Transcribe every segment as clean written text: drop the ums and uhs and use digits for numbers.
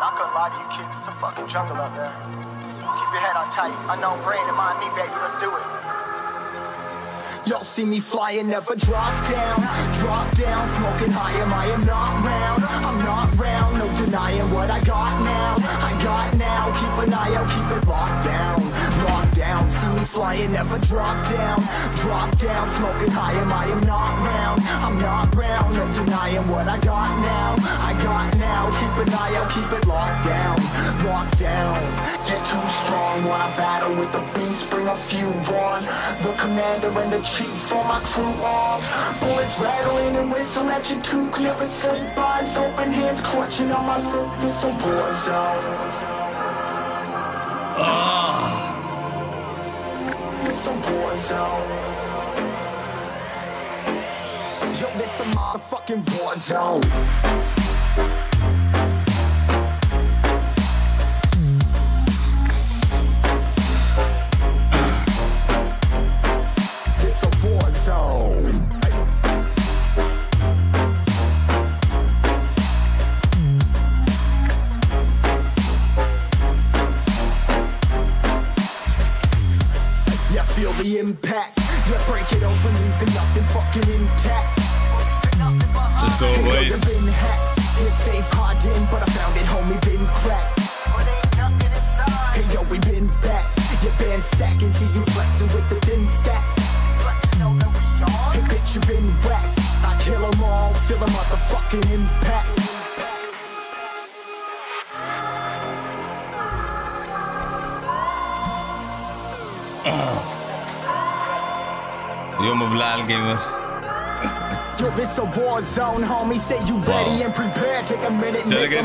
I couldn't lie to you kids, it's a fucking jungle out there. Keep your head on tight, unknown brain and mind me, baby, let's do it. Y'all see me flying, never drop down, smoking high, am I am not round, I'm not round, no denying what I got now, keep an eye out, keep it locked down, see me flying, never drop down, smoking high, am I am not round, no denying what I got now, keep an eye out, keep it locked down, get too strong, wanna battle with the beast, bring a few on, the commander and the cheap for my crew arms. Bullets rattling and whistle at your toque. Never sleep, eyes open, hands clutching on my throat. It's a war zone. It's a war zone. Yo, this a motherfucking war zone. Impact, yeah, break it open, leaving nothing fucking intact. Just go away. It's safe, hard in, but I found it, homie, been cracked. Hey yo, we been back. Your band stacking, see you flexing with the thin stack. Hey bitch, you been whacked. I kill them all, feel a motherfucking impact. Yo, mobile gamer. Yo, this a war zone, homie. Say you ready and prepare. Take a minute. So guys,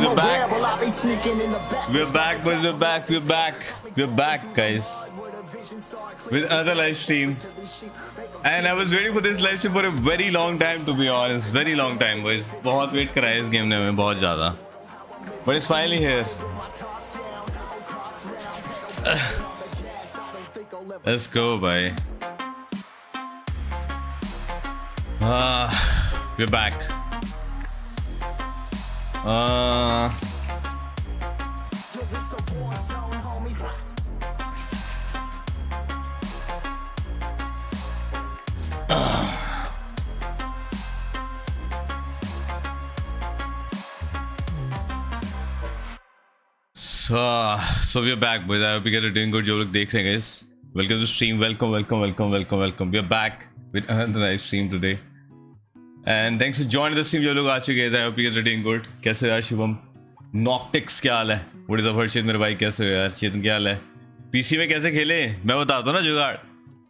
we're back. We're back, guys, with another live stream. And I was waiting for this live stream for a very long time, to be honest. Very long time, boys. बहुत wait कराया इस game ने हमें बहुत ज़्यादा. But it's finally here. Let's go, bye. We're back. So we're back, boys. I hope you guys are doing good. जो लोग देख रहे हैं guys, welcome to stream. Welcome. We're back with another live stream today. And thanks for joining the stream. जो लोग आ चुके हैं, I hope you guys are doing good. कैसे हो यार शुभम? Noctics क्या हाल है? What is up हर्षित मेरे भाई, कैसे हो यार? चेतन क्या हाल है? PC में कैसे खेले? मैं बताता हूँ ना जुगाड़.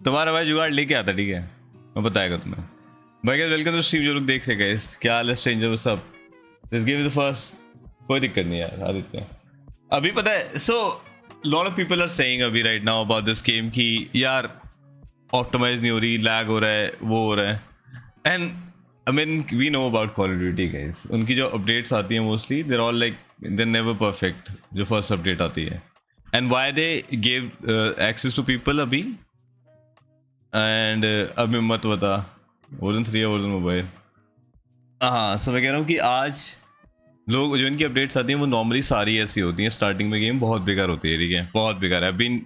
तुम्हारा भाई जुगाड़ लेके आता है, ठीक है? मैं बताएगा तुम्हें. भाई guys, welcome to stream. जो लोग देख रहे हैं guys, क्या हाल है stranger? What's up? This game is the first. कोई दिक्कत नहीं यार, आदित्य. अभी पता है, so lot of people are saying अभी right now about this game कि यार ऑप्टिमाइज नहीं हो रही, लैग हो रहा है, वो हो रहा है. And I mean we know about call of duty guys, उनकी जो अपडेट्स आती हैं mostly they're all like they're never perfect. जो फर्स्ट अपडेट आती है and why they gave access to people अभी. एंड अभी मत बता वर्जन 3 या वर्जन मोबाइल. हाँ, सो मैं कह रहा हूँ कि आज लोग जो इनकी अपडेट्स आती हैं वो नॉर्मली सारी ऐसी होती हैं. स्टार्टिंग में गेम बहुत बेकार होती है, ठीक है, बहुत बेकार है.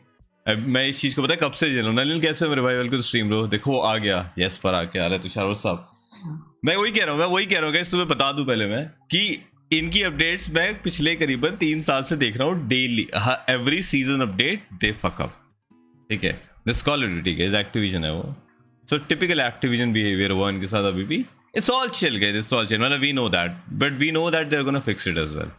मैं इस चीज़ को पता है कब से झेल रहा हूँ. नलिन कैसे मेरे भाई, वेलकम टू स्ट्रीम ब्रो. देखो आ गया, यस पर आ क्या आ रहा है तुषार साहब. मैं वही कह रहा हूँ गाइस, तुम्हें बता दूँ पहले मैं कि इनकी अपडेट्स मैं पिछले करीबन 3 साल से देख रहा हूँ daily. Every season update they fuck up, ठीक है. This call of duty guys, Activision है वो. सो टिपिकल एक्टिविजन बिहेवियर हुआ इनके साथ अभी भी. It's all chill guys, it's all chill. मतलब we know that, but we know that they are gonna fix it as well.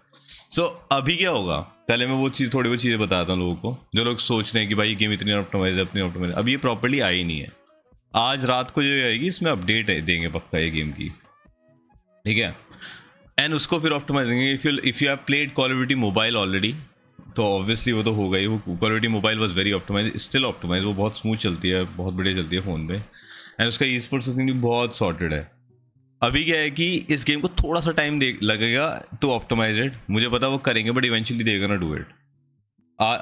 So अभी क्या होगा, पहले मैं वो चीज़ थोड़ी बहुत चीज़ें बताता हूँ लोगों को. जो लोग सोच रहे हैं कि भाई ये गेम इतनी ऑप्टिमाइज है, अपनी ऑप्टिमाइज, अब ये प्रॉपर्ली आई नहीं है. आज रात को जो आएगी इसमें अपडेट देंगे पक्का ये गेम की, ठीक है. एंड उसको फिर ऑप्टिमाइज देंगे. If you have played call of duty mobile already, तो ऑब्वियसली वो तो होगा ही. वो call of duty mobile was very optimise, still optimise. वो बहुत स्मूथ चलती है, बहुत बढ़िया चलती है फ़ोन पे. एंड उसका ई स्पोर्ट्स भी बहुत सॉर्टेड है. अभी क्या है कि इस गेम को थोड़ा सा टाइम लगेगा टू ऑप्टिमाइज इट. मुझे पता वो करेंगे, but eventually they are gonna do it.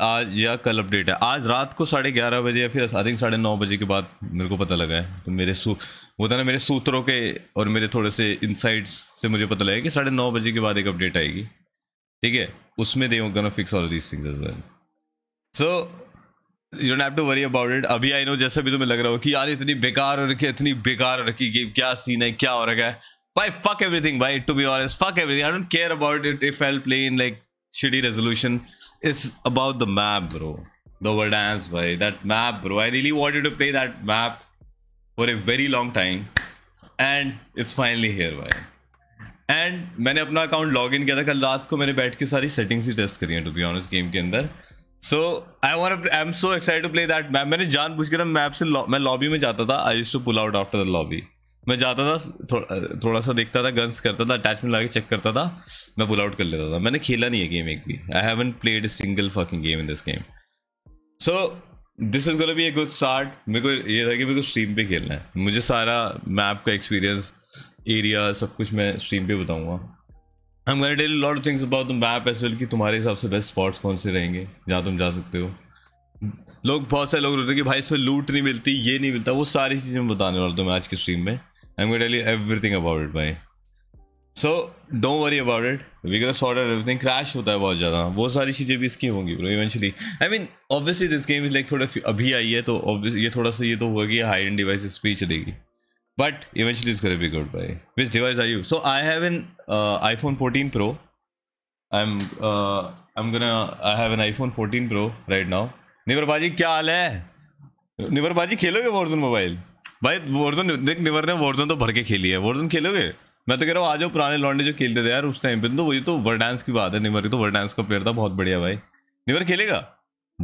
आज या कल अपडेट है. आज रात को 11:30 बजे या फिर आई थिंक 9:30 बजे के बाद मेरे को पता लगा है. तो मेरे वो था ना, मेरे सूत्रों के और मेरे थोड़े से इनसाइट्स से मुझे पता लगा कि 9:30 बजे के बाद एक अपडेट आएगी, ठीक है. उसमें they are gonna fix all of these things as well. So you don't have to worry about it. अभी I know जैसा भी तुम्हें लग रहा हो कि यार इतनी बेकार हो रखी गेम, क्या सीन है, क्या हो रखा है भाई, fuck everything भाई, to be honest fuck everything. I don't care about it if I'll play in like shitty resolution. It's about the map bro, the Verdansk bhai, that map bro. I really wanted to play that map for a very long time and it's finally here bhai. And मैंने अपना account log in किया था कल रात को, मैंने बैठ के सारी सेटिंग्स ही टेस्ट करी हैं टू बी ऑनेस्ट गेम के अंदर. So I am so excited to play that map. मैंने जानबूझ के ना मैप से मैं लॉबी में जाता था, I used to pull out after the lobby. मैं जाता था थोड़ा सा देखता था, गन्स करता था, अटैचमेंट ला के चेक करता था, मैं पुल आउट कर लेता था. मैंने खेला नहीं है गेम एक भी, I haven't played a single fucking game in this game. So this is gonna be a good start. मेरे को ये था कि मेरे को स्ट्रीम पे खेलना है, मुझे सारा मैप का एक्सपीरियंस, एरिया, सब कुछ मैं स्ट्रीम पे बताऊंगा. I am gonna tell lot of things about the map as well कि तुम्हारे हिसाब से बेस्ट स्पॉट्स कौन से रहेंगे जहाँ तुम जा सकते हो. लोग बहुत सारे लोग रोते हैं कि भाई इसमें लूट नहीं मिलती, ये नहीं मिलता, वो सारी चीज़ें मैं बताने वाला था मैं आज के स्ट्रीम में. I am gonna tell you everything about it भाई. So don't worry about it, we gonna sort out everything. Crash होता है बहुत ज़्यादा, वो सारी चीज़ें भी इसकी होंगी bro eventually. I mean obviously this game is like थोड़ा अभी आई है तो ऑब्वियसली ये थोड़ा सा ये तो होगा कि हाई एंड डिवाइसेस पे चलेगी, but eventually it's going to be good bhai. Which device are you? So I have an iPhone 14 Pro. I have an iPhone 14 Pro right now. Nirvaar bhaji kya haal hai? Nirvaar bhaji kheloge Warzone Mobile bhai? Warzone dekh, Nirvaar ne Warzone to bhar ke kheli hai. Warzone kheloge? Main to keh raha hu aa jao, purane londe jo khelte the yaar us time pe, to wohi to Verdansk ki baat hai. Nirvaar ki to Verdansk ka player tha, bahut badhiya bhai. Nirvaar khelega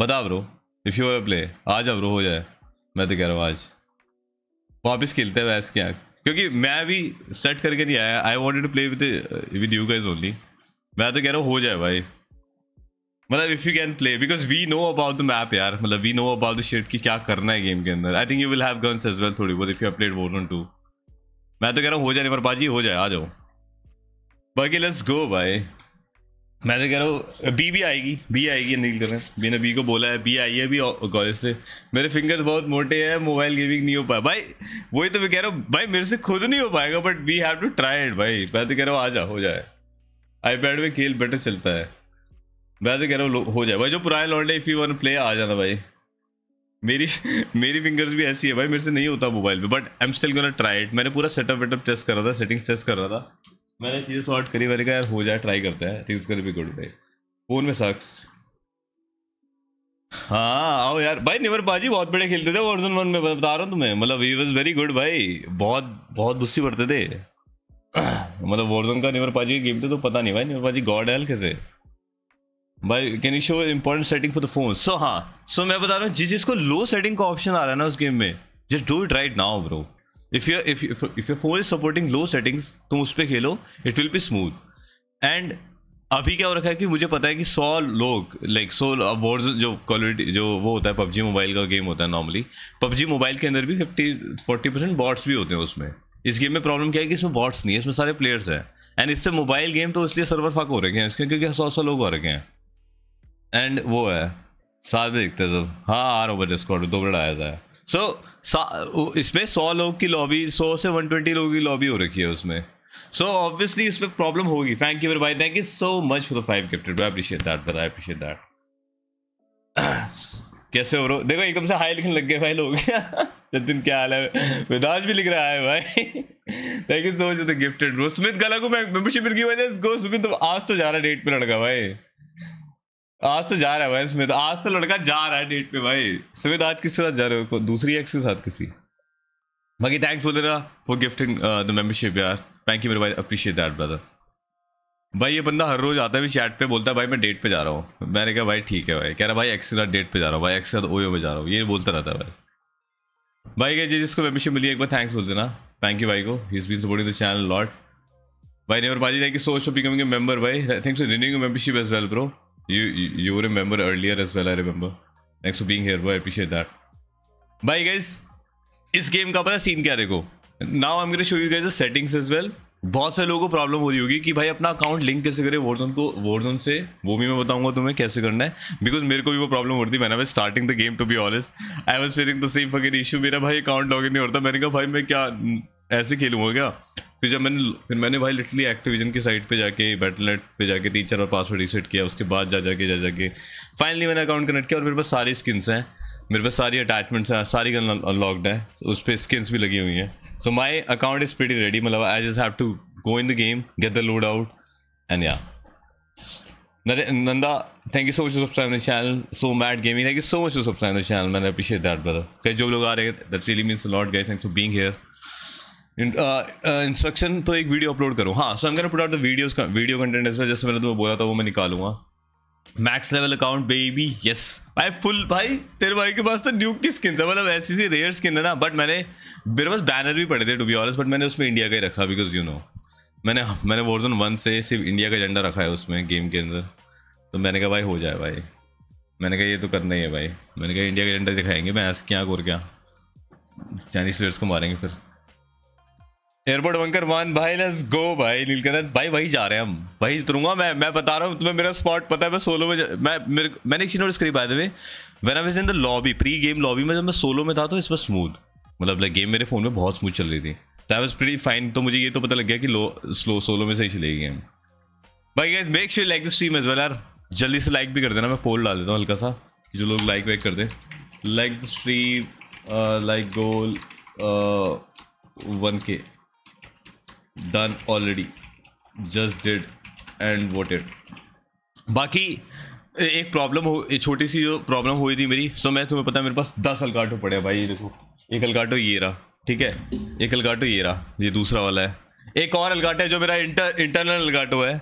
bata bro, if you wanna play aa ja bro, ho jaye. Main to keh raha hu aaj वापस खेलते हैं वैस क्या, क्योंकि मैं भी set करके नहीं आया. I wanted to play with you guys only. मैं तो कह रहा हूँ हो जाए भाई, मतलब if you can play because we know about the map यार, मतलब we know about the shit कि क्या करना है गेम के अंदर. I think you will have guns as well थोड़ी बहुत if you have played Warzone 2. मैं तो कह रहा हूँ हो जाए पर बाजी, हो जाए आ जाओ बाकी, लेट्स गो भाई. मैं तो कह रहा हूँ बी आएगी निकल कर रहे हैं, मैंने बी को बोला है, बी आई है अभी कॉलेज से. मेरे फिंगर्स बहुत मोटे हैं, मोबाइल गेमिंग नहीं हो पाया भाई, वही तो मैं कह रहा हूँ भाई मेरे से खुद नहीं हो पाएगा but we have to try it भाई. मैं तो कह रहा हूँ आ जा हो जाए, आईपैड में खेल बेटर चलता है. मैं तो कह रहा हूँ हो जाए भाई, जो पुराने लॉन्ड है इफ़ यू वन प्ले आ जाना भाई. मेरी फिंगर्स भी ऐसी है भाई, मेरे से नहीं होता मोबाइल पर, but I am still gonna try it. मैंने पूरा सेटअप वेटअप टेस्ट कर रहा था, सेटिंग्स टेस्ट कर रहा था, मैंने चीज़ें सॉर्ट करी, मैंने कहा यार हो जाए ट्राई करते हैं. थिंग्स कर भी गुड भाई, फोन में सक्स. हाँ आओ यार भाई, निवर बाजी बहुत बड़े खेलते थे Warzone 1 में, बता रहा हूँ तुम्हें, मतलब ही वॉज वेरी गुड भाई, बहुत गुस्सी बढ़ते थे. मतलब Warzone का निवर बाजी की गेम थे तो पता नहीं भाई, निवर बाजी गॉड हेल कैसे भाई. Can you show important setting for the phone? So हाँ, सो मैं बता रहा हूँ जिसको लो सेटिंग का ऑप्शन आ रहा है ना उस गेम में, just do it right now bro. If your phone is supporting low settings, तुम उस पर खेलो, it will be smooth. And अभी क्या हो रखा है कि मुझे पता है कि 100 लोग लाइक 100 Warzone जो Call of Duty जो वो होता है PUBG मोबाइल का गेम होता है नॉर्मली, PUBG मोबाइल के अंदर भी 50-40% बॉट्स भी होते हैं उसमें. इस गेम में प्रॉब्लम क्या है कि इसमें बॉट्स नहीं है, इसमें सारे प्लेयर्स हैं. एंड इससे मोबाइल गेम तो इसलिए सर्वर फक हो रखे हैं इसके, क्योंकि 100 लोग हो रखे हैं. एंड वो है साथ में दिखते सब. हाँ आ रहा हूँ डिस्कॉर्ड, 2 मिनट आया जाए. सो इसमें 100 लोग की लॉबी, 100 से 120 लोगों की लॉबी हो रखी है उसमें. सो ऑब्वियसली इसमें प्रॉब्लम होगी. थैंक यू भाई, thank you so much for the 5 gifted, I appreciate that भाई, आई अप्रिशिएट दैट. कैसे हो रो? देखो एकदम से हाई लिखने लग गए भाई लोग. जतिन क्या हाल है? वेदांश भी लिख रहा है भाई. Thank you so much for the gifted bro. Sumit गला को मेंबरशिप मिल गई भाई, लेट्स गो. सुमित आज तो जा रहा है डेट पे लड़का भाई, आज तो जा रहा है भाई स्मिथ, आज तो लड़का जा रहा है डेट पे भाई. स्मिथ आज किस तरह जा रहे हो? दूसरी एक्स के साथ किसी. बाकी थैंक्स बोल रहा फॉर गिफ्टिंग द मेंबरशिप यार, थैंक यू मेरे भाई, अप्रिशिएट दैट ब्रदर. भाई ये बंदा हर रोज आता है, भी चैट पे बोलता है भाई मैं डेट पे जा रहा हूँ. मैंने कहा भाई ठीक है भाई, कह रहा भाई एक्स के साथ डेट पे जा रहा हूँ भाई, एक्स के साथ ओयो पे जा रहा हूँ, ये बोलता रहता है भाई. भाई जिसको मेंबरशिप मिली एक बार थैंक्स बोल देना, थैंक यू भाई को, he is been supporting the channel lot भाई. नेवर बाजी लाइक सोच फॉर बिकमिंग अ मेंबर भाई, thanks for renewing your membership as well bro. You remember earlier as well, I remember. Thanks for being here bro, I appreciate that. Bye guys, इस game का पता scene क्या देखो. Now I'm going to show you guys the settings as well. बहुत सारे लोगों को problem हो रही होगी कि भाई अपना अकाउंट लिंक कैसे करें Warzone को, Warzone से, वो भी मैं बताऊंगा तुम्हें कैसे करना है. बिकॉज मेरे को भी वो प्रॉब्लम हो रही थी मैंने starting the game to be honest. I was facing the same fucking issue, मेरा भाई अकाउंट लॉग इन नहीं होता. मैंने कहा भाई मैं क्या ऐसे खेलूंगा क्या? फिर जब मैंने भाई लिटरली एक्टिविजन की साइट पे जाके बैटल.नेट पे जाके टीचर और पासवर्ड रीसेट किया, उसके बाद जा जाके फाइनली मैंने अकाउंट कनेक्ट किया और मेरे पास सारी स्किन्स हैं, मेरे पास सारी अटैचमेंट्स हैं, सारी गन अनलॉक्ड है, उस पर स्किन्स भी लगी हुई हैं। So my account is pretty ready, मतलब I just have to go in the game, get the loadout and yeah. Nanda, thank you so much for subscribing to the channel. So Mad Gaming, thank you so much for subscribing to the channel, man. I appreciate that, brother. Guys, जो लोग आ रहे हैं, that really means a lot, guys. Thanks for being here. Instruction तो एक video upload करो, हाँ. So I'm gonna put out the videos, video content as well. जैसे मैंने तुम्हें बोला था वो मैं निकालूंगा. Max level account baby, yes. भाई full भाई, तेरे भाई के पास तो न्यूक की skins है, मतलब ऐसी सी rare skin है ना. But मैंने मेरे पास बैनर भी पड़े थे to be honest, but मैंने उसमें इंडिया का ही रखा because you know. मैंने वर्जन 1 से सिर्फ इंडिया का एजेंडा रखा है उसमें गेम के अंदर, तो मैंने कहा भाई हो जाए भाई, मैंने कहा ये तो करना ही है भाई, मैंने कहा इंडिया का एजेंडा दिखाएंगे, मैं ऐसे क्या और क्या चाइनीज प्लेयर्स को मारेंगे फिर। एयरपोर्ट वंकर 1 भाई लेट्स गो भाई, नीलकंठ भाई वही जा रहे हैं हम, वही उतरूंगा मैं बता रहा हूँ तुम्हें, मेरा स्पॉट पता है, मैं सोलो में मैंने एक चीज़ नोटिस करी by the way, when I was in the lobby pre game lobby में, जब मैं सोलो में था तो इस पर स्मूथ, मतलब गेम मेरे फ़ोन में बहुत स्मूथ चल रही थी, दैट वाज प्रीटी फाइन। तो मुझे ये तो पता लग गया कि लो स्लो सोलो में सही चलेगी गेम। भाई guys make sure like the stream as well यार, जल्दी से लाइक भी कर देना, मैं पोल डाल देता हूँ हल्का सा कि जो लोग लाइक वाइक कर दें। Like the stream, like goal 1K done already, just did and voted. बाकी एक प्रॉब्लम हो, छोटी सी जो प्रॉब्लम हुई थी मेरी, सो मैं तुम्हें पता है मेरे पास 10 अलगाटो पड़े हैं भाई, ये देखो एक अलगाटो ये रहा, ठीक है, एक अलगाटो ये रहा, ये दूसरा वाला है, एक और अलगाटो है जो मेरा इंटरनल अलगाटो है,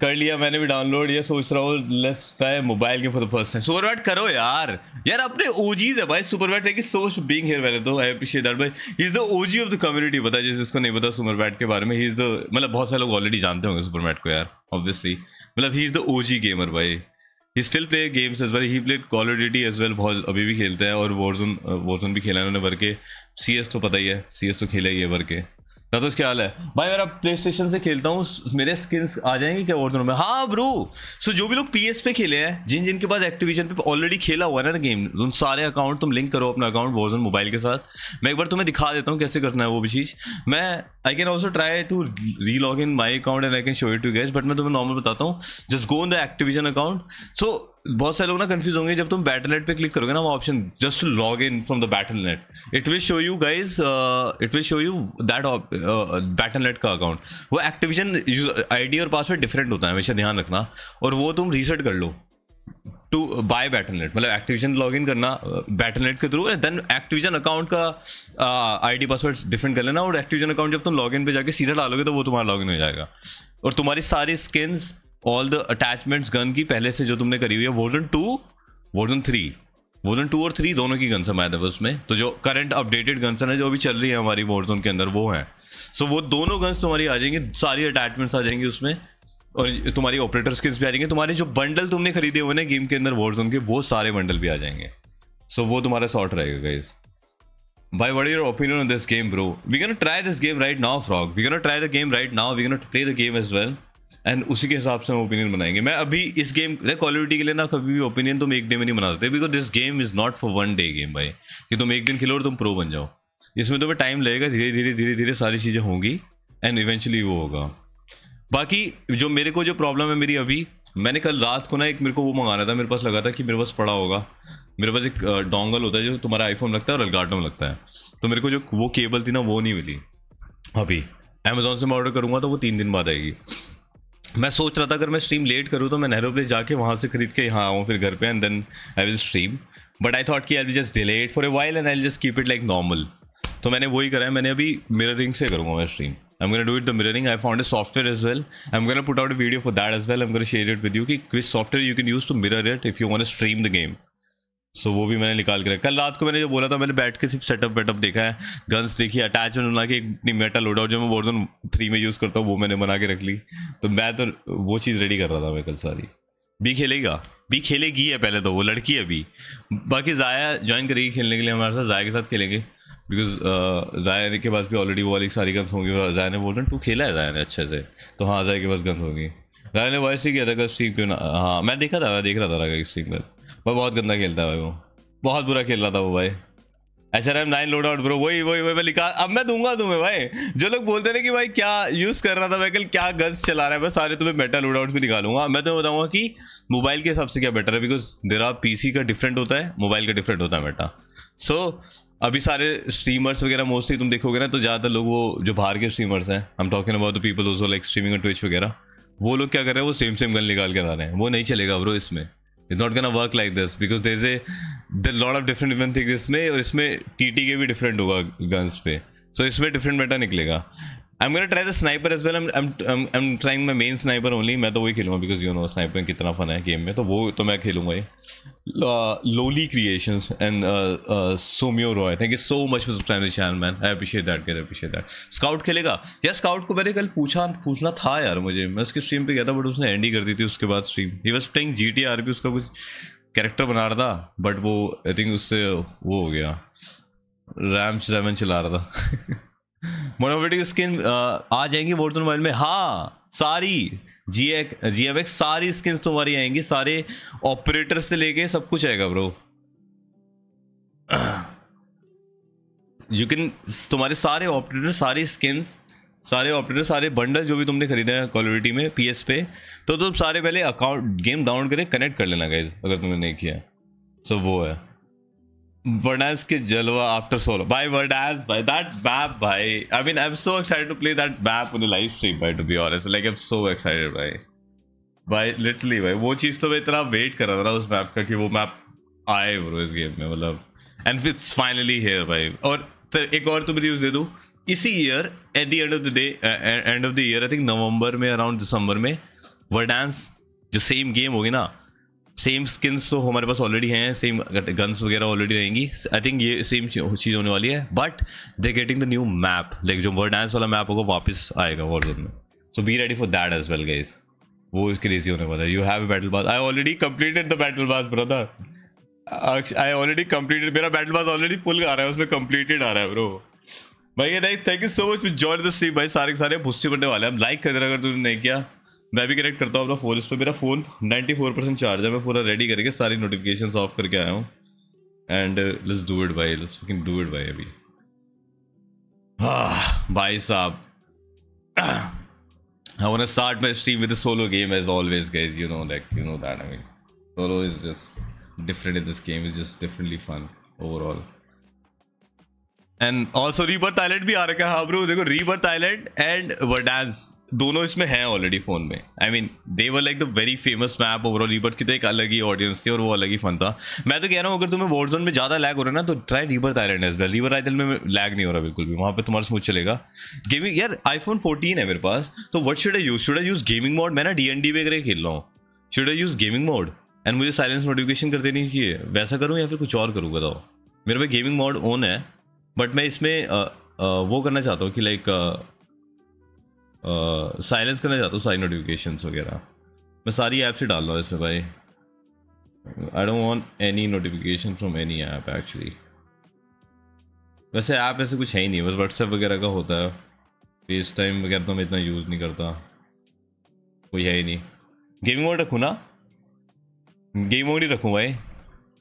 कर लिया मैंने भी डाउनलोड, ये सोच रहा हूँ let's try mobile game for the first time. Superbet करो यार, यार अपने ओजीज है भाई Superbet, thank you so much being here, पहले तो आई अप्रिशिएट दैट भाई, he is the OG of the community, पता है जिस जिसको नहीं पता सुपरबेट के बारे में, ही इज द, मतलब बहुत सारे लोग ऑलरेडी जानते होंगे सुपरबेट को यार ऑब्वियसली, मतलब he is the OG gamer भाई, he still play games as well, he played call of duty as well, बहुत अभी भी खेलते हैं, और वॉरजोन भी खेला इन्होंने भर के, CS तो पता ही है, CS तो खेला ही है भर के ना, तो उसके हाल है भाई, मेरा PlayStation से खेलता हूँ, मेरे स्किन्स आ जाएंगे क्या वॉरजोन में? हाँ ब्रो, सो जो भी लोग PS पे खेले हैं, जिनके पास एक्टिविजन पे ऑलरेडी खेला हुआ है ना गेम, तुम सारे अकाउंट तुम लिंक करो अपना अकाउंट वॉरजोन मोबाइल के साथ, मैं एक बार तुम्हें दिखा देता हूँ कैसे करना है वो भी चीज़, मैं I can also try to री log in my account and I can show it to guys, but मैं तुम्हें नॉर्मल बताता हूँ, just go in the Activision account. So बहुत सारे लोग ना कंफ्यूज होंगे, जब तुम बैटल.नेट पे क्लिक करोगे ना वो option just log in from the Battle net, it will show you guys, it will show you that Battle net का अकाउंट, वो एक्टिविजन आईडी और पासवर्ड डिफरेंट होता है, हमेशा ध्यान रखना, और वो तुम रीसेट कर लो टू बाय बैटल.नेट, मतलब एक्टिविजन लॉग इन करना बैटल.नेट के थ्रू, देन एक्टिविजन अकाउंट का आईडी पासवर्ड डिफरेंट कर लेना, और एक्टिविजन अकाउंट जब तुम लॉग इन पे जाके सीधा डालोगे तो वो तुम्हारा लॉग इन हो जाएगा, और तुम्हारी सारी skins all the attachments gun की पहले से जो तुमने करी हुई है, वर्जन 2 और 3 दोनों की गन्स हैं उसमें, तो जो करंट अपडेटेड गन्स हैं जो अभी चल रही है हमारी वर्जन के अंदर वो हैं, सो वो दोनों गन्स तुम्हारी आ जाएंगी, सारी अटैचमेंट्स आ जाएंगी उसमें, और तुम्हारी ऑपरेटर स्किल्स भी आ जाएंगे, तुम्हारे जो बंडल तुमने खरीदे हुए ना गेम के अंदर वर्जन के वो सारे बंडल भी आ जाएंगे, सो वो तुम्हारा सॉर्ट रहेगा guys. By what is your opinion on this game bro? We're gonna try this game right now Frog, we're gonna try the game right now, we're gonna play the game as well, and उसी के हिसाब से हम opinion बनाएंगे। मैं अभी इस game call of duty के लिए ना कभी भी ओपिनियन तुम एक डे में नहीं बना सकते, because this game is not for one day game भाई, कि तुम एक दिन खेलो और तुम प्रो बन जाओ, इसमें तुम्हें टाइम लगेगा, धीरे धीरे धीरे धीरे सारी चीज़ें होंगी एंड इवेंचुअली वो होगा। बाकी जो मेरे को जो प्रॉब्लम है मेरी अभी, मैंने कल रात को ना एक मेरे को वो मंगाना था, मेरे पास लगा था कि मेरे पास पड़ा होगा, मेरे पास एक डोंगल होता है जो तुम्हारा आईफोन लगता है और अलगाटो में लगता है, तो मेरे को जो वो केबल थी ना वो नहीं मिली, अभी अमेजोन से मैं ऑर्डर करूँगा तो वो 3 दिन बाद आएगी। मैं सोच रहा था अगर मैं स्ट्रीम लेट करूँ तो मैं नेहरू प्लेस जाके वहाँ से खरीद के यहाँ आऊँ फिर घर पे, and then I will stream, but I thought कि I will just delay it for a while and I will just keep it like normal, तो मैंने वही करा है, मैंने अभी मिररिंग से करूँगा मैं stream, I am gonna do it the mirroring, I found a software as well, I am gonna put out a video for that as well, I am gonna share it with you कि which software you can use to mirror it if you want to stream the game, so वो भी मैंने निकाल के रखा। कल रात को मैंने जो बोला था, मैंने बैठ के सिर्फ सेटअप वेटअप देखा है, गन्स देखी, अटैचमेंट बना के, एक मेटल लोड आउट जो मैं वर्जन 3 में यूज़ करता हूँ वो मैंने बना के रख ली, तो मैं तो वो चीज़ रेडी कर रहा था मैं कल सारी। बी खेलेगी है, पहले तो वो लड़की है बी, बाकी जाया ज्वाइन करेगी खेलने के लिए हमारे साथ, जाया के साथ खेलेंगे बिकॉज जाया के पास भी ऑलरेडी वो वाली सारी गन्स होंगी, और जाया ने वर्जन 2 खेला है जाया ने अच्छे से, तो हाँ जाया के पास गन्स होगी। राय ने वॉइस ही किया था कल स्ट्रीम, क्यों ना, हाँ मैं देखा था, मैं देख रहा था राय का स्ट्रीम पर, बहुत गंदा खेलता है भाई, वो बहुत बुरा खेल रहा था वो भाई, HRM-9 लोड आउट ब्रो, वही वही वही लिखा। अब मैं दूंगा तुम्हें भाई, जो लोग बोलते हैं कि भाई क्या यूज़ कर रहा था वैकल, क्या गन्स चला रहा है, मैं सारे तुम्हें मेटा लोड आउट भी निकालूंगा। मैं तुम्हें बताऊंगा कि मोबाइल के हिसाब से क्या बेटर है, बिकॉज देरा पीसी का डिफरेंट होता है, मोबाइल का डिफरेंट होता है मेटा। सो अभी सारे स्ट्रीमर्स वगैरह मोस्टली तुम देखोगे ना, तो ज़्यादातर लोग वो जो बाहर के स्ट्रीमर्स हैं, I am talking about the people also like streaming on Twitch वगैरह, वो लोग क्या कर रहे हैं, वो सेम गन निकाल कर आ रहे हैं। वो नहीं चलेगा ब्रो इसमें, it's not gonna work like this, because there is a lot of different things इसमें, और इसमें टीटी के भी डिफरेंट होगा गन्स पे, सो इसमें डिफरेंट मेटा निकलेगा। I am gonna try the sniper as well, I am trying my main sniper only, मैं तो वही खेलूँगा बिकॉज यू नो स्नाइपर कितना फन है गेम में, तो वो तो मैं खेलूँगा ही। Loli creations and सोमियो Roy, thank you so much for subscribing the channel man, I appreciate that guys, I appreciate that. Scout खेलेगा यार, स्काउट को मैंने कल पूछना था यार मुझे, मैं उसकी स्ट्रीम पे गया था बट उसने एंड ही कर दी थी उसके बाद stream. He was playing GTR भी, उसका कुछ कैरेक्टर बना रहा था बट वो आई थिंक उससे वो हो गया, RAM-7 चला रहा था। मोनोवेटिक स्किन आ जाएंगी वर्जन मोबाइल में, हाँ सारी GMX सारी स्किन्स तुम्हारी आएंगी, सारे ऑपरेटर से लेके सब कुछ आएगा ब्रो। यू कैन, तुम्हारे सारे ऑपरेटर, सारी स्किन्स, सारे ऑपरेटर, सारे बंडल जो भी तुमने खरीदा है कॉल ऑफ ड्यूटी में PS पे, तो तुम सारे पहले अकाउंट गेम डाउनलोड करके कनेक्ट कर लेना गाइज अगर तुमने नहीं किया। सो वो है वर्डांस के जलवा आफ्टर सोलो भाई, वर्डांस भाई, दैट मैप भाई, I mean I am so excited to play that map on live stream भाई, to be honest like I am so excited भाई लिटरली भाई, वो चीज़ तो मैं इतना वेट कर रहा था उस मैप का कि वो मैप आए ब्रो इस गेम में, मतलब एंड इट्स फाइनली हियर भाई। और तो एक और तुम्हें न्यूज़ दे दूँ, इसी year at the end of the day, end of the year I think November में, अराउंड दिसंबर में वर्डांस जो सेम गेम होगी ना, सेम स्किन्स तो हमारे पास ऑलरेडी हैं, सेम गन्स वगैरह ऑलरेडी रहेंगी, आई थिंक ये सेम चीज़ होने वाली है, but they getting the new map, like जो वर्डांस वाला मैप होगा वापस आएगा वॉरजोन में, so be ready for that as well guys, वो क्रेजी होने वाला है। You have battle pass, I already completed the battle pass brother, I already completed, मेरा बैटल पास ऑलरेडी फुल आ रहा है, उसमें कंप्लीटेड आ रहा है ब्रो। भाई thank you so much for join the stream भाई, सारे के सारे भुस्से बनने वाले हैं, आप लाइक कर देना अगर तुमने नहीं किया। मैं भी कनेक्ट करता हूँ अपना फ़ोन, इस पर मेरा फ़ोन 94% चार्ज है, मैं पूरा रेडी करके सारी नोटिफिकेशंस ऑफ करके आया हूँ, एंड लेट्स डू इट भाई, लेट्स फकिंग डू इट भाई अभी। हाँ भाई साहब, I want to start my stream with a solo game as always guys, you know that, I mean solo is just different in this game, is just differently fun overall. And also rebirth island भी आ रखा है, हाँ bro देखो rebirth island and वर्डांस दोनों इसमें हैं already phone में, I mean they were like the very famous map overall, rebirth की तो एक अलग ही ऑडियंस थी और वो अलग ही फन था। मैं तो कह रहा हूँ अगर तुम्हें वॉरजोन में ज़्यादा लैग हो रहा है ना, तो try rebirth island as well, rebirth island में लैग नहीं हो रहा बिल्कुल भी, वहाँ पर तुम्हारा स्मूथ चलेगा। गेमिंग यार iPhone 14 है मेरे पास, तो what should I use gaming mode, मैं ना D&D वगैरह खेल रहा हूँ, should I use gaming mode and मुझे साइलेंस नोटिफिकेशन कर देनी चाहिए, वैसा करूँ या फिर कुछ और करूँगा? तो मेरे पास गेमिंग मोड ऑन है बट मैं इसमें वो करना चाहता हूँ कि लाइक साइलेंस करना चाहता हूँ सारी नोटिफिकेशंस वगैरह, मैं सारी ऐप्स ही डाल रहा हूँ इसमें भाई, I don't want any notification from any app actually. वैसे ऐप ऐसे कुछ है ही नहीं, बस व्हाट्सएप वगैरह का होता है, फेस टाइम वगैरह तो मैं इतना यूज़ नहीं करता, कोई है ही नहीं। गेमिंग मोड रखूँ ना, गेमिंग मोड ही रखूँ भाई,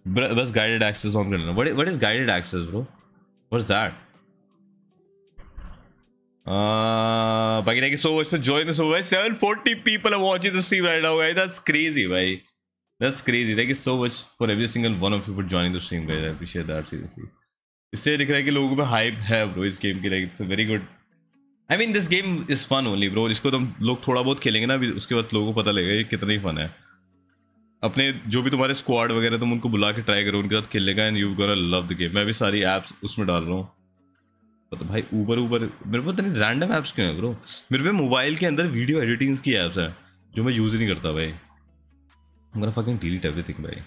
बस गाइडेड एक्सेस ऑन कर लेना। What is guided access bro? What's that? Baaki, thank you so much for joining us, guys. 740 people are watching the stream right now, guys. That's crazy, bhai. That's crazy. Thank you so much for every single one of you for joining the stream, guys. I appreciate that seriously. इससे दिख रहा है कि लोगों में hype है bro इस game की, like it's a very good. I mean this game is fun only bro. इसको तो हम लोग थोड़ा बहुत खेलेंगे ना, अभी उसके बाद लोगों को पता लगेगा ये कितना ही fun है। अपने जो भी तुम्हारे स्क्वाड वगैरह तुम उनको बुला के ट्राई करो, उनके साथ खेलने का, and you gonna love the game. मैं भी सारी ऐप्स उसमें डाल रहा हूँ, तो भाई ऊपर मेरे पास इतनी रैंडम ऐप्स क्यों हैं ब्रो? मेरे पे मोबाइल के अंदर वीडियो एडिटिंग्स की ऐप्स हैं जो मैं यूज़ ही नहीं करता भाई, मेरा फकिंग डिलीट एवरीथिंग भाई।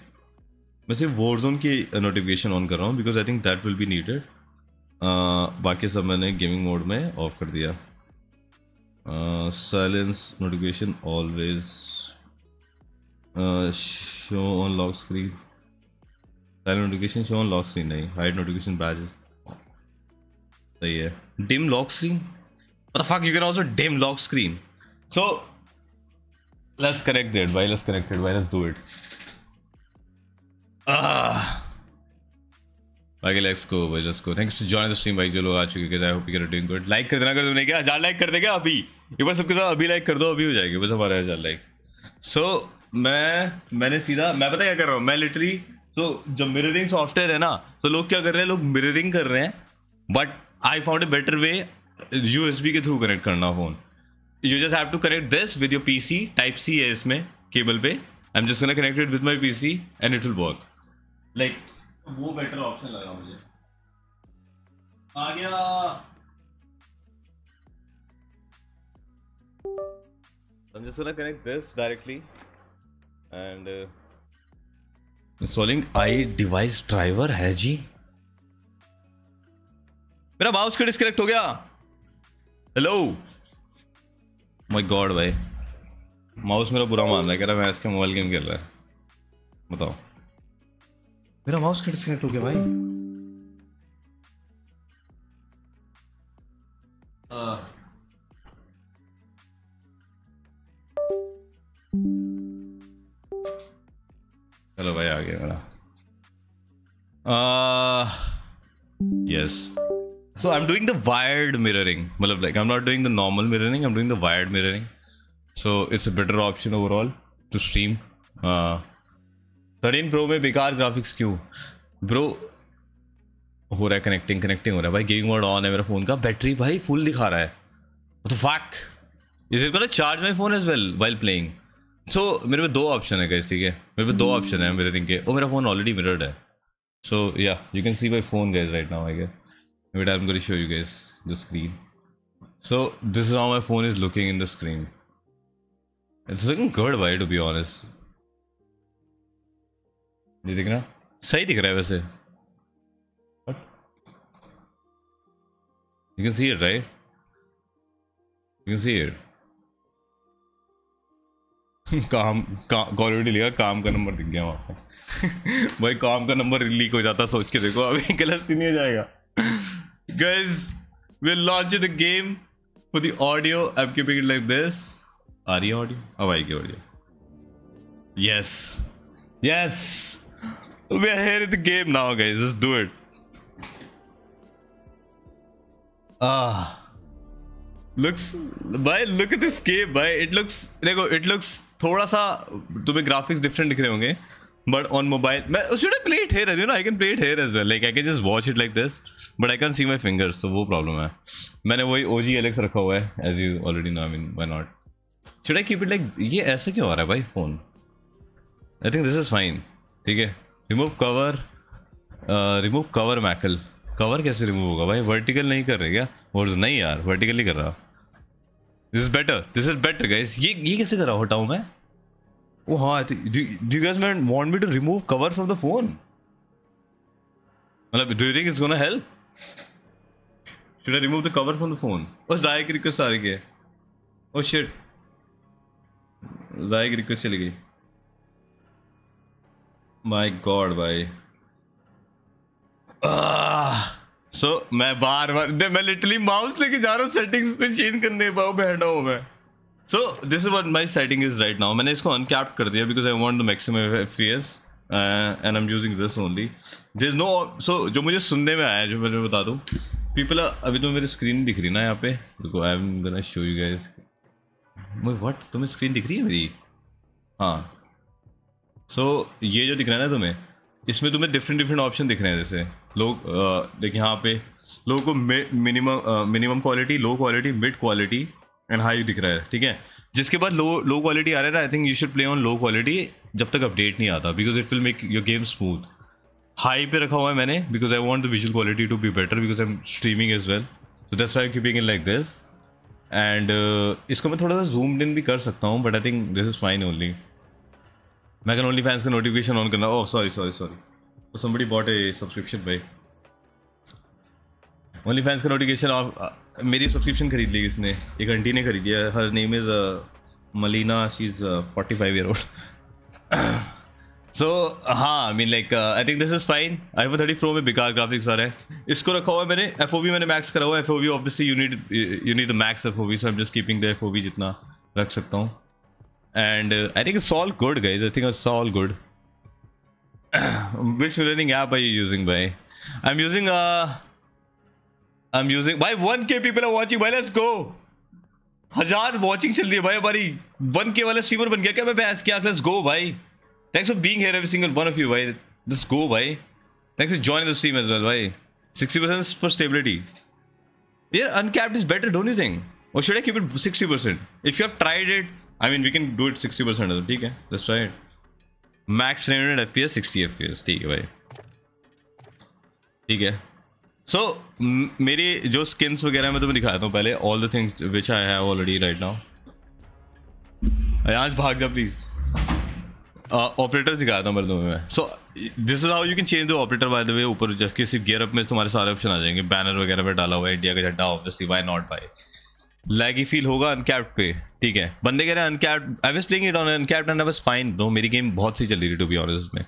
मैं सिर्फ वॉरजोन की नोटिफिकेशन ऑन कर रहा हूँ because I think that will be needed, बाकी सब मैंने गेमिंग मोड में ऑफ कर दिया। Silence notification always, show on lock screen, silent notification, show on lock screen नहीं, हाइड नोटिफिकेशन बैजेस सही है। Dim lock screen, what the fuck, you can also dim lock screen. So let's connect it भाई, let's connect it भाई, let's do it. बाकी let's go भाई, let's go. Thanks for joining the stream भाई, जो लोग आ चुके हैं I hope you are doing good. Like कर देना अगर तुमने क्या 1000 लाइक कर देगा अभी, एक बार सबके साथ अभी लाइक कर दो, अभी हो जाएगी बस हमारा 1000 लाइक। सो मैंने सीधा मैं पता क्या कर रहा हूँ, मैं लिटरली जो मिररिंग सॉफ्टवेयर है ना, तो लोग क्या कर रहे हैं, लोग मिररिंग कर रहे हैं, but I found a better way USB के थ्रू कनेक्ट करना phone. You just have to connect this with your PC, type C है इसमें केबल पे, I am just gonna connect it with my PC and it will work. Like वो better option लगा मुझे। आ गया I'm just gonna connect this directly and installing iDevice driver है जी। मेरा mouse क्यों डिस्कनेक्ट हो गया? हेलो माय गॉड भाई, माउस मेरा बुरा मान रहा है, कह रहा मैं इसके मोबाइल गेम खेल रहा है। बताओ मेरा माउस क्यों डिस्कनेक्ट हो गया भाई? चलो भाई आ गया मेरा। Yes, so I am doing the wired mirroring, मतलब like I am not doing the normal mirroring, I am doing the wired mirroring. So it's a better option overall to stream. 13 pro में बेकार graphics क्यों bro? हो रहा है connecting हो रहा है भाई, गेमिंग मोड ऑन है मेरा फ़ोन का। बैटरी भाई फुल दिखा रहा है, तो fuck is it gonna charge my phone as well while playing? So मेरे पे दो ऑप्शन है गाइस, ठीक है मेरे पे दो ऑप्शन है मिररिंग के, और मेरा फ़ोन ऑलरेडी मिरर्ड है। सो या you can see my phone guys right now, I guess wait I am gonna show you guys the screen. So this is how my phone is looking in the screen, it's looking good भाई to be honest. ये दिख रहा सही दिख रहा है वैसे, you can see it right, you can see it. Call of duty लिखा, काम का नंबर दिख गया वहाँ पे। भाई काम का नंबर लीक हो जाता सोच के देखो, अभी गलत सीन हो जाएगा। Guys we launch the game for the audio, I am keeping it like this. आ रही है ऑडियो? अब आएगी audio. Yes yes we are here in the game now guys, let's do it। looks bhai, look at this game bhai, it looks देखो it looks थोड़ा सा तुम्हें graphics different दिख रहे होंगे but on mobile मैं should I play it here, you know I can play it here as well, like I can just watch it like this but I can't see my fingers, so वो problem है। मैंने वही OG Alex रखा हुआ है as you already know, I mean why not, should I keep it like। ये ऐसा क्यों हो रहा है भाई phone? I think this is fine, ठीक है। remove cover, remove cover Mackle। cover कैसे remove होगा भाई? vertical नहीं कर रहे क्या? और नहीं यार vertical नहीं कर रहा। this is better guys। ये कैसे कर रहा हूँ, हटाऊँ मैं? ओ हाँ, do you guys want me to remove cover from the phone? मतलब do you think it's gonna help? should I remove the cover from the phone? और Zaya की request आ रही है। oh shit, Zaya की request चली गई। My God भाई, सो मैं बार दे मैं लिटरली माउस लेके जा रहा हूँ सेटिंग्स पे, चेंज करने पाऊँ बैठा हूँ मैं। So this is what my setting is right now. मैंने इसको अनकैप्ड कर दिया because I want the maximum FPS and I am using this only, there is no. So जो मुझे सुनने में आया, जो मैं बता दूँ पीपल, अभी तो मेरी स्क्रीन दिख रही ना यहाँ पे, देखो I am gonna show you guys. What, तुम्हें स्क्रीन दिख रही है मेरी? हाँ। सो ये जो दिख रहा है ना तुम्हें, इसमें तुम्हें डिफरेंट ऑप्शन दिख रहे हैं। जैसे लोग देखिए यहाँ पे लोगों को minimum quality, low quality, mid quality and high दिख रहा है, ठीक है। जिसके बाद लो क्वालिटी आ रहा है, I think you should play on low quality जब तक अपडेट नहीं आता, because it will make your game smooth. High पे रखा हुआ है मैंने because I want the visual quality to be better because I am streaming as well, so that's why I am keeping it like this. And इसको मैं थोड़ा सा zoom in भी कर सकता हूँ but I think this is fine only. मैं can only fans का नोटिफिकेशन ऑन करना। Oh sorry, somebody bought a subscription भाई। ओनली फैंस का नोटिफिकेशन ऑफ, मेरी सब्सक्रिप्शन खरीद ली किसने? एक आंटी ने खरीदी है, her name is Malina, she is 45 year old। So हाँ I mean like I think this is fine. iPhone 30 Pro में बेकार ग्राफिक्स आ रहे हैं, इसको रखा हुआ है मैंने। FOV मैंने मैक्स करा हुआ है। FOV obviously you need the max FOV, so I am just keeping the FOV जितना रख सकता हूँ। And I think it's all good guys, I think it's all good। Which learning app are you using bhai? I'm using भाई 1K people are watching भाई, let's go. 1000 watching चल रही है भाई हमारी. 1K वाला स्ट्रीमर बन गया क्या मैं भैंस क्या. लेट्स गो भाई. Thanks for being here every single one of you भाई. लेट्स गो भाई. Thanks for joining the stream as well भाई. 60% फॉर स्टेबिलिटी. यार uncapped is better don't you think. Or should I keep it 60%? If you have tried it, I mean, we can do it 60%. ठीक है, let's try it. Max 300 FPS, 60 FPS. ठीक है भाई. ठीक है. So मेरी जो skins वगैरह मैं तुम्हें दिखाता हूँ पहले. All the things which I have already right now. आज भाग जा please. Operators दिखाता हूँ मैं. So this is how you can change the operator by the way. ऊपर जब किसी gear up में तुम्हारे सारे option आ जाएंगे. Banner वगैरह पे डाला हुआ है. इंडिया का झंडा obviously why not भाई. लैगी फील होगा अनकैप्ड पे. ठीक है बंदे कह रहे हैं uncapped. I was playing it on uncapped and I was fine. No मेरी गेम बहुत सी चल रही थी टू बी ऑनेस्ट में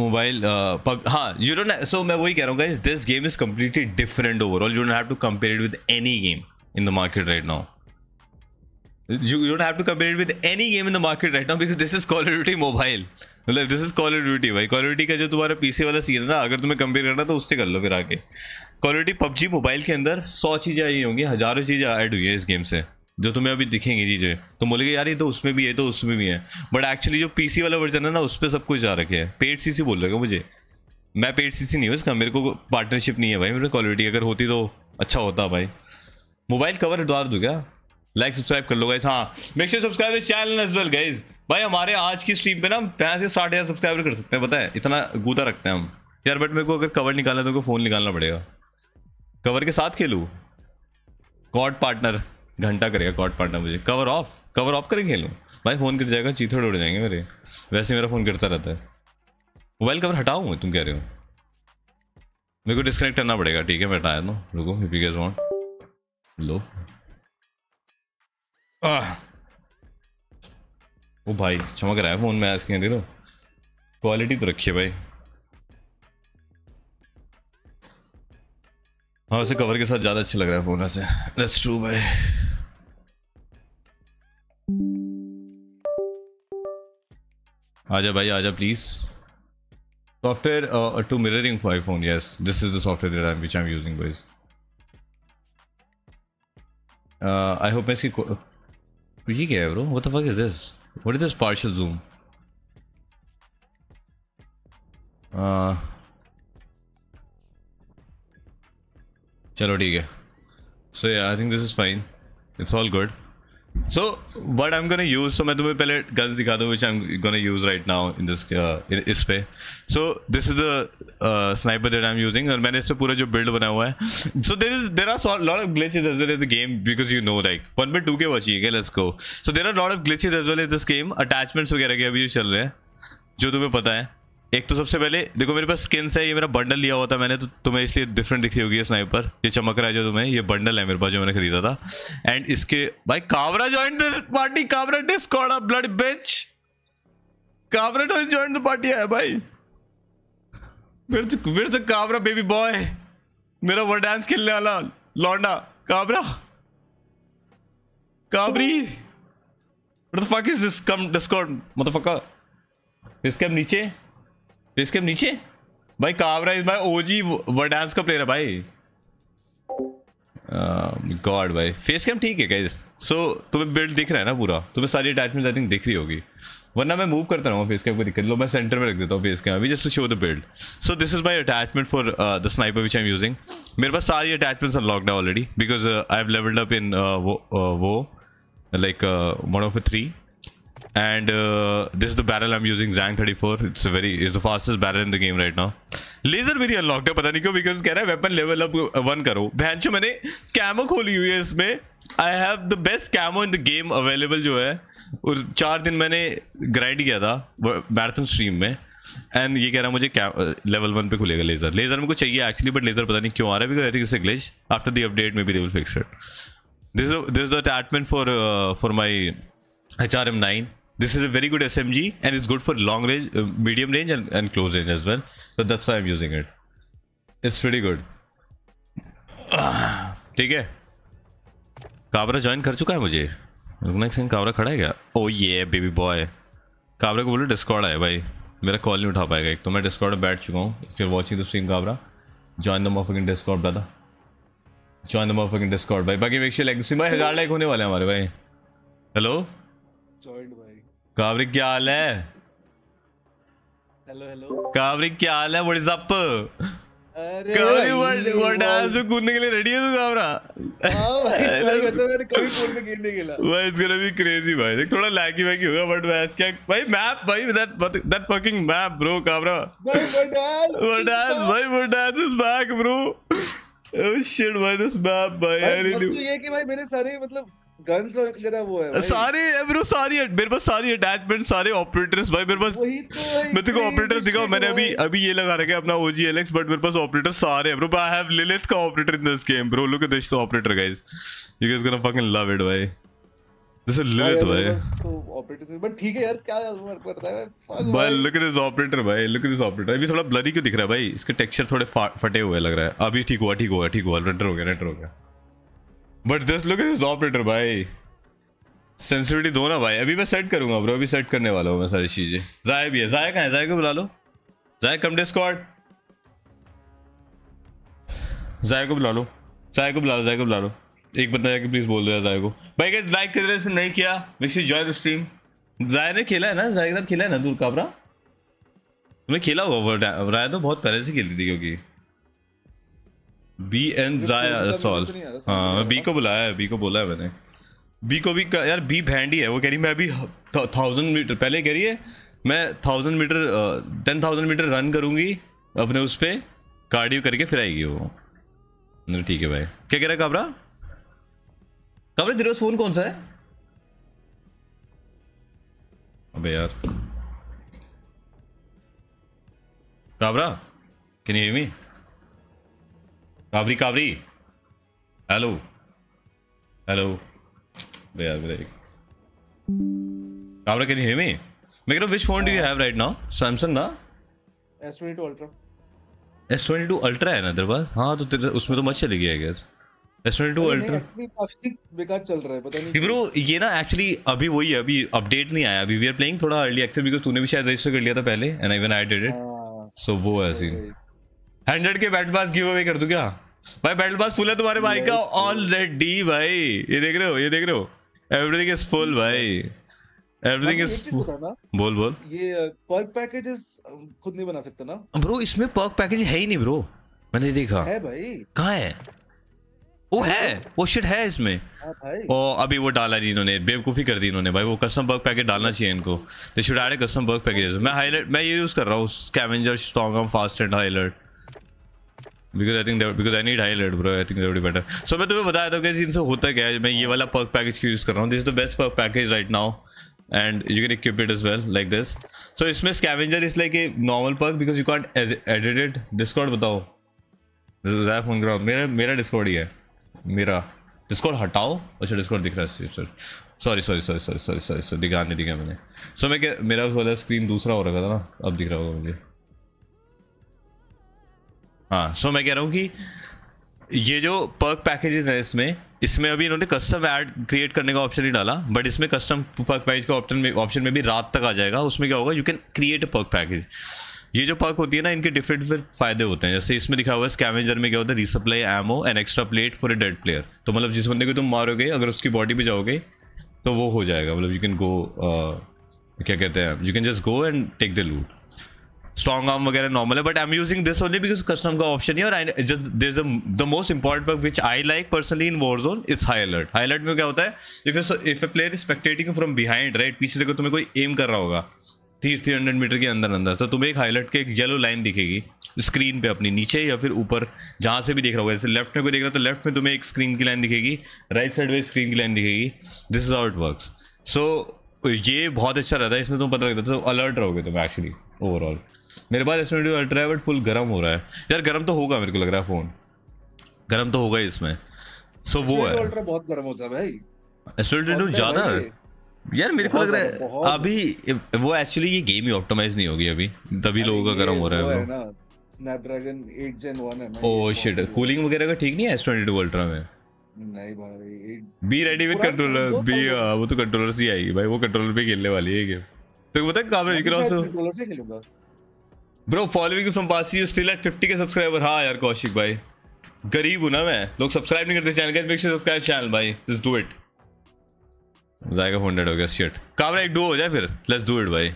मोबाइल. हाँ यू डोंट. सो मैं वही कह रहा हूँ guys, this game is completely different overall. You don't have to compare it with any game in the market right now. You don't have to compare it with any game in the market right now because this is Call of Duty Mobile. मतलब this is Call of Duty भाई. Call of Duty का जो तुम्हारा PC वाला scene है ना, अगर तुम्हें कंपेयर करना तो उससे कर लो. फिर आगे Call of Duty PUBG Mobile के अंदर 100 चीज़ें आई होंगी, हज़ारों चीज़ें ऐड हुई है इस गेम से जो तुम्हें अभी दिखेंगी चीज़ें. तुम बोलेगे यार ये तो उसमें भी है, तो उसमें भी है. बट एक्चुअली जो PC वाला वर्जन है ना उस पर सब कुछ जा रखे है. पेड CC बोल रहे हो मुझे. मैं पेड CC नहीं हूँ इसका, मेरे को पार्टनरशिप नहीं है भाई. मेरे Call of Duty अगर होती तो अच्छा होता भाई. मोबाइल कवर द्वार दूँ क्या. लाइक सब्सक्राइब कर लो गाइस. हाँ make sure subscribe the channel as well guys. भाई हमारे आज की स्ट्रीम पे ना 5 से 60,000 सब्सक्राइबर कर सकते हैं. पता है इतना गूदा रखते हैं हम यार. बट मेरे को अगर कवर निकालना है तो मेरे को फ़ोन निकालना पड़ेगा. कवर के साथ खेलूँ कॉड पार्टनर घंटा करेगा. कॉड पार्टनर मुझे कवर ऑफ करके खेलूँ भाई. फ़ोन कट जाएगा, चीथड़ उड़ जाएंगे मेरे. वैसे मेरा फ़ोन कटता रहता है. मोबाइल कवर हटाऊँ तुम कह रहे हो. मेरे को डिस्कनेक्ट करना पड़ेगा. ठीक है मैं हटाया ना. रुको इफ यू गाइस वांट. लो ओ भाई चमक रहा है फोन में. आज के देखो क्वालिटी तो रखिए भाई. हाँ वैसे कवर के साथ ज्यादा अच्छा लग रहा है फोन वैसे. दैट्स ट्रू भाई. आजा भाई आजा please. Software to mirroring for iPhone. Yes this is the software that which I am using guys. I hope मैं इसकी ये क्या है bro. What the fuck is this. What is this partial zoom. चलो ठीक है. So I think this is fine. It's all good. So what I am gonna use. So मैं तुम्हें पहले गन्स दिखा दूँ which I am gonna use right now in this इस पे. So this is the sniper that I am using. और मैंने इस पे पूरा जो बिल्ड बना हुआ है. So there are lot of glitches as well in the game because you know like 1.2 के बची है. Let's go. So there are lot of glitches as well in this game. Attachments वगैरह के अभी जो चल रहे हैं जो तुम्हें पता है. एक तो सबसे पहले देखो मेरे पास स्किन्स है. ये मेरा बंडल लिया हुआ था मैंने तो तुम्हें इसलिए डिफरेंट दिखी होगी. स्नाइपर ये चमक रहा है जो तुम्हें. ये बंडल है मेरे पास जो मैंने खरीदा था. एंड इसके भाई Kabra join the party. Kabra Discord a blood bitch. Kabra join the party है भाई. With Kabra baby boy. मेरा वर्डांस खेलने वाला लौंडा Kabra. Kabri what the fuck is this. Come Discord motherfucker. इसके हम नीचे भाई काबरा इज भाई ओजी वर्डांस का प्लेयर है भाई. गॉड भाई फेस कैम ठीक है गाइस. सो तुम्हें बिल्ड दिख रहा है ना पूरा. तुम्हें सारी अटैचमेंट आई थिंक दिख रही होगी वरना मैं मूव करता रहूँगा. फेस कैम को दिक्कत लो मैं सेंटर में रख देता हूँ फेस कैम अभी just to show the build. So this is my attachment for the sniper which I am using. मेरे पास सारी अटैचमेंट्स अनलॉक्ड है already because I have levelled up in वो लाइक 1/3. And this is the barrel I'm using, Zang 34. It's the fastest barrel in the game right now. Laser मेरी unlocked है पता नहीं क्यों because कह रहा है weapon level up 1 करो. भैंचो मैंने camo खोली हुई है इसमें. I have the best camo in the game available जो है. और 4 दिन मैंने grind किया था marathon stream में. And ये कह रहा है मुझे level 1 पे खुलेगा laser. Laser मेरे को चाहिए actually but laser पता नहीं क्यों आ रहा है because I think it's a glitch. After the update maybe they will fix it. This is the attachment for my HRM-9. This is a very good SMG and it's good for long range, medium range and close range as well. So that's why I'm using it. It's pretty good. ठीक है. Kabra join कर चुका है मुझे. रुकना एक second. Kabra खड़ा है क्या. ओ ये बेबी बॉय. काबरा को बोलो डिस्कॉर्ड आए भाई. मेरा कॉल नहीं उठा पाएगा एक तो, मैं डिस्कॉर्ड पर बैठ चुका हूँ। फिर watching the stream Kabra, join the morphing Discord दादा, जॉइन द मॉफिंग डिस्कॉर्ड भाई। बाकी वेक्शल लाइक भाई, 1000 लाइक होने वाले हैं हमारे भाई। हेलो भाई काबरी क्या हाल है? हेलो हेलो काबरी क्या हाल है? What is up? अरे वर्डांस में कूदने के लिए रेडी है तू काबरा? हां भाई मैंने कभी पूल में गिरने के लिए भाई, इट्स गोना बी क्रेजी भाई। देख थोड़ा लैगी वैगी होगा बट मैच क्या भाई, मैप भाई that fucking map bro Kabra भाई। वर्डांस भाई, Verdansk is back bro. Oh shit भाई दिस मैप भाई, आई नीड यू। ये कि भाई मेरे सारे मतलब गन्स और जरा वो है भाई। सारे ब्रो सारी मेरे पास, सारी अटैचमेंट, सारे ऑपरेटर्स भाई मेरे पास। वही तो भाई, मैं देखो ऑपरेटर दिखाओ। मैंने अभी अभी ये लगा रखा है अपना OGLX बट मेरे पास ऑपरेटर सारे हैं ब्रो। आई हैव लिलिथ का operator in this game bro. Look at this operator guys, you guys gonna fucking love it भाई। दिस इज लिलिथ भाई, तो ऑपरेटर बट ठीक है यार, क्या वर्क करता है भाई। लुक एट दिस ऑपरेटर भाई, लुक एट दिस ऑपरेटर। अभी थोड़ा ब्लरी क्यों दिख रहा है भाई? इसके टेक्सचर थोड़े फटे हुए लग रहा है। अभी ठीक हुआ, ठीक हुआ, ठीक हुआ। रेंडर हो गया, रेंडर हो गया। But this look at this operator भाई, सेंसिटिविटी दो ना भाई। अभी मैं सेट करूंगा ब्रो, अभी सेट करने वाला हूँ मैं सारी चीजें। जाया भी है, जाया कहाँ है? जाया को बुला लो। जाया कम डिस्कॉर्ड, जाया को बुला लो, जाया को बुला लो, जाया को बुला लो। एक बंदा जाके प्लीज बोल दो यार जाया को भाई। गाइस लाइक कर रहे नहीं किया, make sure join the stream. Jaya ने खेला है ना, जाया के साथ खेला है ना दूर काबरा? तुमने खेला हुआ? राय तो बहुत पहले से खेलती थी क्योंकि बी एंड जाया सॉल। हाँ बी को बुलाया है, बी को बोला है मैंने। बी को भी यार बी भैंडी है, वो कह रही मैं अभी 1000 मीटर पहले कह रही है मैं 1000 मीटर 10,000 मीटर रन करूँगी अपने उस पर कार्डियो करके फिर आएगी वो। नहीं ठीक है भाई, क्या कह रहा है काबरा? काबरा तेरे पास फ़ोन कौन सा है? अबे यार Kabra, can you hear me? Kabri Kabri hello hello यार मेरा एक Kabra, can you hear me? मैं कह रहा हूँ which phone do you have right now? Samsung ना S22 Ultra। S22 Ultra है ना तेरे पास? हाँ तो तेरे उसमें तो मत चली गया गैस। S22 Ultra बेकार चल रहा है पता नहीं ब्रो। ये ना एक्चुअली अभी वही है, अभी अपडेट नहीं आया। अभी वी आर प्लेइंग थोड़ा अर्ली एक्सेस बिकॉज तूने भी शायद रजिस्टर कर लिया था पहले and even I did it, so वो है सीन। 100 के बैटल पास गिव अवे कर दूं क्या भाई? बैटल पास फुल है तुम्हारे भाई का ऑलरेडी भाई। ये देख रहे हो, ये देख रहे हो, एवरीथिंग इज फुल भाई, एवरीथिंग इज फुल। बोल बोल। ये पर्क पैकेजेस खुद नहीं बना सकता ना ब्रो? इसमें पर्क पैकेज है ही नहीं ब्रो। मैंने देखा है भाई, कहां है वो? है वो शिट है इसमें भाई। ओ अभी वो डाला नहीं इन्होंने, बेवकूफी कर दी इन्होंने भाई। वो कस्टम पर्क पैकेज डालना चाहिए इनको, they should add custom perk packages. मैं हाईलाइट मैं ये यूज कर रहा हूं, scavenger strong fast and highlight because I think that because I need highlight bro, I think that would be better। So मैं तुम्हें बताया था गाइस इनसे होता क्या है। मैं ये वाला perk package क्यों यूज कर रहा हूँ, this is the best perk package right now and you can equip it as well like this। So इसमें scavenger is like a normal perk because you can't edit it। Discord बताओ, ज़ाया phone करो। मेरा Discord ही है, मेरा Discord हटाओ। अच्छा Discord दिख रहा है, sorry sorry sorry sorry sorry sorry sorry दिखा नहीं दिखा मैंने। So मैं क्या मेरा वाला स्क्रीन दूसरा हो रखा था ना, अब दिख रहा होगा मुझे। हाँ सो मैं कह रहा हूँ कि ये जो पर्क पैकेजेस हैं इसमें अभी इन्होंने कस्टम ऐड क्रिएट करने का ऑप्शन ही डाला बट इसमें कस्टम पर्क पैकेज का ऑप्शन में भी रात तक आ जाएगा। उसमें क्या होगा, you can create a perk package. ये जो पर्क होती है ना, इनके डिफरेंट डिफरेंट फायदे होते हैं। जैसे इसमें दिखा हुआ है स्कैवेंजर में क्या होता है, resupply ammo and extra plate for a dead player. तो मतलब जिस बंदे को तुम मारोगे अगर उसकी बॉडी पे जाओगे तो वो हो जाएगा, मतलब यू कैन गो क्या कहते हैं, you can just go and take the loot. Strong arm वगैरह नॉर्मल है but I am using this only because custom का ऑप्शन है। और this the most important perk which I like personally in Warzone is high alert. High alert में क्या होता है, if a player is spectating from behind right, पीछे देखो तुम्हें कोई एम कर रहा होगा 300 मीटर के अंदर अंदर, तो तुम्हें एक हाई अलर्ट की एक येलो लाइन दिखेगी स्क्रीन पे अपनी नीचे या फिर ऊपर जहाँ से भी देख रहा होगा। जैसे लेफ्ट में कोई देख रहा है तो लेफ्ट में तुम्हें एक स्क्रीन की लाइन दिखेगी, राइट साइड में स्क्रीन की लाइन दिखेगी। This is how it works. So ये बहुत अच्छा रहता है, इसमें तुम पता लगता है तो अलर्ट रहोगे तुम एक्चुअली ओवरऑल। मेरे पास S22 Ultra है बट फुल गर्म हो रहा है यार, गर्म तो होगा मेरे को लग रहा है, फ़ोन गर्म तो होगा ही इसमें। सो वो है Ultra बहुत गर्म होता है भाई, S22 ज़्यादा यार मेरे को लग रहा है अभी। वो एक्चुअली ये गेम ही ऑप्टिमाइज नहीं होगी अभी, तभी लोगों का गर्म हो रहा है। Snapdragon 8 Gen 1 है। ओह शिट, कूलिंग वगैरह का ठीक नहीं है S22 Ultra में? नहीं भाई, be ready with controller B. वो तो कंट्रोलर से ही आएगी भाई, वो कंट्रोलर पे खेलने वाली है गेम। तो पता है Kabra, you can also controller से खेलूंगा ब्रो फॉलोइंग फ्रॉम पासी you still at 50 K subscriber. हाँ यार कौशिक भाई गरीब हूँ ना मैं, लोग सब्सक्राइब नहीं करते चैनल का, मेक श्योर सब्सक्राइब चैनल भाई, लेट्स डू इट। जाएगा 100 हो गया, शिट। काबरा एक डुओ हो जाए फिर, लेट्स डू इट भाई,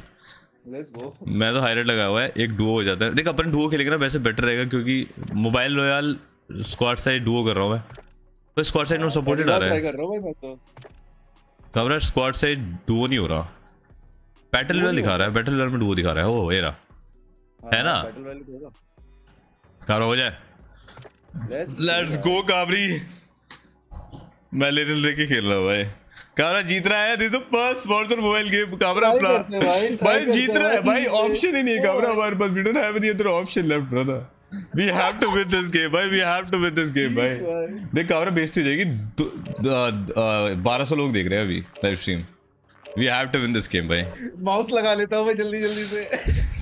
लेट्स गो। मैं तो हाईलाइट लगा हुआ है, एक डुओ हो जाता है। देख अपन डुओ खेलेंगे ना वैसे बेटर रहेगा, क्योंकि mobile royal squad side duo कर रहा हूँ मैं, पर स्क्वाड साइड नो सपोर्टेड आ रहा है। काबरा स्क्वाड साइड डुओ नहीं हो रहा, बैटल रॉयल दिखा रहा है, बैटल रॉयल में डुओ दिखा रहा है। ओ येरा है ना, काबरा हो जाए, लेट्स गो काबरी। मैं लिटिल लेके खेल रहा हूँ भाई, काबरा जीत रहा है। This is the first Warzone mobile game Kabra अपना भाई जीत रहा है भाई, ऑप्शन ही नहीं है काबरा हमारे पास, we don't have any other option left brother, we have to win this game भाई, we have to win this game भाई। देख काबरा बेइज्जती हो जाएगी, 1200 लोग देख रहे हैं अभी live stream, we have to win this game भाई। माउस लगा लेता हूं मैं जल्दी जल्दी से,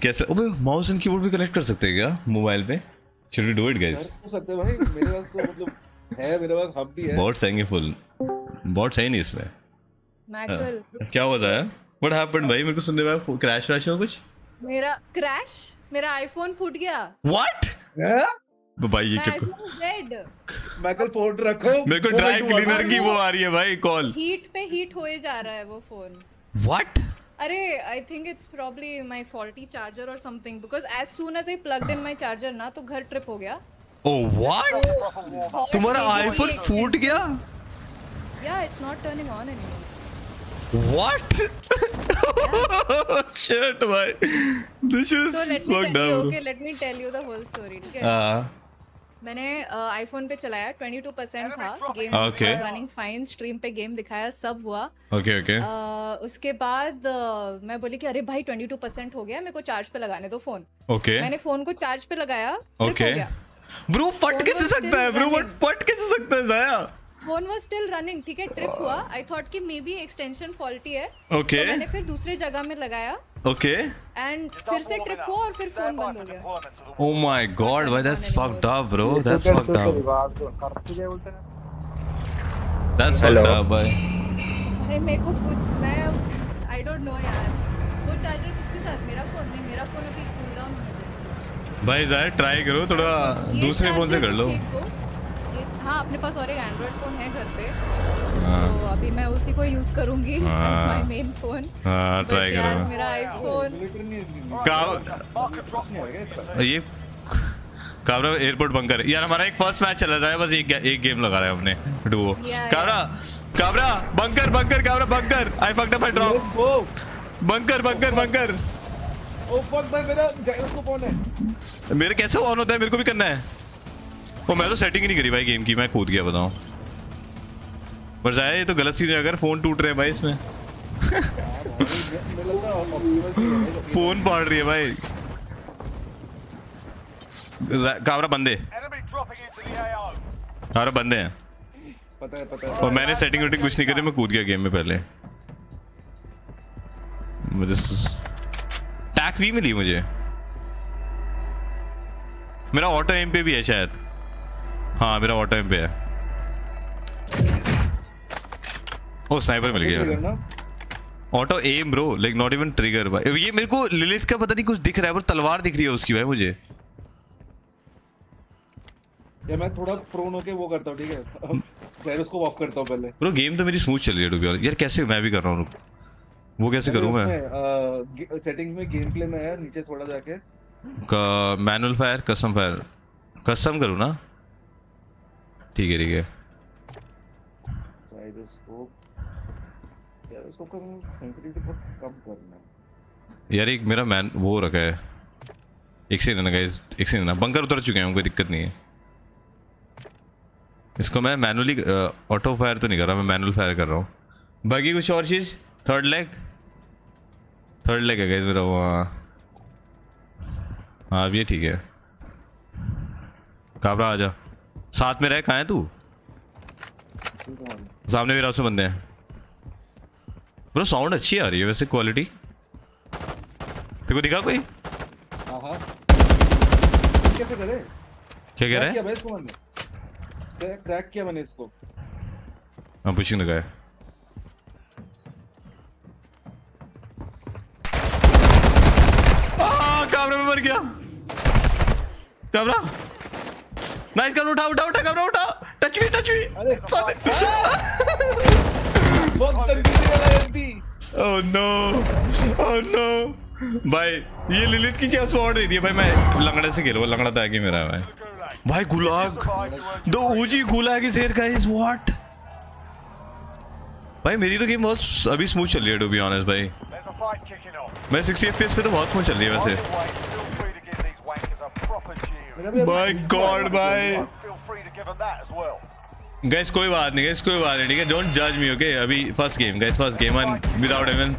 कैसे ओबे माउस एंड कीबोर्ड भी कनेक्ट कर सकते हैं क्या मोबाइल पे? Should we do it guys? हो सकता है भाई, मेरे पास तो मतलब है, मेरे पास हब भी है। बॉट्स आएंगे फुल, बॉट्स है नहीं इसमें। मैकल क्या हुआ जाया? What happened भाई? मेरे को सुनने में क्रैश रश हो कुछ? मेरा क्रैश? मेरा आईफोन फूट गया। What? भाई ये क्या? मैकल फोन रखो। मेरे को ड्राई क्लीनर की वो आ रही है भाई कॉल। हीट पे हीट होए जा रहा है वो फोन। What? अरे I think it's probably my faulty charger और something, because as soon as I plugged in my charger ना तो घर ट्रिप हो गया। ओह व्हाट, तुम्हारा आईफोन फूट गया? या it's not turning on anymore. What shit भाई, this is work down. Okay let me tell you the whole story, ठीक है? मैंने आईफोन पे चलाया, 22% था गेम, रनिंग फाइन, स्ट्रीम पे गेम दिखाया, सब हुआ। उसके बाद मैं बोली कि अरे भाई 22% हो गया, मेरे को चार्ज पे लगाने दो फोन। मैंने फोन को चार्ज पे लगाया, हो गया। ब्रो फट कैसे सकता है, ब्रो फट कैसे सकता है ज़ाया? फोन वाज स्टिल रनिंग, ठीक है, ट्रिप हुआ। आई थॉट कि मे बी एक्सटेंशन फॉल्टी है, तो मैंने फिर दूसरे जगह में लगाया, एंड फिर से ट्रिप हुआ और फिर फोन बंद हो गया। ओह माय गॉड भाई, that's fucked up bro, that's fucked up, that's fucked up भाई। अरे मेरे को कुछ, मैं आई डोंट नो यार, वो चार्जर किसके साथ, मेरा फोन नहीं, मेरा फोन अभी कूल डाउन भाई। ज़ाया ट्राई करो थोड़ा दूसरे फोन से कर लो। हाँ अपने पास और एक एंड्रॉइड फोन है घर पे, तो अभी मैं उसी को यूज करूंगी as my main phone. Try करो मेरा आईफोन। ये काबरा एयरपोर्ट बंकर यार, हमारा एक फर्स्ट मैच चला जाए, बस एक गेम लगा रहा है हमने duo. Kabra Kabra bunker bunker, Kabra bunker, I fucked up, I drop, bunker bunker bunker. Oh fuck भाई मेरा जैकल को फोन है, मेरे कैसे ऑन होता है, मेरे को भी करना है। ओ मैं तो सेटिंग ही नहीं करी भाई गेम की, मैं कूद गया बताऊं। पर ज़ाया ये तो गलत चीज है, अगर फोन टूट रहे हैं भाई इसमें फोन फाड़ रही है भाई काबरा। बंदे काबरा बंदे हैं, पता है और मैंने सेटिंग वेटिंग कुछ नहीं करी, मैं कूद गया गेम में पहले। मुझे टैक भी मिली, मुझे मेरा ऑटो एम पे भी है शायद, हाँ मेरा ऑटो एम पे है। ओ स्नाइपर मिल गया, auto aim bro, like not even trigger भाई। ये मेरे को लिलिथ का पता नहीं कुछ दिख रहा है, तलवार दिख रही है उसकी भाई मुझे। ये मैं थोड़ा प्रोन होके वो करता हूँ, ठीक है, वायरस को ऑफ करता हूँ पहले। ब्रो गेम तो मेरी स्मूथ चल रही है टू बी ऑनेस्ट यार, कैसे मैं भी कर रहा हूँ, वो कैसे करूँ मैं? सेटिंग्स में गेम प्ले में यार नीचे थोड़ा जाके का मैनुअल फायर, कसम फायर, कसम करूँ ना, ठीक है ठीक है। यार इसको सेंसिटिविटी बहुत कम करना यार। एक मेरा मैन वो रखा है, एक से ना गाइस, एक से ना। बंकर उतर चुके हैं, उनको दिक्कत नहीं है। इसको मैं मैनुअली ऑटो फायर तो नहीं कर रहा, मैं मैनुअल फायर कर रहा हूँ। बाकी कुछ और चीज़, थर्ड लेग है गाइस मेरा वहाँ। हाँ अब ये ठीक है। काबरा आजा, साथ में रह। कहाँ है तू? सामने भी रास्ते बंदे हैं। ब्रो साउंड अच्छी आ रही है वैसे, क्वालिटी तेरे को दिखा कोई? कैसे करे? क्या कह रहा है? क्रैक किया मैंने इसको। हाँ पुशिंग लगाया। काबरा में मर गया। कबरा नाइस कर, उठा उठा उठा कबरा उठा, टच भी टच भी। ओह नो ओह नो भाई, ये लिलिट की क्या स्पॉट दे दी है भाई। मैं लंगड़े से खेलूंगा, लंगड़ा तो आगे मेरा है भाई। गुलाग दो ऊजी गुलाग इज हियर गाइस, व्हाट भाई। मेरी तो गेम बहुत अभी स्मूथ चल रही है टू बी ऑनेस्ट भाई। मैं 60 एफपीएस पे तो बहुत स्मूथ चल रही है वैसे। माय गॉड भाई गाइस, कोई बात नहीं गाइस, कोई बात नहीं, ठीक है। डोंट जज मी ओके। अभी first game guys, first game on without एवन।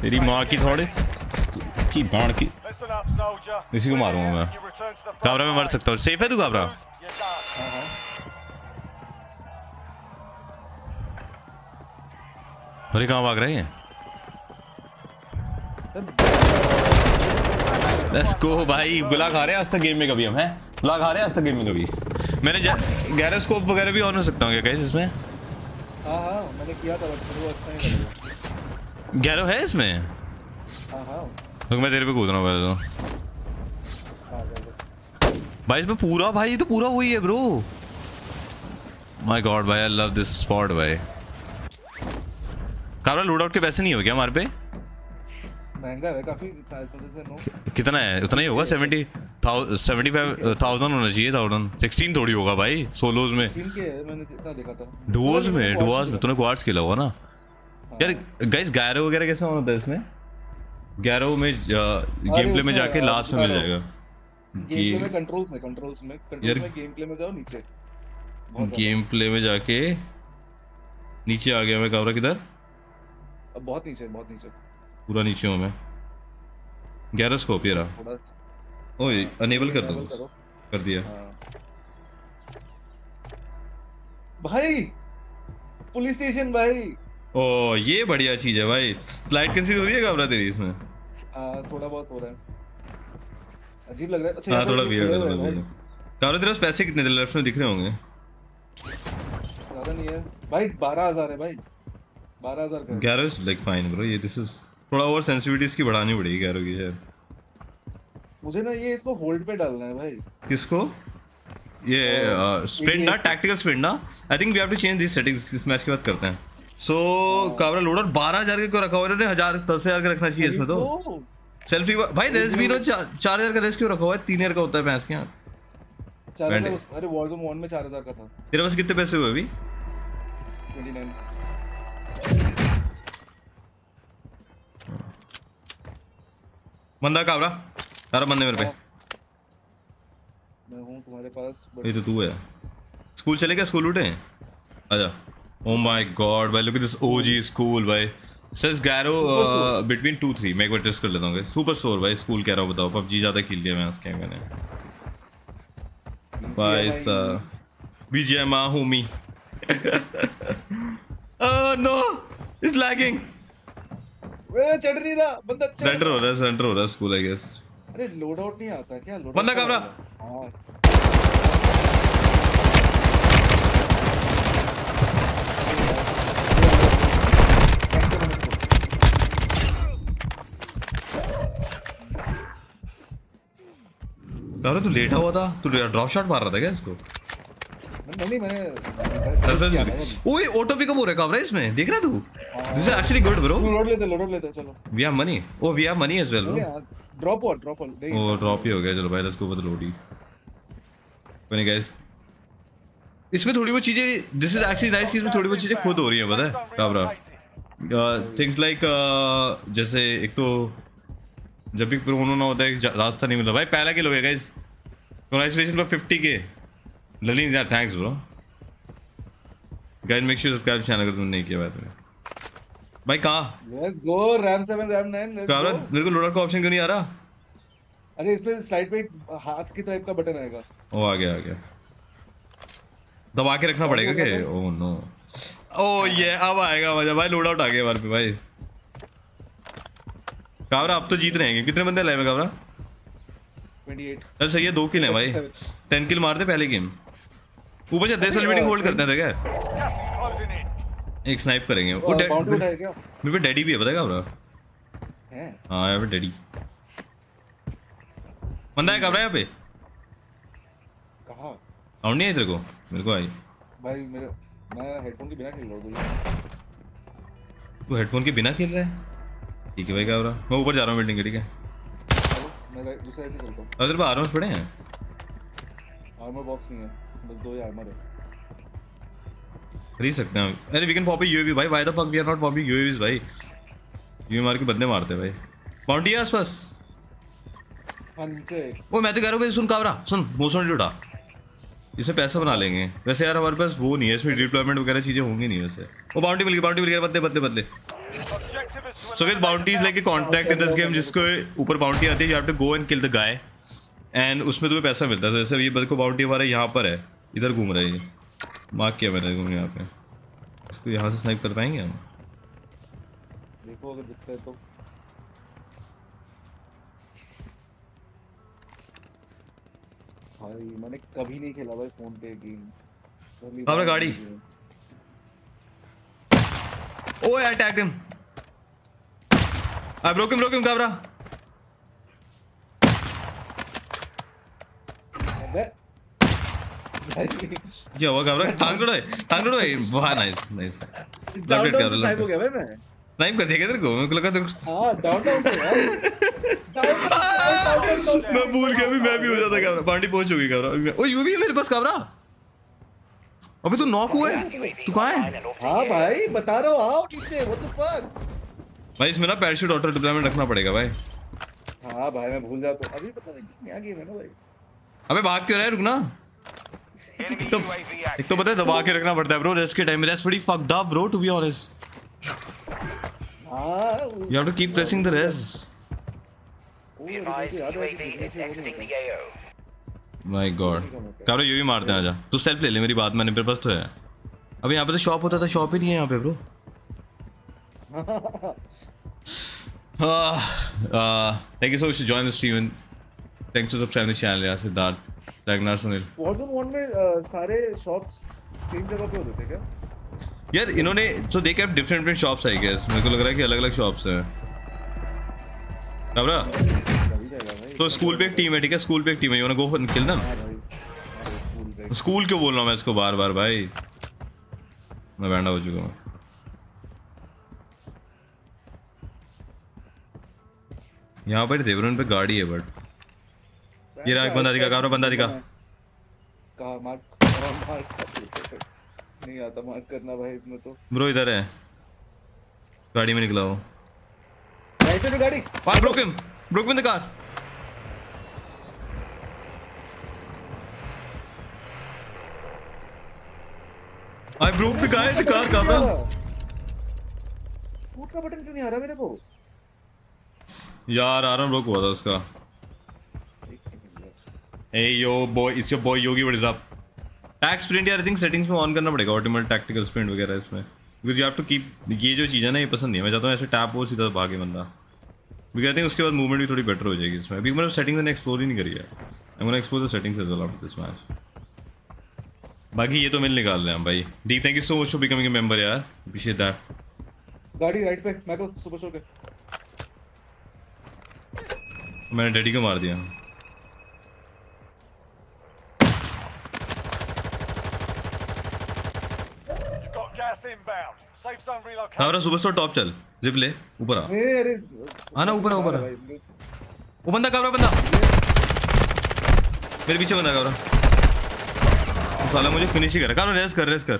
तेरी माँ की थोड़ी की बाण की, इसी को मारूंगा मैं। काबरा में मर सकता हूँ, सेफ है तू काबरा। अरे कहाँ भाग रहे हैं? लेट्स गो भाई। गुला खा रहे हैं आज तक गेम में कभी हम, हैं गुला खा रहे हैं आज तक गेम में कभी। मैंने गैरोस्कोप वगैरह भी ऑन हो सकता हूँ क्या गाइस इसमें? हाँ हाँ मैंने किया था। गैरो है इसमें? हाँ हाँ। तो मैं तेरे पे कूद रहा हूँ तो भाई इसमें पूरा, भाई तो पूरा वही है ब्रो। माय गॉड भाई, आई लव दिस स्पॉट भाई। काबरा लोड आउट के पैसे नहीं हो गया हमारे पे? महंगा है काफी, कितना है? उतना ही होगा 75,000 होना चाहिए। 16 थोड़ी होगा भाई सोलोज में। मैंने कितना देखा था डुओज में। तूने क्वाड्स खेला होगा ना यार। गाइस गैरो वगैरह कैसे ऑन होता है इसमें? ग्यारह में गेम प्ले में जाके लास्ट में मिल जाएगा। गेम प्ले कंट्रोल्स में गेम प्ले में जाओ नीचे, गेम प्ले में जाके नीचे आ गया मैं। काबरा किधर? अब बहुत नीचे पूरा नीचे हूँ मैं। गैरोस्कोप ये रहा। ओए अनेबल कर दो, कर दिया भाई। पुलिस स्टेशन भाई। ओ ये बढ़िया चीज है भाई। स्लाइड कंसील हो रही है काबरा तेरी इसमें? थोड़ा बहुत हो रहा है, अजीब लग रहा है। अच्छा हां थोड़ा वियर्ड है भाई। काबरा तेरे पैसे कितने थे? लेफ्ट में दिख रहे होंगे, ज्यादा नहीं है भाई। 12000 है भाई, 12000 का। Gyro is like fine bro. ये दिस इज थोड़ा और सेंसिटिविटीज की बढ़ानी पड़ेगी गैरो की शायद। मुझे ना ये इसको होल्ड पे डालना है भाई। किसको? ये स्प्रिंट ना, टैक्टिकल स्प्रिंट ना। I think we have to change this settings. इस मैच के बाद करते हैं। सो काबरा लोडर 12000 के को रखा हुआ है इन्होंने। 10,000 का रखना चाहिए इसमें तो। सेल्फी भाई रेस भी नो 4000 का रेस क्यों रखा हुआ है? 3000 का होता है भैंस के यहाँ 4000। अरे वॉरज़ोन 1 में 4000 का था। तेरे पास कितने पैसे हुए अभी? 29। बंदा काबरा, सारा बंदे मेरे पे। मैं हूं तुम्हारे पास। ये तो तू है। स्कूल चले गए? स्कूल उठे? आजा। Oh my God भाई, look at this OG school भाई। Says Garo between 2-3। मैं एक बार टेस्ट कर लेता हूँ। सुपर स्टोर भाई, स्कूल कह रहा हूँ बताओ। PUBG ज़्यादा खेल लिया मैं उसके मैंने भाई साहब। BGMA homie। Oh no, it's lagging। वे चढ़ नहीं रहा बंदा। सेंटर हो रहा है, सेंटर हो रहा है स्कूल I guess। अरे लोड आउट नहीं आता क्या? लोड बंदा काबरा। तू लेटा हुआ था, तू ड्रॉप शॉट मार रहा था क्या इसको? नहीं मैंने। ओए ऑटो पिकअप हो रहा है काबरा इसमें, देख रहा तू? This is actually good bro. Load लेते चलो। We have money. Oh we have money as well bro. Drop on. O drop ही हो गया, चलो भाई लेट्स गो फॉर द लोडी। बने गाइस इसमें थोड़ी वो चीजें, दिस इज एक्चुअली नाइस कि इसमें थोड़ी वो चीजें खुद हो रही हैं, पता है काबरा। थिंग्स लाइक जैसे एक तो जब भी प्रोनो ना होता है, रास्ता नहीं मिला भाई। पहला किल हो गया गाइस, कांग्रेचुलेशन पर 50K ललित यार। Thanks bro. Guys make sure subscribe channel अगर तुमने नहीं किया भाई। तुमने भाई कहां? Let's go ram 7 ram 9। काबरा मेरे को लोडर का ऑप्शन क्यों नहीं आ रहा? अरे इस पे स्लाइड पे एक हाथ की टाइप का बटन आएगा। ओ आ गया दबा के रखना पड़ेगा के। ओ नो ओ ये अब आएगा मजा भाई। लोड आउट आ गया बार पे भाई। काबरा आप तो जीत रहे हैं। कितने बंदे लाए में काबरा? 28। चल सही है, 2 किल हैं भाई। 10 किल मारते पहले गेम। ऊपर से 10 मीटिंग होल्ड करते हैं क्या? एक स्नाइप करेंगे। वो मेरे पे डैडी भी है पता है काबरा। हां यार डैडी बंदा है कबरा यहाँ पे। कहाँ? आउट नहीं है तेरे को? मेरे को आई। भाई मेरे मैं हेडफोन के बिना खेल रहा हूँ। तू हेडफोन के बिना खेल रहा है? ठीक है भाई कबरा, मैं ऊपर जा रहा हूँ बिल्डिंग के। ठीक है मैं दूसरा ऐसे करता हूँ। अगर बाहर आर्मर्स पड़े हैं? आर्मर बॉक्स नहीं है, बस दो ही आर्मर है। खरीद सकते हैं। अरे वी कैन पॉप यूएवी भाई, why the fuck we are not popping UAVs भाई। यूएवी मार के बंदे मारते हैं भाई। बाउंड्री है आसपास। अंचे। ओ मैं तो कह रहा हूँ सुन कावरा, सुन मोशन जुटा, इससे पैसा बना लेंगे। वैसे यार हमारे पास वो नहीं है, इसमें डिप्लॉयमेंट वगैरह चीजें होंगी नहीं वैसे। वो बाउंड्री मिल गई, बाउंड्री मिल गई। बदले बदले बदले। So with bounties like a contract in this game, जिसको ऊपर बाउंटी आती है, you have to go and kill the guy, and उसमें तुम्हें पैसा मिलता है। तो जैसे ये बदको बाउंटी हमारा यहाँ पर है, इधर घूम रहा है ये, मार्क किया मैंने घूमने यहाँ पे। इसको यहाँ से स्नाइप कर पाएंगे हम? देखो अगर दिखता है तो। भाई मैंने कभी नहीं खेला भाई फोन पे गेम। हमारा गाड़ी। Oh I attacked him. I broke him, Kabra. क्या हुआ Kabra? टांग तोड़ो है। वाह nice nice. Down down type हो गया भाई मैं। टाइम कर दिया तेरे को, मेरे को लगा तेरे को। हां डाउन डाउन हो गया। मैं भूल गया भी, मैं भी हो जाता Kabra। बाउंड्री पहुंच गई Kabra। ओ यूवी मेरे पास Kabra। अबे तू नॉक हुआ है, तू कहाँ है? हाँ भाई बता रहा हूँ, आओ नीचे। व्हाट द फक भाई, इसमें ना पैराशूट ऑटो डिप्लॉयमेंट रखना पड़ेगा भाई। हाँ भाई मैं भूल जाता हूँ, अभी पता नहीं क्या गेम है ना भाई। अबे भाग क्यों रहा है, रुकना। तो एक तो पता है दबा के रखना पड़ता है ब्रो रेस के टाइम में। That's very fucked up bro to be honest. हां you have to keep pressing the race. My god कारो यूवी मारते हैं। आजा तू सेल्फ ले ले मेरी बात, मैंने मेरे पास तो है। अबे यहाँ पे तो शॉप होता था, शॉप ही नहीं है यहाँ पे bro. Thank you so much join the stream and thanks for subscribing the channel यार। सिद्धार्थ रैगनार सुनील। वॉर्जोन 1 में सारे शॉप्स सेम जगह पे होते थे क्या यार? इन्होंने तो देखा है डिफरेंट शॉप्स आई गेस। मेरे को लग रहा है कि अलग-अलग शॉप्स हैं काबरा। तो स्कूल पे एक टीम है, ठीक है स्कूल पे एक टीम है। You want to go for kill them? School क्यों बोल रहा हूं मैं इसको बार बार भाई, मैं बैंडा हो चुका हूं। यहां पर देवरन पे गाड़ी है बट ये रहा। एक बंदा दिखा काबरा, बंदा दिखा। का मार नहीं आता, मार करना भाई इसमें तो। ब्रो इधर है, गाड़ी में निकला वो। राइट साइड पे गाड़ी। Fire broke him, broke him the car. I broke the guy in the car Kabra. कूद का बटन क्यों नहीं आ रहा मेरे को? यार आराम रोक हुआ था उसका। Hey yo boy, it's your boy Yogi, what is up? Tag sprint यार I think settings में ऑन करना पड़ेगा, ऑटोमेटिक टैक्टिकल स्प्रिंट वगैरह इसमें। Because you have to keep, ये जो चीज़ है ना ये पसंद नहीं है। मैं चाहता हूँ ऐसे टैप हो सीधा भागे बंदा। Because I think उसके बाद मूवमेंट भी थोड़ी बेटर हो जाएगी इसमें। अभी मैंने सेटिंग्स मैंने एक्सप्लोर ही नहीं करी है। I'm gonna explore the settings as well after this match. बाकी ये तो मिल निकाल रहे हैं हम भाई। Deep thank you so much for becoming a member यार, अप्रिशिएट दैट। गाड़ी राइट पे मैकल, सुपर शॉट है। मैंने डैडी को मार दिया। हमारा सुपर शॉट टॉप चल, जिप ले ऊपर आ। अरे आना ऊपर आ, ऊपर आ। वो बंदा काबरा, बंदा मेरे पीछे, बंदा काबरा साला मुझे फिनिश ही कर रहा। रेस कर, रेस कर।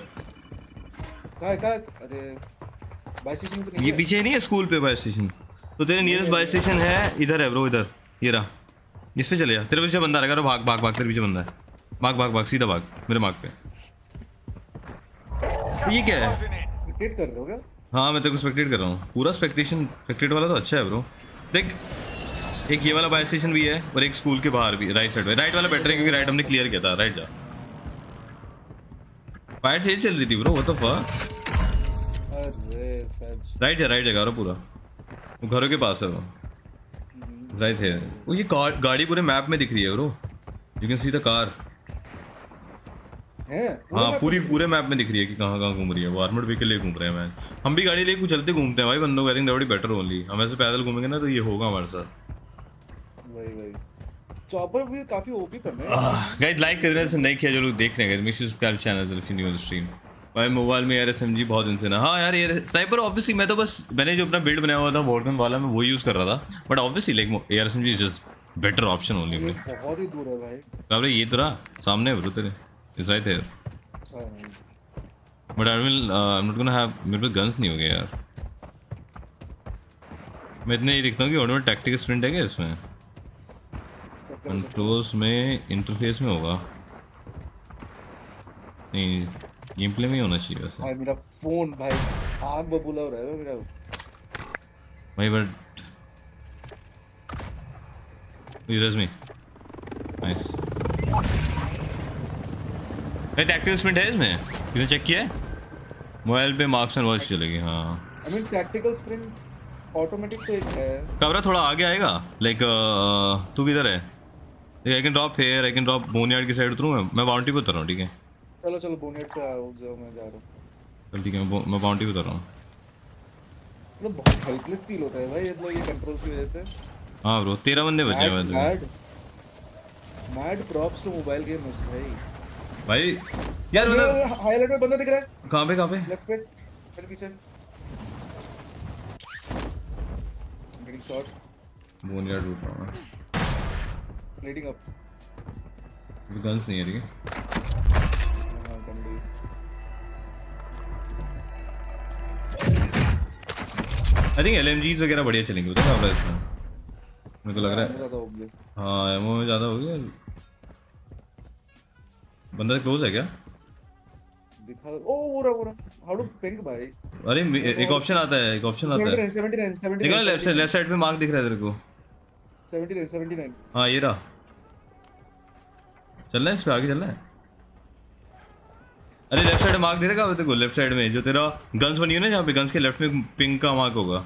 का अरे बाय स्टेशन पे नहीं, ये पीछे नहीं है स्कूल पे बाय स्टेशन। तो तेरे नियरेस्ट बाय स्टेशन है इधर है ब्रो, इधर ये रहा। इस पे चले जा, तेरे पीछे बंदा आ रहा है। भाग भाग भाग, तेरे पीछे बंदा है। भाग भाग भाग, सीधा भाग मेरे मार्क पे। ये क्या है? स्पेक्टेट कर रहे हो क्या? हां मैं तेरे को स्पेक्टेट कर रहा हूं। पूरा स्पेक्टेशन, स्पेक्टेट वाला तो अच्छा है ब्रो। देख एक ये वाला बाय स्टेशन भी है और एक स्कूल के बाहर भी, राइट साइड पे। राइट वाला बेटर है क्योंकि राइट हमने क्लियर किया था। राइट जा, फायर से चल रही थी ब्रो। What the fuck. अरे सच राइट है, राइट जगह और पूरा वो घरों के पास है वो। राइट है वो। ये गाड़ी पूरे मैप में दिख रही है bro, you can see the car है। हां पूरी पूरे मैप में दिख रही है कि कहां-कहां घूम रही है वो। आर्मर्ड व्हीकल ले घूम रहे हैं। मैं हम भी गाड़ी लेके चलते घूमते हैं भाई। बंदो I think that would be better only. हम ऐसे पैदल घूमेंगे ना तो ये होगा हमारे साथ। भाई भाई चॉपर भी काफी ओपी कर रहे हैं गाइस। लाइक कर देना से नहीं किया जो लोग देख रहे हैं guys, make sure subscribe channel जल्दी न्यू स्ट्रीम। भाई मोबाइल में यार एसएमजी बहुत दिन से ना। हां यार ये स्नाइपर ऑब्वियसली मैं तो बस मैंने जो अपना बिल्ड बनाया हुआ था वॉर्गन वाला मैं वो यूज कर रहा था, बट ऑब्वियसली लाइक यार SMG is just better option only. बहुत ही दूर है भाई अबे ये तेरा सामने है ब्रो, तेरे is right there. But I am not gonna have, मेरे पास गन्स नहीं हो गए यार। मैं इतना ही दिखता हूं कि ऑटोमेटिक टैक्टिकल स्प्रिंट है क्या इसमें? कंट्रोल्स में इंटरफेस में होगा नहीं, गेम प्ले में होना चाहिए वैसे। भाई मेरा फोन भाई आग बबूला हो रहा है मेरा भाई। But use me nice. भाई टैक्टिकल स्प्रिंट है इसमें, किसने चेक किया है? मोबाइल पे मार्क्स एंड वॉच चलेगी। हां I mean tactical sprint automatic तो एक है। कबरा थोड़ा आगे आएगा लाइक तू किधर है? I can drop here, I can drop बोनियार्ड की साइड उतरूं मैं बाउंड्री पे उतर रहा हूं। ठीक है चलो चलो बोनियार्ड पे आओ, जाओ मैं जा रहा हूं। चल ठीक है मैं बाउंड्री पे उतर रहा हूं। मतलब बहुत हेल्पलेस फील होता है भाई ये लोग ये कंट्रोल्स की वजह से। हां ब्रो 13 बंदे बचे हैं भाई। Mad props to mobile game उस भाई। भाई यार मतलब हाईलाइट में बंदा दिख रहा है। कहां पे लेफ्ट पे मेरे पीछे मेरी शॉट बोनियार्ड लूट रहा हूं मैं। लीडिंग अप गन्स नहीं है रे आई थिंक एलएमजीज वगैरह बढ़िया चलेंगे पता है आपका इसमें। मेरे को लग रहा है हां एमओ में ज्यादा होगी। बंदा क्लोज है क्या? दिखा ओ वो रहा हाउ डू पिंग भाई। अरे एक ऑप्शन आता है, एक ऑप्शन आता है 79 देखो लेफ्ट साइड पे मार्क दिख रहा है तेरे को 79। हाँ ये रहा, चलना है इस पे आगे चलना है। अरे लेफ्ट साइड मार्क दे रखा है तेरे को, लेफ्ट साइड में जो तेरा गन्स बनी है ना जहाँ पे गन्स के लेफ्ट में पिंक का मार्क होगा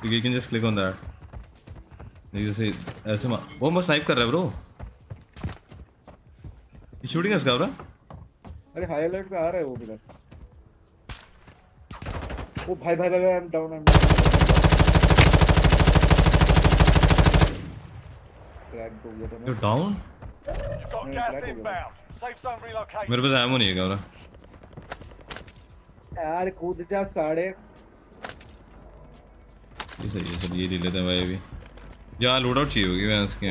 तो you can just click on that. जैसे ऐसे मार्क वो मैं स्नाइप कर रहा है ब्रो। ये शूटिंग है इसका ब्रो। अरे हाई अलर्ट पे आ रहा है वो बिना। ओ भाई I am down You're down? मेरे पास ammo नहीं है कबरा। यार कूद जा साढ़े। ये ले लेते हैं भाई अभी। यार loadout चाहिए होगी मैं इसके।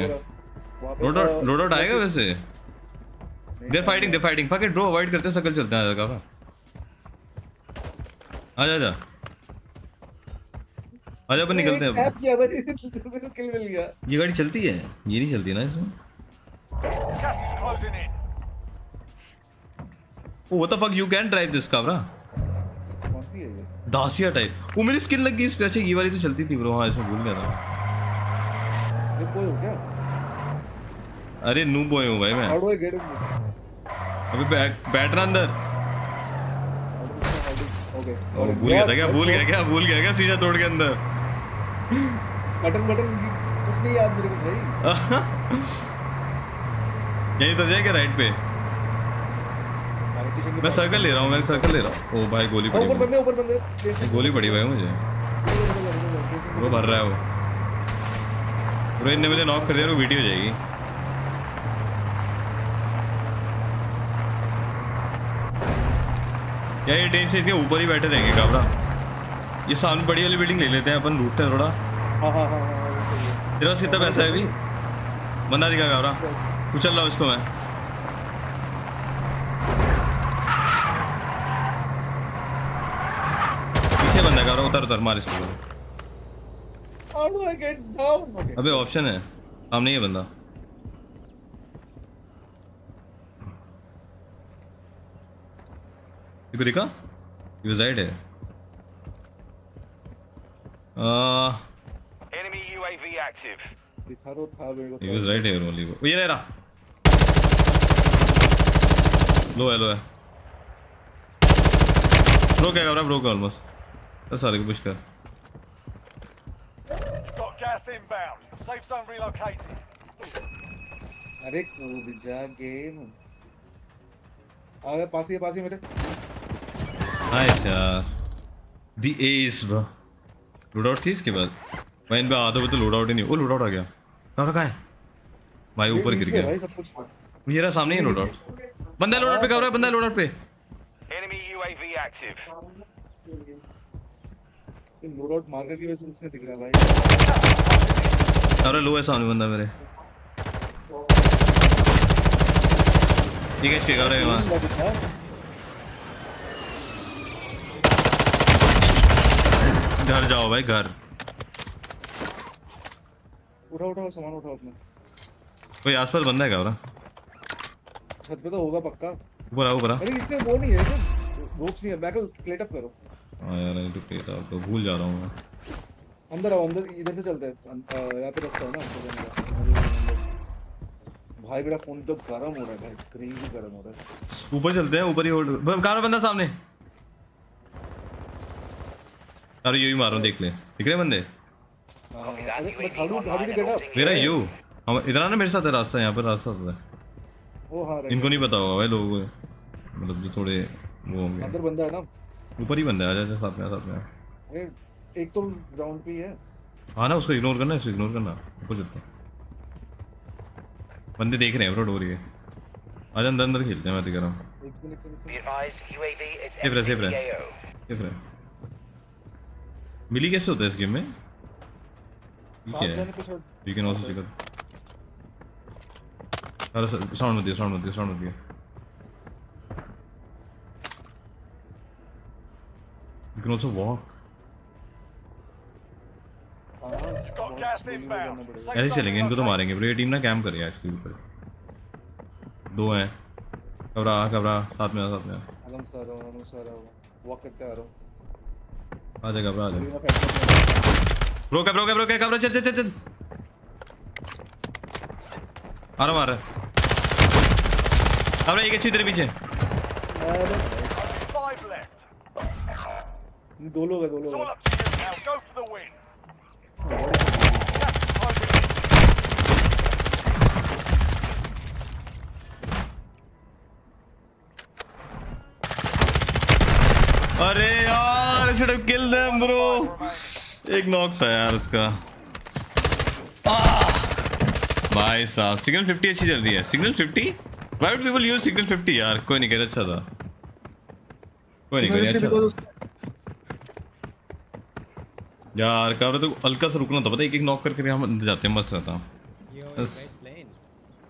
loadout आएगा वैसे। They're fighting. Fuck it bro, avoid करते सकल चलते हैं कबरा। आजा अपन निकलते हैं। अब क्या भाई मेरे को किल मिल गया। ये गाड़ी चलती है, ये नहीं चलती ना इसमें। Oh what the fuck you can drive this Kabra. कौन सी है ये? दासिया टाइप। ओ मेरी स्किन लग गई इस पे। अच्छा ये वाली तो चलती थी ब्रो। हां इसमें भूल गया था। ये कोई हो क्या? अरे नूब बॉय हूं भाई मैं। How do I get him? अबे बैटरा अंदर। ओके और भूल गया क्या सीधा तोड़ के अंदर। बटन कुछ नहीं याद मेरे को भाई। यही तो जाएगा राइट पे। मैं सर्कल ले रहा हूं ओ भाई गोली पड़ी। ऊपर बंदे गोली पड़ी भाई मुझे। वो भर रहा है वो। ब्रो इनने मुझे नॉक कर दिया, वो वीडियो हो जाएगी। यार ये टेंशन इसके ऊपर ही बैठे रहेंगे काबरा। ये सामने बड़ी वाली बिल्डिंग ले लेते हैं अपन, लूटते हैं थोड़ा। हाँ। तेरे पास कितना पैसा है अभी? बंदा दिखा काबरा, उछल रहा उसको मैं। पीछे बंदा काबरा, उतर मार इसको। अबे ऑप्शन है सामने ही है बंदा। देखो दिखा यूज़ाइड है। enemy UAV active दिखा तो था मेरे को। यूज राइट है ओनली वो। ये रहा लो है ब्रो का ऑलमोस्ट तो सारे को पुश कर। got gas inbound safe zone relocated। अरे कूद जा गेम। अरे पास ही मेरे। नाइस यार the ace bro. Load out थी इसके बाद मैं इन पे आता तो लोड आउट ही नहीं। ओ लोड आउट आ गया। कहां है? भाई ऊपर गिर गया मेरा सामने ही लोड आउट बंदा लोड आउट पे कवर है बंदा लोड आउट पे एनिमी यूएवी एक्टिव ये लोड आउट मार्कर की वजह से उसने दिख रहा भाई अरे लो है सामने बंदा मेरे ठीक है चेक कवर है वहां घर जाओ भाई घर उठाओ उठाओ सामान उठाओ अपना कोई आसपास बंदा है काबरा छत पे तो होगा पक्का ऊपर आओ ऊपर अरे इसमें वो नहीं है रोप्स नहीं है मैकल प्लेट अप करो हां यार नहीं तो प्लेट अप भूल जा रहा हूं मैं अंदर आओ अंदर इधर से चलते हैं यहां पे रास्ता है ना भाई मेरा फोन तो गरम हो रहा है भाई क्रेजी गरम हो रहा है ऊपर चलते हैं ऊपर ही होल्ड कहां है बंदा सामने अरे यू ही मारो देख ले दिख रहे बंदे हां मेरा यू इधर आना मेरे साथ है रास्ता यहां पे रास्ता है इनको नहीं पता होगा भाई लोगों को मतलब जो थोड़े वो होंगे अंदर बंदा है ना ऊपर ही बंदा है आजा साथ में ए, एक तो ग्राउंड पे ही है हां ना उसको इग्नोर करना है इसको इग्नोर करना ऊपर चलते हैं बंदे देख रहे हैं ब्रो डोर ये आजा अंदर अंदर खेलते हैं मैं दिखा रहा हूं एक मिनट सेफ रहे मिली कैसे होता है इस गेम में ठीक है you can also check out अरे साउंड मत दिया You can also walk. ऐसे चलेंगे इनको तो मारेंगे ब्रो ये टीम ना कैंप कर रही है एक्चुअली ऊपर दो हैं कबरा साथ में आलम सर वॉक करते आ जाएगा कबरा आ जाएगा ब्रो के कबरा चल अरे मार अरे एक अच्छी तेरे पीछे दो लोग अरे यार should have killed them bro एक नॉक था यार उसका भाई साहब सिग्नल 50 अच्छी चल रही है signal 50 why do people use signal 50 यार कोई नहीं कह रहा अच्छा था यार काबरा तो हल्का सा रुकना था पता एक नॉक करके हम अंदर जाते हैं मस्त रहता बस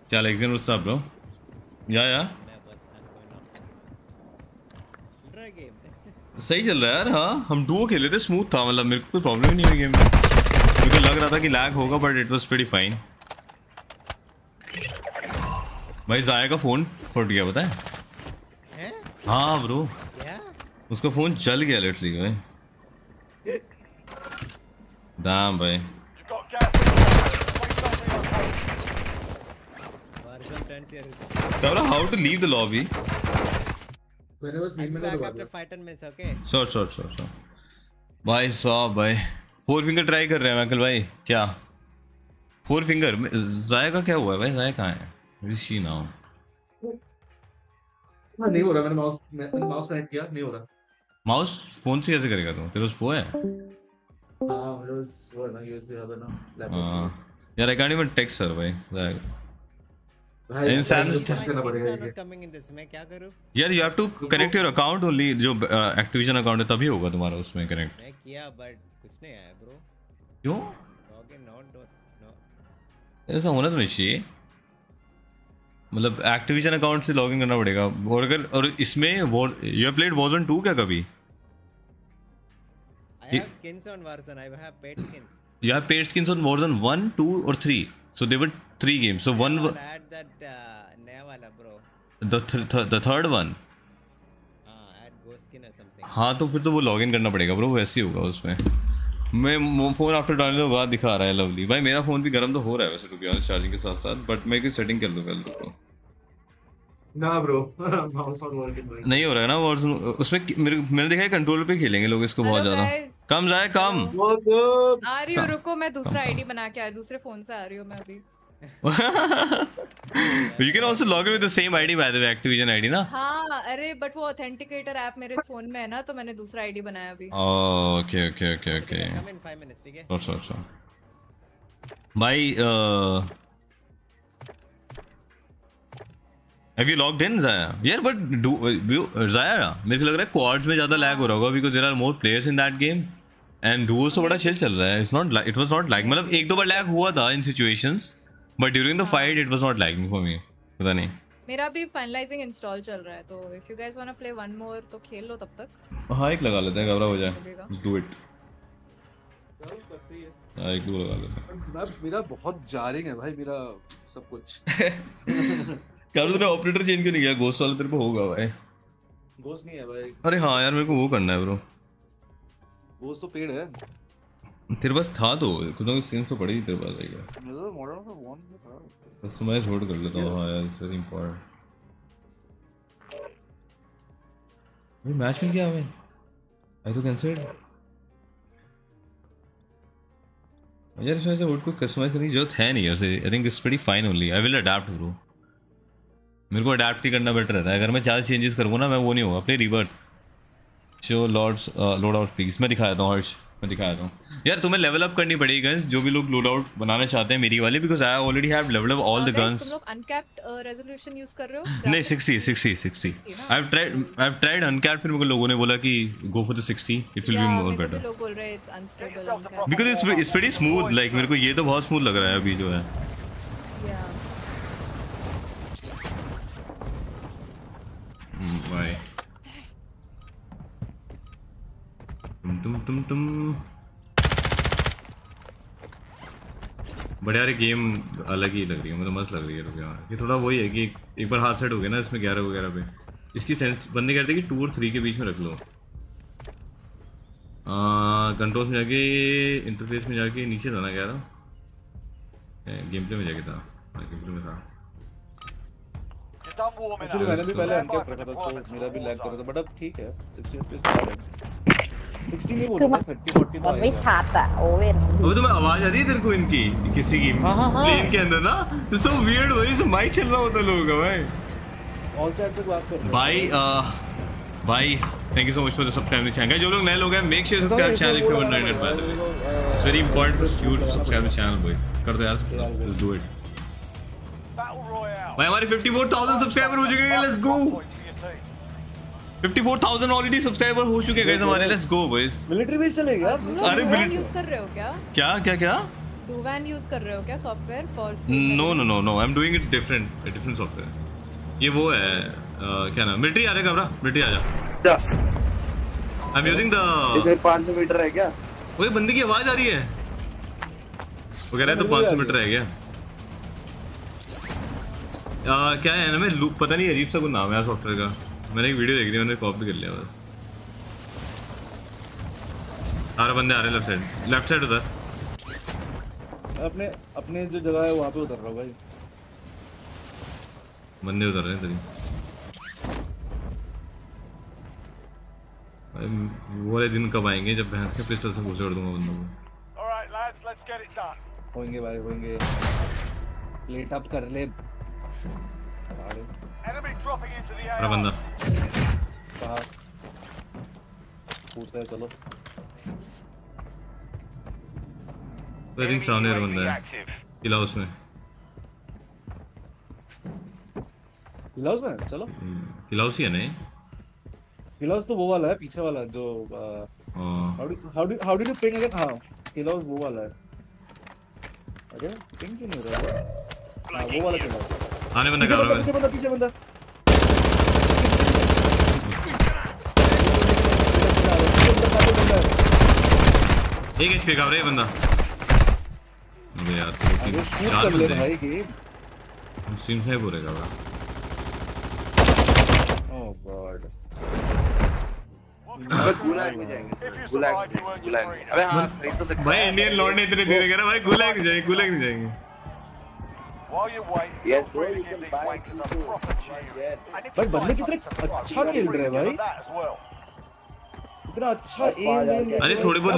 क्या लेक्सन उस साहब लो या सही चल रहा है यार हां हम डुओ खेले थे स्मूथ था मतलब मेरे को कोई प्रॉब्लम ही नहीं हुई गेम में मुझे लग रहा था कि लैग होगा but it was pretty fine भाई जाया का फोन फट गया पता है हाँ ब्रो उसका फोन जल गया लिटरली भाई दाम भाई how to leave the lobby short भाई साहब भाई फोर फिंगर ट्राई कर रहे हैं मैकल भाई क्या फोर फिंगर जाया का क्या हुआ है भाई जाया कहाँ है ऋषि नाउ हां नहीं हो रहा मैंने माउस कनेक्ट किया नहीं हो रहा माउस फोन से कैसे करेगा तू तेरे पास वो है हां मेरे पास वो ना यूएसबी हब है ना लैपटॉप यार I can't even text sir भाई क्या करूं यार you have to connect your account only जो एक्टिविजन अकाउंट है तभी होगा तुम्हारा उसमें कनेक्ट मैं किया बट कुछ नहीं आया ब्रो क्यों ओके नॉट नो ऐसा होना तो नहीं चाहिए मतलब एक्टिविजन अकाउंट से लॉगिन करना पड़ेगा और अगर और इसमें यू हैव प्लेड वार्जोन 2 क्या कभी I have skins on Warzone I have paid skins you have paid skins on Warzone 1 2 और 3 so they were 3 games so one add that नया वाला ब्रो द थर्ड वन हां ऐड गो स्किन और something हां तो फिर तो वो लॉगिन करना पड़ेगा ब्रो वैसे ही होगा उसमें मैं फोन आफ्टर डाउनलोड बाद दिखा रहा है लवली भाई मेरा फोन भी गर्म तो हो रहा है वैसे टू बी ऑन चार्जिंग के साथ साथ बट मैं इसकी सेटिंग कर लूं ना ब्रो माउस और वर्किंग भाई नहीं हो रहा है ना और उसमें मैंने देखा है कंट्रोल पे खेलेंगे लोग इसको बहुत ज्यादा कम जाए कम आ रही हूं रुको मैं दूसरा आईडी बना के आ रही हूं दूसरे फोन से आ रही हूं मैं अभी you can also log in with the same ID by the way Activision ID ना हां अरे बट वो ऑथेंटिकेटर ऐप मेरे फोन में है ना तो मैंने दूसरा आईडी बनाया अभी okay okay okay okay come in 5 minutes ठीक है अच्छा भाई Have you logged in, Zaya? Yeah, but Zaya, मेरे को लग रहा है quads में ज़्यादा lag हो रहा होगा because there are more players in that game and duos तो बड़ा chill चल रहा है. It's not, it was not lag. मतलब एक दो बार lag हुआ था in situations, but during the fight it was not lagging for me. पता नहीं. मेरा भी finalizing install चल रहा है तो if you guys wanna play one more तो खेल लो तब तक. हाँ एक लगा लेते हैं कबरा हो जाए. Do it. हाँ एक दो लगा लेते हैं. मैं मेरा बहुत jarring है भाई मेरा सब कुछ. यार तूने ऑपरेटर चेंज क्यों नहीं किया? गोस्ट वाला तेरे पे होगा भाई. गोस्ट नहीं है भाई. अरे हाँ यार मेरे को वो करना है ब्रो. गोस्ट तो पेड़ है तेरे पास था तो कुछ ना कुछ सीन तो पड़ी तेरे पास आएगा. मतलब मॉडल ऑफ वन में था बस मैं छोड़ कर लेता हूं. हां यार इट्स वेरी इंपॉर्टेंट. भाई मैच में क्या हुआ? आई तो कैंसिल यार. शायद से वुड को कस्टमाइज करने की जरूरत है नहीं यार. I think it's pretty fine only. I will adapt bro. मेरे को अडैप्ट ही करना बेटर रहता है. अगर मैं ज़्यादा चेंजेस करूँगा ना मैं वो नहीं होगा. Play rebirth show lords load out please. मैं दिखा देता हूँ हर्ष. मैं दिखा देता हूँ यार. तुम्हें लेवल अप करनी पड़ेगी गन्स. जो भी लोग लोड आउट बनाना चाहते हैं मेरी वाली because I already have level up all the guns. तुम लोग अनकैप्ड रेजोल्यूशन यूज कर रहे हो? नहीं 60. आई हैव ट्राइड अनकैप्ड फिर मेरे को लोगों ने बोला कि go for the 60 it will be more better. लोग बोल रहे हैं it's unstable because it's pretty smooth. Like मेरे को ये तो बहुत स्मूथ लग रहा है अभी जो है. भाई तुम बड़े यार गेम अलग ही लग रही है. मतलब मस्त लग रही है. रुक यार ये थोड़ा वही है कि एक बार हाथ सेट हो गया ना इसमें 11 वगैरह पे इसकी सेंस बंदे कहते हैं कि 2 और 3 के बीच में रख लो. कंट्रोल्स में जाके इंटरफेस में जाके नीचे था ना 11 गेम प्ले में जाके था. गेम प्ले में था एक्चुअली. मैंने भी पहले अनकैप रखा था तो मेरा भी लैग कर रहा था बट अब ठीक है. 60 पे 60 नहीं बोल रहा 30-40 तो मैं छाता ओए. अबे तुम्हें आवाज आ रही है तेरे को इनकी किसी की प्लेन के अंदर ना? It's so weird voice. Mic चल रहा होता लोगों का भाई. ऑल चैट पे बात कर रहे भाई. Thank you so much for the subscribe channel. जो लोग नए लोग हैं make sure subscribe channel if you are not by the way. It's very important for you to subscribe the channel boys. कर दो यार लेट्स डू इट भाई. हमारे 54,000 सब्सक्राइबर हो चुके हैं. लेट्स गो 54,000 ऑलरेडी सब्सक्राइबर हो चुके हैं गाइस हमारे. Let's go boys. Military base चलेगा? अरे मिलिट्री यूज कर रहे हो क्या? क्या डुवान यूज कर रहे हो क्या? Software for no I am doing it different software. ये वो है क्या नाम मिलिट्री. आ रहा है कबरा मिलिट्री आ जा. आई एम यूजिंग द इधर 500 मीटर है क्या? ओए बंदे की आवाज आ रही है. वो कह रहा है तो 500 मीटर है क्या? क्या है ना मैं लूप पता नहीं अजीब सा कोई नाम है यार सॉफ्टवेयर का. मैंने एक वीडियो देखी थी मैंने कॉपी कर लिया बस. सारे बंदे आ रहे हैं लेफ्ट साइड उधर अपने अपने जो जगह है वहां पे उतर रहा हूं भाई. बंदे उतर रहे हैं तेरी भाई. वो वाले दिन कब आएंगे जब भैंस के पिस्टल से घुसेड़ दूंगा बंदों को. Alright let's let's get it done. होएंगे भाई होएंगे. प्लेट अप कर ले. अरे बंदा कहाँ पूछता है? चलो वेरिंग सामने रहा बंदा है. किलाउस में चलो. किलाउस ही है नहीं? किलाउस तो वो वाला है पीछे वाला जो how do you ping again. हाँ किलाउस वो वाला है. अरे पिंग क्यों नहीं हो रहा है? हाँ वो वाला किलाउस. आने बंदा कर रहा है. पीछे बंदा एक एचपी का रे बंदा. अबे यार तू कर ले भाई गेम. सिम से बोलेगा बड़ा. ओह गॉड गुलाग में जाएंगे. अबे हां खरीद तो भाई इंडियन लॉर्ड ने इतने धीरे कह रहा भाई. गुलाग में जाएंगे. पर बंदे कितने अच्छा खेल रहे हैं भाई. इतना अच्छा एम. अरे थोड़े बहुत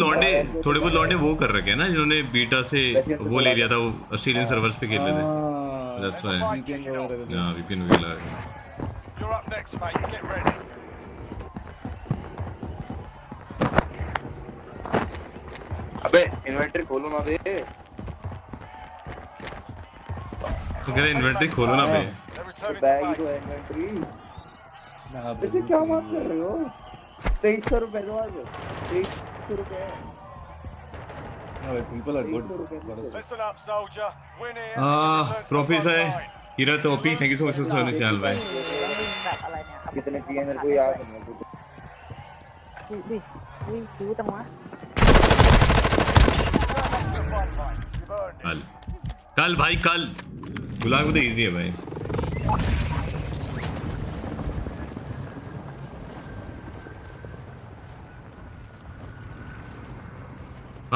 लौंडे वो कर रखे हैं ना जिन्होंने बीटा से वो ले लिया था. वो ऑस्ट्रेलियन सर्वर्स पे खेल रहे थे. दैट्स व्हाई हां वीपीएन वगैरह you are up next mate get ready. अबे इन्वेंटरी खोलो ना बे. तो इन्वेंटरी खोलो ना भाई. इन्वेंट्री क्या बात कर रहे हो? 2300 रुपए दो आज, 2300 रुपए। People are good. Listen up, soldier. Win here. Trophy से हीरा टोपी, thank you so much for supporting channel भाई। कितने पीए मेरे को याद नहीं। ये क्यों तमा? कल कल भाई कल गुलाब को तो इजी है भाई।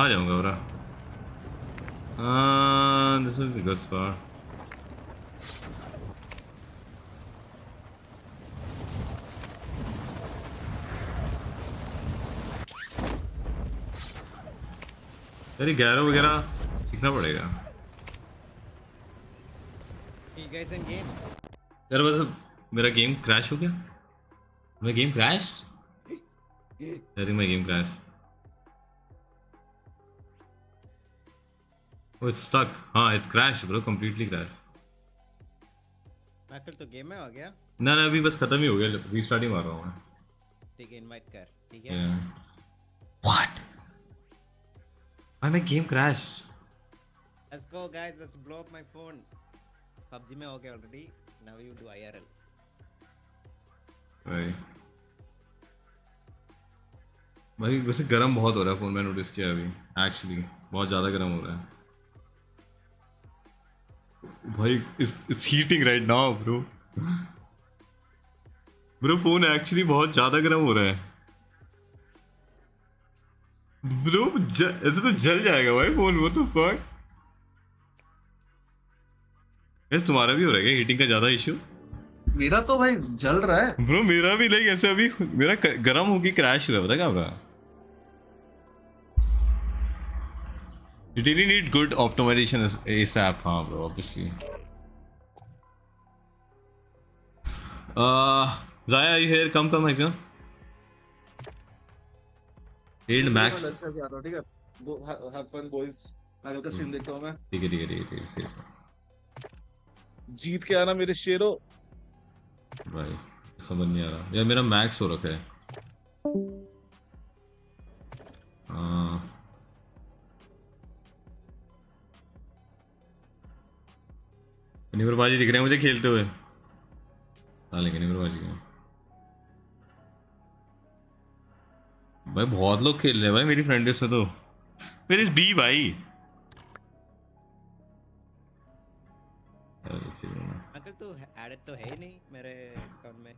आ जाऊंगा बरा। This is the good spar. अरे गैरो वगैरह सीखना पड़ेगा। यार बस मेरा गेम क्रैश हो गया। मेरा गेम क्रैश? अरे मेरा game crash. Oh it's stuck. हाँ it's crash bro, completely crash. Michael तो गेम में आ गया? ना ना अभी बस खत्म ही हो गया, रीस्टार्ट ही मार रहा हूँ मैं। ठीक है इनवाइट कर, ठीक है? What? भाई मैं game crash. Let's go guys, let's blow up my phone. PUBG में हो गया already. Now you do IRL. भाई भाई वैसे गर्म बहुत हो रहा है फोन, मैंने नोटिस किया अभी। Actually बहुत ज़्यादा गर्म हो रहा है भाई। It's heating right now bro. Bro phone actually बहुत ज़्यादा गर्म हो रहा है ब्रो। ऐसे तो जल जाएगा भाई फोन। वो तो फक ऐसे तुम्हारा भी हो रहा है हीटिंग का ज्यादा इशू? मेरा तो भाई जल रहा है ब्रो, मेरा भी लाइक ऐसे अभी मेरा गर्म होके क्रैश हुआ पता क्या हुआ। You really need good optimization ASAP. हाँ bro obviously. Zaya you here? Come come here. Shield max. ठीक है. Have fun boys. आज का स्ट्रीम देखता हूँ मैं. ठीक है ठीक है ठीक है. जीत के आना मेरे शेरो भाई। समझ नहीं आ रहा यार, मेरा मैक्स हो रखा है। निवर भाजी दिख रहे हैं मुझे खेलते हुए। डालेंगे निवर भाजी को भाई। बहुत लोग खेल रहे हैं भाई मेरी फ्रेंड से तो। मेरे बी भाई मैकल तो ऐड तो है ही नहीं मेरे अकाउंट में।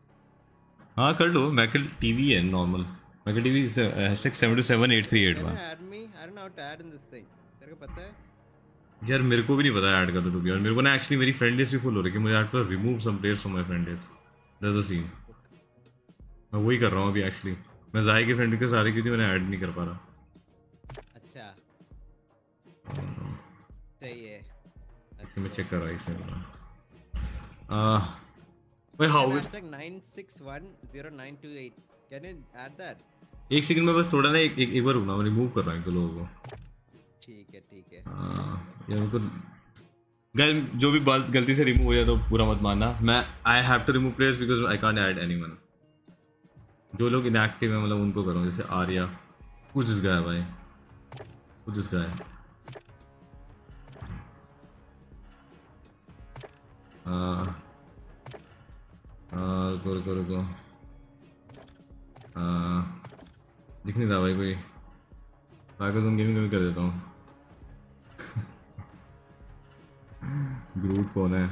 हाँ कर लो, मैकल टीवी है नॉर्मल। मैकल टीवी #7278381 में add me. I don't know how to add in this thing. तेरे को पता है? यार मेरे को भी नहीं पता ऐड कर दो तो भी। और मेरे को ना एक्चुअली मेरी फ्रेंड लिस्ट भी फुल हो रही है। मुझे ऐड कर remove some players from my friend list. That's the scene. मैं वही कर रहा हूं अभी एक्चुअली। मैं जाय के फ्रेंड के सारे क्योंकि मैंने ऐड नहीं कर पा रहा। अच्छा सही है। अच्छा मैं चेक कर रहा हूं इसमें। भाई how #9610928 can you add that? एक सेकंड में बस थोड़ा ना एक बार रुकना, मैं रिमूव कर रहा हूं इन लोगों को। ठीक है ठीक है। यार उनको गाइस जो भी गलती से रिमूव हो जाए तो पूरा मत मानना। मैं I have to remove players because I can't add anyone. जो लोग इनएक्टिव हैं मतलब उनको करूं, जैसे आर्या कुछ इस गाय भाई कुछ इस गाय। रुको दिख नहीं रहा भाई कोई। तुम गेमिंग कभी कर देता हूँ। ग्रूट कौन है?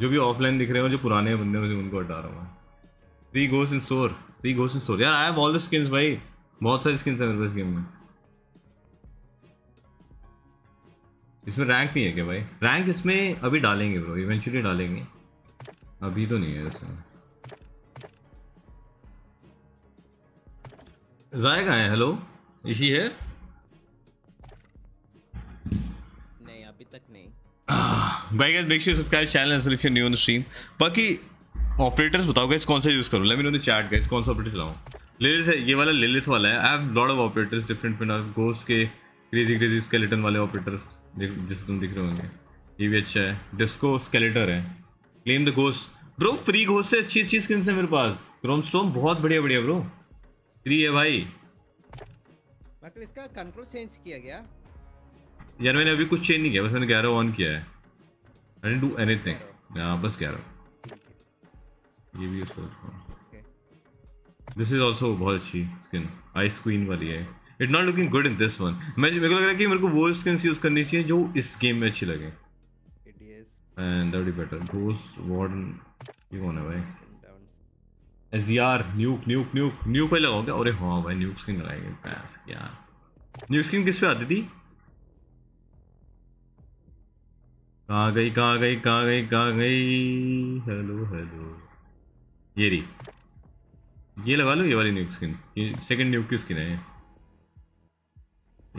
जो भी ऑफलाइन दिख रहे हो, जो पुराने बंदे मुझे उनको हटा रहा हूँ। 3 घोस्ट इन स्टोर। यार I have all the skins भाई, बहुत सारी स्किन्स है मेरे पास गेम में। इसमें रैंक नहीं है क्या भाई? रैंक इसमें अभी डालेंगे ब्रो, इवेंचुअली डालेंगे, अभी तो नहीं है इसमें। जाएगा है? हेलो इसी है? नहीं अभी तक नहीं। भाई make sure subscribe channel if you new on stream. बाकी ऑपरेटर्स बताओ गाइस कौन सा यूज करूं? Let me know in the chat guys कौन सा ऑपरेटर चलाऊं। लिलिथ है ये वाला, लिलिथ वाला है। I have lot of operators different, ghost के क्रेजी स्केलेटन वाले ऑपरेटर्स जैसे तुम दिख रहे होंगे। ये भी अच्छा है। डिस्को स्केलेटर है। Claim the ghost bro, free ghost से अच्छी अच्छी स्किन्स है मेरे पास। क्रोमस्टोम बहुत बढ़िया बढ़िया ब्रो, फ्री है भाई। मैकल इसका कंट्रोल चेंज किया गया यार? मैंने अभी कुछ चेंज नहीं किया, बस मैंने 11 ऑन किया है। I didn't do anything. हां बस 11। ये भी ओके, दिस इज आल्सो बहुत अच्छी स्किन, आइस क्वीन वाली है। It not looking good in this one. मेरे को लग रहा है कि मेरे को वो स्किन्स यूज करनी चाहिए जो इस गेम में अच्छी लगे। And that will be better. घोस वार्डन ये कौन है भाई? SR nuke nuke nuke nuke पे लगाओगे? अरे हां भाई न्यूक स्किन लगाएंगे पास। क्या न्यूक स्किन किस पे आती थी? कहाँ गई कहाँ गई कहाँ गई कहाँ गई? हेलो हेलो, ये रही, ये लगा लो, ये वाली न्यूक स्किन, ये सेकंड न्यूक की स्किन है।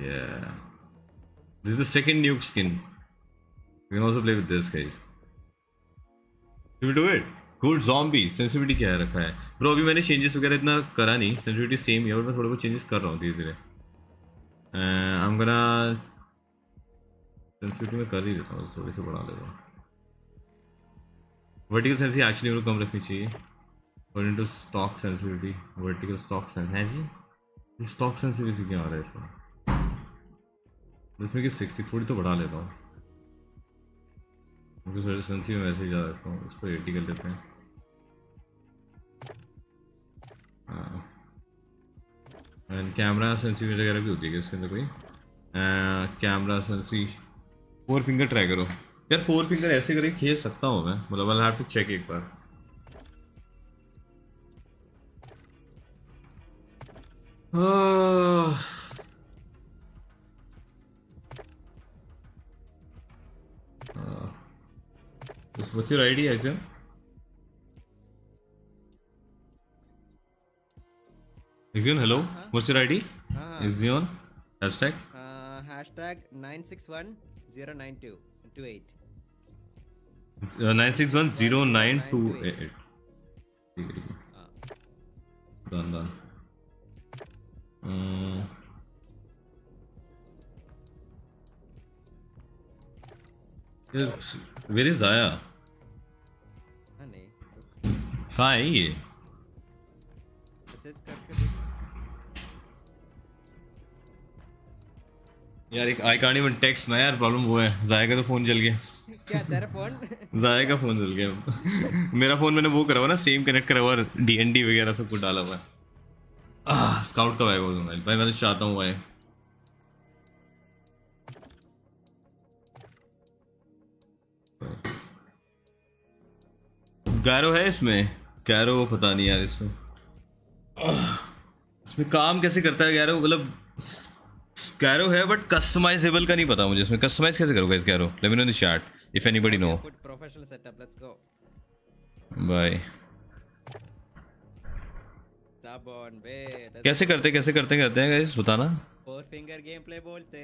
या this is the second nuke skin. We can also play with this guys. Do we do it? Good. Zombie sensitivity क्या है रखा है ब्रो? अभी मैंने चेंजेस वगैरह इतना करा नहीं, सेंसिटिविटी सेम है और मैं थोड़े बहुत चेंजेस कर रहा हूँ धीरे धीरे। आई एम गोना सेंसिटिविटी में कर ही देता हूँ, थोड़ी सी बढ़ा देता हूँ। वर्टिकल सेंसिटिविटी एक्चुअली मेरे को कम रखनी चाहिए। और into stock sensitivity, vertical stock sense है जी। स्टॉक सेंसिटिविटी क्या आ रहा है इसमें? इसमें कि 60 थोड़ी तो बढ़ा लेता हूँ, क्योंकि थोड़ी सेंसिटिविटी में वैसे ही जा रखता हूँ। इसको 80 कर लेते हैं। एंड कैमरा सेंसिटिविटी वगैरह भी होती है इसके अंदर कोई? कैमरा सेंसी 4 फिंगर ट्राई करो यार। 4 फिंगर ऐसे करके खेल सकता हूँ मैं, मतलब आई हैव टू चेक एक बार। What's your ID exam? Exam hello, what's your ID? Exam hashtag #9610928 9610928। Done done. Where is Jaya? कहाँ है ये? यार एक आई कांट इवन टेक्स्ट ना यार, प्रॉब्लम वो है जाया का तो फोन जल गया। क्या तेरा फोन? जाया का फोन जल गया। मेरा फोन मैंने वो करा हुआ ना, सेम कनेक्ट करा हुआ, डीएनडी वगैरह सब कुछ डाला हुआ है। स्काउट का वाइब होगा भाई, मैं तो चाहता हूँ भाई। गैरो है इसमें? गैरो पता नहीं यार इसमें काम कैसे करता है गैरो, मतलब कैरो है बट कस्टमाइजेबल का नहीं पता मुझे। इसमें कस्टमाइज कैसे करोगे इस gyro? Let me know in the chat if anybody know. Professional setup, let's go bye. साबन बे कैसे करते कहते हैं गाइस, बताना। 4 फिंगर गेम प्ले बोलते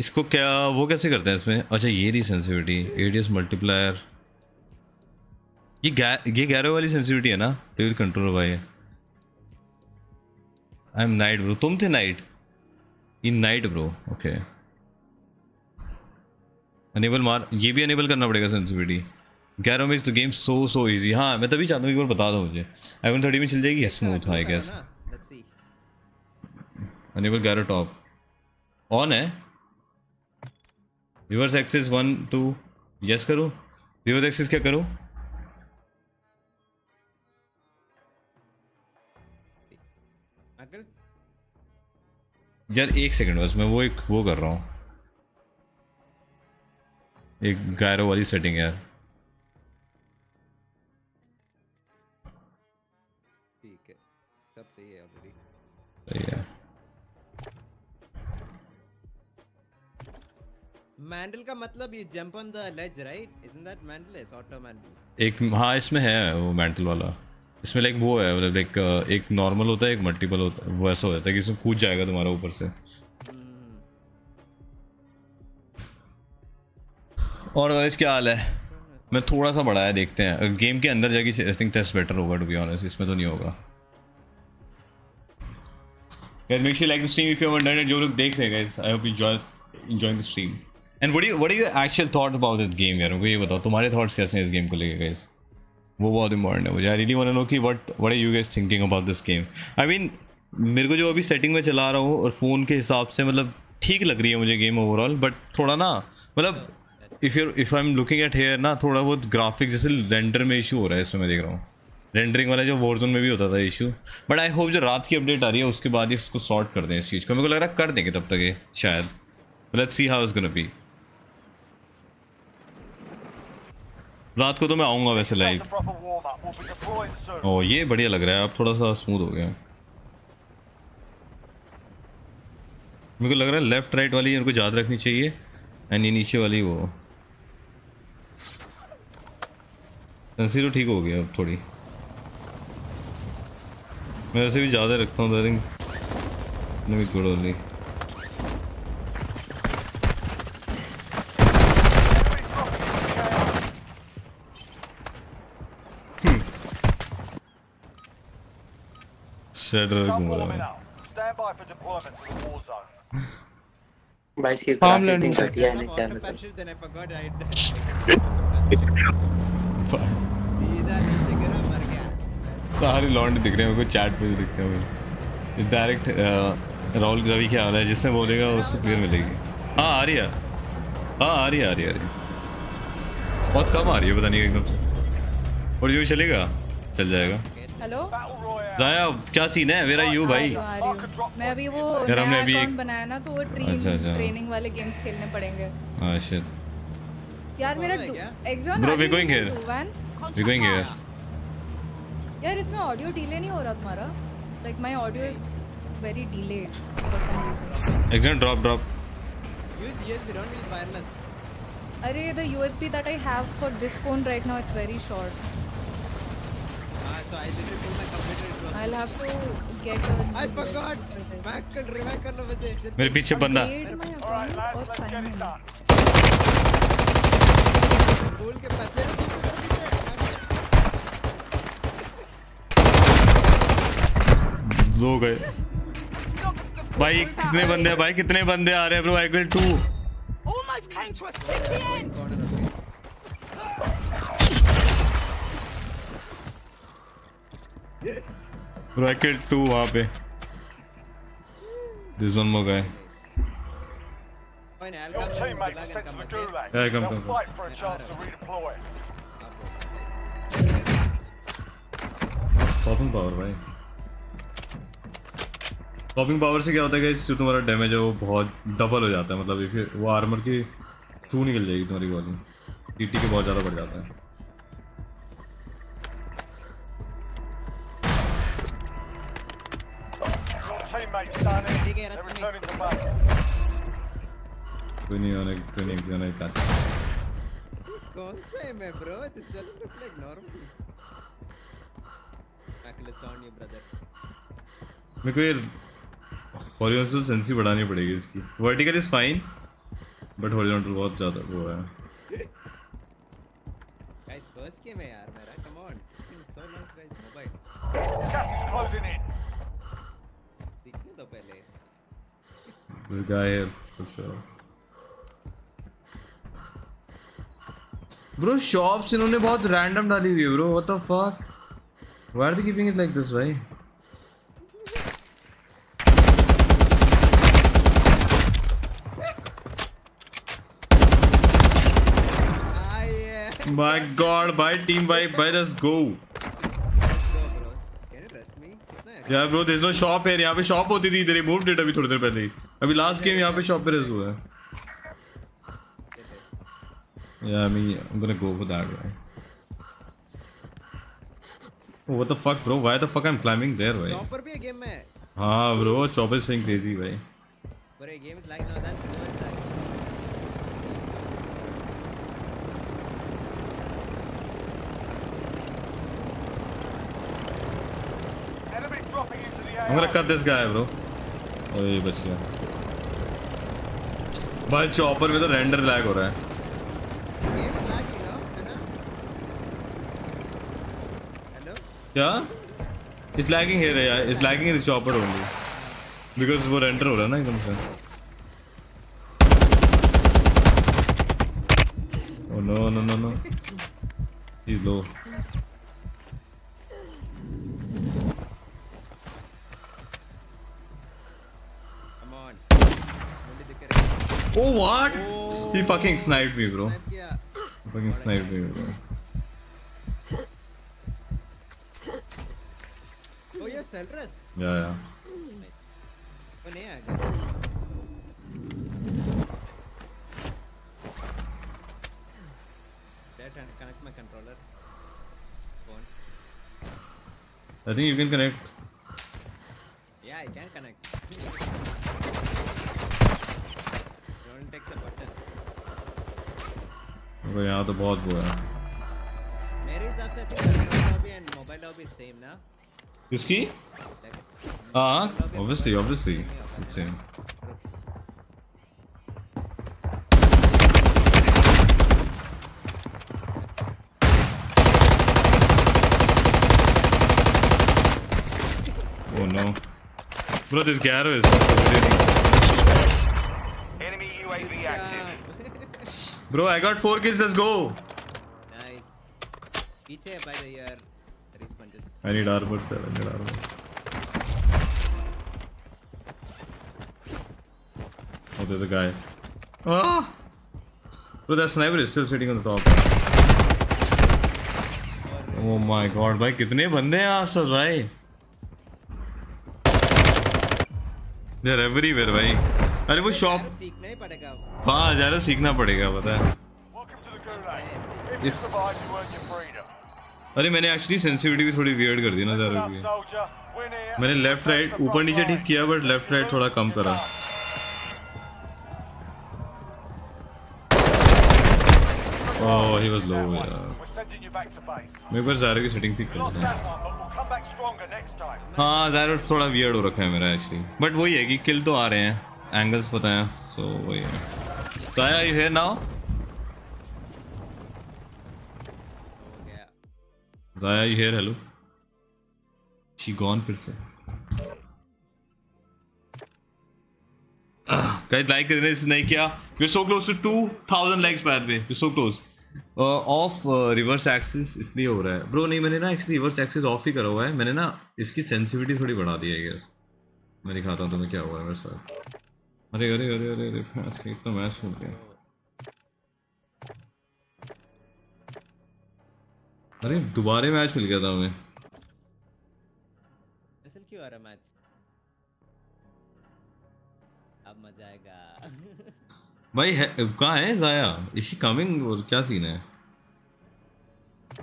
इसको। क्या वो कैसे करते हैं इसमें? अच्छा ये रही सेंसिटिविटी, एडीएस मल्टीप्लायर। ये गैरो वाली सेंसिटिविटी है ना, ड्यूल कंट्रोल भाई। आई एम नाइट ब्रो, तुम थे night in night bro. Okay enable मार, ये भी अनेबल करना पड़ेगा sensitivity. Gyro makes the game so so easy. हाँ मैं तभी चाहता हूँ एक बार बता दो मुझे। आई 130 में चल जाएगी smooth I guess. Enable gyro top on है। रिवर्स एक्सिस 1 2 यस करो। रिवर्स एक्सिस क्या करो? यार एक सेकंड बस, मैं वो कर रहा हूँ, एक गैरो वाली सेटिंग यार। ठीक है सब सही है ऑलरेडी। यार मैंडल का मतलब ये jump on the ledge right? Isn't that mantle is auto mantle एक? हाँ इसमें है वो मैंटल वाला। इसमें लाइक वो है, मतलब एक नॉर्मल होता है, एक मल्टीपल होता है, वैसा हो जाता है कि इसमें कूद जाएगा तुम्हारा ऊपर से। और वैसे क्या हाल है? मैं थोड़ा सा बढ़ाया, देखते हैं गेम के अंदर जाके। आई थिंक टेस्ट बेटर होगा टू बी ऑनेस्ट, इसमें तो नहीं होगा। Guys make sure like the stream if you have done it. जो लोग देख रहे हैं guys I hope you enjoy enjoying the stream. And what are your actual thought about this game यार? मुझे ये बताओ तुम्हारे thoughts कैसे हैं इस game को लेके guys? वो बहुत important है मुझे. I really wanna know कि what are you guys thinking about this game? I mean मेरे को जो अभी setting में चला रहा हूँ और phone के हिसाब से मतलब ठीक लग रही है मुझे game overall, but थोड़ा ना मतलब if I'm looking at here ना थोड़ा बहुत graphics जैसे render में issue हो रहा है इसमें मैं देख रहा हूँ. रेंडरिंग वाला जो वॉरजोन में भी होता था इशू, बट आई होप जो रात की अपडेट आ रही है उसके बाद ही इसको सॉर्ट कर दें इस चीज़ को. मेरे को लग रहा है कर देंगे तब तक ये शायद. Let's see how it's gonna be. रात को तो मैं आऊँगा वैसे लाइव. ओ ये बढ़िया लग रहा है, अब थोड़ा सा स्मूथ हो गया. मेरे को लग रहा है लेफ्ट राइट वाली मेरे को याद रखनी चाहिए एंड ये नीचे वाली वो कंसी तो ठीक हो गया अब थोड़ी. मैं वैसे भी ज़्यादा रखता हूँ दारिंग नहीं गुड ओनली. सेडर घूम रहा है. 22 की लैंडिंग करती है ना क्या मतलब. सारे लॉन्ड दिख रहे हैं मेरे को चैट पे दिखते हैं. डायरेक्ट राहुल रवि क्या हाल है जिसने बोलेगा उसको क्लियर मिलेगी. हाँ आ रही है, हाँ आ रही है बहुत कम आ रही है पता नहीं एकदम से. और यू चलेगा चल जाएगा. हेलो जाया क्या सीन है वेरा यू भाई? मैं अभी वो यार हमने अभी एक बनाया ना तो वो ट्रेनिंग वाले गेम्स खेलने पड़ेंगे. हां शिट यार मेरा एग्जॉन. Bro we going here, we going here. यार इसमें ऑडियो डिले नहीं हो रहा तुम्हारा? Like my audio is very delayed. Action drop use USB don't use wireless. अरे the USB that I have for this phone right now it's very short. So I literally pull my computer. I will have to get I forgot. Back कर revive कर लो मुझे. मेरे पीछे बंदा. Alright let's get it done. बोल के पत्ते दो गए भाई. कितने बंदे हैं भाई, कितने बंदे आ रहे हैं bro? I will to bracket to वहां पे. This one more guy. Shopping power भाई. शॉपिंग पावर से क्या होता है गाइस, जो तुम्हारा डैमेज है वो बहुत डबल हो जाता है. मतलब ये वो आर्मर की थ्रू निकल जाएगी तुम्हारी वॉल्यूम टीटी के बहुत ज़्यादा बढ़ जाता है. कोई नहीं होने कौन सा है मैं bro? This doesn't reflect normally. मैकलेस ऑन यू ब्रदर. मेरे को ये हॉरिजॉन्टल सेंसी बढ़ानी पड़ेगी इसकी. Vertical is fine but horizontal बहुत ज्यादा वो है गाइस. फर्स्ट गेम है यार मेरा. Come on so nice guys. Mobile just closing in देखने दो पहले. Good guys for sure bro. Shops इन्होंने बहुत रैंडम डाली हुई है bro. What the fuck, why are they keeping it like this भाई? My God, bye team, bye. Let's go. Yeah, bro, there's no shop here. यहाँ पे shop होती थी इधर. Moved it अभी थोड़ी देर पहले. अभी last game यहाँ पे shop पे रेस हुआ है. Yeah, I'm gonna go for that guy. Oh, what the fuck, bro? Why the fuck I'm climbing there, भाई? Chopper भी है game में. हाँ, bro, chopper is being crazy, भाई. But a game is like now that's. I'm gonna cut this guy, bro. Oh, ये बच गया. भाई चॉपर में तो रेंडर लैग हो रहा है. क्या? It's lagging here, यार. It's lagging in the chopper only. Because वो रेंडर हो रहा है ना एकदम से. No. He's low. Oh what? Oh. He fucking sniped me, bro. Oh yeah, self-res. Yeah. Nice. Oh yeah. Connect my controller. Phone. I think you can connect. Yeah, I can connect. Don't take the button. Oh, yeah, the बहुत वो है. मेरे हिसाब से तो control lobby and mobile lobby same ना? किसकी? हाँ, obviously, it's same. Bro, this Garo is enemy UAV active. Bro, I got 4 kills. Let's go. Nice. Piche by the year. Responses. I need armor, sir. Oh, there's a guy. Ah! Bro, that sniper is still sitting on the top. Oh my God, bhai, kitne bande hain yahan sir, bhai. They're everywhere, bhai. अरे वो shop हाँ ज़्यादा सीखना पड़ेगा पता है. अरे मैंने एक्चुअली सेंसिटिविटी भी थोड़ी वियर्ड कर दी ना ज़्यादा की. मैंने लेफ्ट राइट ऊपर नीचे ठीक किया बट लेफ्ट राइट थोड़ा कम करा. ओह ही वाज लो यार. मेरे पर ज़ारा की सेटिंग ठीक कर दी है. हाँ ज़ारा थोड़ा वियर्ड हो रखा है मेरा एक्चुअली बट वही है कि किल तो आ रहे हैं एंगल्स पता है सो वही है. Zaya, are you here now? Zaya, are you here? Hello? She gone फिर से. Guys like करने से नहीं किया. You're so close to 2000 likes by the way. You're so close. Off reverse axis इसलिए हो रहा है ब्रो. नहीं मैंने ना एक्चुअली रिवर्स एक्सिस ऑफ ही करा हुआ है. मैंने ना इसकी सेंसिटिविटी थोड़ी बढ़ा दी है गैस. मैं दिखाता हूँ तुम्हें क्या हुआ है मेरे साथ. अरे अरे अरे अरे अरे फ्रांस के इतना मैच हो गया. अरे दोबारा मैच मिल गया था हमें. असल क्यों आ रहा मैच अब मजा आएगा भाई. है कहाँ है Zaya? Is she coming? और क्या सीन है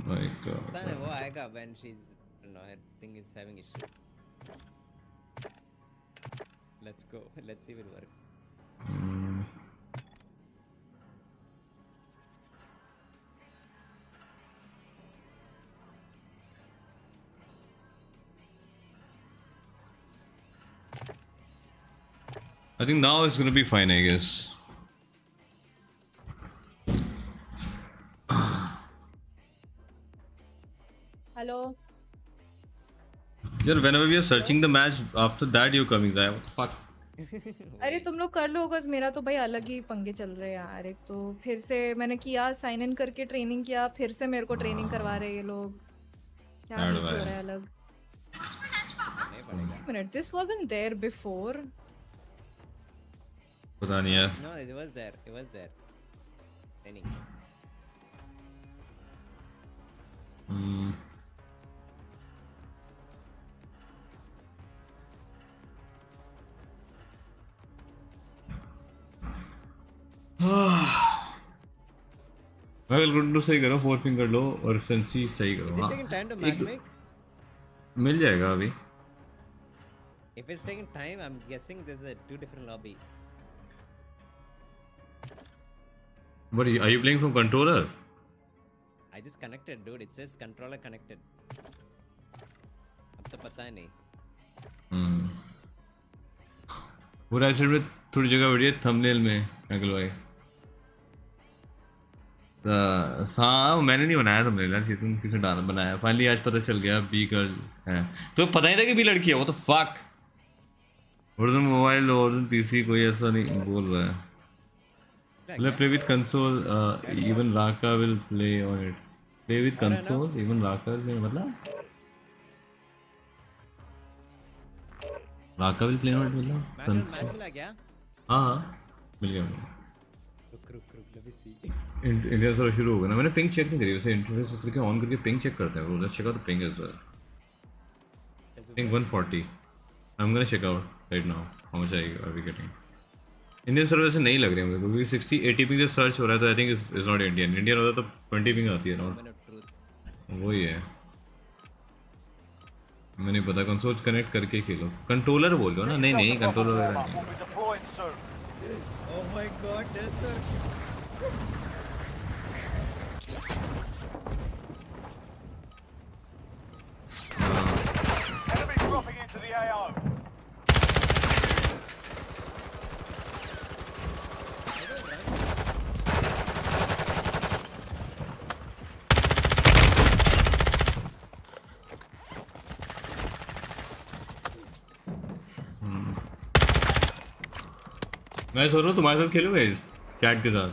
like, वो आएगा when she's no, I think is having issue. Let's go. Let's see if it works. I think now it's gonna be fine, I guess. Hello. Sir, whenever we are searching the match, after that you're coming, Zaya. What the fuck? अरे तुम लोग कर लोगे. मेरा तो भाई अलग ही पंगे चल रहे हैं यार. एक तो फिर से मैंने किया साइन इन करके ट्रेनिंग किया. फिर से मेरे को ट्रेनिंग करवा रहे ये लोग. क्या हो रहा है अलग. Minute, this wasn't there before. पता नहीं यार. No, it was there. It was there. Training. Mackle Gundu सही करो. फोर फिंगर लो और सेंसी सही करो. एक मिल जाएगा अभी. If it's taking time, I'm guessing there's a two different lobby. But are you playing from controller? I just connected, dude. It says controller connected. अब तो पता ही नहीं. वो राइट में थोड़ी जगह बढ़िया थंबनेल में Mackle भाई. हाँ मैंने नहीं बनाया थंबनेल यार. तुम किसने डाला बनाया. फाइनली आज पता चल गया बी गर्ल है. तो पता ही था कि बी लड़की है. वो तो fuck. Version mobile version PC कोई ऐसा नहीं बोल रहा है. Will I play with console? Even Raka will play on it. Play with console? Even Raka will play. मतलब? Raka will play on it मतलब? Console. हाँ मिल गया मुझे. इंडिया सारा शुरू होगा ना. मैंने पिंग चेक नहीं करी वैसे. इंटरफेस करके ऑन करके पिंग चेक करते हैं. रोज़ check out ping is well. Ping 140. I'm gonna check out right now. How much are we getting? Indian server से नहीं लग रही है मुझे क्योंकि 60-80 पिंग से सर्च हो रहा था. I think is not Indian. Indian होता तो 20 पिंग आती है अराउंड. वही है मुझे नहीं पता. कंसोल कनेक्ट करके खेलो. कंट्रोलर बोल दो ना. नहीं नहीं कंट्रोलर वगैरह नहीं. Oh my God that's sir. Enemy dropping into the AO. मैं सोच रहा हूँ तुम्हारे साथ खेलूंगा इस चैट के साथ.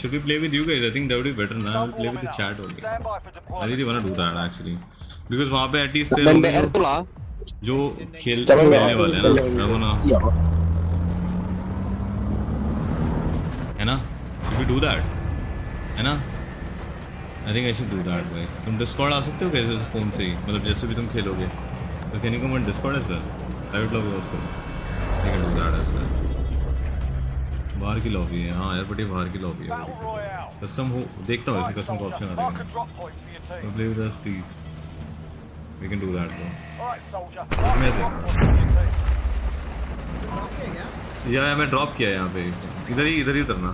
Should we play with you guys? I think that would be better ना. I'll play with the chat only. I really wanna do that actually. Because वहाँ पे at least player जो खेलने वाले हैं ना वो ना है ना. Should we do that? है ना. I think I should do that भाई. तुम Discord आ सकते हो कैसे फोन से ही मतलब जैसे भी तुम खेलोगे. So can you come on Discord as well? I would love you also. I can do that as well. बाहर की लॉबी है हाँ यार. बड़ी बाहर की लॉबी है. कस्टम हो देखता हूँ इसमें कस्टम का ऑप्शन आ रहा है. Play with us please. We can do that though. Amazing. यार मैं ड्रॉप किया यहाँ पे. इधर ही उतरना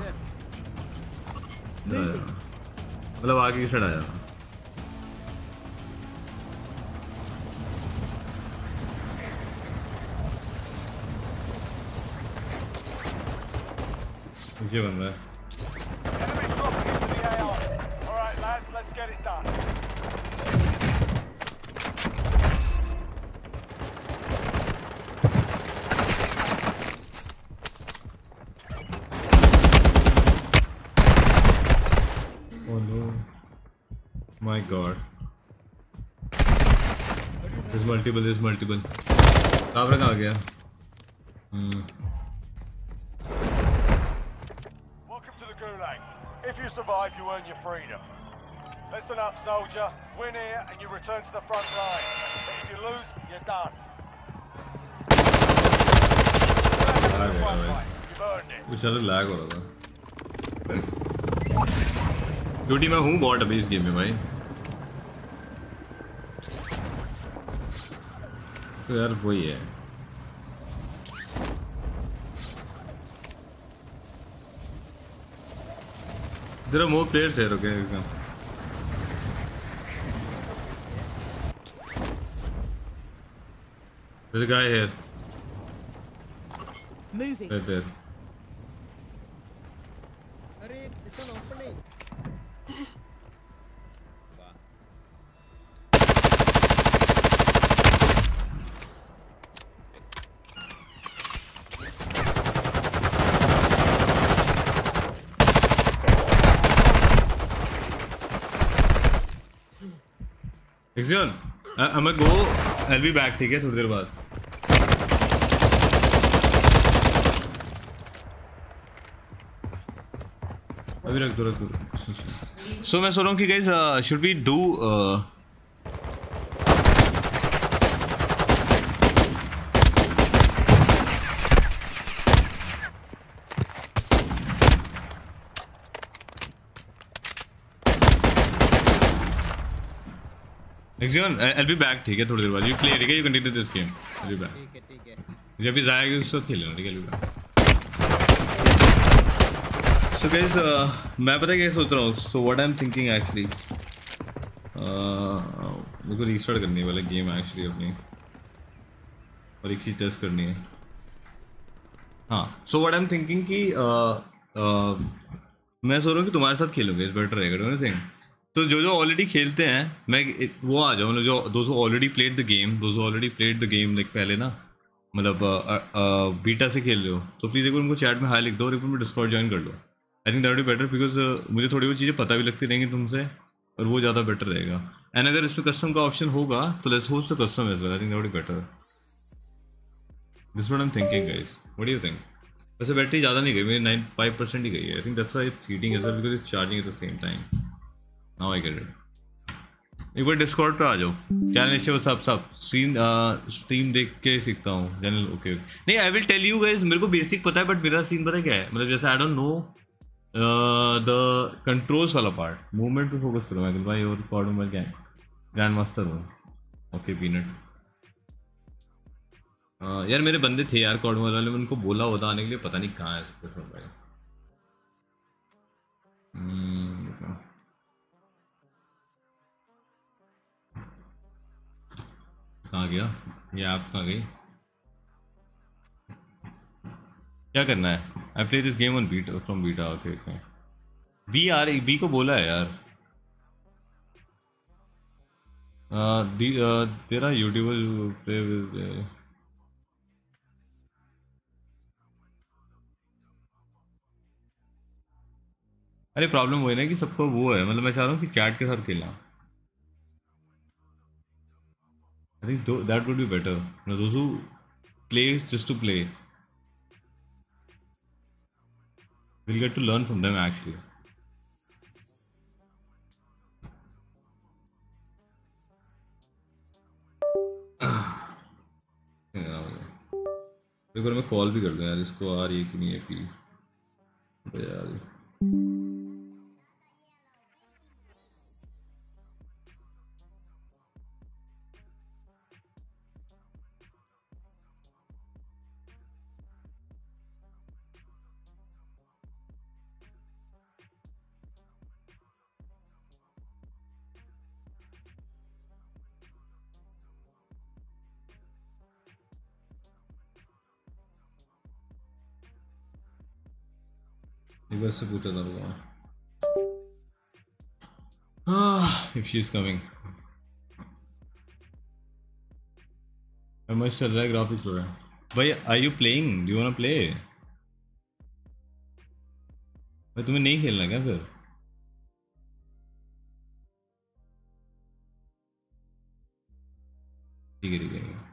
मतलब आगे की साइड आ जाना. मुझे बन रहा है. Oh no, my God. There's multiple. Kabra कहाँ गया? Survive, you earn your freedom. Listen up, soldier. Win here, and you return to the front line. If you lose, you're done. Which are lag हो रहा था. Duty मैं हूँ bot अभी इस game में भाई. तो यार वही है. There are more players here, okay? There's a guy here. Moving. Right there. Arey, it's an opening. Axion, I'm gonna go. I'll be back. ठीक है थोड़ी देर बाद. अभी रख दो. So मैं सोच रहा हूँ कि guys should we do Axion, I'll be back. ठीक है थोड़ी देर बाद. You play ठीक है. You continue this game. I'll be back. ठीक है. जब भी Zaya के उससे खेलना ठीक है. I'll be back. So guys, मैं पता क्या सोच रहा हूँ. So what I'm thinking actually, मेरे को restart करनी है वाला game actually अपनी और एक चीज test करनी है. हाँ. So what I'm thinking कि मैं सोच रहा हूँ कि तुम्हारे साथ खेलूँगा. It's better रहेगा. Don't you think? तो जो ऑलरेडी खेलते हैं मैं वो आ जाऊँ. जो दोस्तों already played the game like पहले ना मतलब बीटा से खेल रहे हो तो प्लीज़ एक बार उनको चैट में हाई लिख दो और एक बार डिस्कॉर्ड ज्वाइन कर लो। I think that will be better because मुझे थोड़ी वो चीज़ें पता भी लगती रहेंगी तुमसे और वो ज़्यादा बेटर रहेगा। एंड अगर इस पर कस्टम का ऑप्शन होगा तो let's host the custom as well. I think that will be better. This what I am thinking guys, what do you think? वैसे बैटरी ज़्यादा नहीं गई, मेरी 95% ही गई है। I think that's why it's heating as well because it's charging at the same time. Now I get it. एक बार डिस्कॉर्ड पे आ जाओ। चैनल से वो सब स्ट्रीम देख के सीखता हूँ चैनल। ओके नहीं I will tell you guys, मेरे को बेसिक पता है बट मेरा सीन पता है क्या है, मतलब जैसे I don't know the controls वाला पार्ट। मूवमेंट पे फोकस करो मैकल भाई और कॉर्ड मोबाइल क्या है, ग्रैंड मास्टर हो। ओके पीनट यार मेरे बंदे थे यार कॉर्ड मोबाइल वाले, मैं उनको बोला होता आने के लिए, पता नहीं कहाँ है सबके सब भाई। कहाँ गया ये ऐप, कहाँ गई? क्या करना है? I play this game on beta from beta. Okay B R B को बोला है यार। तेरा यूट्यूबर प्ले विद अरे प्रॉब्लम हुई ना कि सबको वो है, मतलब मैं चाह रहा हूँ कि चैट के साथ खेलना। I think that would be better. No, those who play just to play will get to learn from them actually. एक बार मैं कॉल भी कर दूँ यार इसको, आ रही है कि नहीं है पी तो यार। से पूछा था लोगों इफ शी इज कमिंग। मैं चल रहा है ग्राफिक्स हो रहा है भाई। Are you playing, do you want to play? भाई तुम्हें नहीं खेलना क्या फिर? ठीक है ठीक है।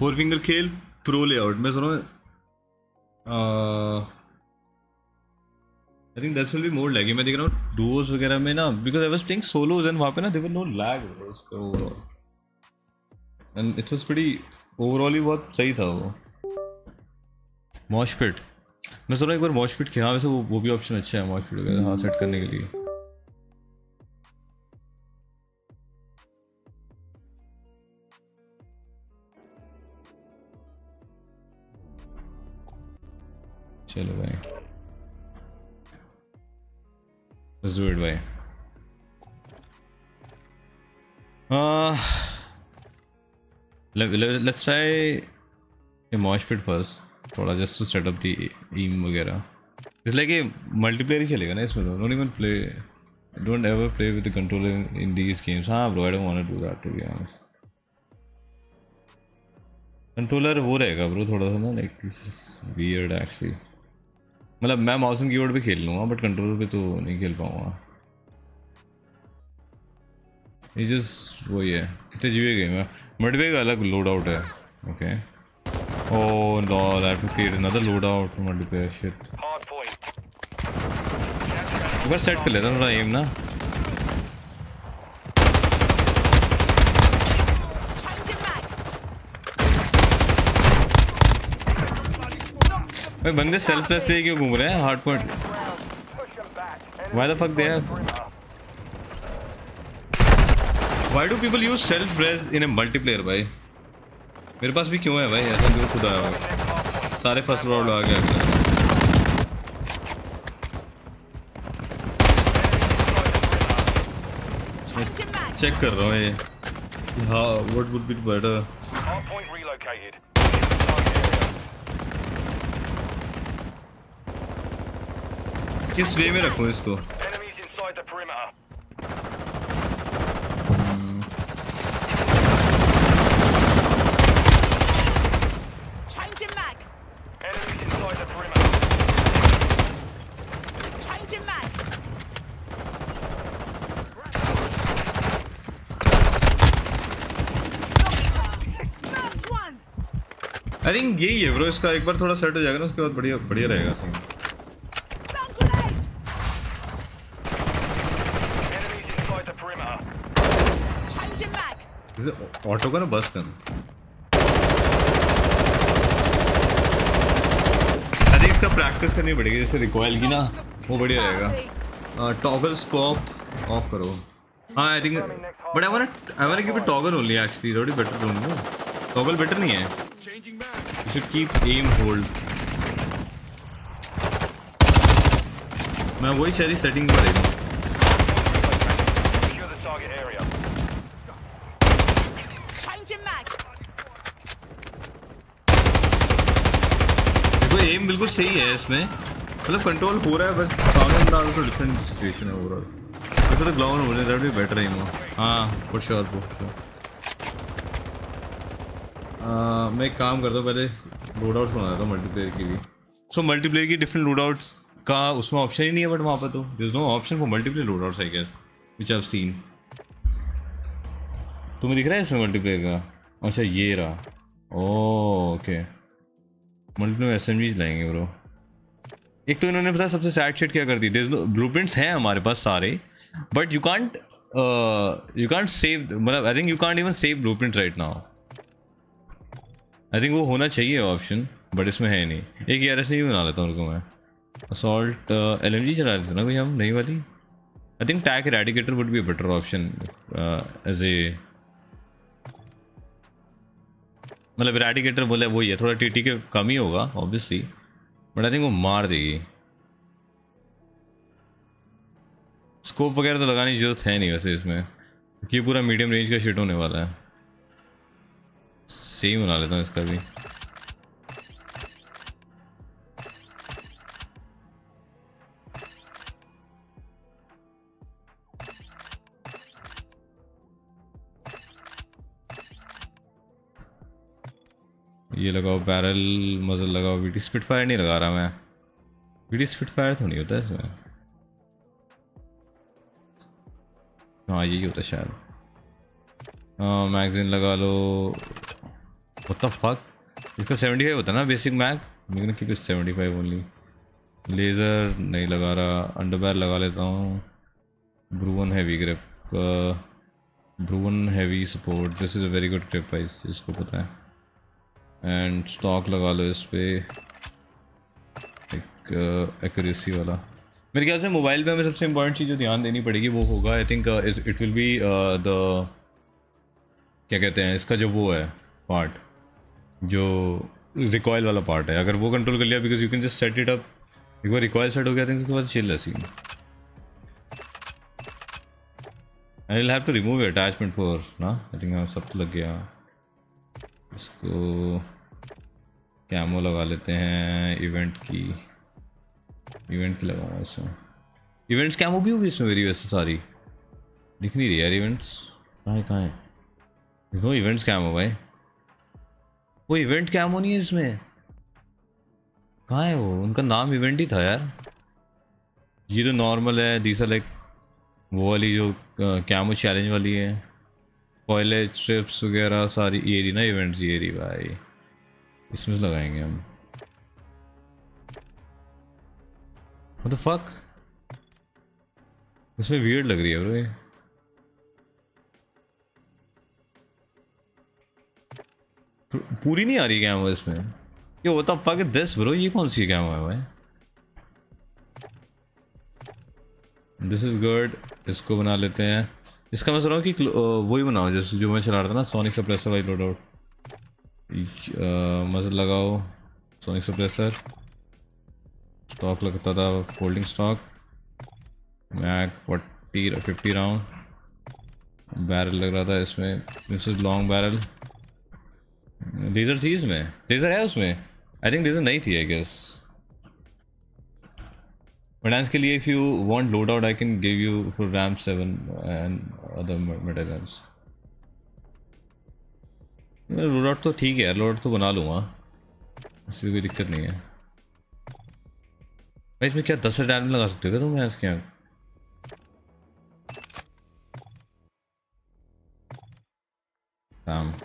फोर फिंगर खेल प्रो लेआउट में सुनो। I think that's will be more laggy. मैं देख रहा हूँ डुओस वगैरह में ना, because I was playing solos and वहाँ पे ना there was no lag overall and it was pretty overall ही बहुत सही था वो। मॉशपिट मैं सुन रहा हूँ एक बार मॉशपिट खेला। वैसे वो भी ऑप्शन अच्छा है मॉशपिट वगैरह हाँ सेट करने के लिए। चलो भाई लेट्स डू इट भाई। Let's try mosh pit first थोड़ा, just to set up the M वगैरह। इसलिए कि मल्टीप्लेयर ही चलेगा ना इसमें। Don't even play, don't ever play with the controller in these games. हाँ bro I don't want to do that to be honest. Controller वो रहेगा ब्रो थोड़ा सा ना like this is weird actually. मतलब मैं माउस एंड कीबोर्ड पे खेल लूँगा बट कंट्रोलर पे तो नहीं खेल पाऊँगा। ये जस्ट वही है। कितने जीबी गेम है? मडबे का अलग लोड आउट है। Okay oh no I have to create another load out for मडबे शिट। एक बार सेट कर लेता हूँ थोड़ा एम ना। भाई बंदे सेल्फलेस ले क्यों घूम रहे हैं? Hard point why the fuck they have, why do people use self res in a multiplayer? भाई मेरे पास भी क्यों है भाई ऐसा? क्यों खुदा सारे फर्स्ट राउंड आ गया। चेक कर रहा हूँ ये। हाँ व्हाट वुड बी बेटर। किस वे में रखूँ इसको? आई थिंक यही है ब्रो, इसका एक बार थोड़ा सेट हो जाएगा ना उसके बाद बढ़िया बढ़िया रहेगा सीन। ऑटो का ना बस कर। अरे इसका प्रैक्टिस करनी पड़ेगी, जैसे रिकॉइल की ना वो बढ़िया रहेगा। टॉगल स्कोप ऑफ करो। हाँ I think but I want give it toggle only actually, थोड़ी better don't know. Toggle better नहीं है। You should keep aim hold. मैं वही सारी सेटिंग पर रहूँ। देखो aim बिल्कुल सही है इसमें, मतलब कंट्रोल हो रहा है बस साउंड डाल तो डिफरेंट सिचुएशन है ओवरऑल। तो ग्लाउंड होने दैट भी बेटर aim हो। हाँ फॉर श्योर फॉर श्योर। मैं एक काम करता हूँ, पहले रोड आउट बनाता हूँ मल्टीप्लेयर के लिए। सो मल्टीप्लेयर की डिफरेंट रोड आउट्स का उसमें ऑप्शन ही नहीं है, बट वहाँ पर तो there is no option for multiplayer load outs I guess which I have seen. तुम्हें दिख रहा है इसमें मल्टीप्लेयर का? अच्छा ये रहा, ओके। मल्टीप्लेयर एसएमजीज लाएंगे ब्रो। एक तो इन्होंने पता सबसे सैड शिट क्या कर दी, देयर इज नो ब्लूप्रिंट्स हैं हमारे पास सारे, बट यू कांट सेव, मतलब I think you can't even save blueprints right now. I think वो होना चाहिए ऑप्शन बट इसमें है नहीं। एक यार ऐसे ही बना लेता हूँ उनको मैं। असॉल्ट एलएमजी चला लेते ना कोई हम नई वाली। I think tech रेडिकेटर would be better option as a, मतलब रेडिकेटर बोले वही है, थोड़ा टीटी के कम ही होगा ऑब्वियसली बट आई थिंक वो मार देगी। स्कोप वगैरह तो लगाने की जरूरत है नहीं वैसे इसमें, क्योंकि पूरा मीडियम रेंज का शूट होने वाला है। सेम बना लेता हूँ इसका भी। ये लगाओ बैरल मजल लगाओ। वीटी स्पिटफायर नहीं लगा रहा मैं, वीटी स्पिटफायर तो नहीं होता इसमें। हाँ यही होता शायद। मैगजीन लगा लो। व्हाट द फक, इसका 75 होता है ना बेसिक मैग, लेकिन कि 75 ओनली। लेज़र नहीं लगा रहा, अंडरबैर लगा लेता हूँ। Bruen heavy grip, Bruen heavy support, this is a very good grip wise, इसको पता है। एंड स्टॉक लगा लो इस पर एक एक्यूरेसी वाला। मेरे ख्याल से मोबाइल पे हमें सबसे इम्पॉर्टेंट चीज़ जो ध्यान देनी पड़ेगी वो होगा I think it will be the क्या कहते हैं इसका जो वो है पार्ट, जो रिकॉयल वाला पार्ट है। अगर वो कंट्रोल कर लिया because you can just set it up, एक बार रिकॉयल सेट हो गया था उसके बाद चिल है scene. I will have to remove attachment for ना, आई थिंक सब तो लग गया। इसको कैमो लगा लेते हैं, इवेंट की लगाऊंगा इसमें। इवेंट्स कैमो भी होगी इसमें मेरी, वैसे सारी दिख नहीं रही यार। इवेंट्स कहाँ है? नो इवेंट्स कैमो भाई, वो इवेंट कैमो नहीं है इसमें। कहाँ है वो? उनका नाम इवेंट ही था यार। ये तो नॉर्मल है, दीसा लाइक वो वाली जो कैमो चैलेंज वाली है। कॉलेज ट्रिप्स वगैरह सारी ये रही ना इवेंट्स, ये रही भाई, इसमें लगाएंगे हम। व्हाट द फक, इसमें वियर्ड लग रही है ब्रो ये। पूरी नहीं आ रही कैमो इसमें। ये होता फक दिस ब्रो, ये कौन सी कैमो है भाई? दिस इज गुड, इसको बना लेते हैं। इसका मैं सोच रहा हूँ कि वही बनाओ जैसे जो मैं चला रहा था ना, सोनिक सप्रेसर वाली लोड आउट। मज़ा लगाओ सोनिक सप्रेसर। स्टॉक लगता था folding stock, Mac 40 50 round. Barrel लग रहा था इसमें, this is long barrel. Laser थी इसमें, लेजर है उसमें, आई थिंक लेजर नहीं थी आई गेस। वर्डांस के लिए if you want load out I can give you for RAM 7 and other meta guns. Load out तो ठीक है, लोड तो बना लूँगा, इसमें कोई दिक्कत नहीं है भाई। इसमें क्या 10,000 लगा सकते हो क्या तुम? वर्डांस के यहाँ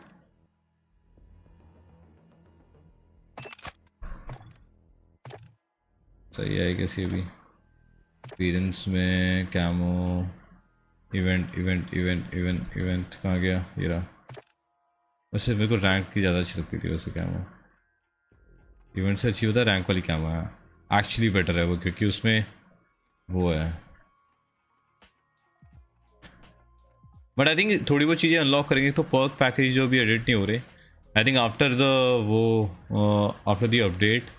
सही है कैसे भी। एक्सपीरियंस में camo event event event event event कहाँ गया? ये रहा। वैसे मेरे को रैंक की ज़्यादा अच्छी लगती थी, वैसे कैमो इवेंट से अच्छी होता है रैंक वाली कैमो है, एक्चुअली बेटर है वो, क्योंकि उसमें वो है। बट आई थिंक थोड़ी बहुत चीज़ें अनलॉक करेंगे तो पर्क पैकेज जो भी एडिट नहीं हो रहे, आई थिंक आफ्टर द वो आफ्टर द अपडेट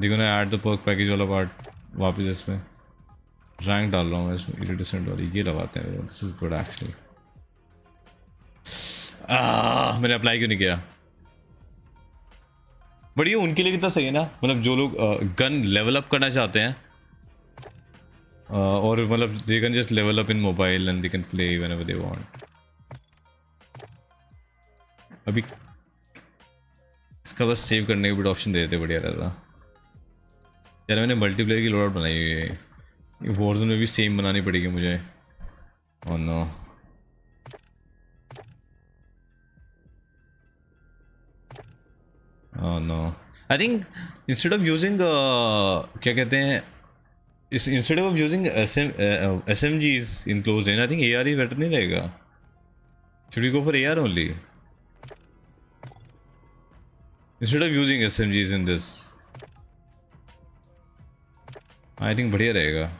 देखो ना, ऐड द पर्क पैकेज वाला पार्ट वापस इसमें रैंक डाल रहा हूँ मैं इसमें, इरिटेसेंट वाली ये लगाते हैं। This is good actually. मैंने अप्लाई क्यों नहीं किया? बट ये उनके लिए कितना सही है ना, मतलब जो लोग गन लेवल अप करना चाहते हैं और मतलब they can just level up in mobile and they can play whenever they want. अभी इसका बस सेव करने के बड़ा ऑप्शन दे देते, बढ़िया रहता। यार मैंने मल्टीप्लेयर की लोडआउट बनाई हुई है, वॉरज़ोन में भी सेम बनानी पड़ेगी मुझे। Oh no, oh no. I think instead of using क्या कहते हैं, instead of using SMGs enclosed in, I think AR ही बेटर नहीं रहेगा। Should we go for AR only instead of using SMGs in this? I think बढ़िया रहेगा।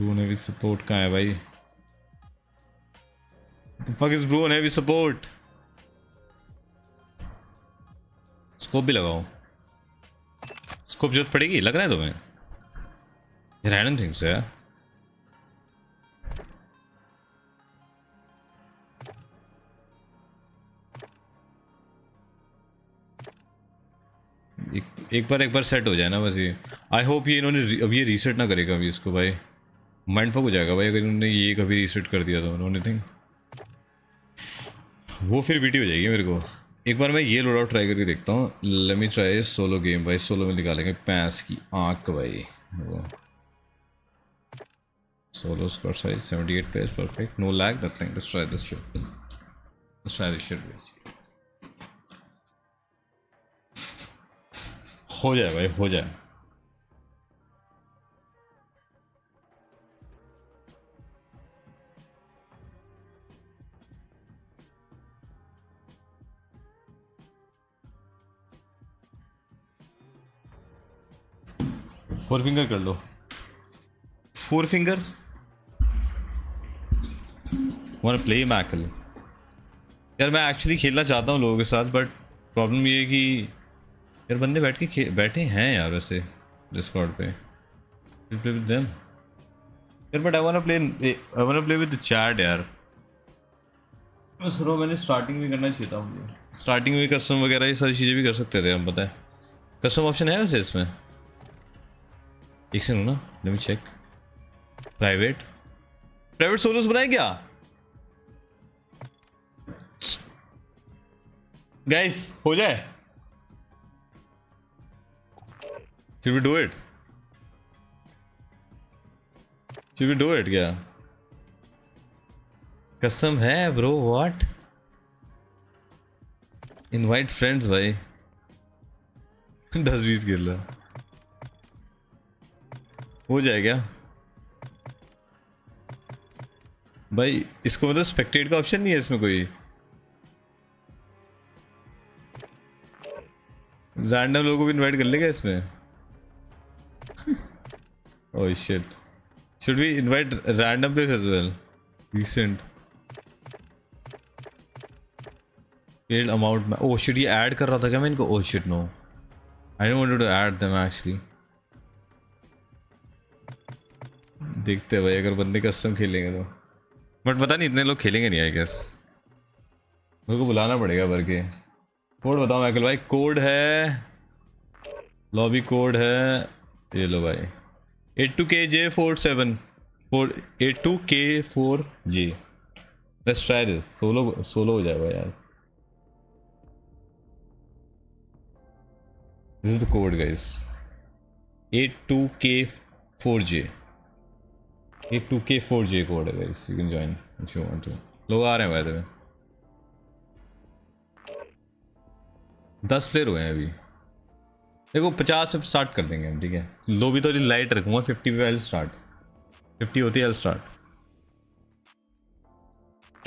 Bru navy support कहाँ है भाई? Fuck is Bru navy support? Scope भी लगाओ, स्कोप जरूरत पड़ेगी, लग रहा है तुम्हें? रैंडम थिंग्स है एक बार सेट हो जाए ना बस ये। आई होप ये इन्होंने अब ये रीसेट ना करेगा अभी इसको भाई, माइंड फक हो जाएगा भाई अगर इन्होंने ये कभी रीसेट कर दिया तो। उन्होंने थिंक वो फिर बीटी हो जाएगी मेरे को। एक बार मैं ये लोड आउट ट्राई करके देखता हूँ। Let me try solo game भाई, सोलो में निकालेंगे पैंस की आँख भाई। वो solo squad size 78 players perfect, no lag nothing. Let's try this shit, let's try this shit. हो जाए भाई, हो जाए। फोर फिंगर कर लो, फोर फिंगर। वांट प्ले मैकल? यार मैं एक्चुअली खेलना चाहता हूँ लोगों के साथ, बट प्रॉब्लम ये है कि यार बंदे बैठ के बैठे हैं यार वैसे डिस्कॉर्ड पे, प्ले विद देम यार। But I want play with the chat यार। सर मैंने स्टार्टिंग भी करना चाहिए था मुझे, स्टार्टिंग में कस्टम वगैरह ये सारी चीज़ें भी कर सकते थे हम, पता है। कस्टम ऑप्शन है वैसे इसमें, एक सेकंड ना, let me check. Private solos बनाए क्या गाइस? हो जाए? Should we do it क्या? कसम है ब्रो, व्हाट? इनवाइट फ्रेंड्स भाई। 10-20 खेल रहा, हो जाएगा भाई। इसको मतलब स्पेक्टेट का ऑप्शन नहीं है इसमें कोई? रैंडम लोगों को भी इनवाइट कर लेगा इसमें। Oh shit, should we invite random place as well? Recent paid amount में। ओह शिट, ये ऐड कर रहा था क्या मैं इनको? Oh shit no, I don't want to add them actually. देखते हैं भाई, अगर बंदे कस्टम खेलेंगे तो, बट पता नहीं इतने लोग खेलेंगे नहीं आई गेस। मेरे को बुलाना पड़ेगा भर के। कोड बताओ मैकल भाई। कोड है, लॉबी कोड है, ये लो भाई 82KJ47 482K4J। Let's try this. Solo हो जाएगा यार। This is the code guys, 82K4J 82K4J code है guys. You can join if you want to. लोग आ रहे हैं भाई, 10 प्लेयर हुए हैं अभी। देखो 50 पे स्टार्ट कर देंगे हम, ठीक है? लो भी थोड़ी लाइट रखूंगा, 50 पे आई स्टार्ट। 50 होती है आई स्टार्ट।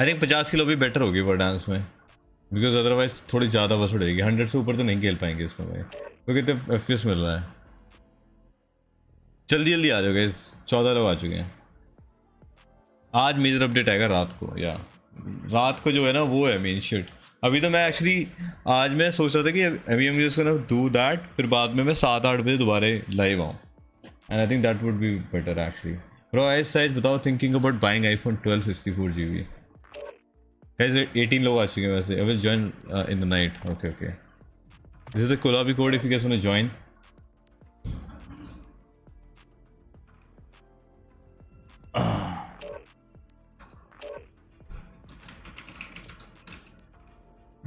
आई थिंक 50 की लोबी बेटर होगी वर्डांस में, बिकॉज अदरवाइज थोड़ी ज़्यादा बस उड़ेगी। 100 से ऊपर तो नहीं खेल पाएंगे इसमें भाई, क्योंकि तो FPS मिल रहा है। जल्दी जल्दी आ जाओगे। 14 लोग आ चुके हैं। आज मेजर अपडेट आएगा रात को, या रात को जो है ना वो है मेन शिट। अभी तो मैं एक्चुअली आज मैं सोच रहा था कि अभी हम इसको ना डू दैट, फिर बाद में मैं 7-8 बजे दोबारा लाइव आऊँ, and I think that would be better actually. Bro I size बताओ, thinking about buying iPhone 12 64GB। 18 लोग आ चुके हैं वैसे। I will join in the night. Okay okay, this is the कोलाबी code if you guys want to join.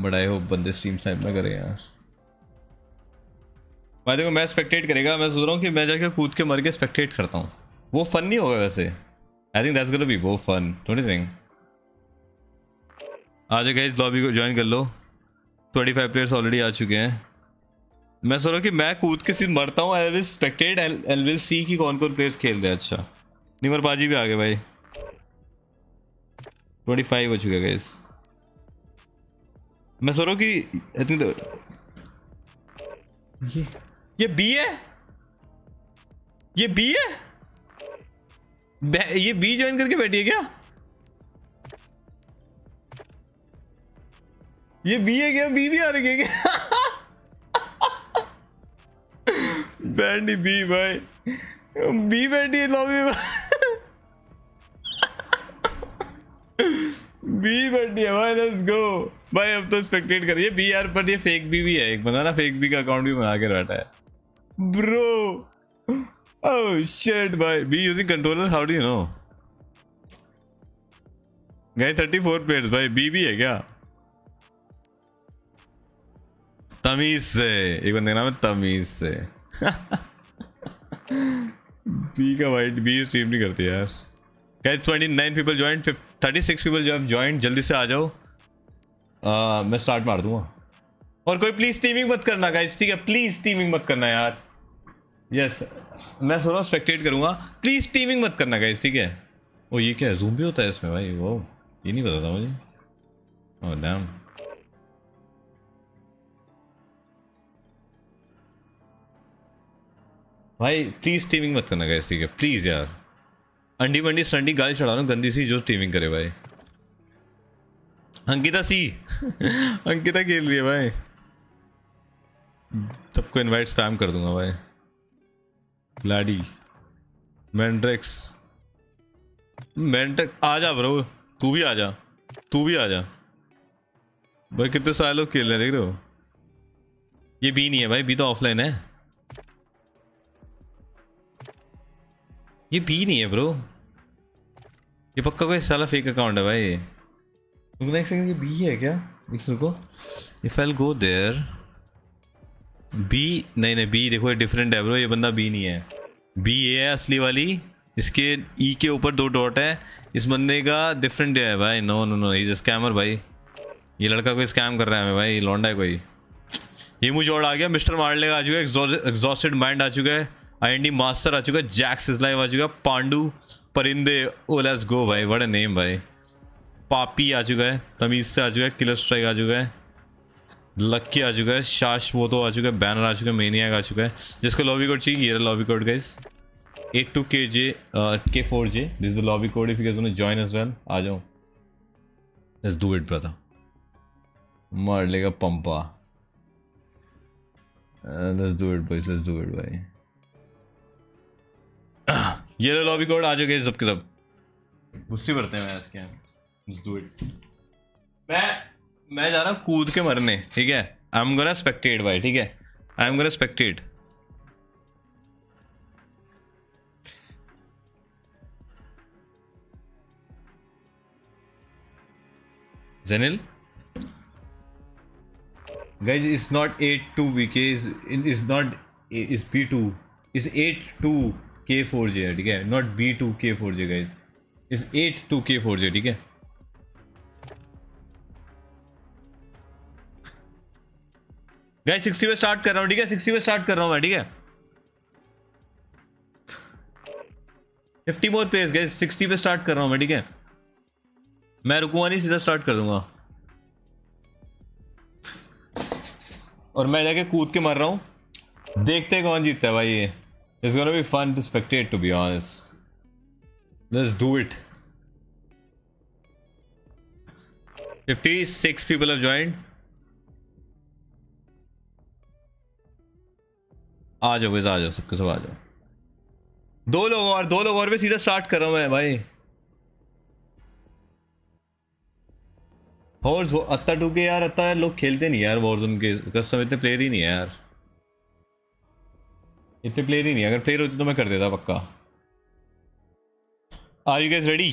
But I hope बंदे stream snipe ना करें यार। भाई देखो मैं स्पेक्टेट करेगा, मैं सोच रहा हूँ कि मैं जाके कूद के मर के स्पेक्टेट करता हूँ। वो फन नहीं होगा वैसे। I think that's gonna be वो फन, डोंट यू थिंक? आ जाओ गाइस, लॉबी को ज्वाइन कर लो। 25 प्लेयर्स ऑलरेडी आ चुके हैं। मैं सोच रहा हूँ कि मैं कूद के सिर्फ मरता हूँ। I will spectate and will see कि कौन कौन प्लेयर्स खेल रहे हैं। अच्छा, निमर पाजी भी आ गए भाई। 25 हो चुके हैं गाइस। मैं सोच रहा हूँ कि इतनी तो ये बी है, ये बी है, ये बी ज्वाइन करके बैठी है क्या? ये बी है क्या? बी भी आ रही है क्या? बैठी बी भाई, बी बैठी है लॉबी में। बी बैठी है भाई, लेट्स गो भाई। अब तो स्पेक्टेट करिए बी यार। पर ये फेक बी भी है, एक बंदा ना फेक बी का अकाउंट भी बना के बैठा है ब्रो। ओह शिट भाई, B using controller, how do you know? गए 34 प्लेयर्स भाई। बी भी है क्या? तमीज से, एक बंदे का नाम है तमीज से। बी का वाइट, बी स्ट्रीम नहीं करती यार। गाइस 29 पीपल ज्वाइन, 36 पीपल जो ज्वाइन। जल्दी से आ जाओ, मैं स्टार्ट मार दूंगा। और कोई प्लीज टीमिंग मत करना गाइस, ठीक है? प्लीज टीमिंग मत करना यार। यस मैं सोच रहा हूँ स्पेक्टेट करूंगा, प्लीज टीमिंग मत करना गाइस, ठीक है? ओ ये क्या है, जूम भी होता है इसमें भाई? वो ये नहीं पता था मुझे। ओह डैम, भाई प्लीज टीमिंग मत करना गाइस, ठीक है? प्लीज यार, अंडी मंडी संडी गाली चढ़ा रहा हूँ गंदी सी, जो टीमिंग करे भाई। अंकिता सी अंकिता खेल रही है भाई। सबको इनवाइट स्पैम कर दूंगा भाई। लाडी मैंड्रेक्स मैंड्रेक्स आ जा ब्रो, तू भी आ जा, तू भी आ जा भाई। कितने सारे लोग खेल रहे हैं, देख रहे हो? ये बी नहीं है भाई, बी तो ऑफलाइन है। ये बी नहीं है ब्रो, ये पक्का कोई साला फेक अकाउंट है भाई। एक सेकंड, ये बी है क्या? एक सेकंड को, if I go there B, नहीं नहीं बी देखो ये डिफरेंट है ब्रो। ये बंदा बी नहीं है, बी ए है असली वाली। इसके ई के ऊपर 2 डॉट है। इस बंदे का डिफरेंट है भाई। No no no, is scammer भाई। ये लड़का कोई स्कैम कर रहा है हमें भाई, लौंडा है कोई। ये मुझे जोड़ आ गया, मिस्टर मार्ले आ चुका है, एग्जॉस्टेड माइंड आ चुका है, आईएनडी मास्टर आ चुका है, जैक्स इज लाइव आ चुका है, पांडू परिंदे, ओ लेट्स गो भाई, व्हाट अ नेम भाई। पापी आ चुका है, तमीज से आ चुका है, किलर स्ट्राइक आ चुका है, लक्की आ चुका है, शाश वो तो आ चुका है, बैनर आ चुका है, मेनियाक आ चुका है। जिसको लॉबी कोड चाहिए ये रहा lobby code guys, 82KJ K4J, this is the lobby code if you guys want to join as well. आ जाओ, लेट्स डू इट ब्रदर। मार लेगा पंपा, let's do it boys, let's do it भाई। ये रहा लॉबी कोड, आ जाओ guys सबके सब। गुस्से भरते हैं मैं इसके, लेट्स डू इट। मैं जा रहा हूँ कूद के मरने, ठीक है? आई एम गोना स्पेक्टेट भाई, ठीक है? I am gonna spectate. जेनिल guys is not 82VK, is not, is B2, is 82K4J है, ठीक है? Not B2K4J guys, is 82K4J, ठीक है? गाइस 60 पे स्टार्ट कर रहा हूँ, ठीक है? 60 पे स्टार्ट कर रहा हूँ मैं, ठीक है? 50 मोर प्लेस गाइस, 60 पे स्टार्ट कर रहा हूँ मैं, ठीक है? मैं रुकूंगा नहीं, सीधा स्टार्ट कर दूंगा। और मैं जाके कूद के मर रहा हूँ, देखते हैं कौन जीतता है भाई। ये it's gonna be fun to spectate to be honest, let's do it. 56 people have joined. आ जाओ बस, आ जाओ सबके सब, आ जाओ। दो लोग और भी, सीधा स्टार्ट कर रहा हूं मैं भाई। हॉर्स अत्ता टू के यार, अत्ता लोग खेलते नहीं यार वॉरजोन के, कसम इतने प्लेयर ही नहीं है यार, इतने प्लेयर ही नहीं। अगर प्लेयर होते तो मैं कर देता पक्का। Are you guys ready?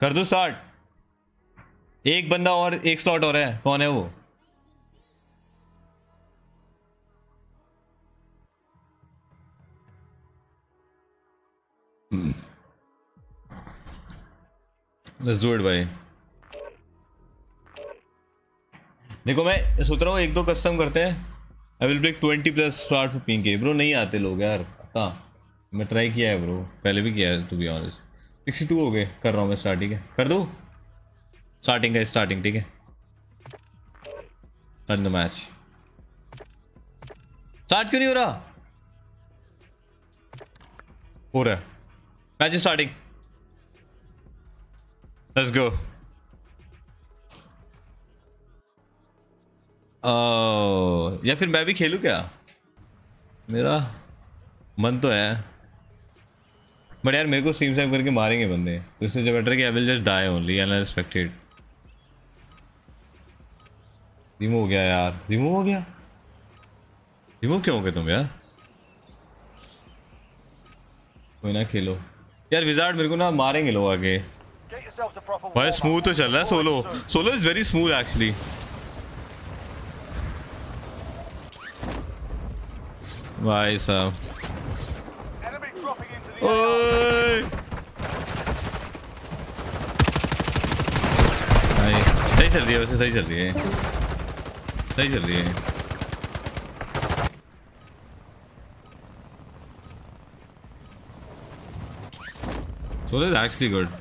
कर दो स्टार्ट। एक बंदा और, एक स्लॉट और है, कौन है वो? लेट्स डू इट भाई। देखो मैं सोच रहा हूँ एक दो कस्टम करते हैं। I will break 20+ start ping के। ब्रो नहीं आते लोग यार, पता मैं ट्राई किया है ब्रो, पहले भी किया है टू बी ऑनेस्ट। 62 हो गए, कर रहा हूँ मैं स्टार्टिंग है, कर दो स्टार्टिंग का स्टार्टिंग, ठीक है? Start the match. स्टार्ट क्यों नहीं हो रहा? हो रहा है मैच स्टार्टिंग। Let's go. या फिर मैं भी खेलूं क्या? मेरा मन तो है, बट यार मेरे को स्ट्रीम स्नैप करके मारेंगे बंदे, तो इससे जो बेटर कि I will just die only and I respected. Remove हो गया यार, रिमूव हो गया। रिमूव क्यों हो गए तुम यार? कोई ना, खेलो यार। विजार्ड मेरे को ना मारेंगे लोग आगे भाई। स्मूथ तो चल रहा है solo, solo is very smooth actually. भाई साहब सही चल रही है, वैसे सही चल रही है, सही चल रही है। Solo is actually good.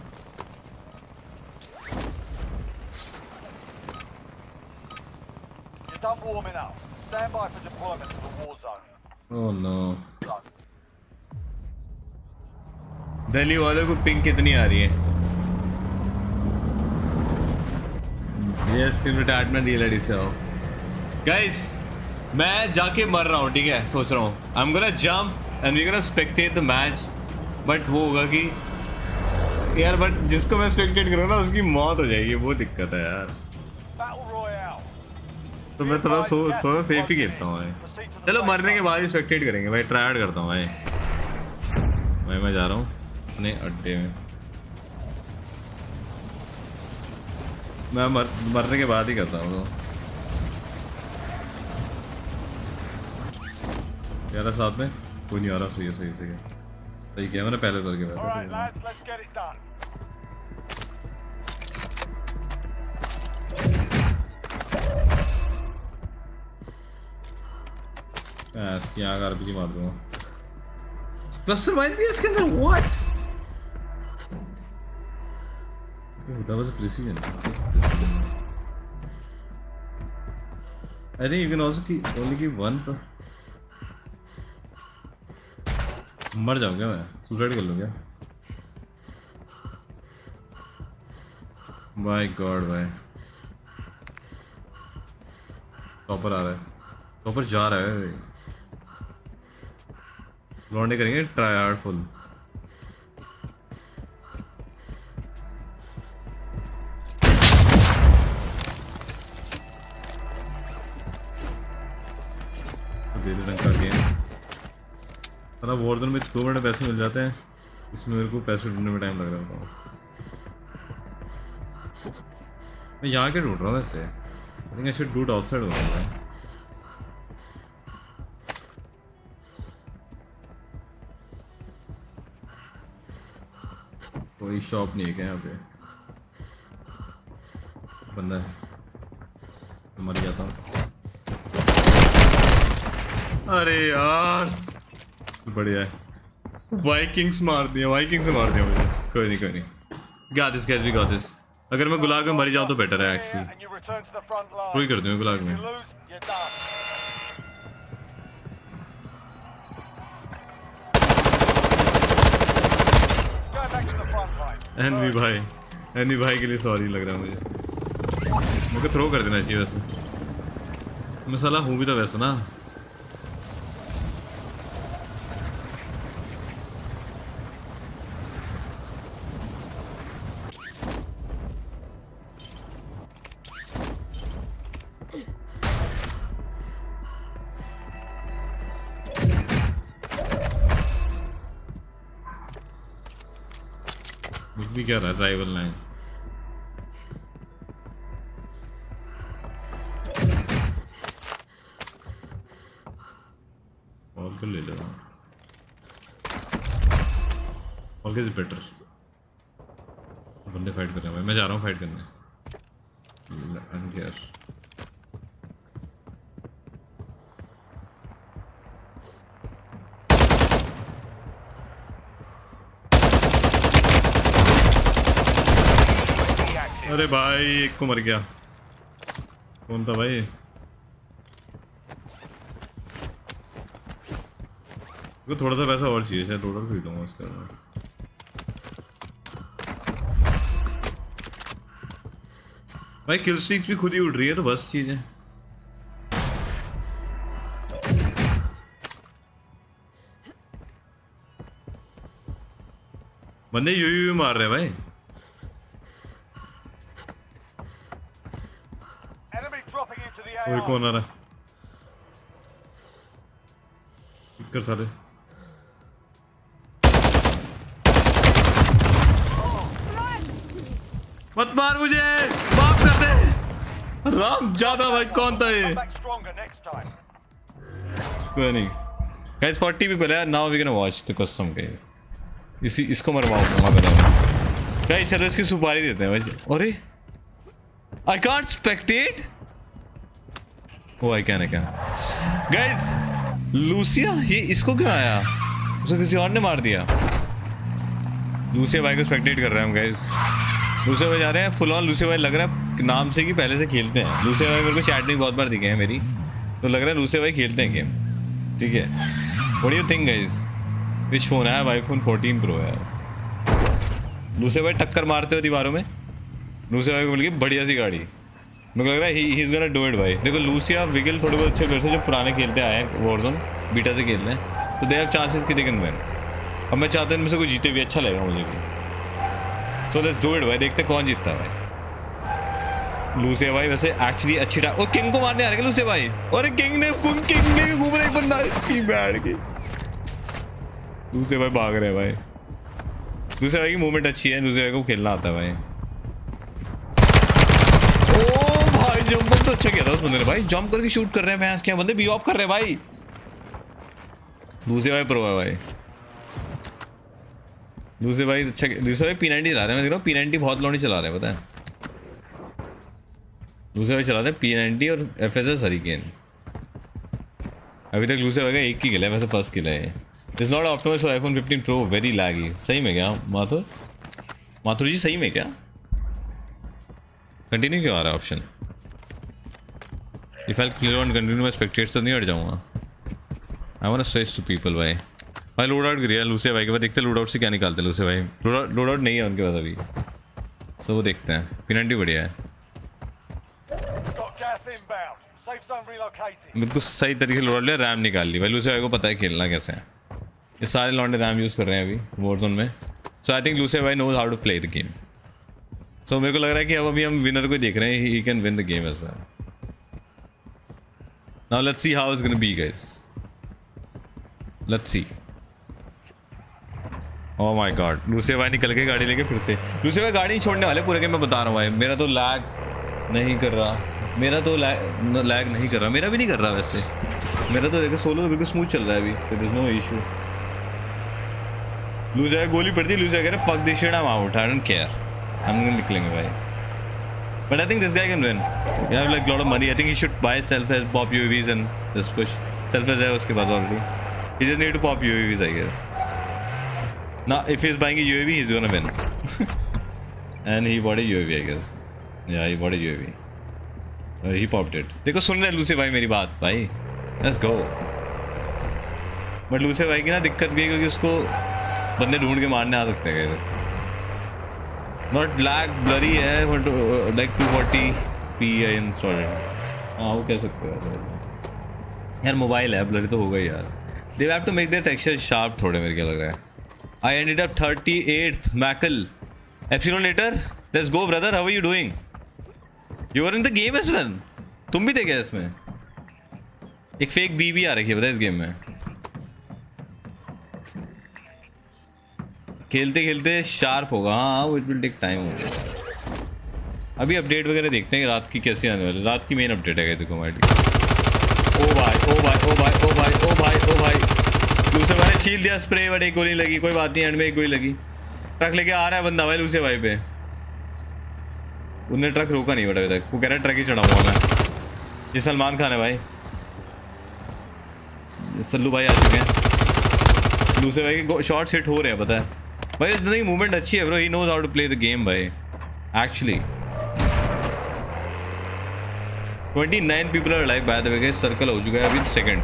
Warming up. Stand by for deployment to the war zone. Oh no. Delhi वालों को पिंग कितनी आ रही है? Yes, still retirement reality से आओ। Guys, मैं जाके मर रहा हूँ, ठीक है? सोच रहा हूँ। I'm gonna jump and we're gonna spectate the match, but वो होगा कि यार, but जिसको मैं spectate करूँ ना उसकी मौत हो जाएगी, वो दिक्कत है यार। तो मैं थोड़ा सोना सेफ ही खेलता हूँ। चलो मरने के बाद स्पेक्टेट करेंगे भाई, ट्राई आउट करता हूँ भाई। मैं जा रहा हूँ अपने अड्डे में, मैं मरने के बाद ही करता हूँ। यार साथ में कोई नहीं आ रहा। सही है, सही सही सही किया मैंने पहले उतर के बाद। यहाँ का आरपीजी मार दूंगा। क्लस्टर माइन भी है इसके अंदर। व्हाट बता, बस precision I think you can also only keep one. मर जाऊंगा मैं, सुसाइड कर लूंगा। माय गॉड भाई, टॉपर आ रहा है, टॉपर जा रहा है। लौंडे करेंगे ट्राई हार्ड फुल। वॉर्जोन में 2 मिनट पैसे मिल जाते हैं, इसमें मेरे को पैसे ढूंढने में टाइम लग रहा होगा। मैं यहाँ के ढूंढ रहा हूँ वैसे। I think I should do it outside होगा। कोई शॉप नहीं है क्या यहाँ पे? बंदा है, मर जाता हूँ। अरे यार बढ़िया है, वाइकिंग्स मार दिया, वाइकिंग्स से मार दिया मुझे। कोई नहीं कोई नहीं, got this guys, we got this. अगर मैं गुलाग में मरी जाऊँ तो बेटर है एक्चुअली, पूरी कर दूँ गुलाग में। एनवी भाई के लिए सॉरी लग रहा है मुझे। मुझे थ्रो कर देना चाहिए वैसे, मैं साला हूँ भी तो वैसे ना। क्या रहा ट्राइवल लाइन, ऑल के ले लेना, ऑल के इज बेटर। बंदे फाइट कर रहे हैं भाई, मैं जा रहा हूँ फाइट करने। अरे भाई एक को मर गया, कौन था भाई? तो थोड़ा सा पैसा और चाहिए, शायद टोटल खरीदूंगा उसका भाई। किल स्ट्रीक्स भी खुद ही उड़ रही है तो बस चीज है। बंदे यूवी मार रहे हैं भाई। कौन आ रहा है? कर सारे मत मार मुझे, माफ कर दे राम ज्यादा। भाई कौन था ये? कोई नहीं गाइस, 40 पीपल है now, we can watch the custom game. इसको मरवाऊंगा गाइस, चलो इसकी सुपारी देते हैं भाई। अरे आई कांट स्पेक्टेट। वो आई कहने क्या गाइज, लूसिया ये इसको क्यों आया? उसे किसी और ने मार दिया। लूसिया भाई को स्पेक्टेट कर रहे हैं हम गाइज। लूसिया भाई जा रहे हैं फुल ऑन। लूसिया भाई लग रहा है नाम से कि पहले से खेलते हैं। लूसिया भाई मेरे को चैट में बहुत बार दिखे हैं मेरी, तो लग रहा है लूसिया भाई खेलते हैं गेम। ठीक है, what do you think guys? Which phone है? आईफोन 14 Pro है। लूसिया भाई टक्कर मारते हो दीवारों में। लूसिया भाई को मिल गई बढ़िया सी गाड़ी, मुझे लग रहा है he is gonna do it भाई। देखो लूसिया विगिल थोड़े बहुत अच्छे से जो पुराने खेलते आए हैं, वॉरजोन बीटा से खेल रहे हैं, तो दे हैव चांसेस कि दे कैन विन। अब मैं चाहता हूँ इनमें से कोई जीते भी, अच्छा लगेगा मुझे भी। सो लेट्स डू इट भाई, देखते कौन जीतता है भाई। लूसिया भाई वैसे एक्चुअली अच्छी टाइम। और किंग को मारने आ रहे लूसिया भाई। और किंग ने घूम रहा है बंदा इसकी बैठ के। लूसिया भाई भाग रहे हैं भाई। लूसिया भाई की मूवमेंट अच्छी है, लूसिया भाई को खेलना आता है भाई। जंप तो अच्छा किया था उस बंदे ने भाई, जंप करके शूट कर रहे हैं। भैंस क्या बंदे बी ऑफ कर रहे हैं भाई। लूसिया भाई प्रो है भाई। लूसिया भाई अच्छा, लूसिया भाई P90 चला रहे हैं, मैं देख रहा हूँ। P90 बहुत लौंडे चला रहे हैं, पता है लूसिया भाई चला रहे हैं P90 और FSS हरिकेन। अभी तक लूसिया भाई का एक ही किल है वैसे, फर्स्ट किल है। It's not optimized for iPhone 15 Pro, very laggy. सही में क्या माथुर, माथुर जी सही में क्या? कंटिन्यू क्यों आ रहा है option? If I'll clear and continue my spectators तो नहीं हट जाऊँगा. I want to switch to people भाई. भाई लोड आउट गिरी है लूसिया भाई के बाद. देखते हैं लोड आउट से क्या निकालते हैं लूसिया भाई. लोड आउट नहीं है उनके पास अभी, सब वो देखते हैं. पेनल्टी बढ़िया है, बिल्कुल सही तरीके से लोड आउट लिया, रैम निकाल ली भाई. लूसिया भाई को पता है खेलना कैसे है. ये सारे लॉन्डे रैम यूज़ कर रहे हैं अभी वॉरज़ोन में. सो आई थिंक लूसिया भाई knows how to play the game. So मेरे को लग रहा है कि अब अभी हम विनर को देख रहे हैं. He can win the game as well. Now let's see how it's gonna be guys. Let's see. Oh my god, Lucia भाई निकल के गाड़ी लेके फिर से. लूसिया भाई गाड़ी छोड़ने वाले पूरे गेम में, बता रहा हूँ भाई. मेरा तो लैग नहीं कर रहा, मेरा भी नहीं कर रहा वैसे. मेरा तो देखो सोलो बिल्कुल स्मूथ चल रहा है अभी, there is no issue. Lucia भाई गोली पड़ती, लूसिया कह रहा fuck this shit I am out, I don't care, हम निकलेंगे भाई. But I think this guy can win. You have like lot of money. I think you should buy self as pop UAVs and just कुछ self as है उसके बाद already. He just need to pop UAVs I guess. Now if he's buying a UAV, he's gonna win. And he bought a UAV, I guess. Yeah, he bought a UAV. He popped it. देखो सुन रहे Lucia भाई मेरी बात भाई. Let's go. But Lucia भाई की ना दिक्कत भी है क्योंकि उसको बंदे ढूंढ के मारने आ सकते हैं. Not black blurry है, but like 240p I installed. हाँ वो कह सकते हो ऐसा यार. मोबाइल है, blurry तो होगा ही यार. They have to make their texture sharp थोड़े, मेरे को लग रहा है. I ended up 38th. Mackle, epsilon later. Let's go, brother. How are you doing? You were in the game as well. तुम भी थे क्या इसमें? एक fake B भी आ रखी है बता इस game में. खेलते खेलते sharp होगा. हाँ, it will take time होगा. अभी update वगैरह देखते हैं रात की कैसी आने वाली. रात की main update है देखो हमारी. Oh भाई, oh भाई, oh भाई, oh भाई, oh भाई, oh भाई. लूसिया भाई ने शील्ड दिया स्प्रे, बट एक गोली लगी. कोई बात नहीं, एंड में एक गोली लगी. ट्रक लेके आ रहा है बंदा भाई लूसिया भाई पे. उन्हें ट्रक रोका नहीं बट अभी तक. वो कह रहा है ट्रक ही चढ़ाऊंगा मैं. ये सलमान खान है भाई. सल्लू भाई आ चुके हैं. लूसिया भाई के शॉट्स हिट हो रहे हैं पता है भाई. इतनी मूवमेंट अच्छी है bro. He knows how to play the game भाई actually. 29 people are live by the way. Circle हो चुका है अभी सेकंड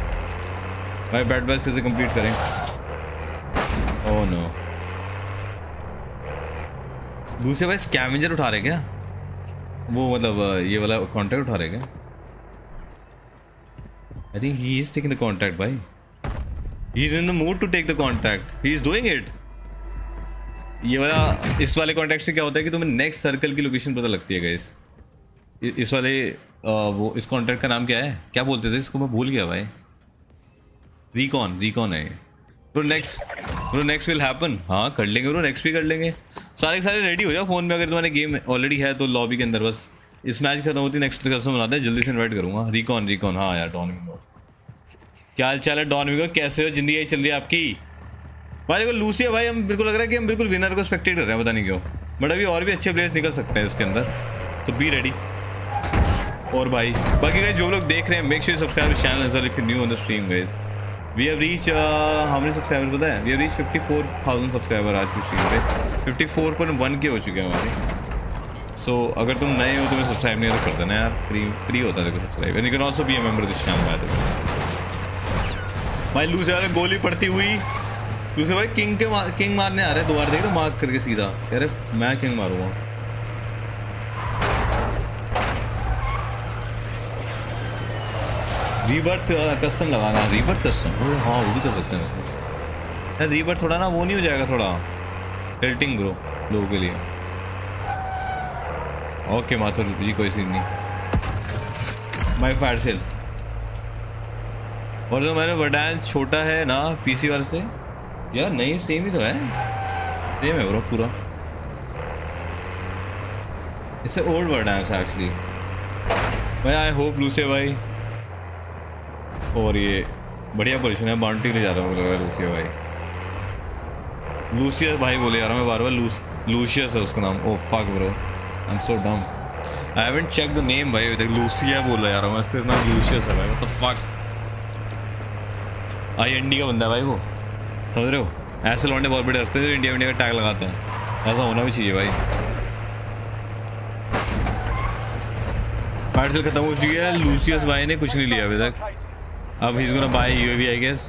भाई. बैट बॉयज कैसे कंप्लीट करें? ओह नो, लूसिया भाई स्कैमेंजर उठा रहे क्या? वो मतलब ये वाला कॉन्ट्रैक्ट उठा रहे क्या? I think he is taking the contract भाई. He is in the mood to take the contract. He is doing it. ये वाला, इस वाले कॉन्ट्रैक्ट से क्या होता है कि तुम्हें नेक्स्ट सर्कल की लोकेशन पता लगती है गाइस. इस वाले वो इस कॉन्ट्रैक्ट का नाम क्या है, क्या बोलते थे इसको, मैं भूल गया भाई. रिकॉन है ब्रो. Next will happen. हाँ कर लेंगे ब्रो, नेक्स्ट भी कर लेंगे. सारे रेडी हो जाओ फ़ोन में. अगर तुम्हारे गेम ऑलरेडी है तो लॉबी के अंदर बस इस मैच खत्म होती नेक्स्ट डिस्कशन बनाते हैं. जल्दी से इन्वाइट करूँगा. रिकॉन हाँ यार. डॉन विंगो क्या हाल चाल है? डॉन विंगो कैसे हो? जिंदगी चल रही है आपकी भाई. देखो लूसिया भाई, हम बिल्कुल लग रहा है कि हम बिल्कुल विनर को स्पेक्टेट कर रहे हैं, पता नहीं क्यों. बट अभी और भी अच्छे प्लेयर्स निकल सकते हैं इसके अंदर, तो बी रेडी. और भाई बाकी गाइस जो लोग देख रहे हैं, make sure you subscribe to channel as if you new on the stream guys. We have reach हमारे सब्सक्राइबर पता है, वी हैव रीच 54,000 सब्सक्राइबर आज की स्ट्रीम पे. 54.1 के हो चुके हैं हमारे. सो अगर तुम नए हो तुम्हें सब्सक्राइब नहीं कर देना यार, फ्री होता है subscribe. And you can also be a member this channel by the way. भाई लूसिया भाई गोली पड़ती हुई. लूसिया भाई किंग मारने आ रहे हैं दोबारा. देख लो मार्क करके सीधा कह रहे मैं किंग मारूंगा. रीबर्थ कसम लगाना. रीबर्थ कसम हाँ वो भी कर सकते हैं उसको. रीबर्थ थोड़ा ना वो नहीं हो जाएगा, थोड़ा टिल्टिंग ब्रो लोगों के लिए. ओके माथुर जी कोई सीन नहीं. My fire sale. और जो मैंने वर्डांस छोटा है ना पीसी वाले से यार, नहीं सेम ही तो है. सेम है ब्रो पूरा. इससे ओल्ड वर्डांस एक्चुअली भाई. आई होप लूसिया भाई. और ये बढ़िया पोजिशन है. बाउंड्री ले जा रहा हूँ लूसिया भाई. लूसियस भाई बोले यार मैं बार बार. लूसियस है उसका नाम. Oh fuck bro I am so dumb. I haven't check the name भाई. देख लूसिया बोला यार मैं, इसका नाम लूसियस है भाई. What the fuck. I India का बंदा है भाई वो, समझ रहे हो. ऐसे लौंडे बहुत बड़े रखते हैं जो इंडिया का टैग लगाते हैं. ऐसा होना भी चाहिए भाई. पार्सल खत्म हो चुकी है। लूसियस भाई ने कुछ नहीं लिया अभी तक। अब he buy UAV I guess.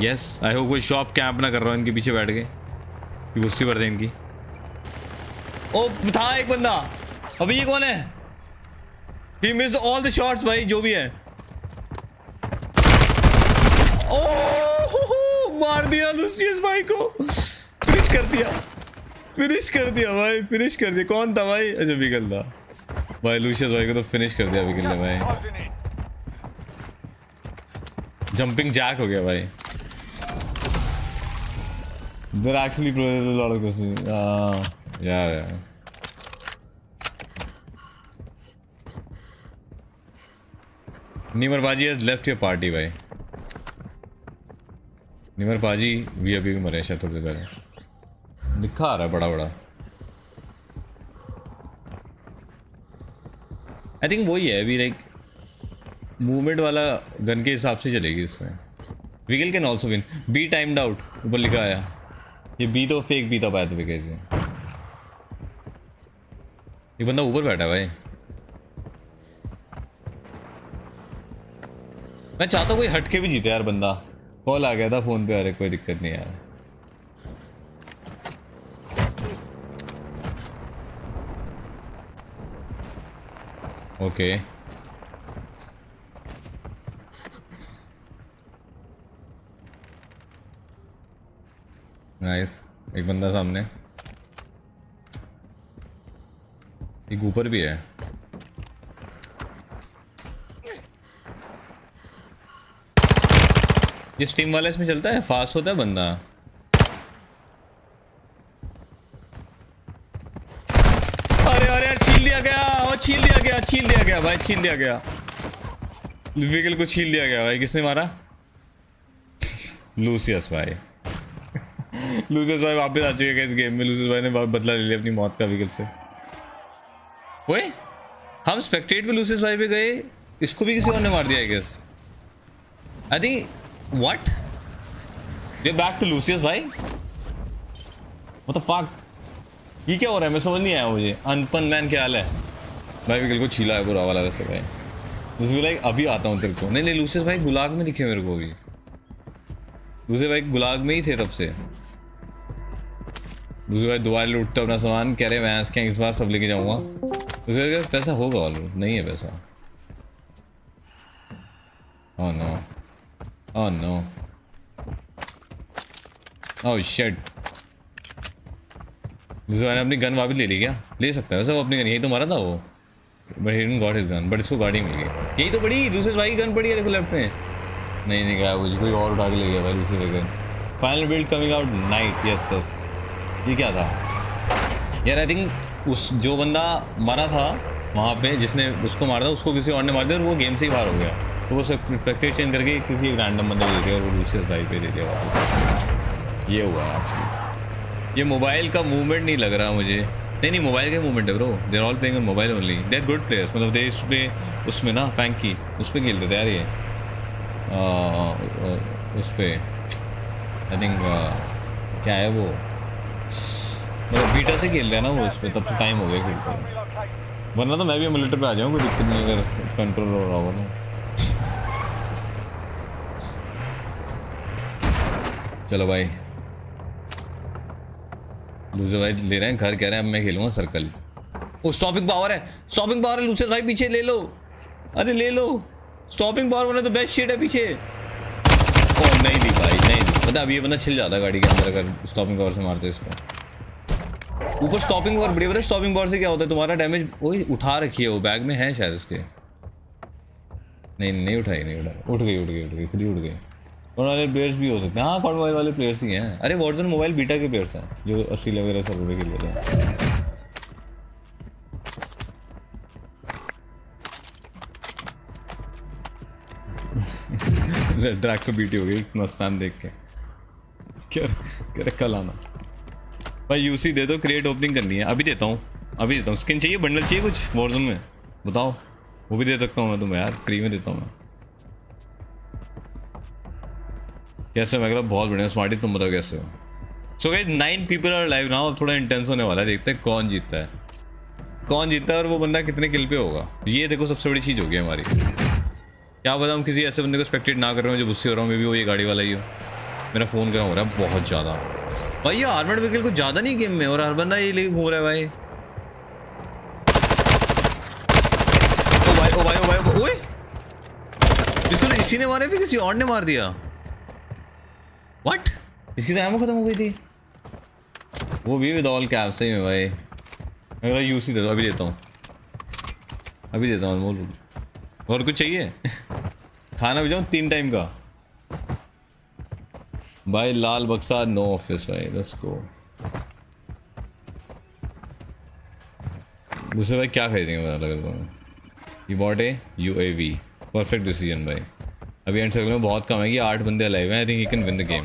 Yes I hope कोई शॉप कैंप ना कर रहा हूँ इनके पीछे बैठ के, गुस्सी भर दे इनकी। ओ था एक बंदा, अभी ये कौन है? He missed all the shots भाई जो भी है। ओ मार दिया लूसियस भाई को, फिनिश कर दिया, फिनिश कर दिया भाई, फिनिश कर दिया। कौन था भाई? अच्छा बिगल था भाई, लूसियस भाई को तो फिनिश कर दिया बिगल ने भाई। जंपिंग जैक हो गया भाई। They're actually playing a lot of questions. Yeah. Nimar Baji has left your party भाई। निमर पाजी भी अभी भी मरे शायद थोड़ी देर पहले, लिखा आ रहा है बड़ा बड़ा। आई थिंक वही है अभी, लाइक मूवमेंट वाला गन के हिसाब से चलेगी इसमें। Wiggle can also win, B timed out ऊपर लिखा आया। ये बी तो फेक बी था पाया था विगल से। एक बंदा ऊपर बैठा है भाई, मैं चाहता हूँ कोई हटके भी जीते यार बंदा। कॉल आ गया था फोन पे, अरे कोई दिक्कत नहीं यार। ओके नाइस, एक बंदा सामने, एक ऊपर भी है। जिस टीम वाला इसमें चलता है फास्ट होता है बंदा। अरे अरे छील दिया गया, और छील दिया गया भाई, छील दिया गया। व्हीकल को छील दिया गया भाई। किसने मारा? लूसियस भाई। लूसियस भाई वापस आ चुके हैं इस गेम में। लूसियस भाई ने बदला ले लिया अपनी मौत का व्हीकल से। ओए हम स्पेक्टेट में लूसियस भाई पे गए, इसको भी किसी और ने मार दिया I guess. I think What? We're back to Lucius भाई। What the fuck? ये क्या हो रहा है? मैं समझ नहीं आया मुझे। अनपन मैन क्या हाल है भाई? विकल को छीला है बुरा वाला वैसे भाई। लूसियस भाई अभी आता हूँ तेरे को। नहीं नहीं लूसियस भाई गुलाग में दिखे मेरे को अभी। लूसियस भाई गुलाग में ही थे तब से। लूसियस भाई दोबारा लूटते अपना सामान, कह रहे मैं क्या इस बार सब लेके जाऊँगा। लूसियस भाई पैसा होगा वालू, नहीं है पैसा। Oh no. Oh no. Oh shit. मैंने अपनी गन वापस ले ली क्या? ले सकता है वैसे वो अपनी गन, यही तो मारा था वो। But he didn't got his gun, but इसको गाड़ी मिल गई। यही तो बड़ी लूसियस भाई की गन पड़ी है देखो लेफ्ट में। नहीं नहीं गया मुझे, कोई और उठा के ले गया भाई लूसियस भाई gun. Final build coming out night. Yes yes ये क्या था यार? आई थिंक उस जो बंदा मारा था वहाँ पे, जिसने उसको मारा था उसको किसी और ने मार दिया और वो गेम से ही बाहर हो गया। तो वो स्पेक्टेट चेंज करके किसी एक रैंडम बंदे को दे दिया और वो लूसियस भाई पे दे दिया वापस। ये हुआ एक्चुअली। ये मोबाइल का मूवमेंट नहीं लग रहा मुझे। नहीं मोबाइल का मूवमेंट है bro. There all playing on mobile only, there good players. मतलब दे उसमें ना पैंकी उस पर खेलते थे यार ये, उस पर आई थिंक क्या है वो, मतलब बीटा से खेलते हैं ना वो, उस पर तब तो टाइम हो गया खेलते, वरना तो मैं भी मिलिटर पर आ जाऊँ, कोई दिक्कत नहीं अगर कंट्रोल हो रहा होगा। चलो भाई लूसियस भाई ले रहे हैं घर, कह रहे हैं अब मैं खेलूंगा सर्कल। ओ स्टॉपिंग पावर है, स्टॉपिंग पावर है लूसियस भाई, पीछे ले लो। अरे ले लो स्टॉपिंग पावर, बना तो बेस्ट शीट है पीछे। ओ नहीं दी भाई नहीं दी, पता अब ये बंदा छिल जाता गाड़ी के अंदर अगर स्टॉपिंग पावर से मारते इसको। ऊपर स्टॉपिंग पावर बड़ी, पता स्टॉपिंग पावर से क्या होता है तुम्हारा डैमेज। वही उठा रखी है वो, बैग में है शायद उसके। नहीं नहीं उठाई नहीं उठाई, उठ गई खुद ही उठ गई। कॉड वाले प्लेयर्स भी हो सकते हैं। हाँ कॉड मोबाइल वाले प्लेयर्स ही हैं। अरे वॉर्जन मोबाइल बीटा के प्लेयर्स हैं जो 80 वगैरह 100 रुपये के लिए हैं। रेड ड्रैग को बीटी हो गई इतना स्पैम देख के। क्या कल आना भाई, यूसी दे दो, क्रिएट ओपनिंग करनी है। अभी देता हूँ। स्किन चाहिए, बंडल चाहिए कुछ वॉर्जन में बताओ, वो भी दे सकता हूँ मैं तुम्हें यार, फ्री में देता हूँ मैं। कैसे हो मैकल? बहुत बढ़िया स्मार्टी, तुम बताओ कैसे हो? So guys 9 people are live now. अब थोड़ा इंटेंस होने वाला है, देखते हैं कौन जीतता है। कौन जीतता है और वो बंदा कितने किल पे होगा। ये देखो सबसे बड़ी चीज़ होगी हमारी। क्या बताऊँ, किसी ऐसे बंदे को स्पेक्टेट ना कर रहा हूँ जो गुस्से हो रहा हूँ, मे भी वो ये गाड़ी वाला ही हो। मेरा फ़ोन गर्म हो रहा है बहुत ज़्यादा भाई, ये आर्मर्ड व्हीकल को ज़्यादा नहीं गेम में, और हर बंदा ये लेके घूम रहा है भाई। ओ भाई ओ भाई ओ भाई, इसको इसी ने मारे भी किसी और ने मार दिया। व्हाट, इसकी तो एमो खत्म हो गई थी, वो भी विद ऑल कैप। सही में भाई, अगर यूसी दे दो, अभी देता हूँ, अभी देता हूँ अनमोल। और कुछ चाहिए? खाना भिजाऊँ 3 टाइम का भाई। लाल बक्सा, नो ऑफिस भाई, लेट्स गो। दूसरे भाई क्या खरीदेंगे बता लग रहा है। You bought a UAV, perfect decision भाई। अभी एंड सर्कल में बहुत कम है कि 8 बंदे अलाइव हैं। I think he can win the game.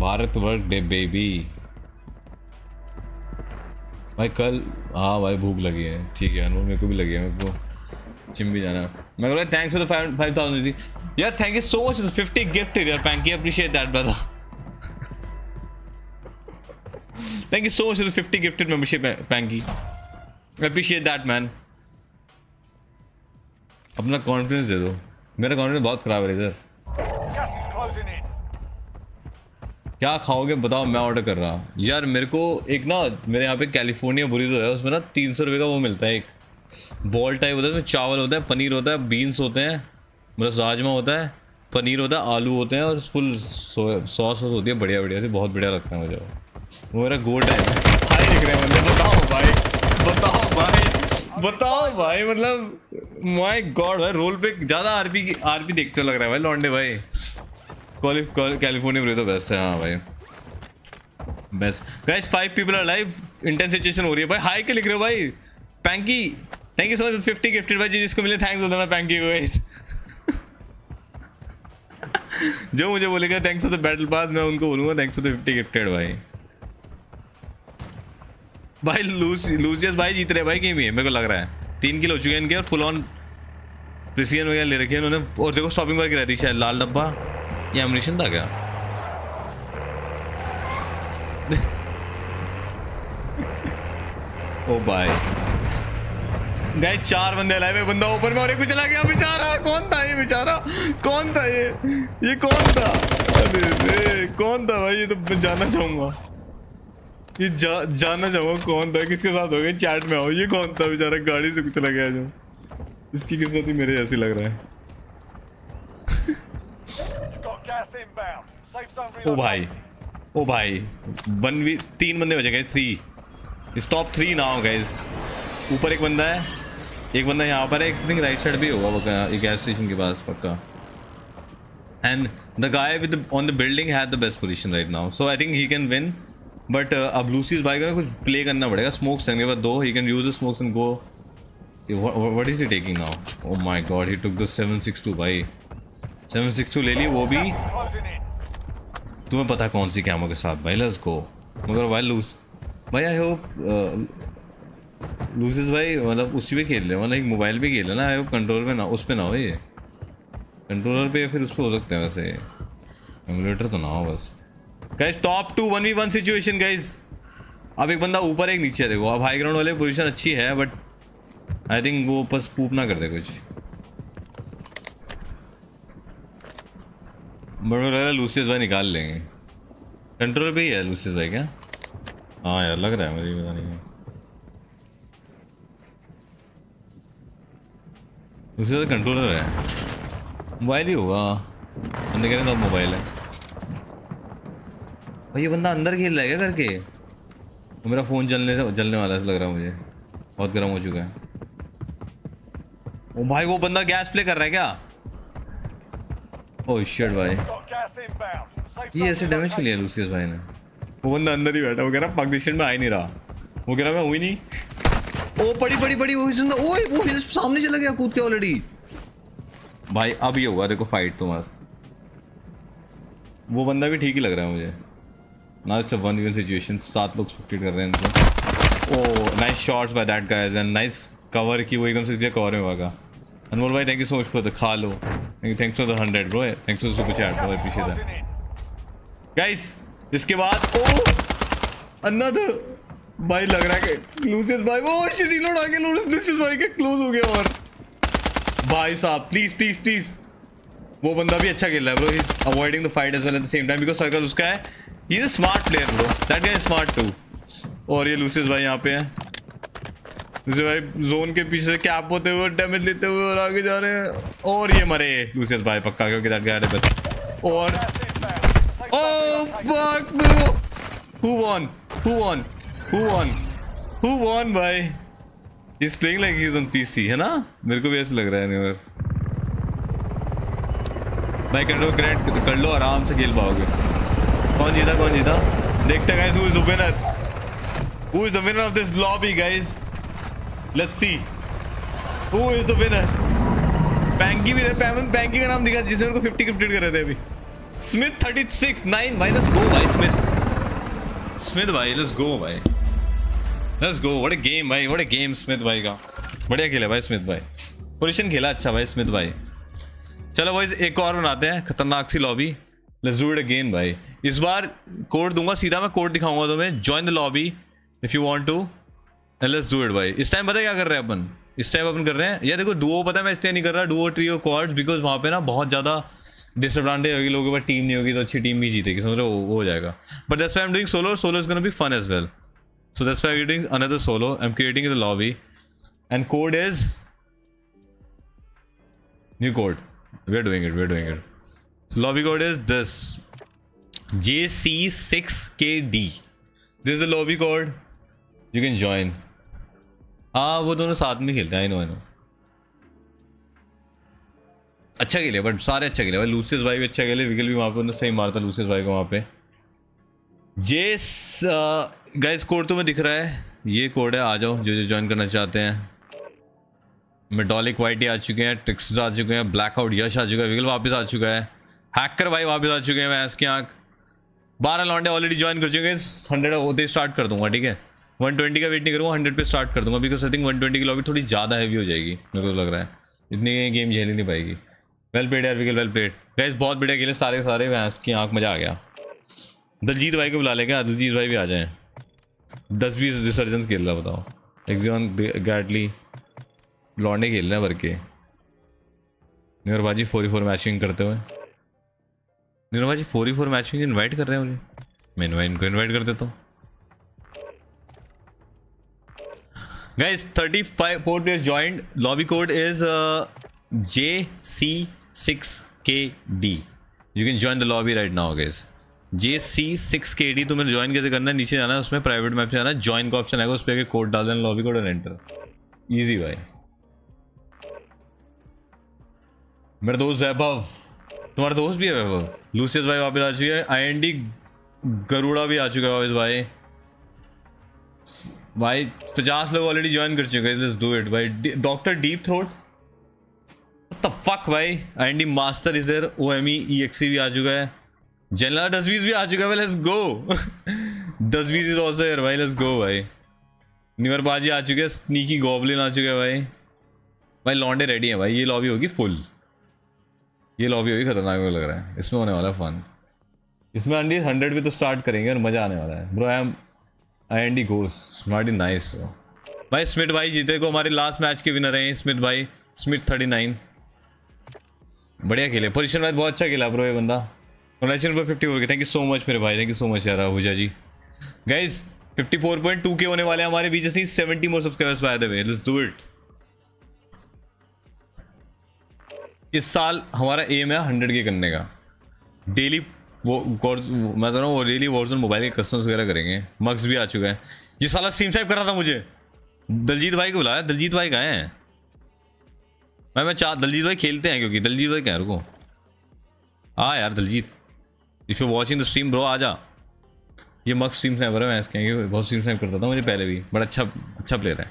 Bharat work day baby भाई कल। हाँ भाई भूख लगी है, ठीक है अनमोल, मेरे को भी लगी है, मेरे को जिम भी जाना। मैं बोला थैंक्स फॉर द 5000 यार, thank you so much 50 gift यार panky, appreciate that brother. Thank you so much 50 gifted membership panky, appreciate that man. अपना कॉन्फिडेंस दे दो, मेरा कॉन्फिडेंस बहुत खराब है इधर। क्या खाओगे बताओ, मैं ऑर्डर कर रहा हूँ यार। मेरे को एक ना, मेरे यहाँ पे कैलिफोर्निया बुरीजो है, उसमें ना 300 रुपये का वो मिलता है, एक बॉल टाइप होता है, उसमें चावल होता है, पनीर होता है, बीन्स होते हैं, मतलब राजमा होता है, पनीर होता है, आलू होते हैं, और फुल सॉस होती है, बढ़िया बढ़िया, बहुत बढ़िया लगता है मुझे वो। मेरा गोट है बताओ भाई, बताओ भाई, बताओ भाई, मतलब माई गॉड भाई। रोल पे ज़्यादा आरपी देखते लग रहा है भाई लॉन्डे भाई। कैलिफोर्निया बोले तो बेस्ट है। हाँ भाई best. Guys 5 people are live, intense situation हो रही है भाई। हाई के लिख रहे हो भाई panky, thank you so much 50 gifted भाई। जिसको मिले थैंक्स बोलता मैं पैंकी को गाइस। जो मुझे बोलेगा thanks for the battle pass, मैं उनको बोलूँगा थैंक्स फॉर द 50 गिफ्टेड भाई। भाई लूसियस भाई जीत रहे भाई, कहीं भी है मेरे को लग रहा है। 3 किल हो चुके हैं इनके, और फुल ऑन प्रिसीजन वगैरह ले रखे हैं उन्होंने। और देखो शॉपिंग वगैरह रहती शायद, लाल डब्बा ये एम्यूनेशन था क्या? ओ भाई गाइस 4 बंदे अलाइव है, बंदा ऊपर में और एक चला गया बेचारा। कौन था ये बेचारा, कौन था ये कौन था? अरे कौन था भाई, ये तो मैं जानना चाहूंगा, ये जानना चाहूंगा कौन था, किसके साथ हो गया, चैट में आओ। ये कौन था बेचारा, गाड़ी से कुछ लग गया, जो इसकी किस्मत ही मेरे जैसी लग रहा है। ओ भाई ओ भाई, 3 बंदे बचे गए, 3 स्टॉप 3 ना हो गए। ऊपर एक बंदा है, एक बंदा यहाँ पर है, एक थिंक राइट साइड भी होगा पक्का, एक गैस स्टेशन के पास पक्का। And the guy with on the building had the best position right now, so I think he can win. But अब लूसियस भाई को ना कुछ प्ले करना पड़ेगा। स्मोक्स एंड के बाद 2, he can use the smokes and go. What is he taking now? Oh my god, he took the 762 भाई, 762 ले ली, वो भी तुम्हें पता कौन सी कैमो के साथ भाई। Let's go. मगर भाई लूज भाई, आई होप लूज भाई मतलब उसी पे खेल रहे, मतलब एक मोबाइल पे खेल रहे ना। आई होप कंट्रोल पे ना, उस पे ना हो, ये कंट्रोलर पे या फिर उस पे हो सकते हैं, वैसे एमुलेटर तो ना हो। बस guys top 2 1v1 situation guys. अब एक बंदा ऊपर एक नीचे, देखो अब हाई ग्राउंड वाले पोजीशन अच्छी है, बट आई थिंक वो बस पूप ना कर दे कुछ। बड़े लग रहा है लूसियस भाई निकाल लेंगे, कंट्रोल पे ही है लूसियस भाई क्या? हाँ यार लग रहा है मुझे, पता नहीं है। लूसियस भाई कंट्रोलर है, मोबाइल ही होगा, अंदर कह रहे हैं मोबाइल है भाई। ये बंदा अंदर खेल रहा है क्या करके? मेरा फ़ोन जलने वाला लग रहा है मुझे, बहुत गर्म हो चुका है। ओ भाई वो बंदा गैस प्ले कर रहा है क्या? ओह शिट भाई, ये ऐसे डैमेज के लिए लूसियस भाई ने। वो बंदा अंदर ही बैठा, वो कह रहा पाकिस्तान में आ ही नहीं रहा, वो कह रहा मैं हुई नहीं। ओ पड़ी पड़ी पड़ी, वो ओए सामने चला गया कूद के ऑलरेडी भाई। अब ये हुआ देखो फाइट तो मस्त। वो बंदा भी ठीक ही लग रहा है मुझे ना। इट्स अ 1v1 सिचुएशन, 7 लोग एक्सपेक्टेड कर रहे हैं इनको। Oh nice shots by that guys, and nice cover की, वो एकदम से कवर में भागा। अनमोल भाई thank you so much for the खा लो, thanks for the 100 bro, thanks for super chat bro, appreciate that guys. इसके बाद ओ अनदर भाई लग रहा है कि लूसियस भाई वो शिट रीलोड आके लूसियस भाई के क्लोज हो गया। और भाई साहब प्लीज प्लीज प्लीज वो बंदा भी अच्छा खेल रहा है bro, he is avoiding the fight as well at the same time because circle उसका है। He is a smart player bro, that guy is smart too. और ये लूसियस भाई यहाँ पे है, लूसियस भाई जोन के पीछे से कैप होते हुए डैमेज लेते हुए और आगे जा रहे हैं। और ये मरे लूसियस भाई पक्का, क्योंकि दैट गाय रिबेल। और oh fuck bro, who won who won Who won? Who won भाई? He's playing like he's on PC है ना, मेरे को भी ऐसा लग रहा है। नहीं भाई कर लो ग्रैंड, कर लो आराम से खेल पाओगे। कौन जीता कौन जीता देखते guys, who is the winner? Who is the winner of this lobby guys? Let's see who is the winner? Panky भी है, पैंकी का नाम दिखा जिसने मेरे को 50 गिफ्टेड कर रहे थे अभी। स्मिथ 36 9 भाई लेट्स गो भाई, स्मिथ भाई लेट्स गो भाई let's go. What a game भाई, व्हाट अ गेम स्मिथ भाई का, बढ़िया खेला भाई स्मिथ भाई, पोजीशन खेला अच्छा भाई स्मिथ भाई। चलो भाई एक और बनाते हैं खतरनाक सी lobby, let's do it again भाई। इस बार कोड दूंगा सीधा, मैं कोड दिखाऊंगा तुम्हें, join the lobby if you want to, let's do it भाई। इस टाइम पता है क्या कर रहे हैं अपन, इस टाइम अपन कर रहे हैं यार देखो डुओ, पता है मैं इसलिए नहीं कर रहा डुओ ट्रियो क्वाड्स बिकॉज वहाँ पे ना बहुत ज़्यादा डिसएडवांटेज होगी, लोगों पर टीम नहीं होगी तो अच्छी टीम भी जीतेगी, समझ रहे हो, वो हो जाएगा। But that's why I am doing solo, solo is gonna be fun as well, so that's why we're doing another solo. I'm creating the lobby and code is new code, we're doing it. Lobby code is this JC6KD, this is the lobby code, you can join. हाँ वो दोनों साथ में खेलते हैं, I know अच्छा खेले, but सारे अच्छा खेले भाई, लूसियस भाई भी अच्छा खेले, विगल भी वहाँ पे उन्होंने सही मारता लूसियस भाई को वहाँ पे। जेस गाइस कोड तुम्हें दिख रहा है, ये कोड है, आ जाओ जो ज्वाइन करना चाहते हैं। मेडोलिक वाइटी आ चुके हैं, ट्रिक्स आ चुके हैं, ब्लैकआउट यश आ चुका है, विगल वापस आ चुका है, हैकर भाई वापस आ चुके हैं, मैं इसकी आँख 12 लॉन्डे ऑलरेडी ज्वाइन कर चुके हैं। 100 होते ही स्टार्ट कर दूंगा, ठीक है 120 का वेट नहीं करूँगा, 100 पे स्टार्ट कर दूंगा बिकॉज आई थिंक 120 की लॉबी थोड़ी ज़्यादा हैवी हो जाएगी, मेरे को लग रहा है इतनी गेम झेल ही नहीं पाएगी। वेल पेड यार विगल, वेल पेड गाइस, बहुत बढ़िया खेले सारे सारे, मैं इसकी आँख मज़ा आ गया। दलजीत भाई को बुला लेंगे, दलजीत भाई भी आ जाएं, 10-20 रिसर्जेंस खेल रहा बताओ, एग्जॉन ग्रैडली लौंडे खेल रहे हैं भर के। नीरव भाजी 44 मैचिंग करते हुए, नीरव भाजी 44 मैचिंग इनवाइट कर रहे हैं मुझे, मैं इनको इनवाइट कर देता हूँ। Guys 34 players joined, lobby code is JC6KD, you can join the lobby right now guys. JC6KD तुम्हें ज्वाइन कैसे करना है, नीचे जाना है, उसमें प्राइवेट मैप से जाना है, ज्वाइन का ऑप्शन आएगा, उस पर कोड डाल देना लॉबी कोड और एंटर, इजी भाई। मेरा दोस्त वैभव, तुम्हारा दोस्त भी है वैभव, लूसियस भाई वापस आ चुके हैं, IND गरुड़ा भी आ चुका है वापस भाई। भाई 50 लोग ऑलरेडी ज्वाइन कर चुके हैं, लेट्स डू इट भाई। Doctor deep throat what the fuck भाई, IND master is there, OME EXE भी आ चुका है, जनरल डसवीज भी आ चुका है, लेट्स गो डसवीज इज ऑल्सो हियर भाई, लेट्स गो भाई। निवर बाजी आ चुके हैं, स्नीकी गॉबलिन आ चुके हैं भाई। भाई लॉन्डे रेडी है भाई, ये लॉबी होगी फुल, ये लॉबी होगी खतरनाक लग रहा है, इसमें होने वाला है फन, इसमें अंडी 100 भी तो स्टार्ट करेंगे और मज़ा आने वाला है bro. IND goes smarty nice भाई। स्मिथ भाई जीते को हमारे लास्ट मैच के विनर हैं स्मिथ भाई, स्मिथ 39 बढ़िया खेले, पोजिशन वाइज बहुत अच्छा खेला ब्रो ये बंदा। कॉन्ग्रेचुलेशन पर 54 के, थैंक यू सो मच मेरे भाई, थैंक यू सो मच यार आहुजा जी। गाइज 54.2K होने वाले हैं हमारे बीच, 70 more subscribers by the way, let's do it. इस साल हमारा एम है 100K करने का, डेली वो मैं कह रहा हूँ वो डेली वर्जन मोबाइल के कस्टम्स वगैरह करेंगे। मक्स भी आ चुका है, ये साला स्ट्रीम टाइप कर रहा था मुझे, दलजीत भाई को बुलाया, दलजीत भाई कहाँ हैं भाई, मैं चाह दलजीत भाई खेलते हैं क्योंकि दलजीत भाई कहाँ रुको। हाँ यार Daljeet if you watching the stream bro आ जा, ये मग स्ट्रीम स्नाइपर है, मैं कहेंगे बहुत स्ट्रीम स्नाइप करता था मुझे पहले भी, बड़ा अच्छा प्लेयर है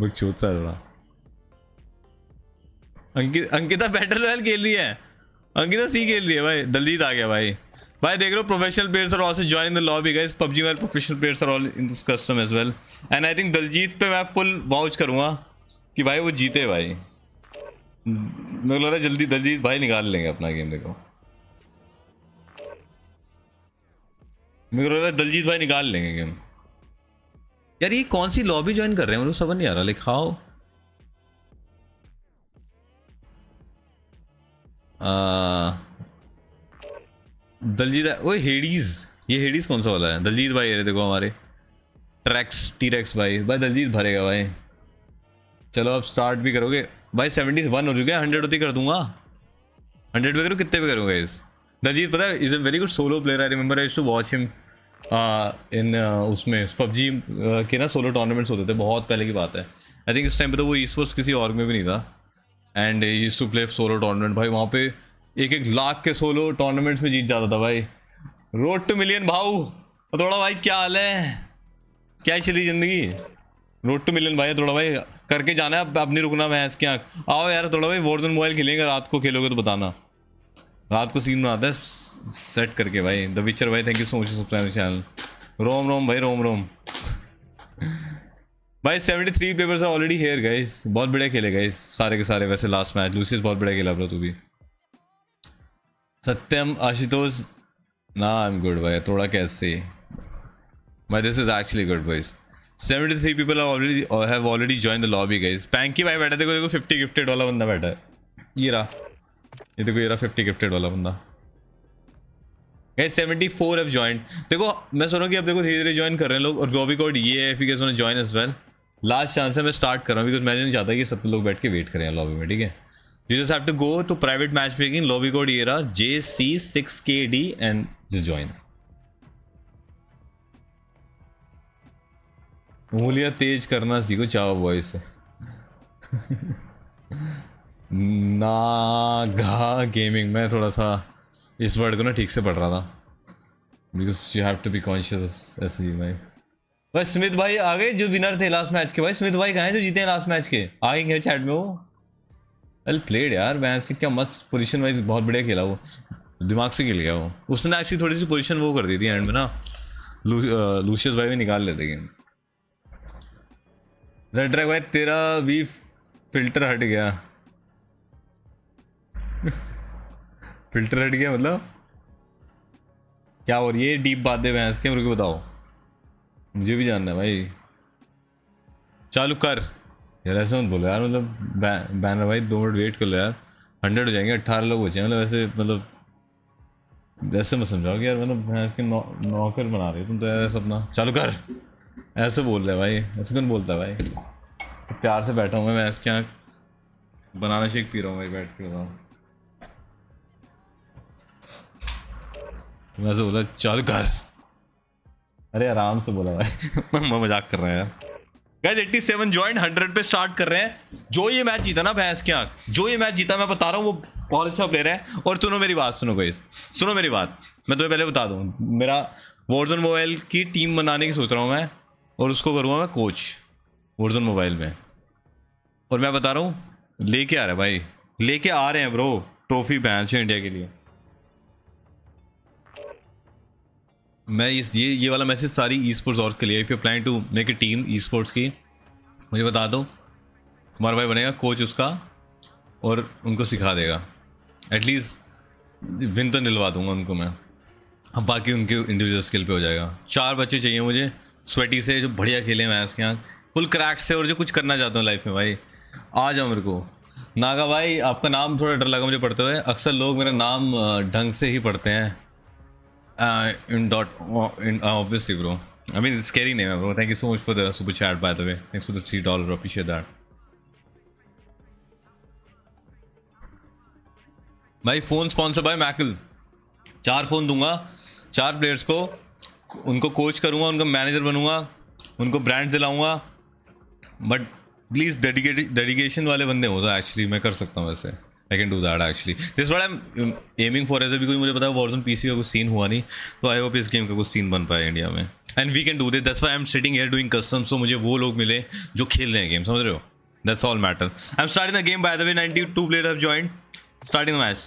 बकचोद सा थोड़ा। अंकिता बैटल रॉयल खेल रही है, अंकिता सी खेल रही है भाई। दलजीत आ गया भाई। भाई देख लो professional players are also joining the lobby guys, PUBG mobile professional players are all in this custom as well, and I think Daljeet पे मैं फुल वाउच करूँगा कि भाई वो जीते भाई, मेरे को लग रहा है जल्दी दलजीत भाई निकाल लेंगे अपना गेम। देखो मेरे को लग रहा है दलजीत भाई निकाल लेंगे गेम, यार ये कौन सी लॉबी ज्वाइन कर रहे हैं, मेरे को समझ नहीं आ रहा। लिखाओ दलजीत, ओए हेडीज, ये हेडीज कौन सा वाला है? दलजीत भाई अरे देखो हमारे ट्रैक्स टी-रेक्स भाई दलजीत भरेगा भाई। चलो अब स्टार्ट भी करोगे भाई। 71 हो चुके हैं, 100 होती कर दूंगा। 100 पे करो, कितने पे करोगे इस? दलजीत पता है is a very good solo player. I remember I used to watch him in उसमें पबजी के ना सोलो टूर्नामेंट्स होते थे, बहुत पहले की बात है। आई थिंक इस टाइम पे तो वो ई स्पोर्ट्स किसी और में भी नहीं था। And he used to play solo tournament भाई, वहाँ पे 1-1 लाख के सोलो टूर्नामेंट्स में जीत जाता था भाई। रोड टू मिलियन भाऊ थोड़ा भाई, क्या हाल है, क्या चली जिंदगी? रोड टू मिलियन भाई थोड़ा भाई करके जाना है, अब नहीं रुकना भैंस की आँख। आओ यार थोड़ा भाई वॉर्जन मोबाइल खेलेंगे, रात को खेलोगे तो बताना, रात को सीन बनाता है सेट करके भाई। द विचर भाई thank you so much subscribe channel. रोम रोम भाई, रोम रोम भाई। 73 पेपर्स ऑलरेडी हेयर गाइस, बहुत बढ़िया खेले गाइस सारे के सारे। वैसे लास्ट मैच लूसियस बहुत बढ़िया खेला ब्रो, तू भी। सत्यम आशुतोष ना आई एम गुड भाई, थोड़ा कैसे भाई, this is actually good voice. 73 people have already join the lobby guys. Panky भाई बैठा, देखो देखो 50 गिफ्टेड वाला बंदा बैठा है, ये रहा, ये देखो ये रहा 50 गिफ्टेड वाला बंदा। गाइस 74 अब ज्वाइन, देखो मैं सुन रहा हूँ कि अब देखो धीरे धीरे ज्वाइन कर रहे हैं लोग। और बॉबी कोड ये है गाइस उन्होंने join as well. Last chance है, मैं स्टार्ट कर रहा हूँ बिकॉज मैं नहीं चाहता कि 70 लोग बैठ के वेट करें लॉबी में, ठीक है? You just have to go to private match making, lobby code ये रहा JC6KD एंड जस्ट ज्वाइन। उंगलियाँ तेज करना सीखो चावा बॉय से नागा गेमिंग, मैं थोड़ा सा इस वर्ड को ना ठीक से पढ़ रहा था because you have to be conscious. ऐसे जी भाई भाई। स्मिथ भाई आ गए जो विनर थे लास्ट मैच के। भाई स्मिथ भाई कहाँ हैं जो जीते हैं लास्ट मैच के? आ गए चैट में वो। वेल प्लेड यार, मैं इसकी क्या मस्त पोजीशन वाइज बहुत बढ़िया खेला, वो दिमाग से खेल गया वो। उसने एक्चुअली थोड़ी सी पोजीशन वो कर दी थी एंड में ना, लूसियस भाई भी निकाल लेते गेम। रेड ट्रैक भाई तेरा भी फिल्टर हट गया फिल्टर हट गया मतलब क्या? और ये डीप बातें भैंस के, मेरे को बताओ, मुझे भी जानना है भाई। चालू कर यार, ऐसा मत बोलो यार, मतलब बैनर भाई 2 मिनट वेट कर लो यार, 100 हो जाएंगे, 18 लोग हो जाएंगे। मतलब ऐसे, मतलब ऐसे मत समझाओ कि यार मतलब भैंस के नौकर बना रहे हो तुम तो यार। ऐसा अपना चालू कर ऐसे बोल रहे भाई, ऐसे कौन बोलता है भाई? तो प्यार से बैठा हूँ मैं भैंस के यहाँ, बनाना शेक पी रहा हूँ भाई बैठ के, बताऊँ मैं से बोला चल कर, अरे आराम से बोला भाई मैं मजाक कर रहा है यार। गाइस 87 ज्वाइन, 100 पे स्टार्ट कर रहे हैं। जो ये मैच जीता ना भैंस की आंख, जो ये मैच जीता, मैं बता रहा हूँ वो बहुत अच्छा प्लेयर है। और सुनो मेरी बात, सुनो गाइस, सुनो मेरी बात, मैं तुम्हें पहले बता दूँ, मेरा वॉर्जन मोबाइल की टीम बनाने की सोच रहा हूँ मैं, और उसको करूँगा मैं कोच वॉर्जन मोबाइल में। और मैं बता रहा हूँ लेके आ रहा है भाई, लेके आ रहे हैं ब्रो ट्रॉफी भैंस इंडिया के लिए। मैं इस ये वाला मैसेज सारी ई स्पोर्ट्स और के लिए, if you plan to make a team esports की, मुझे बता दो, तुम्हारा भाई बनेगा कोच उसका और उनको सिखा देगा। एटलीस्ट विन तो दिलवा दूंगा उनको मैं, अब बाकी उनके इंडिविजुअल स्किल पे हो जाएगा। 4 बच्चे चाहिए मुझे स्वेटी से, जो बढ़िया खेले मैच के यहाँ, फुल क्रैक से, और जो कुछ करना चाहता हूँ लाइफ में भाई। आ जाओ मेरे को। नागा भाई आपका नाम थोड़ा डर लगा मुझे पढ़ते हुए, अक्सर लोग मेरा नाम ढंग से ही पढ़ते हैं obviously bro, I mean it's scary name bro, thank you so much for the super chat by the way, thanks for the $3, appreciate that भाई। फ़ोन स्पॉन्सर भाई मैकल, 4 फ़ोन दूंगा 4 प्लेयर्स को, उनको कोच करूंगा, उनका मैनेजर बनूंगा, उनको ब्रांड दिलाऊंगा। बट प्लीज़ डेडिकेशन वाले बंदे हो तो एक्चुअली मैं कर सकता हूँ, वैसे I can do that actually, this what I am aiming for as, because मुझे पता है वॉर्जन पीसी का कुछ सीन हुआ नहीं, तो आई होप इस गेम का कुछ सीन बन पाए इंडिया में, and we can do this. That's why I am sitting here doing custom, so मुझे वो लोग मिले जो खेल रहे हैं गेम, समझ रहे हो? That's all matter. I am starting the game by the way, 92 player have joined, starting the match.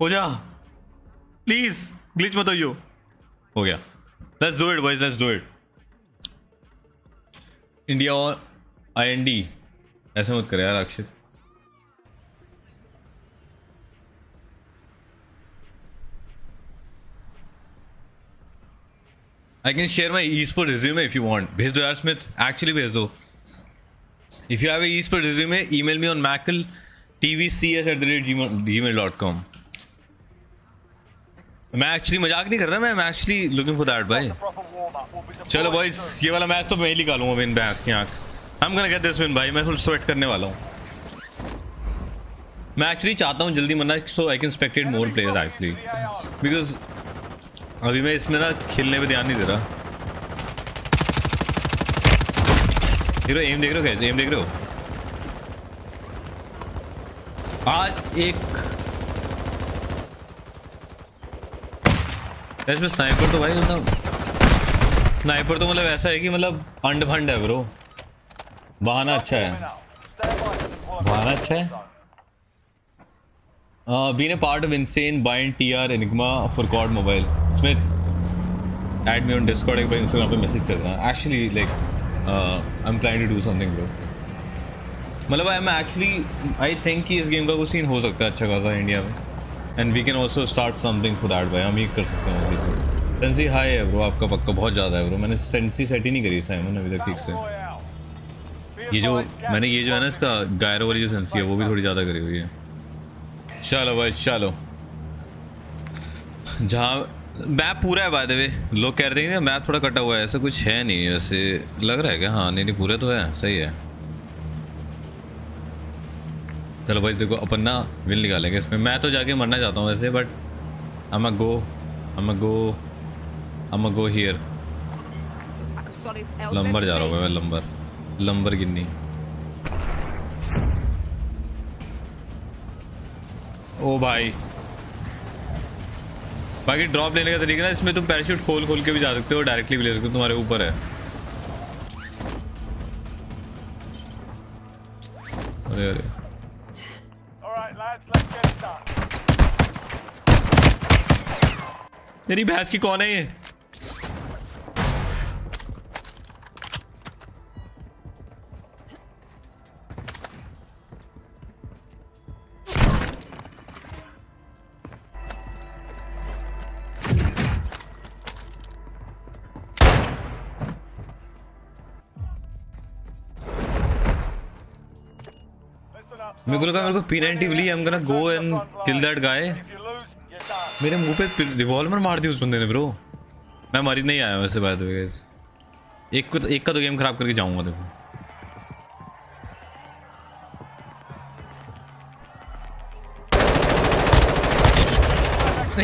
हो जा प्लीज, ग्लिच मत होइयो। हो गया, let's do it boys, let's do it. India और IND ऐसे मत करे यार अक्षित। I can share my eSport resume if you want. भेज दो यार स्मिथ, actually भेज दो. If you have a eSport resume, email me on mackletvcs@gmail.com. मैं actually मजाक नहीं कर रहा, मैं actually looking for that भाई. चलो boys, ये वाला मैच तो मैं ही निकालूंगा विन बैंस की आँख. I'm gonna get this win भाई, मैं full sweat करने वाला हूँ. मैं एक्चुअली चाहता हूँ जल्दी मरना so I can spectate more players actually, because अभी मैं इसमें ना खेलने पे ध्यान नहीं दे रहा. हीरो एम देख रहे हो गाइस, एम देख रहे हो. आज एक इसमें स्नाइपर तो भाई मतलब स्नाइपर तो मतलब ऐसा है कि मतलब अंड भंड है ब्रो. बहाना अच्छा है, बहाना अच्छा है. Being a part of insane bind TR Enigma for COD Mobile. Smith, add me on Discord. एक बार Instagram पे मैसेज कर देना. Actually, like, I'm trying to do something, bro. मतलब I'm actually, I think कि इस game का कुछ scene हो सकता है अच्छा खासा इंडिया में. And we can also start something for that, भाई. हम ये कर सकते हैं. सेंसी हाई है bro, आपका पक्का बहुत ज़्यादा है bro. मैंने सेंसी सेट ही नहीं करी साइमन अभी तक ठीक से. ये जो है ना इसका गायरो वाली जो सेंसी है वो भी थोड़ी ज़्यादा करी हुई है. चलो भाई चलो, जहाँ मैप पूरा है बाय द वे. लोग कह रहे थे मैप थोड़ा कटा हुआ है, ऐसा कुछ है नहीं वैसे लग रहा है क्या. हाँ नहीं पूरा तो है, सही है. चलो भाई देखो अपन ना विन निकालेंगे इसमें. मैं तो जाके मरना चाहता हूँ वैसे, but I am a go here. लंबर जा रहा हूँ मैं, लंबर गिन्नी. ओ भाई बाकी ड्रॉप लेने का तरीका ना, इसमें तुम पैराशूट खोल के भी जा सकते हो, डायरेक्टली भी ले सकते हो, तुम्हारे ऊपर है. अरे अरे तेरी भैंस की कौन है ये. मेरे को P90 milli. I'm gonna go and kill that guy. मेरे मुंह पे रिवॉल्वर मार दी उस बंदे ने ब्रो. मैं मरी नहीं आया वैसे बाय द वे गाइस. एक का तो गेम खराब करके जाऊंगा. देखो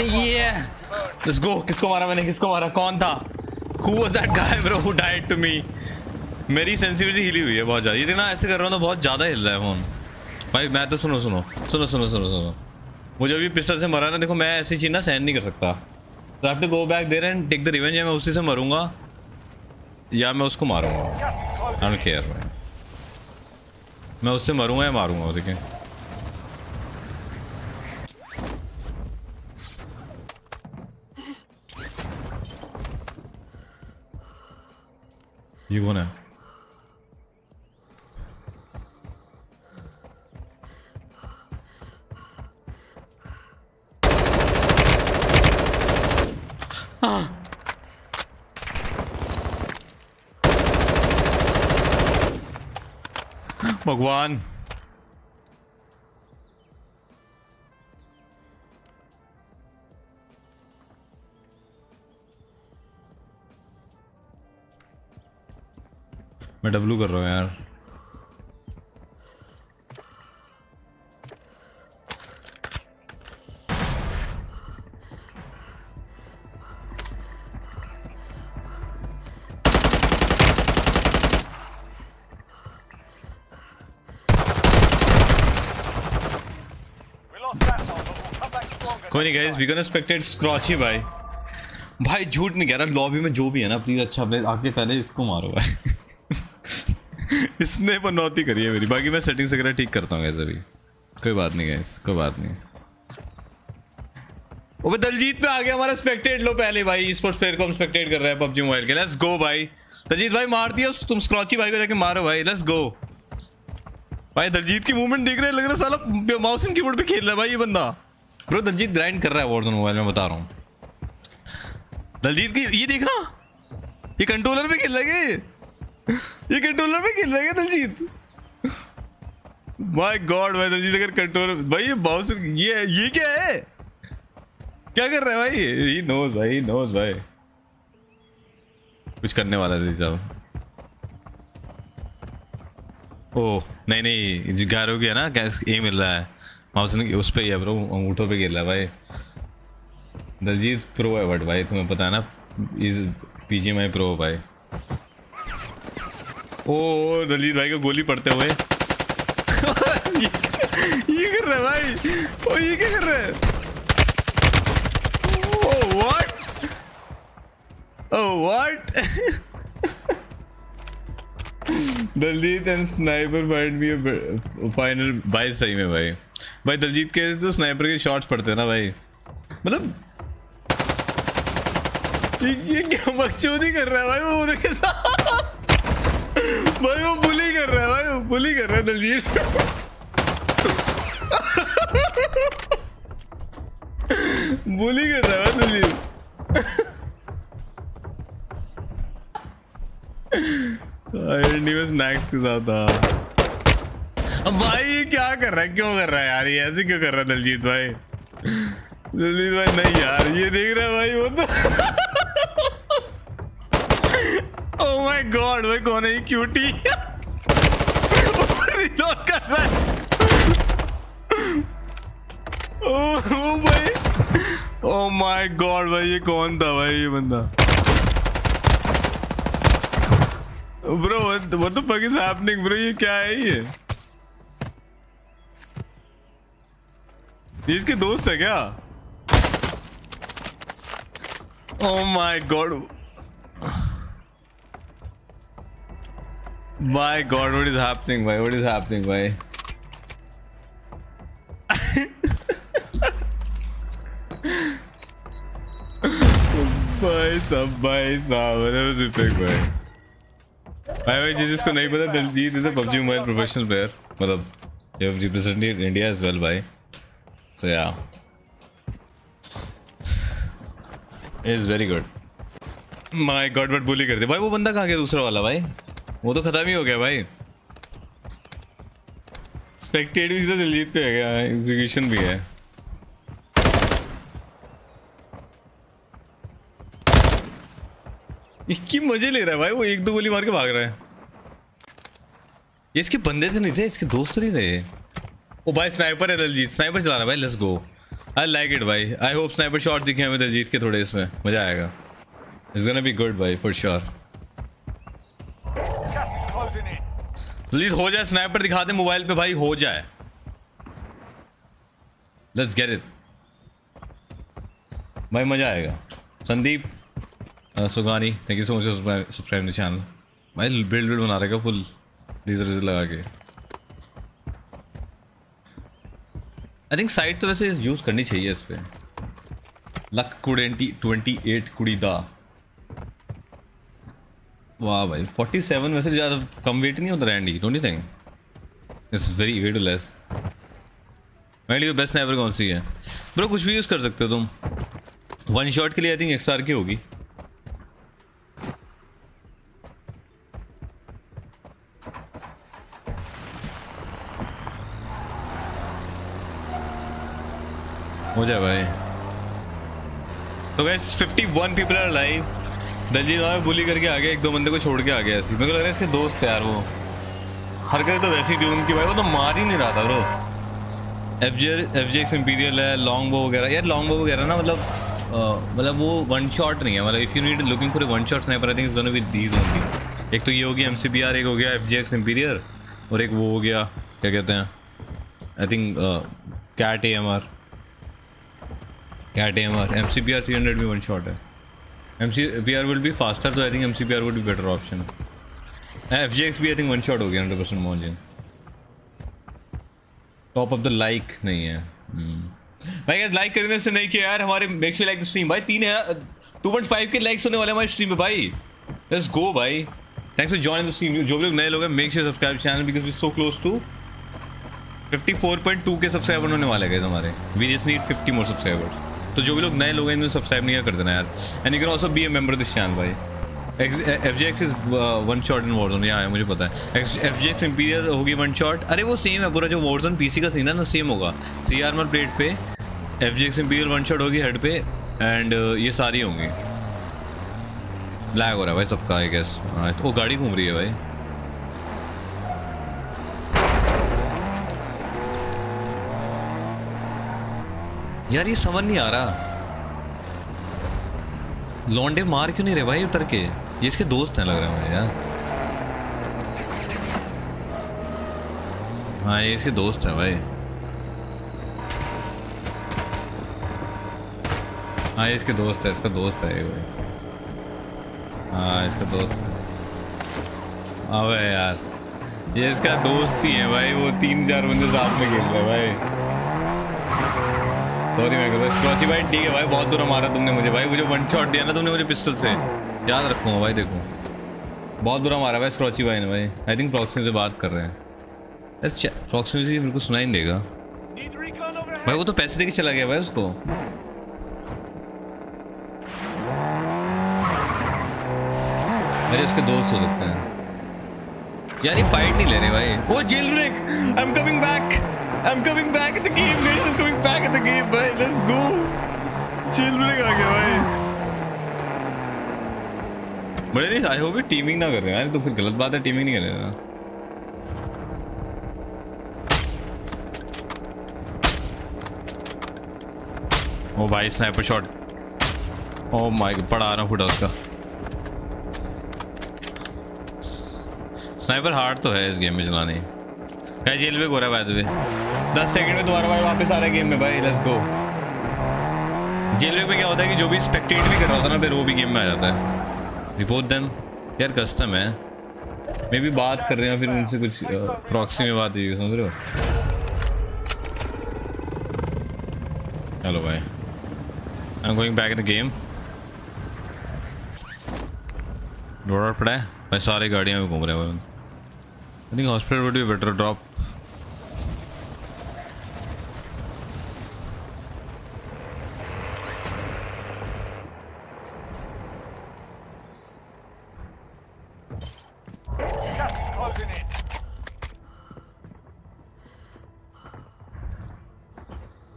लेट्स गो. किसको मारा मैंने, किसको मारा, कौन था, who was that guy bro who died to me. मेरी सेंसिटिविटी हिली हुई है बहुत ज़्यादा. ये देखना ऐसे कर रहा हूँ तो बहुत ज़्यादा हिल रहा है फोन भाई. मैं तो सुनो मुझे अभी पिस्टल से मरा ना. देखो मैं ऐसी चीज़ ना सहन नहीं कर सकता. तो आप go back there and take the revenge. या मैं उसी से मरूंगा या मैं उसको मारूंगा. आई डोंट केयर भाई, मैं उससे मरूंगा या मारूंगा. देखें ये कौन है. भगवान मैं डब्लू कर रहा हूँ यार. कोई नहीं गाइस, वी गोना स्पेक्टेट स्क्रॉची भाई. झूठ नहीं कह रहा. लॉबी में जो भी है ना प्लीज अच्छा आके पहले इसको मारो भाई. इसने बनौती करी है मेरी. बाकी मैं सेटिंग्स वगैरह ठीक करता हूँ गाइस अभी. कोई बात नहीं गाइस, कोई बात नहीं. ओबे दलजीत पे आ गया हमारा स्पेक्टेट. लो पहले भाई ई-स्पोर्ट्स प्लेयर को हम स्पेक्टेट कर रहे हैं पबजी मोबाइल के. लेट्स गो भाई. दलजीत भाई मार दिया तुम स्क्रॉची भाई को, जाके मारो भाई. लेट्स गो भाई. दलजीत की मूवमेंट देख रहे हैं, लग रहा है साला माउस एंड कीबोर्ड पे खेल रहा है भाई ये बंदा. ब्रो दलजीत ग्राइंड कर रहा है वॉर्जोन मोबाइल में, बता रहा हूँ. दलजीत की ये देखना ये कंट्रोलर पे खेल रहे हैं, ये कंट्रोलर पे खेल रहे हैं दलजीत। माय गॉड भाई दलजीत अगर कंट्रोलर भाई ये बाउंस ये क्या है, क्या कर रहा है भाई? ही नोज भाई, ही नोज भाई कुछ करने वाला है साहब। ओह नहीं नहीं गारो गया ना, ए मिल रहा है माउस ने उस पे ही ब्रो, अंगूठों पे खेल रहा है भाई। दलजीत प्रो है बट भाई तुम्हें पता है ना, इज पीजीएमआई प्रो है भाई। ओ दलजीत भाई को गोली पड़ते हुए ये कर रहा है भाई। ओ ये क्या कर रहा है? Oh what, oh what Daljeet and sniper fight be final. भाई सही में भाई, भाई दलजीत के तो स्नाइपर के शॉट्स पड़ते हैं ना भाई, मतलब ये क्या मकचोदी कर रहा है भाई वो उनके साथ भाई, वो बुली कर रहा है भाई, वो बुली कर रहा है दलजीत बुली कर रहा है दलजीत स्नैक्स के साथ। अब भाई ये क्या कर रहा है, क्यों कर रहा है यार, ये ऐसे क्यों कर रहा है दलजीत भाई? दलजीत भाई नहीं यार ये देख रहा है भाई वो तो Oh my God, भाई कौन है ये क्यूटी रिलोड कर रहा है। ओ भाई Oh my God भाई ये कौन था भाई, ये बंदा bro what the fuck is happening bro, ये क्या है? ये इसके दोस्त है क्या? Oh my God My God, what is happening भाई, what is happening भाई भाई साहब भाई जिसको नहीं पता Daljeet is a PUBG mobile professional player, मतलब you have represented India as well भाई, सो या is very good. My god but bully कर दे भाई, वो बंदा कहाँ गया दूसरा वाला भाई, वो तो खत्म ही हो गया भाई। स्पेक्टेट भी सीधा दलजीत पे आ गया, एग्जीक्यूशन भी है। इसकी मजे ले रहा है भाई वो, एक दो गोली मार के भाग रहा है। ये इसके बंदे तो नहीं थे, इसके दोस्त नहीं थे। ओ भाई स्नाइपर है दलजीत, स्नाइपर चला रहा है भाई, let's go I like it भाई। आई होप स्नाइपर शॉट दिखे हमें दलजीत के थोड़े, इसमें मजा आएगा, इट्स गोना बी गुड भाई फॉर श्योर। दलजीत हो जाए स्नाइपर दिखा दे मोबाइल पे भाई, हो जाए लेट्स गेट इट भाई, मजा आएगा। Sandeep Sugani thank you so much subscribe the channel भाई, बिल्ड बिल्ड बना रहेगा फुल डीजल डीजल लगा के। आई थिंक साइट तो वैसे यूज करनी चाहिए इस पर। लक कुडेंटी 28 कुड़ीदा, वाह भाई 47 वैसे ज़्यादा कम वेट नहीं होता Randy, don't you think? It's very weightless. मेरे लिए बेस्ट स्नाइपर कौन सी है ब्रो? कुछ भी यूज़ कर सकते हो तुम, वन शॉट के लिए आई थिंक XR की होगी। हो जाए भाई। तो guys 51 people are live. Daljeet भाई बुली करके आ गया, एक दो बंदे को छोड़ के आ गया ऐसी, मेरे को लग रहा है इसके दोस्त है यार। वो हरकत तो वैसी थी उनकी भाई, वो तो मार ही नहीं रहा था bro. F J X imperial है, लॉन्ग बो वगैरह यार, लॉन्ग बो वगैरह ना मतलब वो वन शॉट नहीं है, मतलब if you need looking for one shot sniper I think is one of these होंगी। एक तो ये होगी MCPR, एक हो गया FJ इम्पीरियर, और एक वो हो गया क्या कहते हैं I think cat AMR, cat AMR। MCPR 300 भी वन शॉट है, MCPR will be faster, तो I think MCPR would be better option। FJX भी आई थिंक वन शॉट हो गया 100% मॉन्जिन। टॉप ऑफ द लाइक नहीं है भाई, गाइस लाइक करने से नहीं किया यार हमारे, make sure like the stream भाई। 2.5 के लाइक्स होने वाले हमारे स्ट्रीम पे भाई, लेट्स गो भाई। Thanks for joining the stream, जो भी लोग नए लोग हैं make sure subscribe channel because we so close to 54.2 के सब्सक्राइबर होने वाले गाइस हमारे। We just need 50 more subscribers, तो जो भी लोग नए लोग हैं इन्हें सब्सक्राइब नहीं कर देना यार। And you can also be a member this channel भाई, FGX is one shot in Warzone. Yeah, मुझे पता है FGX Imperial होगी one shot. अरे वो सेम है पूरा जो Warzone PC का सीन है ना सेम होगा. C armor plate पे FGX Imperial one shot होगी हेड पे and ये सारी होंगी. लैग हो रहा है भाई सबका I guess. ओ गाड़ी घूम रही है भाई. यार ये समझ नहीं आ रहा लौंडे मार क्यों नहीं रहे भाई उतर के. ये इसके दोस्त हैं लग रहा है मुझे यार. हाँ ये इसके दोस्त हैं भाई. हाँ ये इसके दोस्त है. इसका दोस्त है ये भाई. हाँ इसका दोस्त है. अबे यार ये इसका दोस्त ही है भाई. वो 3-4 बंदे साथ में खेल रहे हैं भाई. सॉरी मैं कहूँ स्क्रॉची भाई. ठीक है भाई बहुत दूर मारा तुमने मुझे भाई. मुझे वन शॉट दिया ना तुमने मुझे पिस्टल से. याद रखूँगा भाई. देखो बहुत बुरा मारा भाई स्क्रॉची भाई ने भाई. आई थिंक प्रॉक्सी से बात कर रहे हैं. अच्छा प्रॉक्सी से बिल्कुल सुनाई नहीं देगा भाई. वो तो पैसे दे के चला गया भाई उसको. अरे उसके दोस्त हो सकते हैं यार. ये फाइट नहीं ले रहे भाई. Oh jail break. I'm coming back at the game guys. I'm coming back at the game bhai. Let's go. Chill break aa gaya bhai. Bade nahi I hope teaming na kar rahe yaar. To fir galat baat hai teaming nahi karne na. Oh bhai sniper shot. Oh my god pada raha fuda uska. Sniper hard तो है इस game में चलाने. क्या jail में हो रहा है भाई. 10 सेकंड में दोबारा भाई वापस आ रहा है गेम में भाई. Let's go. जेल में क्या होता है कि जो भी स्पेक्टेट भी कर रहा होता है ना फिर वो भी गेम में आ जाता है. Report them. यार कस्टम है मे भी बात कर रहे हैं फिर उनसे कुछ प्रॉक्सी में बात हुई समझ रहे हो. चलो भाई I am going back in the game. Door पड़ा है भाई. सारी गाड़ियाँ में घूम रहे हैं भाई. I think hospital would be better drop.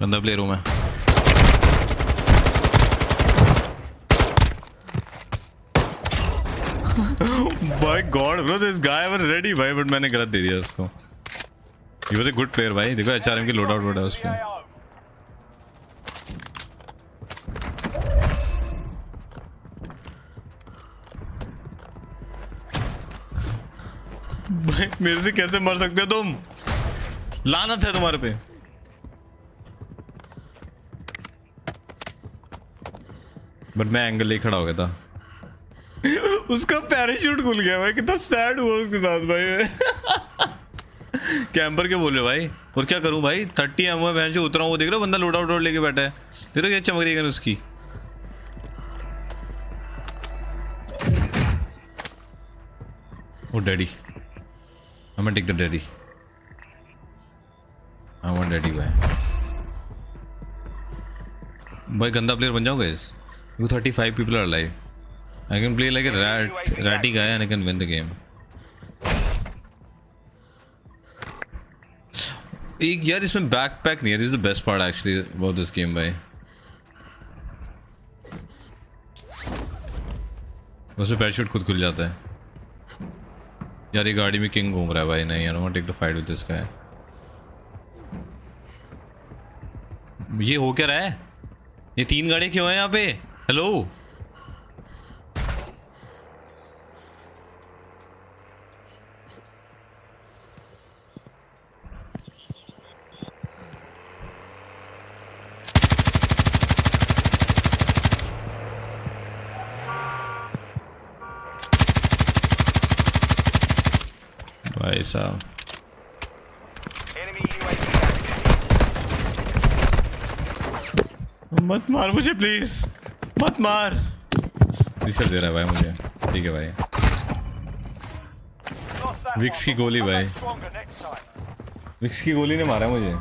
गंदा प्ले रूम है. My God bro this guy was ready bhai but मैंने गलत दे दिया उसको. He was a good player भाई. देखो HRM की लोड आउट है उस पे. भाई मेरे से कैसे मर सकते हो तुम. लानत है तुम्हारे पे. बट मैं एंगल ले खड़ा हो गया था. उसका पैराशूट खुल गया भाई. कितना सैड हुआ उसके साथ भाई. कैंपर के बोले भाई. और क्या करूं भाई. 30 एमओ बहन से उतरा हूं. वो देख रहे हो बंदा लोड आउट लेके बैठा है. देख रहे हो क्या चमक रही है उसकी. Oh daddy I am take the daddy. I want daddy भाई. भाई गंदा प्लेयर बन जाओगे. You 35 people are live. I can play like a ratty guy and I can win the game. एक यार इसमें backpack नहीं है. This is the best part actually about this game भाई. उसमें parachute खुद खुल जाता है. यार ये गाड़ी में king घूम रहा है भाई. नहीं I don't want to take the fight with this guy. ये हो क्या रहा है. ये 3 गाड़ी क्यों है यहाँ पे. Hello. भाई साहब मत मार मुझे प्लीज. मत मार. रिसेट दे रहा है भाई मुझे. ठीक है भाई. विक्स की गोली भाई. विक्स की गोली ने मारा मुझे.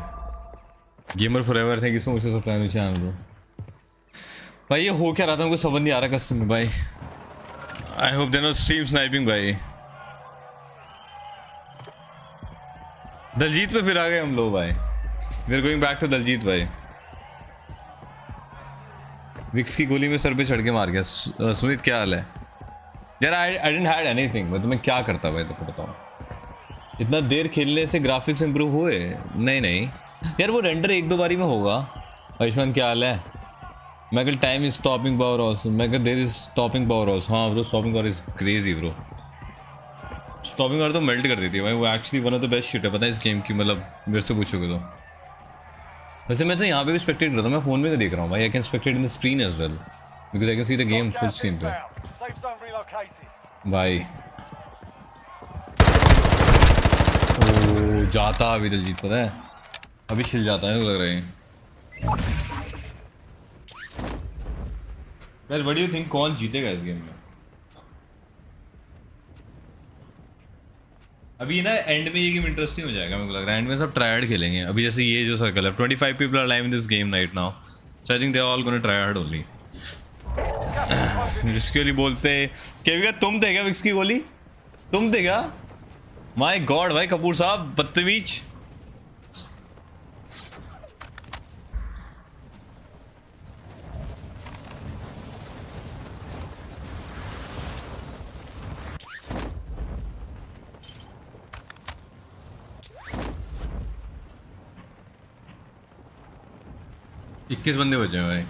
Gamer forever thank you so much for subscribing channel bro. भाई ये हो क्या रहा था मुझे समझ नहीं आ रहा कस्टम में भाई. I hope they're not stream sniping भाई। दलजीत पे फिर आ गए हम लोग भाई। We are going back to Daljit भाई। विक्स की गोली में सर पे चढ़ के मार गया। सुमित क्या हाल है यार? I didn't had anything. मतलब मैं क्या करता भाई तुमको बताओ। इतना देर खेलने से ग्राफिक्स इंप्रूव हुए? नहीं नहीं यार, वो रेंडर एक दो बारी में होगा। आयुष्मान क्या हाल है? Maikal time is stopping power also. Maikal there is stopping power also. हाँ bro, stopping power is crazy bro. Stopping power तो मेल्ट कर देती है भाई। वो actually one of the best shoot है पता है इस गेम की। मतलब मेरे से पूछोगे तो वैसे मैं तो यहाँ पे भी स्पेक्टेट करता हूँ। मैं फ़ोन में तो देख रहा हूँ भाई। I can spectate in the screen as well because I can see the game full screen पे भाई। ओ जाता अभी दलजीत पता है, अभी छिल जाता है तो लग रहा है। Well, what do you think, कौन जीतेगा इस गेम में? अभी ना एंड में ये गेम इंटरेस्टिंग हो जाएगा मेरे को लग रहा है। एंड में सब ट्रायड खेलेंगे। अभी जैसे ये जो सर्कल है, 25 people are live in this game right now, so I think they are all gonna tried only. इसके लिए बोलते केविका तुम थे क्या? विक्स की गोली तुम थे क्या? माय गॉड भाई कपूर साहब बदतमीज। किस बंदे बचे हैं भाई?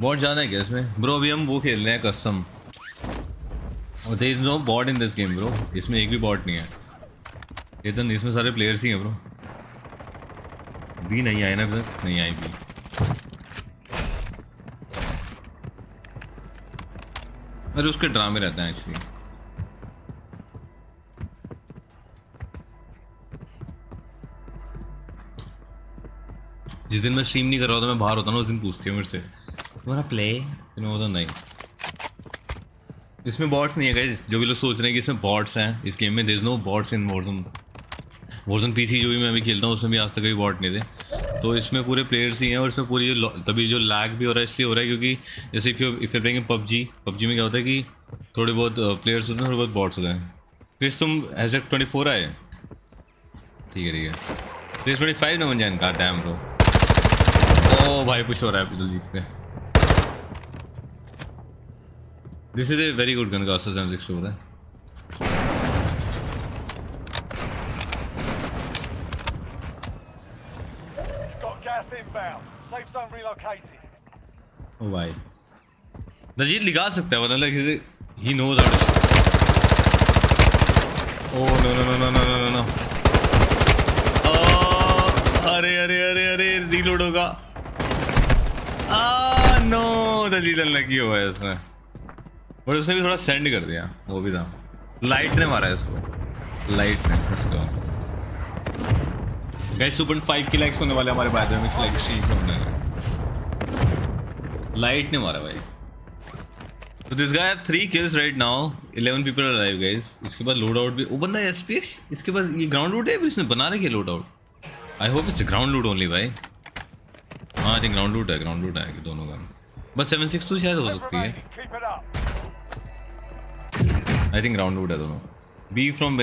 बॉट जाना है क्या इसमें ब्रो? अभी हम वो खेल रहे हैं कस्टम और there is no bot in this game bro. इसमें एक भी बॉट नहीं है। ये तो इसमें सारे प्लेयर्स ही हैं ब्रो। भी नहीं आए ना ब्रो, नहीं आई भी। अरे उसके ड्रामे रहते हैं एक्चुअली। जिस दिन मैं स्ट्रीम नहीं कर रहा होता, मैं बाहर होता ना, उस दिन पूछती हूँ मेरे से तुम्हारा प्ले तो नहीं। इसमें बॉट्स नहीं है गाइस। जो भी लोग सोच रहे हैं कि इसमें बॉट्स हैं, इस गेम में there is no bots in Warzone PC. जो भी मैं अभी खेलता हूँ उसमें भी आज तक कभी बॉट नहीं थे। तो इसमें पूरे प्लेयर्स ही हैं और इसमें पूरी जो तभी जो लैग भी हो रहा है इसलिए हो रहा है क्योंकि जैसे इफ यू प्लेइंग पबजी में क्या होता है कि थोड़े बहुत प्लेयर्स होते हैं, थोड़े बहुत बॉट्स होते हैं। फिर तुम #24 आए, ठीक है ठीक है। 25 ना बन जाए इनका डैम ब्रो। ओ भाई पुश हो रहा है दलजीत पे। This is a very good gun का SM62 है। ओ भाई दलजीत लिखा सकता है मतलब किसी ही no that. Oh no no no no no no. अरे अरे अरे अरे रीलोड होगा। आ नो दलजीत लकी हुआ है इसमें और उसने भी थोड़ा सेंड कर दिया। वो भी था लाइट ने मारा है इसको, लाइट ने इसको। गाइस 2.5 के लाइक्स होने वाले हमारे बाय में लाइक स्ट्रीम होने वाला। लाइट ने मारा भाई। तो this guy have 3 kills right now. 11 people are alive guys. इसके बाद लोड आउट भी। वो बंदा एसपीएक्स इसके पास ये ग्राउंड लूट है फिर इसने बना रखी है load out. I hope it's ground loot only भाई। हाँ आई थिंक ग्राउंड लूट है, ग्राउंड लूट आएगी दोनों का। बस 762 शायद हो सकती है। आई थिंक ग्राउंड लूट है दोनों। बी फ्रॉम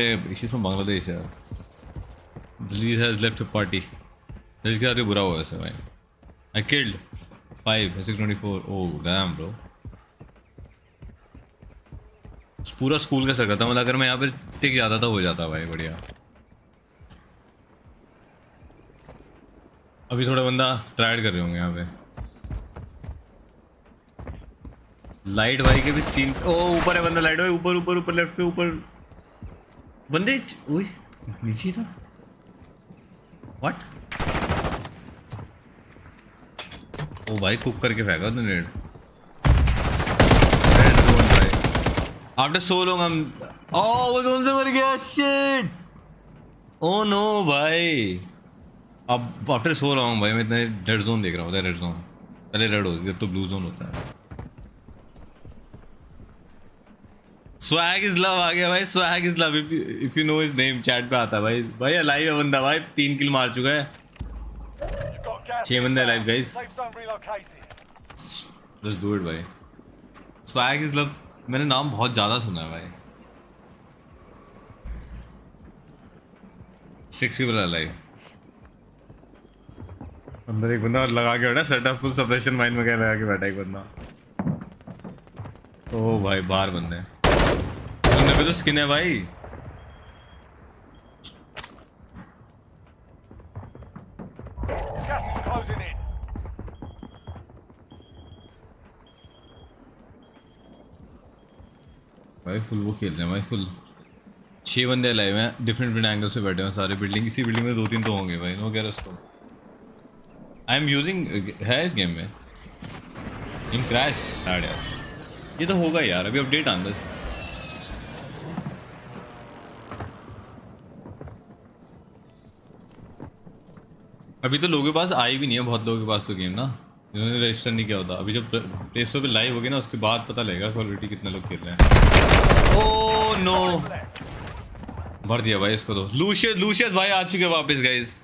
बांग्लादेश है। दिलीज हैज लेफ्ट पार्टी। दिलीज का बुरा हुआ वैसे भाई। I killed 5 624। Oh damn bro पूरा स्कूल का सर्कल था। मतलब अगर मैं यहाँ पे टिक जाता था हो जाता भाई बढ़िया। अभी थोड़ा बंदा ट्रायड कर रहे होंगे यहाँ पे। लाइट भाई के भी 3। ओ ऊपर है बंदा, लाइट भाई ऊपर ऊपर ऊपर लेफ्ट पे ऊपर। बंदे ओए नीचे था। व्हाट? ओ भाई कुक करके फेंका तो नेट। आफ्टर सो लॉन्ग हम। ओ वो जोन से मर गया। शिट ओ नो भाई। अब आफ्टर सो रहा हूँ भाई मैं। इतना रेड जोन देख रहा हूँ। रेड जोन पहले रेड होती है, अब तो ब्लू जोन होता है। स्वैग इज लव आ गया भाई। Swag is love if you know his name. Chat पे आता है भाई। भाई अलाइव है बंदा भाई। 3 किल मार चुका है। 6 बंदे alive guys. Let's do it भाई। स्वैग इज लव मैंने नाम बहुत ज़्यादा सुना है भाई। 6 people alive। अंदर एक बंदा लगा के बैठा सेटअप फुल सप्रेशन माइंड में, क्या लगा के बैठा एक बंदा। ओह भाई बाहर बंदे, बंदे पे तो स्किन है भाई। भाई फुल वो खेल रहे हैं भाई फुल। 6 बंदे लाइव हैं, डिफरेंट एंगल से बैठे हैं सारे। बिल्डिंग इसी बिल्डिंग में 2-3 तो होंगे भाई। नो गैरस तो आई एम यूजिंग है इस गेम में इन क्रैश 8.5। ये तो होगा यार, अभी अपडेट आंदर से। अभी तो लोगों के पास आई भी नहीं है, बहुत लोगों के पास तो गेम ना इन्होंने रजिस्टर नहीं किया होता। अभी जब प्ले स्टोर पे लाइव होगी ना उसके बाद पता लगेगा क्वालिटी कितने लोग खेल रहे हैं। ओ नो भर दिया भाई इसको तो। लूशियस भाई आ चुके वापस guys.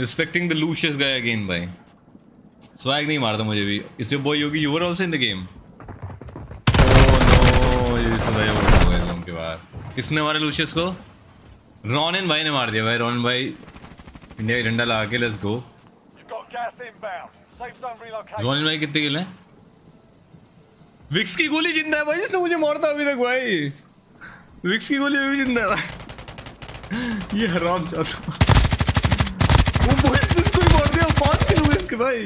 Respecting the Lucius guy again भाई। स्वैग नहीं मारता मुझे भी। इस boy Yogi you were also in the game. Oh no ये सदाया हो गया लम के बाहर। किसने हमारे लूशियस को? रॉनिन भाई ने मार दिया भाई। रॉनिन भाई इंडिया का डंडा लगा के लेट्स गो। रॉनिन भाई कितने किल हैं? विक्स की गोली जिंदा है भाई, जिसने मुझे मारता अभी तक भाई। विक्स की गोली अभी जिंदा है। ये हराम जाता भाई।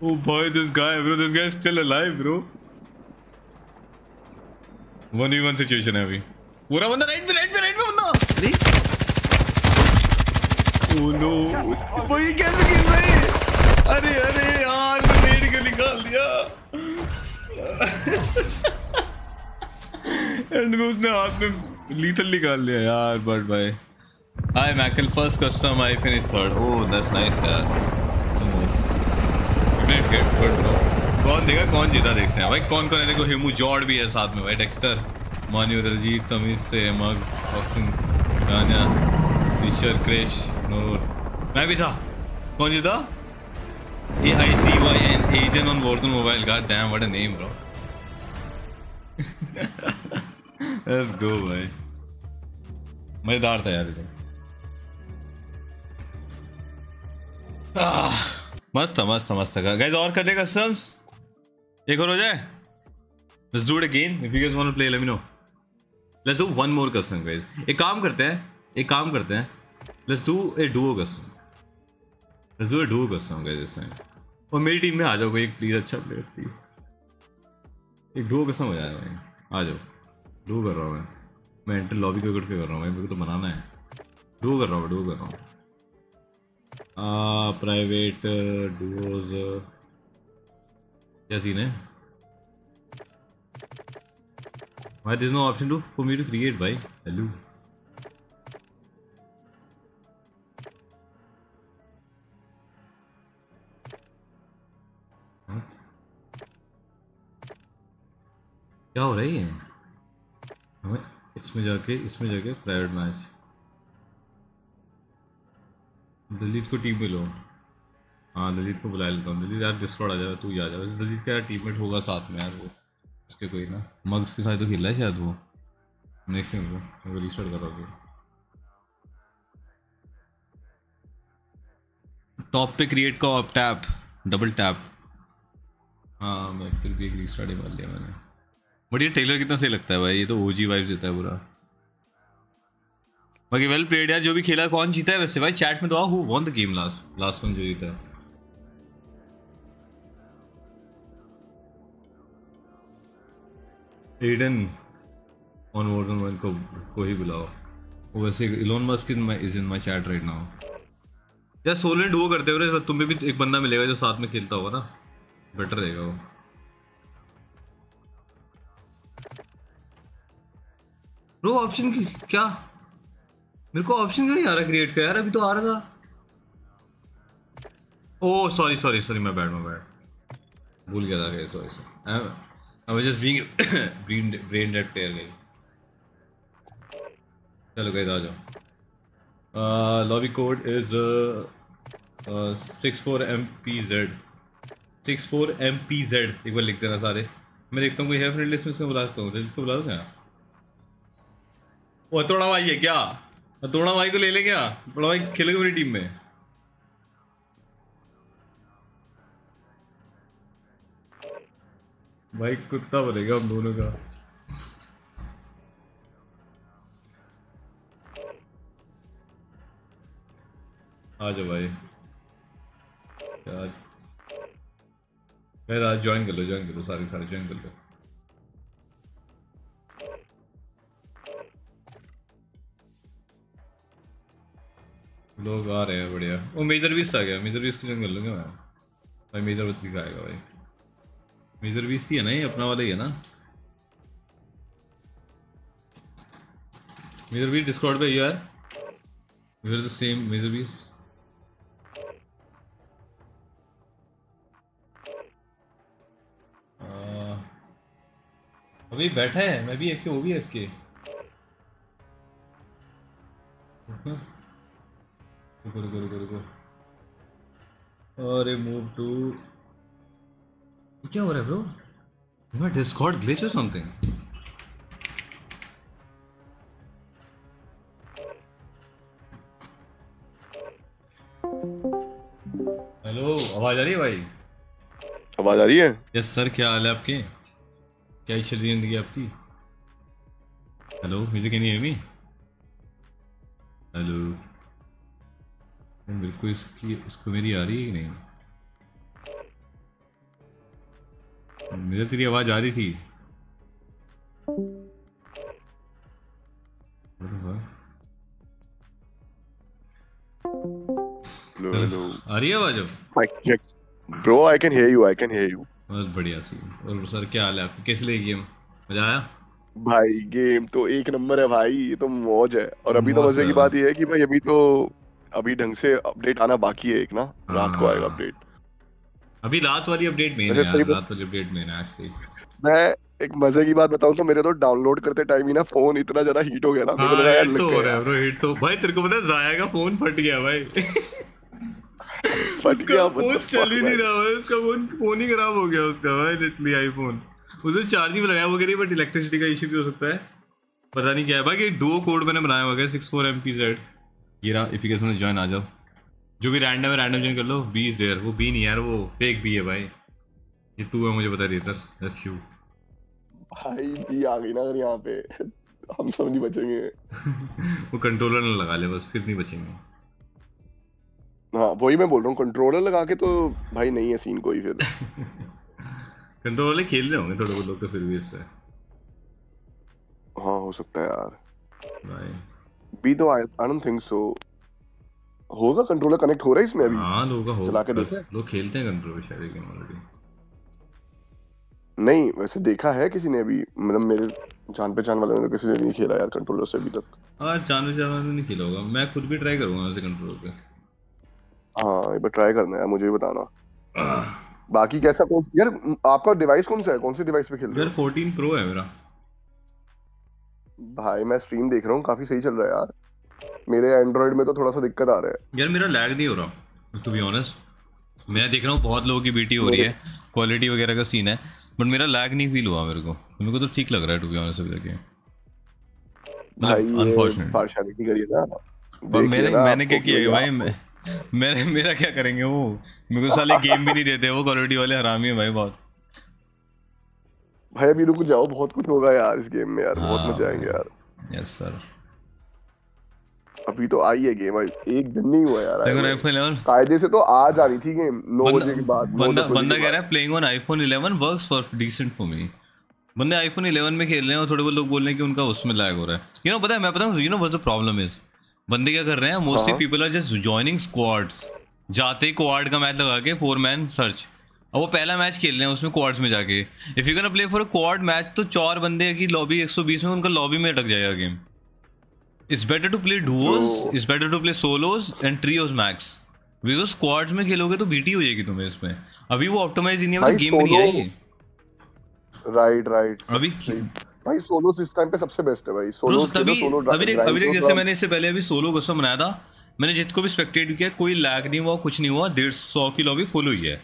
Oh boy, this guy, bro, this guy is still alive, bro. 1v1 situation है अभी। पूरा बंदा राइट में बंदा। अरे? Oh no, भाई कैसे किल भाई? अरे यार मेड को निकाल दिया। एंड में उसने हाथ में लीथल निकाल दिया यार बट भाई। Hi Mackle, first custom, I finished third. Oh, that's nice यार। Great, great, good bro। कौन देगा कौन जीता देखते हैं भाई। कौन है देखो, हिमू जॉर्ड भी है साथ में भाई। डेक्स्टर, मान्यू, दलजीत, तमीज से, मग्स, ऑक्सिन, राना, टीचर, क्रेश, नूर। मैं भी था। कौन जीता? AITYN Agent on Warzone Mobile। God damn, what a name bro। Let's go भाई। मजेदार था यार ये। मस्त गाइस। और करने का सम्स एक और हो जाए। Let's do it again. If you guys want to play let me know. Let's do one more custom guys. एक काम करते हैं let's do a duo custom guys this time. और मेरी टीम में आ जाओ कोई एक प्लीज, अच्छा प्लेयर प्लीज। एक डुओ कस्टम हो जाए भाई, आ जाओ। डुओ कर रहा हूं मैं एंटर लॉबी को करके कर रहा हूं भाई, मेरे को तो बनाना है। डुओ कर रहा हूं प्राइवेट डुओज क्या सीन है भाई? This no option to for me to create भाई। हेलो क्या हो रही है हमें? इसमें जाके प्राइवेट मैच दलजीत को टीम में लो। हाँ दलजीत को बुला लेता हूँ। दलजीत यार डिस्कॉर्ड आ जाओ, तू ही आ जाओ। दलजीत का यार टीममेट होगा साथ में यार, वो उसके कोई ना मग्स के साथ तो खेला है शायद। वो नेक्स्ट टाइम वो रिस्टार्ट करोगे। टॉप पे क्रिएट का ऑप टैप, डबल टैप। हाँ मैं फिर भी एक रिस्टार्ट ही मार लिया मैंने। बट ये टेलर कितना सही लगता है भाई, ये तो ओजी वाइब्स देता है पूरा। बाकी वेल प्लेड यार, जो भी खेला। कौन जीता है वैसे भाई? चैट में तो आओ, who won the game last one जो जीता है। एडन ऑन वर्जन वन को ही बुलाओ। वो वैसे Elon Musk is in my chat right now. यार सोलो डुओ करते हो ना, तुम्हें भी एक बंदा मिलेगा जो साथ में खेलता होगा ना, बेटर रहेगा वो। रो ऑप्शन की क्या मेरे को ऑप्शन क्यों नहीं आ रहा क्रिएट का यार? अभी तो आ रहा था। ओह सॉरी मैं बैड भूल गया था। Sorry I was just being brain dead player guys. चलो गाइस आ जाओ। Lobby code is 64MPZ। एक बार लिख देना सारे। मैं देखता हूँ कोई है फ्रेंड लिस्ट में, उसको बुलाता हूँ। दिल्ली को बुला दो क्या? वो हथौड़ा भाई है क्या? हथौड़ा भाई को ले ले क्या? हथौड़ा भाई खेलेगा मेरी टीम में। भाई कुत्ता बनेगा हम दोनों का। आ जाओ भाई यार, आज ज्वाइन कर लो, ज्वाइन कर लो, सारे सारे ज्वाइन कर लो। लोग आ रहे हैं, बढ़िया। वो मेजर बीस आ गया, मेजर बीस को ज्वाइन कर लूंगा मैं भाई। मेजर बत्ती का आएगा भाई, मेजर बीस ही है ना, ये अपना वाला ही है ना। मेजर बीस डिस्कॉर्ड पे यार, we are the same. Major बीस अभी बैठा है, मैं भी एफके, वो भी एफके। रुको रुको रुको रुको, अरे मूव टू, क्या हो रहा है ब्रो? मैं डिस्कॉर्ड ग्लिच और समथिंग। हेलो, आवाज आ रही है भाई? आवाज आ रही है? यस सर, क्या हाल है आपके? क्या चल रही जिंदगी आपकी? हेलो, म्यूजिक नहीं है मी? हेलो, बिल्कुल इसकी उसको मेरी आ रही है कि नहीं? मुझे तेरी आवाज आ रही थी। हेलो हेलो, आ रही है आवाज अब? Bro I can hear you, I can hear you. बहुत बढ़िया सी। और सर क्या हाल है आपके? कैसी लगी गेम? मजा आया भाई? गेम तो एक नंबर है भाई, ये तो मौज है। और अभी तो मजे की बात ये है कि भाई अभी तो अभी ढंग से अपडेट आना बाकी है एक ना, रात को आएगा अपडेट। अभी रात वाली अपडेट में है, रात वाली अपडेट में है एक्चुअली। मैं एक मजे की बात बताऊं तो मेरे तो डाउनलोड करते टाइम ही ना फोन इतना ज्यादा हीट हो गया ना, मुझे लगा यार तो हो रहा है ब्रो हीट। तो भाई तेरे को पता है ज़ाया का फोन फट गया भाई, उसका फोन चल ही नहीं रहा है, उसका फोन ही खराब हो गया उसका भाई, लिटरली आईफोन। उसे चार्जिंग में लगाया वो कह रही, बट इलेक्ट्रिसिटी का इशू भी हो सकता है, पता नहीं क्या है भाई। डुओ कोड मैंने बनाया हुआ है 64 MPZ। ये रहा, इफ यू कैन ज्वाइन आ जाओ। जो भी रैंडम है रैंडम ज्वाइन कर लो। बी इज देयर, वो बी नहीं यार, वो फेक बी है भाई, ये तू है मुझे पता नहीं सर। दैट्स यू भाई, बी आ गई ना अगर यहां पे हम सब नहीं बचेंगे। वो कंट्रोलर ना लगा ले बस, फिर नहीं बचेंगे। हाँ वही मैं बोल रहा हूँ, कंट्रोलर लगा के तो भाई नहीं है सीन कोई। फिर कंट्रोलर खेल रहे होंगे थोड़े बहुत लोग तो फिर भी इससे। हाँ हो सकता है यार भाई, बी तो आई डोंट थिंक सो होगा। कंट्रोलर कनेक्ट हो रहा है इसमें अभी? हाँ लोग हो, चला के देखते हैं, लोग खेलते हैं कंट्रोलर शायद गेम ऑलरेडी। नहीं वैसे देखा है किसी ने अभी, मतलब मेरे जान पहचान वाले ने, किसी ने नहीं खेला यार कंट्रोलर से अभी तक। हाँ जान पहचान वाले ने नहीं खेला होगा, मैं खुद भी ट्राई करूंगा वैसे कंट्रोलर पे। हाँ एक बार ट्राई करना है, मुझे भी बताना बाकी कैसा। कौन यार आपका डिवाइस कौन सा है, कौन से डिवाइस पे खेल रहे हो? यार 14 प्रो है मेरा भाई, मैं स्ट्रीम देख रहा हूँ काफी सही चल रहा है यार। मेरे एंड्रॉइड में तो थोड़ा सा दिक्कत आ रहा है यार, मेरा लैग नहीं हो रहा टू बी ऑनेस्ट। मैं देख रहा हूँ बहुत लोगों की बीटी हो रही है, क्वालिटी वगैरह का सीन है, बट मेरा लैग नहीं फील हुआ मेरे को। मेरे को तो ठीक लग रहा है टू बी ऑनेस्ट अभी तक। मेरा क्या करेंगे वो, मेरे को साले गेम भी नहीं देते वो क्वालिटी वाले, हरामी है भाई बहुत। भाई अभी रुक जाओ, बहुत कुछ होगा यार इस गेम में यार, बहुत मजा आएंगे यार। यस सर, अभी तो आई है गेम, एक दिन नहीं हुआ यार। देखो आईफोन 11 कायदे से तो आज आ रही थी गेम 9 बजे के बाद। बंदा कह रहा है playing on iPhone 11 works for decent for me. बंदे आईफोन 11 में खेल रहे हैं और थोड़े बहुत लोग बोल रहे हैं कि उनका उसमें लैग हो रहा है। यू नो पता है, मैं पता हूं you know what the problem is, बंदे क्या कर रहे हैं, mostly people are just joining squads, जाते क्वाड का मैच लगा के 4 मैन सर्च, अब वो पहला मैच खेल रहे हैं उसमें क्वाड्स में जाके। If you can play for a quad match तो 4 बंदे की लॉबी 120 में, उनका लॉबी में अटक जाएगा गेम। It's better to play duos, it's better to play solos and trios max, because squads में खेलोगे तो बीटी हो जाएगी तुम्हें इसमें। अभी वो ऑप्टिमाइज ही नहीं है, गेम नहीं आई। राइट राइट, अभी भाई सोलो इस टाइम पे सबसे बेस्ट है भाई। सोलो अभी देख जैसे मैंने इससे पहले अभी सोलो गुस्सा बनाया था, मैंने जितको भी स्पेक्टेट किया कोई लैग नहीं हुआ, कुछ नहीं हुआ। 150 की लॉबी फुल हुई है,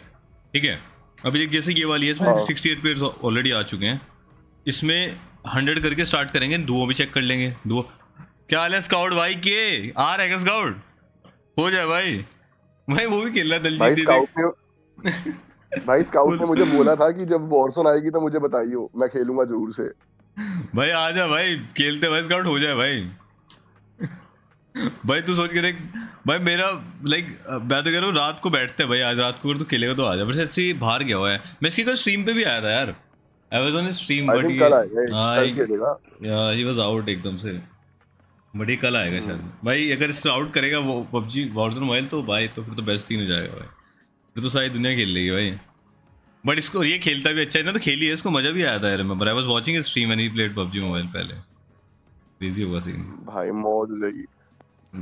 ठीक है। अभी जैसे ये वाली है इसमें 68 प्लेयर्स ऑलरेडी आ चुके हैं। इसमें 100 करके स्टार्ट करेंगे, दुओ भी चेक कर लेंगे। दुओ क्या हाल है स्काउट भाई के? आ रहा है स्काउट, हो जाए भाई। भाई वो भी खेल रहा है दलजीत। भाई स्काउट ने मुझे बोला था कि जब वॉरज़ोन आएगी तो मुझे बताइयो, मैं खेलूंगा जरूर से। भाई आ जा भाई, खेलते भाई स्काउट, हो जाए भाई। भाई तू सोच के देख भाई, मेरा लाइक मैं तो कह रहा हूँ रात को बैठते हैं भाई, आज रात को अगर तू खेलेगा तो आ जा। बस ऐसे ही बाहर गया हुआ है। मैं इसकी कल स्ट्रीम पे भी आया था यार, अमेजोन स्ट्रीम, बट ये वाज आउट एकदम से। बट ये कल आएगा शायद भाई। अगर इससे आउट करेगा वो पबजी वॉर्ज़ोन मोबाइल तो भाई तो फिर तो बेस्ट सीन हो जाएगा भाई, फिर तो सारी दुनिया खेल लेगी भाई। बट इसको ये खेलता भी अच्छा है ना, तो खेली है, इसको मज़ा भी आया था यार। मैं I was watching stream and he played PUBG mobile. पहले बिजी होगा सीन भाई, मौज हो जाएगी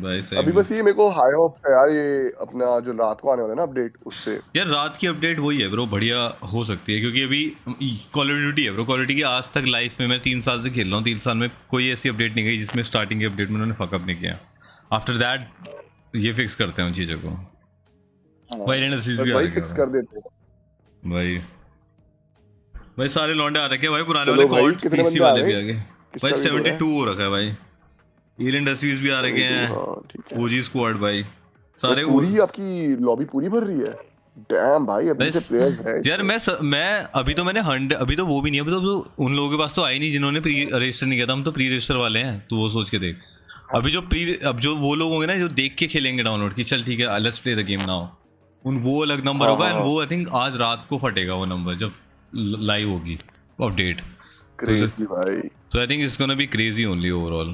भाई। सही अभी बस ये मेरे को हाई ऑप्स है यार, ये अपना जो रात को आने वाला है ना अपडेट, उससे यार रात की अपडेट वही है ब्रो, बढ़िया हो सकती है। क्योंकि अभी कॉल ऑफ ड्यूटी है ब्रो, कॉल ऑफ ड्यूटी की आज तक लाइफ में मैं 3 साल से खेल रहा हूँ, 3 साल में कोई ऐसी अपडेट नहीं गई जिसमें स्टार्टिंग के अपडेट में उन्होंने फकअप नहीं किया। आफ्टर दैट ये फिक्स करते हैं उन चीज़ों को भाई, फिक्स कर देते हैं भाई। भाई सारे लौंडे आ रखे भाई, पुराने वाले कॉल पीसी वाले भी आ गए भाई, 72 हो रखा है भाई, भी आ रहे हैं ओजी स्क्वाड भाई सारे। पूरी आपकी लॉबी पूरी भर रही है। डैम भाई अभी से प्लेयर्स हैं यार। मैं अभी तो मैंने 100 अभी तो वो भी नहीं है, अभी तो उन लोगों के पास तो आई नहीं जिन्होंने प्री रजिस्टर नहीं किया था। हम तो प्री रजिस्टर वाले हैं, तो वो सोच के देख। अभी जो अब जो वो लोग होंगे ना जो देख के खेलेंगे डाउनलोड की, चल ठीक है let's play the game now, उन वो अलग नंबर होगा एंड वो आई थिंक आज रात को फटेगा वो नंबर जब लाइव होगी अपडेट। तो I think it's gonna be crazy only overall.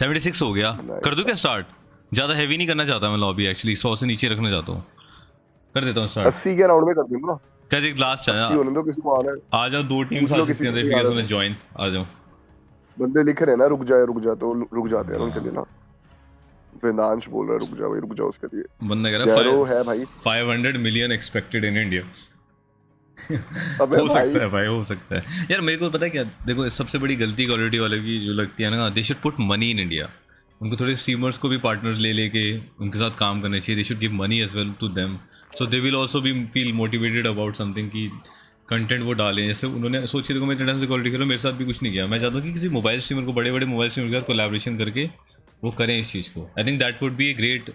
76 हो गया, कर दूं क्या स्टार्ट? ज़्यादा हैवी नहीं करना चाहता मैं लॉबी, एक्चुअली 100 से नीचे रखना चाहता हूँ। कर देता हूँ स्टार्ट 80 के राउंड में कर दूंगा। क्या एक लास्ट चाहिए होने दो, किसी को आ रहा है। आ जाओ, 2 टीम्स आ सकती हैं वेरिफिकेशन में जॉइन। आ जाओ, बंदे लिख रहे हैं ना रुक जा तो रुक जाते हैं उनके लिए ना। वेदांश बोल रहा है रुक जा भाई, रुक जाओ उसके लिए। बंदा कह रहा है 500 मिलियन एक्सपेक्टेड इन इंडिया। हो सकता है भाई, हो सकता है यार। मेरे को पता है क्या, देखो सबसे बड़ी गलती क्वालिटी वाले की जो लगती है ना, they should put money in India. उनको थोड़े स्ट्रीमर्स को भी पार्टनर लेके उनके साथ काम करना चाहिए। They should give money as well to them, so they will also be feel motivated about something कि कंटेंट वो डालें। जैसे उन्होंने सोचिए, देखो मैं इतने टाइम से क्वालिटी करूँ, मेरे साथ भी कुछ नहीं किया। मैं चाहता हूँ कि किसी मोबाइल स्ट्रीमर को, बड़े बड़े मोबाइल स्ट्रीमर के साथ कोलैबोरेशन करके वो करें इस चीज़ को। I think that would be a great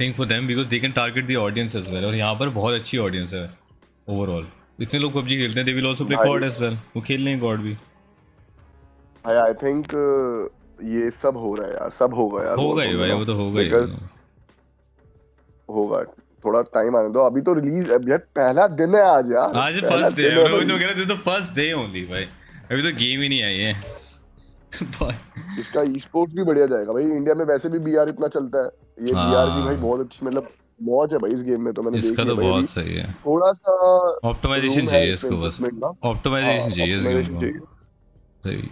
thing for them because they can target the audience as well. और यहाँ पर बहुत अच्छी ऑडियंस है ओवरऑल, इतने लोग PUBG खेलते हैं, they will also play COD as well, वो खेल लेंगे COD भी। भाई I think ये सब हो रहा है यार, सब होगा यार, होगा ही भाई, वो तो होगा ही, होगा। थोड़ा टाइम आने दो, अभी तो रिलीज यार, पहला दिन है आज यार, आज फर्स्ट डे है। मैं वही तो कह रहा था, तो फर्स्ट डे ओनली भाई, अभी तो गेम ही नहीं आई है। इसका ई-स्पोर्ट्स भी बढ़िया जाएगा भाई, इंडिया में वैसे भी बीआर इतना चलता है, ये बीआर भी भाई बहुत अच्छी मतलब मौज है भाई इस गेम में। तो मैंने इसका तो बहुत सही है, थोड़ा सा ऑप्टिमाइजेशन चाहिए इसको, बस ऑप्टिमाइजेशन चाहिए इस गेम को।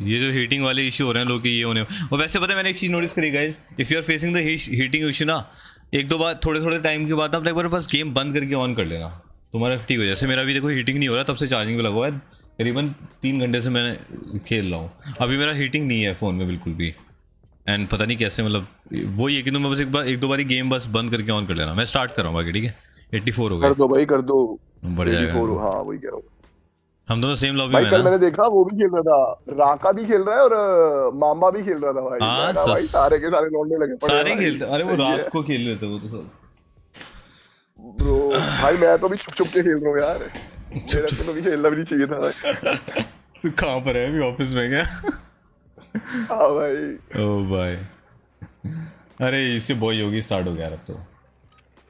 ये जो हीटिंग वाले इशू हो रहे हैं लोग, ये होने और वैसे पता है मैंने एक चीज़ नोटिस करी guys, if you are facing the heating issue ना, 1-2 बार थोड़े टाइम के बाद आप एक बार बस गेम बंद करके ऑन कर लेना, तुम्हारा ठीक हो। जैसे मेरा भी देखो हीटिंग नहीं हो रहा, तब से चार्जिंग पे लगा हुआ है, करीबन 3 घंटे से मैं खेल रहा हूँ, अभी मेरा हीटिंग नहीं है फ़ोन में बिल्कुल भी। एंड पता नहीं कैसे, मतलब वो ये कि तुम बस एक दो बार गेम बस बंद करके ऑन कर लेना। मैं स्टार्ट कर रहा हूँ बाकी, ठीक है 84 हो गया, कर दो भाई कर दो, बढ़ जाएगा। हाँ वही कह रहा हूँ, हम दोनों सेम लॉबी में हैं ना। मैंने देखा वो भी खेल रहा था, राका भी खेल रहा है और मामा भी खेल रहा था भाई। हां भाई सारे के सारे लौंडे लगे पड़े, सारे खेलते। अरे वो रात को खेल रहे थे वो तो सब ब्रो। भाई मैं तो भी छुप-छुप के खेल रहा हूं यार, मेरा तो भी खेलना भी नहीं चाहिए था भाई। तू कहां पर है अभी, ऑफिस में क्या? हां भाई, ओ भाई, अरे इससे बॉय होगी, स्टार्ट हो गया अब तो,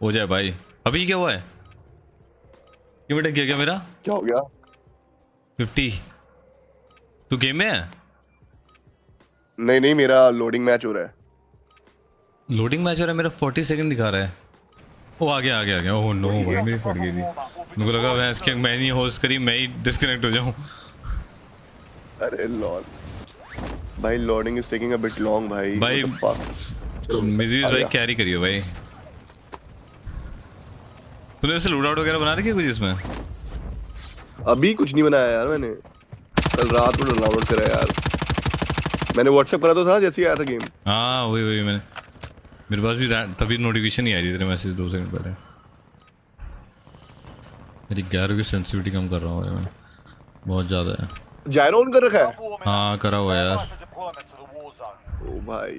हो जाए भाई। अभी क्या हुआ है, क्यों अटक गया क्या मेरा, क्या हो गया? 50 तू गेम में है? नहीं, मेरा लोडिंग मैच हो रहा है, मेरा 40 सेकंड दिखा रहा है। ओ आ गया, ओह नो भाई मेरी फट गई थी, मुझे लगा मैं नहीं होस्ट करी, मैं ही डिस्कनेक्ट हो जाऊं। अरे लॉल भाई, loading is taking a bit long भाई। मिजीज भाई कैरी करियो भाई। तूने ऐसे लूट आउट वगैरह बना रखी है कुछ इसमें? अभी कुछ नहीं बनाया यार, मैंने कल रात को डाउनलोड करा यार, मैंने व्हाट्सएप करा तो था जैसे ही आया था गेम। हां वही मैंने, मेरे पास भी तभी नोटिफिकेशन ही आई थी तेरे मैसेज 2 सेकंड पहले। मेरी गैरो की सेंसिटिविटी कम कर रहा हूँ मैं, बहुत ज़्यादा है। जायरो ऑन कर रखा है? हाँ करा हुआ यार। ओ भाई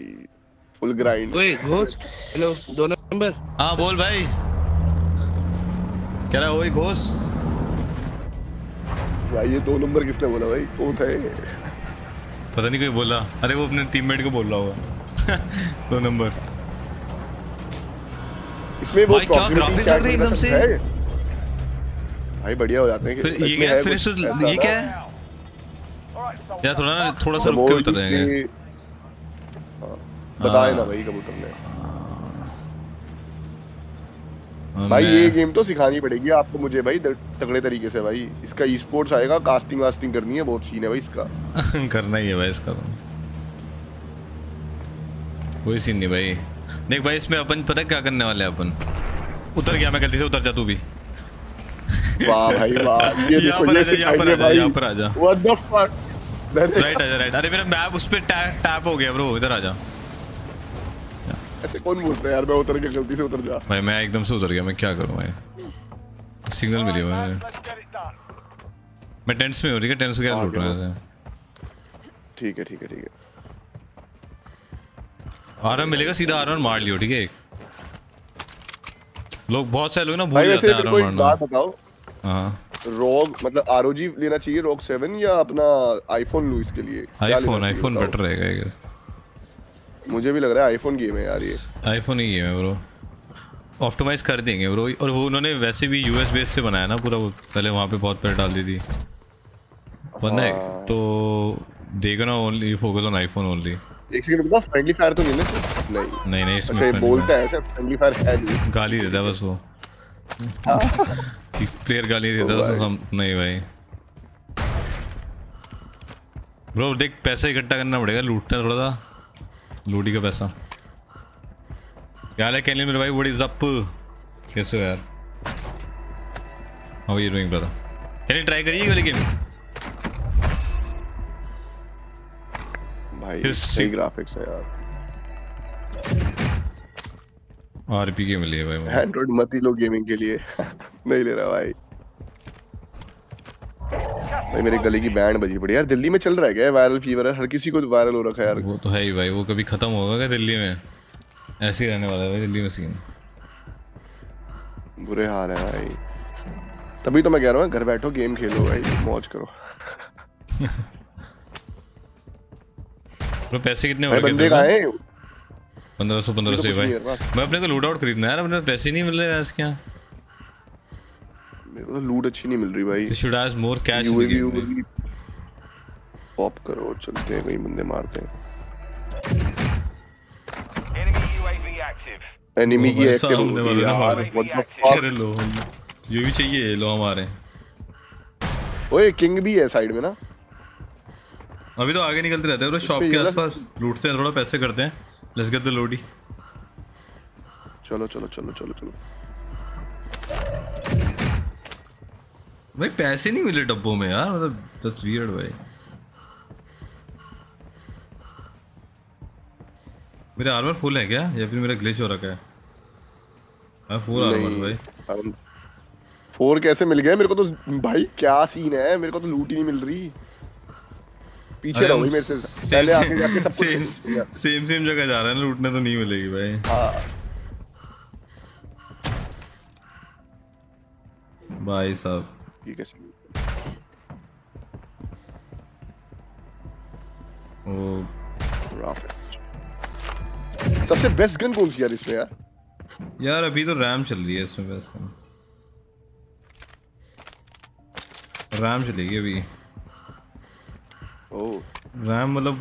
फुल ग्राइंड। ओए घोस्ट, हेलो दो नंबर। हाँ बोल भाई, कह रहा ओए घोस्ट भाई। ये दो नंबर किसने बोला भाई? कौन था ये? पता नहीं कोई बोला। अरे वो अपने टीममेट को बोल रहा होगा। दो नंबर। इसमें बहुत ग्राफिक्स चल रही एकदम से भाई, बढ़िया हो जाते हैं। फिर ये क्या है? फिर ये क्या है यार? थोड़ा ना थोड़ा सा रुक के उतर जाएंगे। बताए ना भाई कबूतर ने भाई ये गेम तो सिखानी पड़ेगी आपको मुझे भाई तगड़े तरीके से भाई। इसका ई स्पोर्ट्स आएगा, कास्टिंग वास्टिंग करनी है, बहुत सीन है भाई इसका। करना ही है भाई इसका तो, कोई सीन नहीं भाई। देख भाई इसमें अपन पता क्या करने वाले हैं, अपन उतर गया मैं गलती से, उतर जा तू भी। वाह भाई वाह, ये देखो यहाँ पर आजा, यहाँ पर आजा। व्हाट द फक, राइट आजा राइट। अरे मेरा मैप उस पे टैप हो गया ब्रो, इधर आजा। ऐसे कौन बोलता है यार, मैं उतर गया गलती से, उतर जा भाई। मैं एकदम से उतर गया, मैं क्या करूं भाई, सिग्नल मिली मुझे। मैं टेंट्स में हूं, ठीक है? टेंट्स वगैरह लूट रहा हूं ऐसे। ठीक है ठीक है ठीक है। आरम मिलेगा सीधा, आरम मार लियो ठीक है। लोग बहुत सारे लोग ना भूल जाते हैं आरम मारना। बात बताओ, हां रॉग मतलब आरओजी लेना चाहिए, रॉग 7 या अपना आईफोन लूं इसके लिए? आईफोन आईफोन बेटर रहेगा आई गेस। मुझे भी लग रहा है आईफोन गेम है यार, ये आईफोन ही गेम है ब्रो। ऑप्टिमाइज कर देंगे ब्रो, और वो उन्होंने वैसे भी यूएस बेस से बनाया ना पूरा, वो पहले वहां पे बहुत पैर डाल दी थी बंदे, तो देखना only focus on iPhone only. एक सेकंड रुको, फ्रेंडली फायर तो नहीं ना? नहीं नहीं इसमें अच्छा बोलता है सर, फ्रेंडली फायर है नहीं, गाली देता बस वो। इस प्लेयर गाली देता बस हम। नहीं भाई ब्रो देख, पैसा इकट्ठा करना पड़ेगा, लूटना थोड़ा सा, लूटी का पैसा। क्या हाल है कैनलिन मेरे भाई, व्हाट इज अप, कैसे हो यार? How are you doing brother? Can you try करिए वाली गेम भाई, सही ग्राफिक्स है यार। आरपी के मिली है भाई, एंड्रॉइड मत ही लो गेमिंग के लिए। नहीं ले रहा भाई। भाई मेरे गले की बैंड बजी पड़ी यार। दिल्ली में चल रहा है क्या वायरल फीवर? हर किसी को वायरल हो रखा है यार। वो तो है ही भाई, वो कभी खत्म होगा क्या दिल्ली में? ऐसे ही रहने वाला है भाई दिल्ली में सीन, बुरे हाल है भाई। तभी तो मैं कह रहा हूँ घर बैठो गेम खेलो भाई, मौज करो। तो पैसे कितने हो गए? 1500 भाई। मैं अपने को लूट आउट खरीदना है यार, अपने पैसे नहीं मिल रहे यार इसके यहाँ। मेरे को लूट अच्छी नहीं मिल रही भाई। So should have more cash in the game। Pop करो, चलते हैं कहीं बंदे मारते हैं। एनिमी की एक्टिव होने वाला है हमारे, अरे लो ये भी चाहिए, लो हमारे। ओए किंग भी है साइड में ना, अभी तो आगे निकलते रहते हैं ब्रो। शॉप के आसपास लूटते हैं, थोड़ा पैसे करते हैं। लेट्स गेट द लोडी, चलो चलो चलो चलो चलो भाई। पैसे नहीं मिले डब्बों में यार, मतलब दैट्स वियर्ड भाई। मेरा आर्मर फुल है क्या या फिर मेरा ग्लिच हो रखा है? मैं फुल आर्मर भाई। 4 कैसे मिल गया मेरे को तो भाई? क्या सीन है, मेरे को तो लूट ही नहीं मिल रही। पीछे रहो मेरे से, पहले आके जाके सब सेम जगह जा रहा है ना, लूटने तो नहीं मिलेगी भाई। हां भाई साहब ठीक है। ओ रॉकेट, सबसे बेस्ट गन कौन सी यार इसमें? यार अभी तो रैम चल रही है इसमें, बेस्ट गन रैम चलेगी अभी। रैम मतलब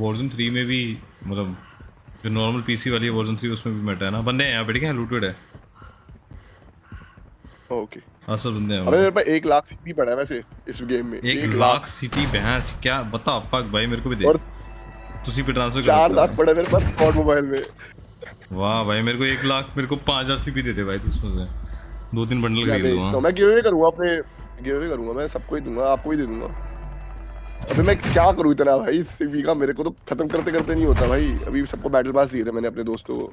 वर्जन 3 में भी, मतलब जो नॉर्मल पीसी वाली है वर्जन 3 उसमें भी मेटा है ना। बंदे हैं यहाँ पे ठीक है, लूटेड है। ओके असर बंदे हैं। अबे मेरे पास 1 लाख सीपी पड़ा है वैसे इस गेम में। 1 लाख सीपी भैंस, क्या बता फक भाई। मेरे को भी दे, और तुसी पे ट्रांसफर कर। 4 लाख पड़े मेरे पास स्कॉट मोबाइल में। वाह भाई मेरे को 1 लाख, मेरे को 5000 सीपी दे दे भाई तू, उसमें से 2-3 बंडल खरीद लूंगा। तो मैं गिवअवे करूंगा, अपने गिवअवे करूंगा, मैं सबको ही दूंगा, आपको भी दे दूंगा। अबे मैं क्या करूं इतना भाई सीवी का, मेरे को तो खत्म करते करते नहीं होता भाई। अभी सबको बैटल पास दिए थे मैंने अपने दोस्तों को।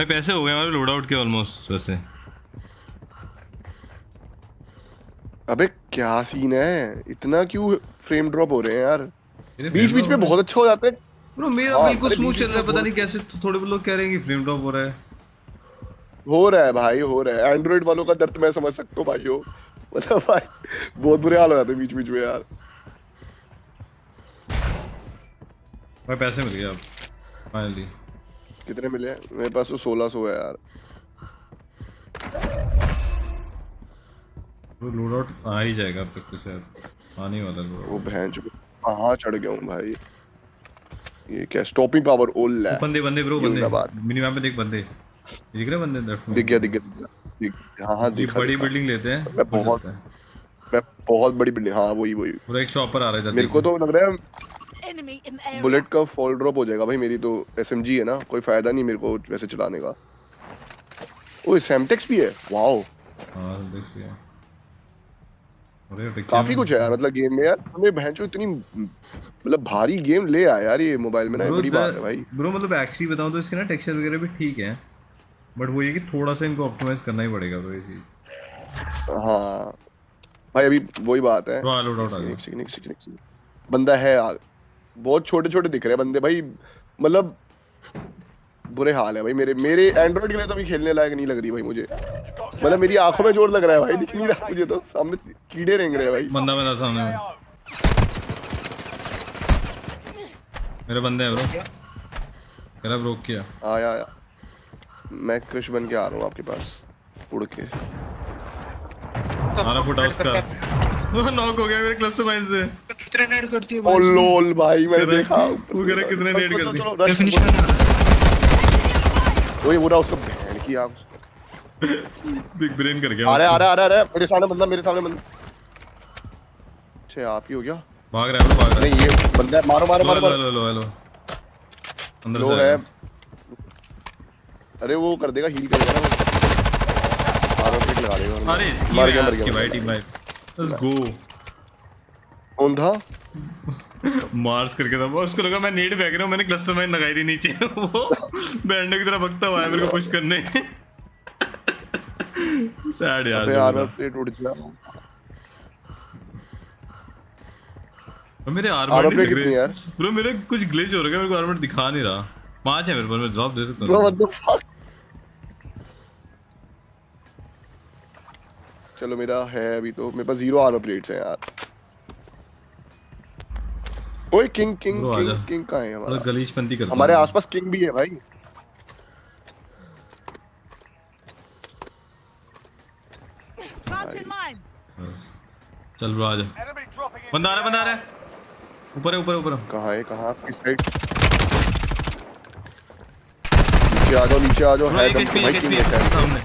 भाई पैसे हो गए हमारे लोड आउट के ऑलमोस्ट। वैसे अबे क्या सीन है, इतना क्यों फ्रेम ड्रॉप हो रहे हैं यार? बीच बीच में बहुत अच्छा हो जाता है ब्रो। मेरा बिल्कुल स्मूथ चल रहा है, पता नहीं कैसे थोड़े बहुत लोग कह रहे हैं कि फ्रेम ड्रॉप हो रहा है भाई, हो रहा है। एंड्रॉइड वालों का दर्द मैं समझ सकता हूं भाईओ, मतलब भाई बहुत बुरे हाल हो जाते हैं बीच बीच में यार। भाई पैसे मिल गए अब फाइनली। कितने मिले? मेरे पास तो 1600 है यार। वो लोड आउट आ ही जाएगा अब तक, कुछ यार आने वाला लोड। वो भैंस कहां चढ़ गया हूं भाई। ये क्या स्टॉपिंग पावर ओल है। बंदे ब्रो, बंदे मिनी मैप में देख, बंदे दिख रहे, बंदे दिख गया। हां दिख, बड़ी बिल्डिंग लेते हैं। बहुत बड़ी बिल्डिंग। हां वही पूरा एक चॉपर आ रहा है इधर। मेरे को तो लग रहा है बुलेट का फॉल ड्रॉप हो जाएगा भाई। मेरी तो एसएमजी है ना, कोई फायदा नहीं मेरे को वैसे चलाने का। ओए सैमटेक्स भी है, वाओ। अरे काफी कुछ है यार मतलब गेम में यार। हमें भैंचो इतनी मतलब भारी गेम ले आया यार ये मोबाइल में ना, बड़ी बात है भाई ब्रो। मतलब एक्चुअली बताऊं तो इसके ना टेक्सचर वगैरह भी ठीक है, बट वो ये कि थोड़ा सा इनको ऑप्टिमाइज करना ही पड़ेगा भाई चीज। हां भाई अभी वही बात है। बंदा है यार, बहुत छोटे-छोटे दिख रहे हैं बंदे भाई, मतलब बुरे हाल है भाई। मेरे एंड्रॉइड के लिए तो अभी खेलने लायक नहीं लग रही भाई मुझे। मतलब मेरी आंखों में जोर लग रहा है भाई, दिख नहीं रहा मुझे तो। सामने कीड़े रेंग रहे हैं भाई। बंदा सामने है। मेरे बंदे हैं ब्रो। करा ब्रोक किया। आया मैं क्रिश बन के आ रहा हूं आपके पास उड़ के। हमारा फुट हाउस का वो नॉक हो गया मेरे क्लस्टर माइन से। कितने नेट करती है भाई? ओ लोल भाई मैंने देखा वो कह रहा कितने नेट करती है। डेफिनेशन ओए वो रहा उसका बैन की आग बिग ब्रेन कर गया। अरे मेरे सामने बंदा। अच्छा आप ही हो गया? भाग रहा है। नहीं ये बंदा है, मारो। हेलो अंदर से है। अरे वो कर देगा, हील कर देगा वो। मारो पिक लगा देगा। अरे मर गया भाई टीम भाई। Let's go. कौन था? मार्स करके था। उसको लगा मैं नेट फेंक रहा हूं, मैंने क्लस्टर माइन लगाई थी नीचे। वो बैंडो की तरह भगता हुआ है मेरे को पुश करने। सैड यार प्लेट उड़ गया। मेरे आर्मर दिख रहे यार ब्रो। मेरे कुछ ग्लिच हो रहा है, मेरे को आर्मर दिखा नहीं रहा। 5 है मेरे पर, मैं ड्रॉप दे सकता हूं ब्रो। What the fuck. चलो मेरा है अभी तो, मेरे पास 0 आर्मर प्लेट्स हैं यार। ओए किंग कहां है हमारा? गलीचपंती करता है। हमारे आसपास किंग भी है भाई। चल ब्रो आजा। बंदा आ रहा है। ऊपर कहां है किस साइड? नीचे आ जाओ। है सामने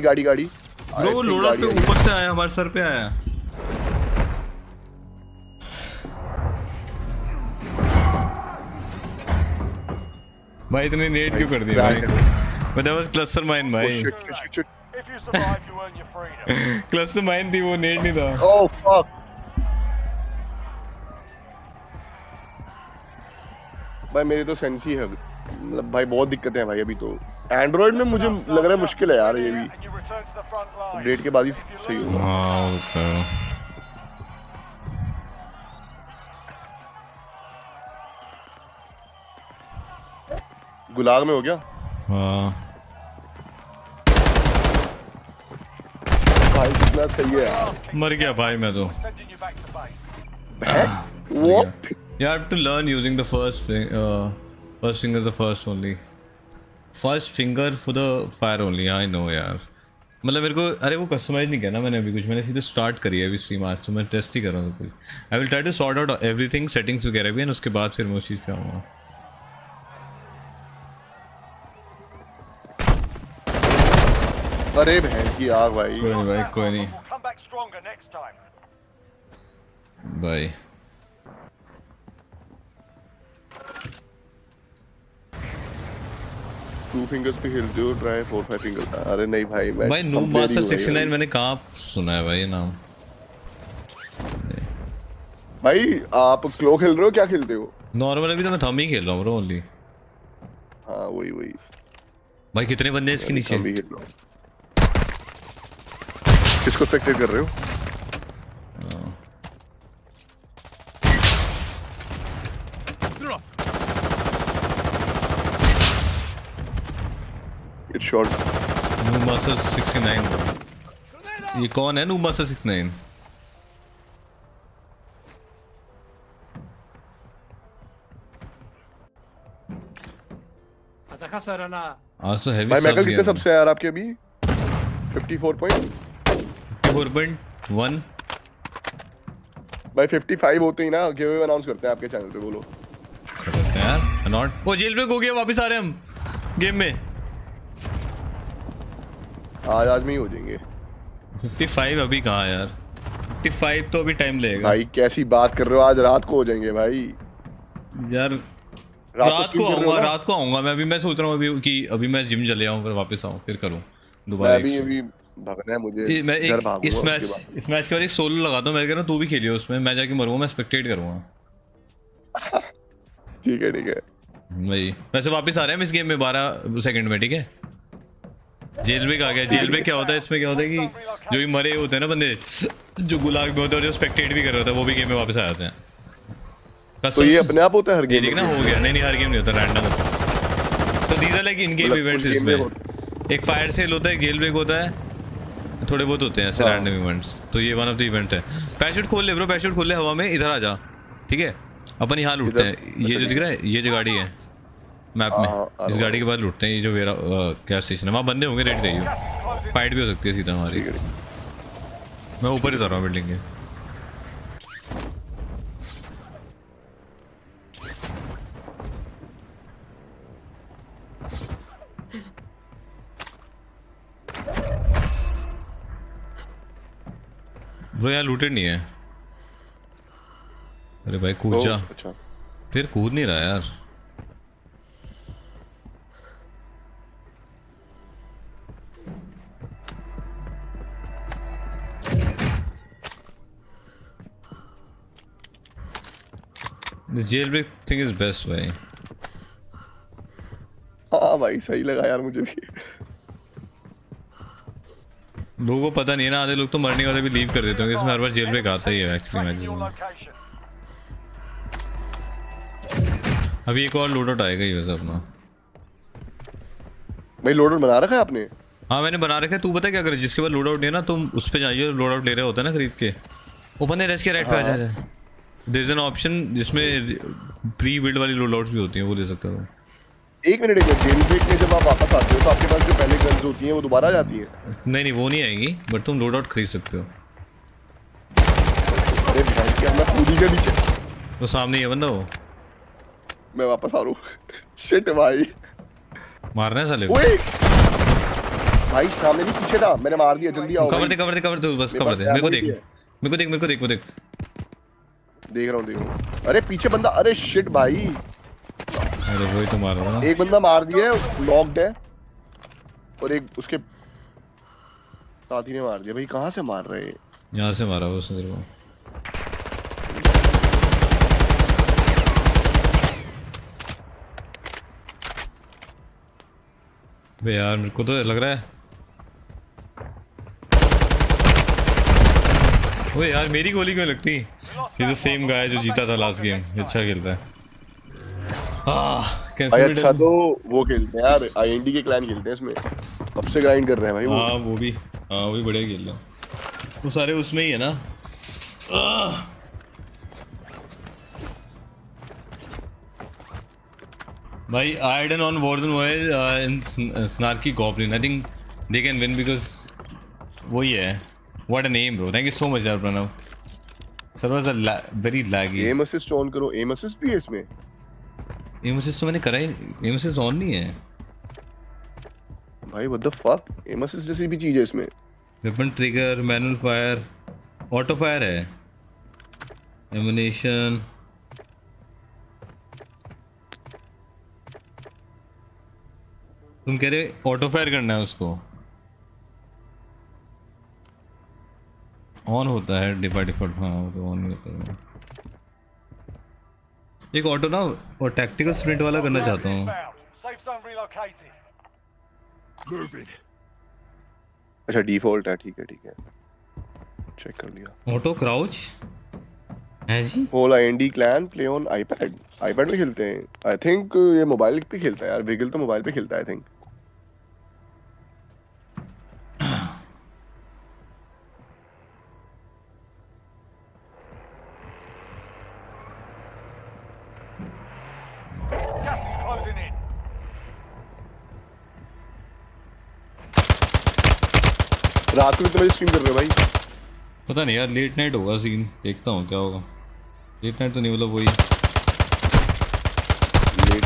गाड़ी। ब्रो लोड़ा पे ऊपर से आया, हमारे सर पे आया। भाई इतने नेट क्यों कर दिया भाई? मतलब बस क्लस्टर माइन भाई। क्लस्टर माइन थी वो, नेट नहीं था। ओह फक भाई मेरी तो सेंसी है मतलब भाई। बहुत दिक्कतें हैं भाई अभी तो एंड्रॉइड में। मुझे लग रहा है मुश्किल है यार ये भी। अपडेट के बाद ही सही होगा। हां गुलाग में हो गया। हां भाई कितना सही है यार। मर गया भाई मैं तो। What you have to learn using the first finger for the fire only. I know यार मतलब मेरे को अरे वो कस्टमाइज नहीं किया ना मैंने अभी कुछ। मैंने सीधे स्टार्ट करी है अभी स्ट्रीम आज, तो मैं टेस्ट ही कर रहा हूँ कुछ। I will try to sort out everything, settings वगैरह भी, एंड उसके बाद फिर मैं उस चीज़ पे आऊँगा। अरे बहन की आग भाई। कोई नहीं भाई। टू फिंगर्स पे खेलते हो, ट्राई 4-5 फिंगर्स। अरे नहीं भाई भाई नूब मास्टर 69 मैंने कहां सुना है भाई ये नाम। भाई आप क्लो खेल रहे हो, क्या खेलते हो? नॉर्मल अभी तो मैं थम ही खेल रहा हूं ब्रो ओनली। हाँ वही वही भाई कितने बंदे इसके नीचे? किसको स्पेक्टेट कर रहे हो? इट शॉट नूमासा 69। ये कौन है नूमासा 69? देखा सर ना आज तो हैवी सब कितने सबसे यार आपके अभी 54.1 भाई 55 होते ही ना गिव अवे अनाउंस करते हैं आपके चैनल पे। बोलो करते हैं यार नॉट। ओ जेल में हो गया, वापस आ रहे हम गेम में। आज में ही हो जाएंगे 55। अभी कहां यार 55 तो अभी टाइम लगेगा भाई। कैसी बात कर रहे हो, आज रात को हो जाएंगे भाई। यार रात को आऊंगा मैं। अभी मैं सोच रहा हूं अभी कि अभी मैं जिम चले जाऊं फिर वापस आऊं फिर करूं दोबारा। अभी भागना है मुझे। मैं एक इस मैच के और एक सोलो लगा दूं। मैं कह रहा हूं तू भी खेलियो उसमें, मैं जाके मरूंगा, मैं स्पेक्टेट करूंगा। ठीक है ठीक है भाई। वैसे वापस आ रहे हैं इस गेम में 12 सेकंड में। ठीक है जेल में आ गया। जेल में क्या होता है, इसमें क्या होता है कि जो भी मरे होते हैं ना बंदे, जो गुलाग में होते हैं और जो स्पेक्टेट भी कर रहा होता है, वो भी गेम में वापस आ जाते हैं। तो ये अपने आप होता है हर गेम में? हो गया नहीं हर गेम नहीं होता, रैंडम होता। तो these are like in game events. इसमें एक फायर सेल होता है, एक जेल ब्रेक होता है, थोड़े बहुत होते हैं ऐसे रैंडम इवेंट्स। तो ये वन ऑफ द इवेंट है। पैशूट खोल ले ब्रो, पैशूट खोल ले, हवा में इधर आ जा। ठीक है अपन यहाँ लूटते हैं। ये जो दिख रहा है ये जो गाड़ी है मैप में, इस गाड़ी के बाद लूटते हैं। ये जो मेरा गैस स्टेशन है वहाँ बंदे होंगे, रेडी रहिए। फाइट भी हो सकती है सीधा हमारी। मैं ऊपर ही उतर रहा हूँ बिल्डिंग के। ब्रो यार लूटेड नहीं है। अरे भाई कूद जा। अच्छा। फिर कूद नहीं रहा यार। Jail break thing is best भाई। हाँ भाई सही लगा यार मुझे भी। लोगों को पता नहीं है ना, आधे लोग तो मरने वाले भी लीव कर देते होंगे। इसमें हर बार जेल ब्रेक आता ही है एक्चुअली। अभी एक और लोड आउट आएगा ही वैसे अपना। भाई लोड आउट बना रखा है आपने? हाँ मैंने बना रखा है। तू पता क्या करे, जिसके बाद लोड आउट लेना तुम उस पे जाइए। लोड आउट ले रहा होता है ना खरीद के, ओपन रेस के रेट पे आ जाए। देयर इज एन ऑप्शन जिसमें प्री बिल्ड वाली लोड आउट्स भी होती हैं, वो ले सकते हो। एक मिनट, जेल ब्रेक में जब आप वापस आते हो तो आपके पास जो पहले गन्स होती हैं वो दोबारा आ जाती है? नहीं नहीं वो नहीं आएंगी, बट तुम लोड आउट खरीद सकते हो। अरे भाई क्या मैं पूरी के नीचे तो सामने ये बंदा हो। मैं वापस आ रहा हूं। शिट भाई मारना है साले। ओए भाई सामने भी पीछे था, मैंने मार दिया। जल्दी आओ, कवर दे बस, कवर दे। मेरे को देख देख रहा हूं। अरे पीछे बंदा। अरे शिट भाई। अरे वही तो मार रहा है। एक बंदा मार दिया है, लॉक्ड है, और एक उसके साथी ने मार दिया। भाई कहां से मार रहे हैं? यहां से मारा उसने तेरे को। बे यार मेरे को तो लग रहा है। ओए यार मेरी गोली क्यों लगती? ये सेम गाय जो जीता था लास्ट गेम, अच्छा खेलता है। अच्छा तो वो खेलते हैं यार, आईएनडी के क्लैन खेलते हैं। इसमें कब से ग्राइंड कर रहे हैं भाई। वो भी बढ़िया खेल रहा है। वो सारे उसमें ही है ना। भाई iron on Warzone mobile in snarky goblin, I think they can win because वही है। What a name bro, thank you so much यार Pranav. Server is very laggy. Aim assist on करो। एम असिस्ट भी है इसमें? एमएसएस तो मैंने करा ही। एमएसएस ऑन नहीं है भाई। व्हाट द फक, एमएसएस जैसी भी चीज है इसमें। Weapon trigger, manual fire, auto fire है, एमुनेशन। तुम कह रहे ऑटो फायर करना है उसको? ऑन होता है डिफॉल्ट। हाँ वो तो ऑन होता है। एक ऑटो ना और टैक्टिकल स्प्रिंट वाला करना चाहता हूँ। zone relocated. Moving. अच्छा डिफॉल्ट है, ठीक है ठीक है, चेक कर लिया। ऑटो क्राउच है जी। Whole ID clan play on iPad, iPad पे खेलते हैं आई थिंक, ये मोबाइल पे खेलता है यार विगल, तो मोबाइल पे खेलता है आई थिंक। रात में तो स्ट्रीम कर रहे हो भाई? पता नहीं यार, लेट नाइट होगा सीन, देखता हूँ क्या होगा। लेट नाइट तो नहीं, मतलब वही लेट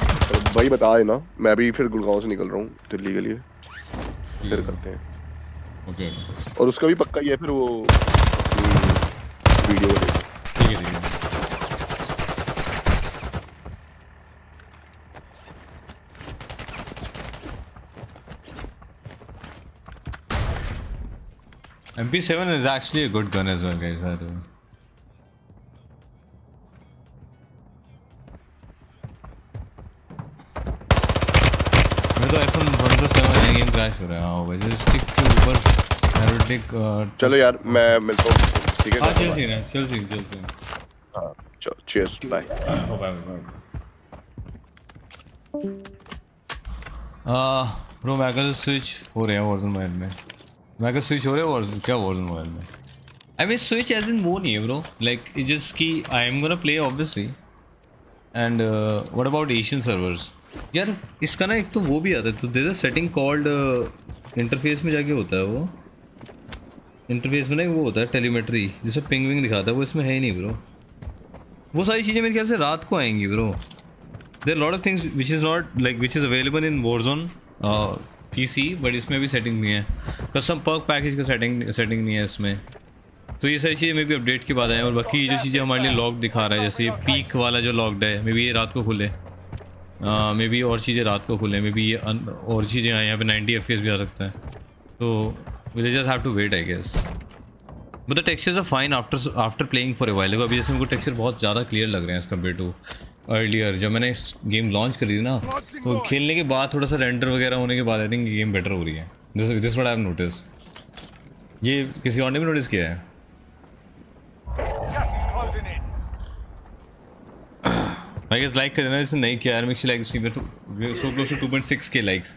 भाई बता देना। मैं भी फिर गुड़गांव से निकल रहा हूँ दिल्ली के लिए, फिर करते हैं। ओके और उसका भी पक्का ही है फिर वो वीडियो। ठीक है ठीक है, MP7 is actually a good gun as well, guys. By the way. मैं तो iPhone 1 Pro 7 ये गेम crash हो रहा है। हाँ, वैसे stick to ऊपर heroic। चलो यार, मैं मिलता हूँ। ठीक है। हाँ, चल सीन है, चल सीन, चल सीन। हाँ, चलो, cheers, bye. Oh, bye, bye. Bro, Mackle switch हो रहे हैं Warzone Mobile में। मैं स्विच हो रहे हो और क्या वर्जन मोबाइल में? I mean switch as in वो नहीं है ब्रो, लाइक इट जस्ट की I am gonna play obviously. And what about Asian servers यार? इसका ना एक तो वो भी आता है, तो there is a setting called interface में जाके होता है वो। इंटरफेस में ना वो होता है टेलीमेट्री, जैसे पिंग विंग दिखाता है, वो इसमें है ही नहीं ब्रो। वो सारी चीज़ें मेरे ख्याल से रात को आएंगी bro. There lot of things which is not like which is available in Warzone PC, but इसमें भी सेटिंग नहीं है। कस्टम पर्क पैकेज का सेटिंग नहीं है इसमें, तो ये सारी चीज़ें मे भी अपडेट के बाद आए। और बाकी जो चीज़ें हमारे लिए लॉक्ड दिखा रहा है, जैसे ये पीक वाला जो लॉक्ड है, मे बी ये रात को खुले, मे बी और चीज़ें रात को खुले, मे बी ये और चीज़ें आए। यहाँ पे 90 FPS भी आ सकता है, तो we just have to wait I guess. But the textures are fine after playing for a while. अभी जैसे हमको टेक्सचर बहुत ज़्यादा क्लियर लग रहे हैं एज़ कम्पेयर टू अर्लियर। जब मैंने गेम लॉन्च करी थी ना, तो खेलने के बाद थोड़ा सा रेंडर वगैरह होने के बाद आई थिंक गेम बेटर हो रही है। This what I have notice. ये किसी और ने भी नोटिस किया है? आई गेस लाइक कर देना इसने नहीं किया यार। Make sure like sewer so close to 2.6k likes.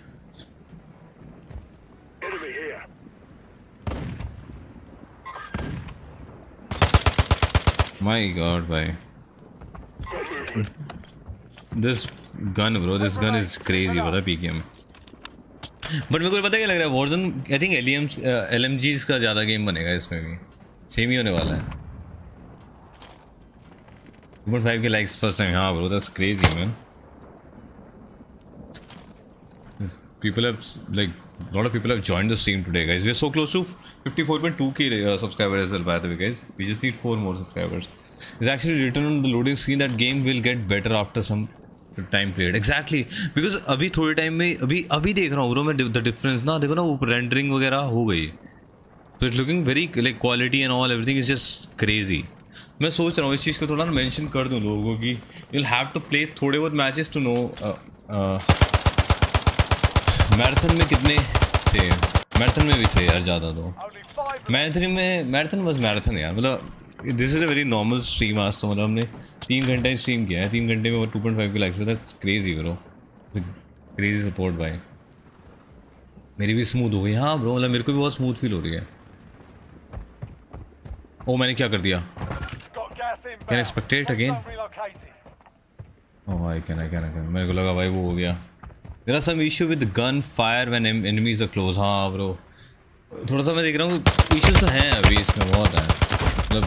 My God भाई, this gun bro, this gun is crazy पता पीकेएम। बट मेरे को पता क्या लग रहा है, वॉर्जन आई थिंक LMGs का ज़्यादा गेम बनेगा। इसमें भी सेम ही होने वाला है। 2.5k likes first time. हाँ bro, that's crazy man. People have like a lot of people have joined the stream today, guys. We are so close to 54.2k subscribers as well, by the way, guys. We just need 4 more subscribers. It's actually written on the loading screen that game will get better after some time period. Exactly, because अभी थोड़े time में अभी देख रहा हूँ bro मैं the difference ना। देखो ना, वो रेंडरिंग वगैरह हो गई, तो it's looking very like quality and all, everything is just crazy. मैं सोच रहा हूँ इस चीज़ को थोड़ा ना मेंशन कर दूँ लोगों को कि you'll have to play थोड़े बहुत matches to know मैराथन में कितने थे। मैराथन में भी थे यार ज़्यादा, तो मैराथन बस मैराथन यार। मतलब this is a very normal stream आज तो। मतलब हमने 3 घंटा ही स्ट्रीम किया है, 3 घंटे में 2.5k likes. That's crazy bro, crazy support भाई। मेरी भी स्मूथ हो गई। हाँ ब्रो, मतलब मेरे को भी बहुत स्मूथ फील हो रही है। ओ मैंने क्या कर दिया? Can I spectate again? Oh I can, I can, I can. मेरे को लगा भाई वो हो गया। There are some issue with gun fire when enemies are close. हाँ ब्रो, थोड़ा सा मैं देख रहा हूँ इशूज़ तो हैं अभी इसमें, बहुत हैं। मतलब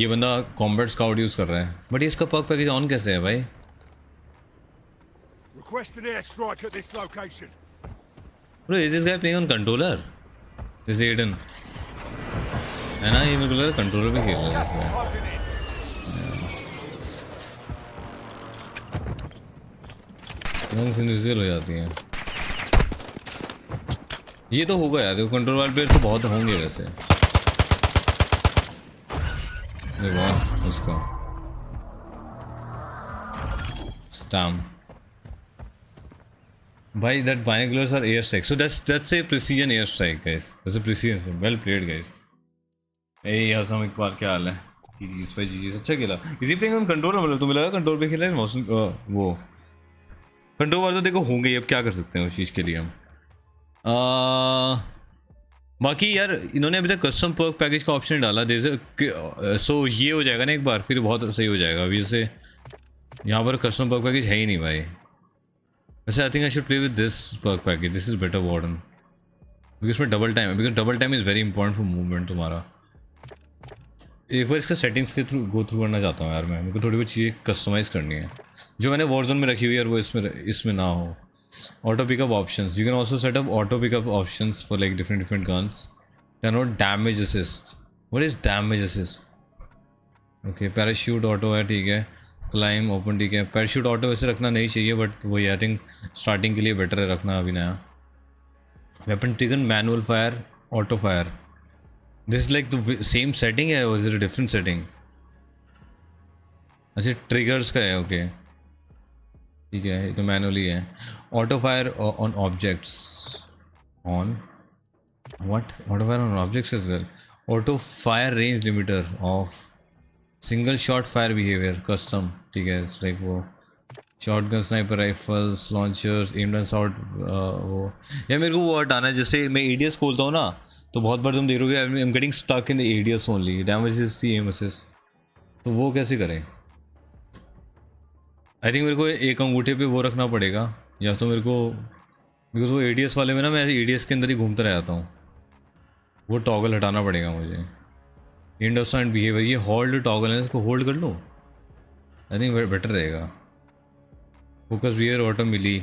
ये बंदा कॉम्बैट स्काउट यूज कर रहा है, बट ये इसका पर्क पैकेज ऑन कैसे है भाई? Bro is this guy playing on controller? Is Aiden है ना, ये मेरे को लग रहा है कंट्रोलर पे खेल रहा है इसमें। गन्स इनविजिबल हो जाती हैं। ये तो होगा यार, देखो कंट्रोल वाले प्लेयर तो बहुत होंगे वैसे। वाह उसको स्टैम Bhai, that binoculars are airstrike. So that's a precision airstrike, guys. That's a precision. Well played, guys. Hey, Asam Iqbal, क्या हाल है? GG's भाई, GG's अच्छा खेला. Easy playing on control मतलब तुम्हें लगा कंट्रोल पे खेला है मौसम वो कंट्रोल वाले तो देखो होंगे. अब क्या कर सकते हैं उस चीज़ के लिए हम. बाकी यार इन्होंने अभी तक कस्टम पर्क पैकेज का ऑप्शन डाला जैसे सो ये हो जाएगा ना एक बार फिर बहुत सही हो जाएगा. अभी जैसे यहाँ पर कस्टम पर्क पैकेज है ही नहीं भाई. वैसे I think I should play with this perk package. This is better warden क्योंकि उसमें डबल टाइम है. Because double time is very important for movement. तुम्हारा एक बार इसका सेटिंग्स के थ्रू गो थ्रू करना चाहता हूँ यार मैं. मेरे को थोड़ी बहुत चीज़ें कस्टमाइज़ करनी है जो मैंने वॉरजोन में रखी हुई है और वो इसमें ना हो. Auto pickup options. You can also setup auto pickup options for like different different guns. Then not damage assist. What is damage assist? Okay parachute auto है ठीक है. क्लाइम ओपन ठीक है. पैराशूट ऑटो वैसे रखना नहीं चाहिए बट वही आई थिंक स्टार्टिंग के लिए बेटर है रखना अभी नया. Weapon trigger manual fire auto fire. This is like the same setting है और डिफरेंट सेटिंग. अच्छा ट्रिगर्स का है ओके ठीक है. ये तो मैनुअली है. Auto fire on objects on what? Auto fire on objects is well. Auto fire range limiter off single shot fire behaviour custom ठीक है. लाइक वो shotgun sniper rifles launchers M and shot वो या मेरे को वो हटाना है. जैसे मैं एडीएस खोलता हूँ ना तो बहुत बार तुम देखोगे I am getting stuck in the ADS only damage is C M assist. तो वो कैसे करें? आई थिंक मेरे को एक अंगूठे पे वो रखना पड़ेगा या तो मेरे को बिकॉज वो एडीएस वाले में ना मैं एडीएस के अंदर ही घूमता रह जाता हूँ. वो टॉगल हटाना पड़ेगा मुझे. इंडोसेंट बिहेवियर ये होल्ड टॉगल है इसको होल्ड कर लो. आई थिंक बेटर रहेगा. Focus behaviour auto melee.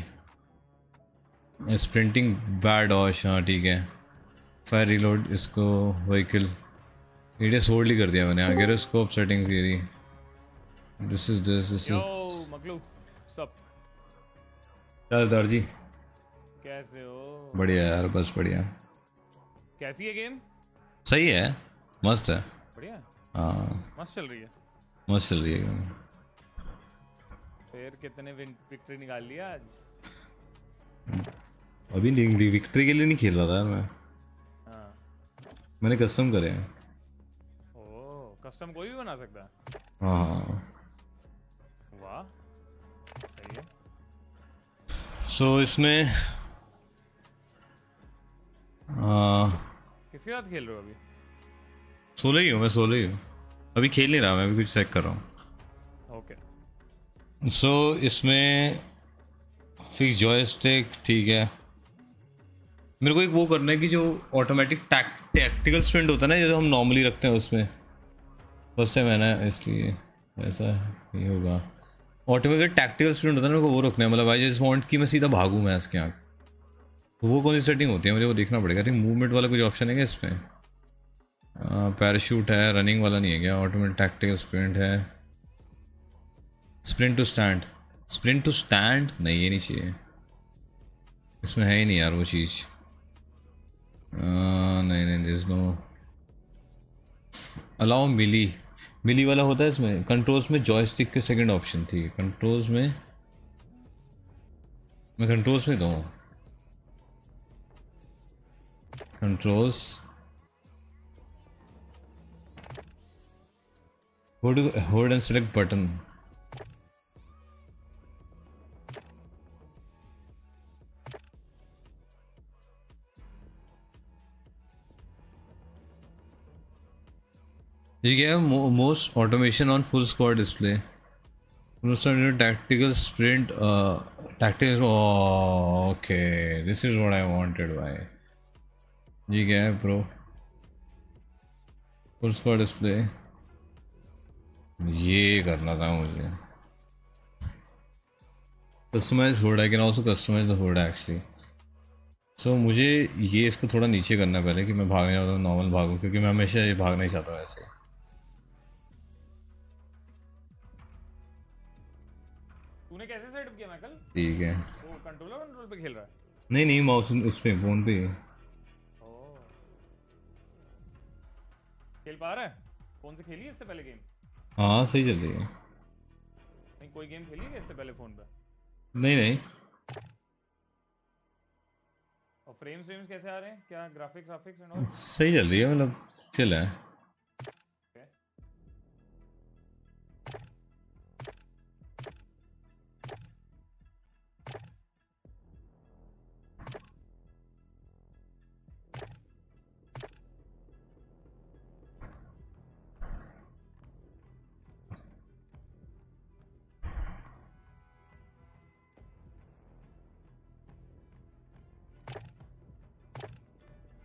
Sprinting bad ऑश हाँ ठीक है. फायर रिलोड इसको व्हीकल एडीएस होल्ड ही कर दिया मैंने. आगे स्कोप सेटिंग्स ये दिस इज दर्जी कैसे हो? बढ़िया यार बस बढ़िया. कैसी है गेम? सही है मस्त है बढ़िया. हाँ मस्त चल रही है गेम. फिर कितने विक्ट्री निकाल लिया आज? अभी नहीं विक्ट्री के लिए नहीं खेल रहा था मैं. हाँ मैंने कस्टम करे हैं. ओह कस्टम कोई भी बना सकता है? हाँ वाह सही है. सो इसमें किसके साथ खेल रहे हो अभी? सोलो ही हूँ अभी खेल नहीं रहा मैं. अभी कुछ चेक कर रहा हूँ. ओके सो इसमें फिक्स जॉयस्टिक ठीक है. मेरे को एक वो करना है कि जो ऑटोमेटिक टैक्टिकल स्प्रिंट होता है ना जो हम नॉर्मली रखते हैं उसमें उससे मैंने इसलिए ऐसा ये होगा. ऑटोमेटिक टैक्टिकल स्प्रिंट होता है ना मेरे को वो रखना है. मतलब आई जस्ट वांट कि मैं सीधा भागूँ मैं इसके आँख. तो वो कौन सी सेटिंग होती है मुझे वो देखना पड़ेगा. आई थिंक मूवमेंट वाला कुछ ऑप्शन है क्या इसमें? पैराशूट है. रनिंग वाला नहीं है क्या? ऑटोमेटिक टैक्टिकल स्प्रिंट है. स्प्रिंट टू स्टैंड नहीं ये नहीं चाहिए इसमें है ही नहीं यार वो चीज़. नहीं दिस नो अलाउ मिली वाला होता है इसमें. कंट्रोल्स में जॉयस्टिक के सेकंड ऑप्शन थी. कंट्रोल्स में मैं कंट्रोल्स में दूँ. Controls hold and select button. Most automation on full squad display tactical sprint okay this is what I wanted भाई. ठीक है ब्रो फुल स्क्वाड डिस्प्ले ये करना था मुझे. Customise HUD I can also customise the HUD actually. So मुझे ये इसको थोड़ा नीचे करना पहले कि मैं भागने वाला नॉर्मल भागूँ क्योंकि मैं हमेशा ये भागना ही चाहता हूँ ऐसे. तूने कैसे सेटअप किया मैकल? ठीक है वो कंट्रोल पे खेल रहा है? नहीं माउस उस पे फोन पे. खेल पा रहा है? फोन से खेली इससे पहले गेम? हाँ सही चल रही है. नहीं कोई गेम खेली है इससे पहले फोन पे? नहीं और फ्रेम्स फ्रेम्स कैसे आ रहे हैं? क्या ग्राफिक्स ग्राफिक्स एंड ऑल सही चल रही है, मतलब चिल है।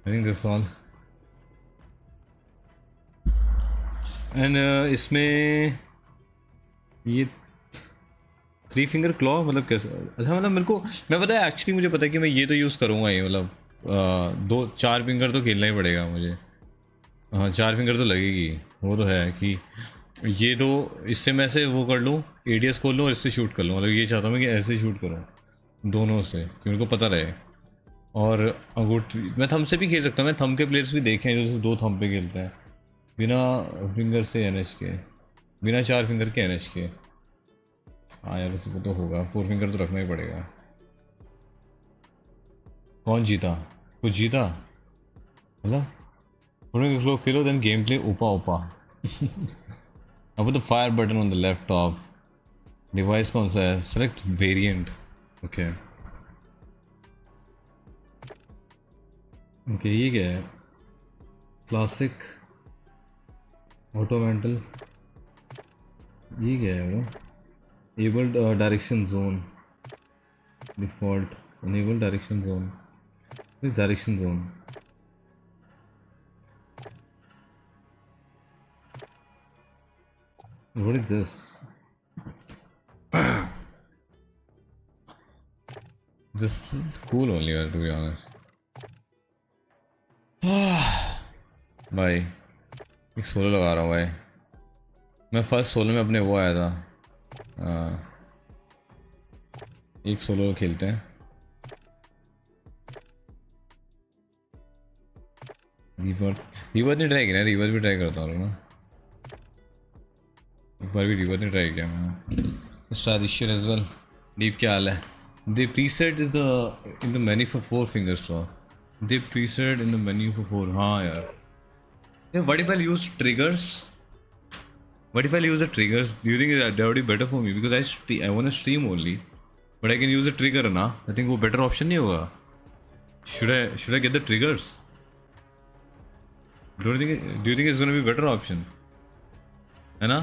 I think that's all. And इसमें ये थ्री फिंगर क्लॉ मतलब कैसे? अच्छा मतलब मेरे को मैं पता है एक्चुअली मुझे पता है कि मैं ये तो यूज़ करूँगा ही, मतलब 2-4 फिंगर तो खेलना ही पड़ेगा मुझे। हाँ 4 फिंगर तो लगेगी, वो तो है कि ये तो इससे मैं ऐसे वो कर लूँ, एडीएस खोल लूँ और इससे शूट कर लूँ, मतलब ये चाहता हूँ मैं कि ऐसे शूट करूँ दोनों से कि मेरे को पता रहे। और अगुट मैं थंब से भी खेल सकता हूँ, मैं थंब के प्लेयर्स भी देखे हैं जो 2 थंब पे खेलते हैं बिना फिंगर से एनएच के, बिना 4 फिंगर के एनएच के। हाँ यार वैसे वो तो होगा, 4 फिंगर तो रखना ही पड़ेगा। कौन जीता? कुछ जीता मतलब खेलो देन गेम प्ले ओपा ओपा। अब तो fire button on the laptop. Device कौन सा है? Select variant. ओके ओके ये क्या है? क्लासिक ऑटोमेंटल ये क्या है bro? Enabled direction zone default, enable direction zone, इस direction zone what is this? This is cool only to be honest. भाई एक सोलो लगा रहा हूँ भाई मैं, फर्स्ट सोलो में अपने वो आया था। एक सोलो खेलते हैं, रिवर्थ नहीं ट्राई किया, रिवर्थ भी ट्राई करता हूँ ना, एक बार भी रिवर्थ नहीं ट्राई किया मैंने। स्वादिश्वर एज वेल। दीप क्या हाल है? The preset is the in the menu for 4 fingers फ्रॉ They preset in the menu for 4. हाँ यार, what if I use triggers? What if I use the triggers? Do you think that would be better for me? Because I want to stream only, but I can use a trigger ना. I think वो better option नहीं होगा. Should I get the triggers? Do you think it's gonna be better option? है ना?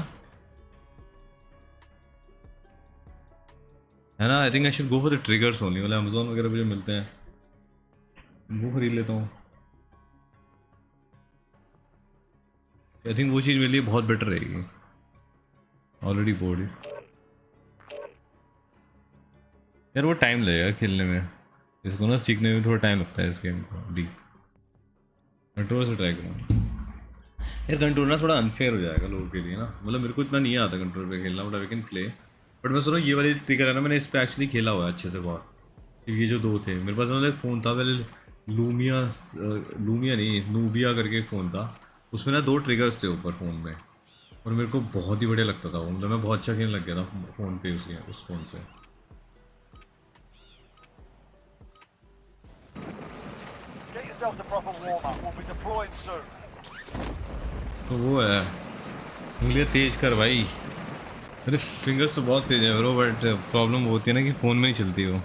है ना? I think I should go for the triggers only. वाले Amazon वगैरह मुझे मिलते हैं, वो खरीद लेता हूँ। आई थिंक वो चीज़ मेरे लिए बहुत बेटर रहेगी। ऑलरेडी बोर्ड यार, वो टाइम लगेगा खेलने में, इसको ना सीखने में थोड़ा टाइम लगता है इस गेम को। डी कंट्रोल से ट्राई करूँ यार, कंट्रोल ना थोड़ा अनफेयर हो जाएगा लोगों के लिए ना, मतलब मेरे को इतना नहीं आता कंट्रोल पे खेलना, but I can play. But मैं सुनो ये वाली ट्रिगर है ना, मैंने इस पर एक्चुअली खेला हुआ है अच्छे से बहुत। ये जो 2 थे मेरे पास, मतलब एक फ़ोन था पहले लूमिया नहीं नूबिया करके फ़ोन था, उसमें ना 2 ट्रिगर्स थे ऊपर फ़ोन में, और मेरे को बहुत ही बढ़िया लगता था वो, मतलब मैं बहुत अच्छा खेलने लग गया था फ़ोन पे उस फ़ोन से। तो वो है उंगलियाँ तेज कर भाई, अरे फिंगर्स तो बहुत तेज है ब्रो, बट प्रॉब्लम होती है ना कि फ़ोन में नहीं चलती वो।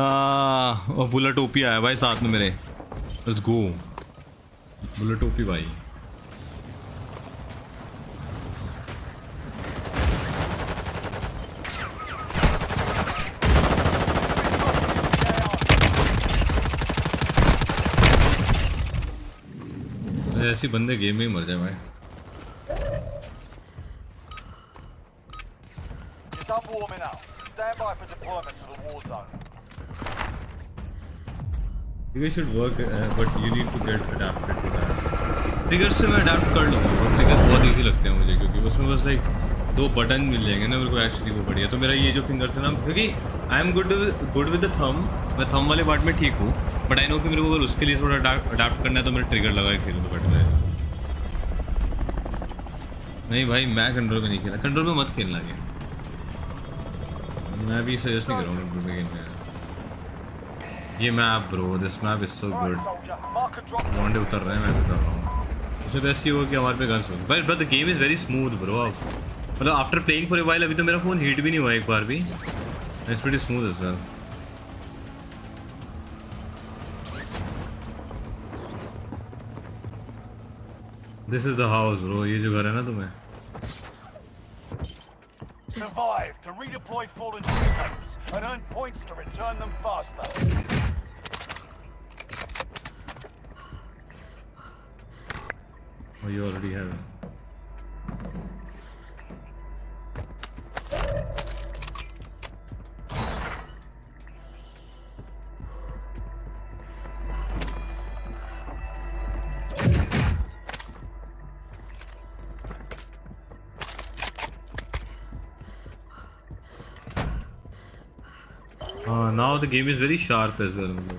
और बुलेट टोपी आया भाई साथ में मेरे, लेट्स गो बुलेट टोपी भाई। ऐसे बंदे गेम में ही मर जाए भाई। You guys should work, but you need to get adapted to that. Triggers से मैं adapt कर लूँगा, और triggers बहुत easy लगते हैं मुझे, क्योंकि उसमें बस like 2 बटन मिल जाएंगे ना मेरे को एक्चुअली, वो बढ़िया। तो मेरा ये जो फिंगर्स है ना, क्योंकि I am good with the thumb, मैं थम वाले पार्ट में ठीक हूँ, बट आई नो कि मेरे को अगर उसके लिए थोड़ा अडाप्ट करना है तो मेरा ट्रिगर लगा के खेलूँ तो बेटर रहेगा। नहीं भाई मैं कंट्रोल में नहीं खेला, कंट्रोल में मत खेलना, क्या मैं भी सजेस्ट नहीं कर रहा हूँ कंट्रोल में खेलने। ये map bro, this map is so good. मोंडे उतर रहे हैं, मैं बता रहा हूं। इससे बेस्ट ये हुआ कि हमारे पे गन्स हो। But bro the game is very smooth bro. मतलब after playing for a while अभी तो मेरा फोन हीट भी नहीं हुआ एक बार भी। It's pretty smooth as well. This is the house bro, ये जो घर है ना तुम्हें। Survive to redeploy fallen teammates and earn points to return them faster. Oh, you already have it. Now the game is very sharp as well. Enemy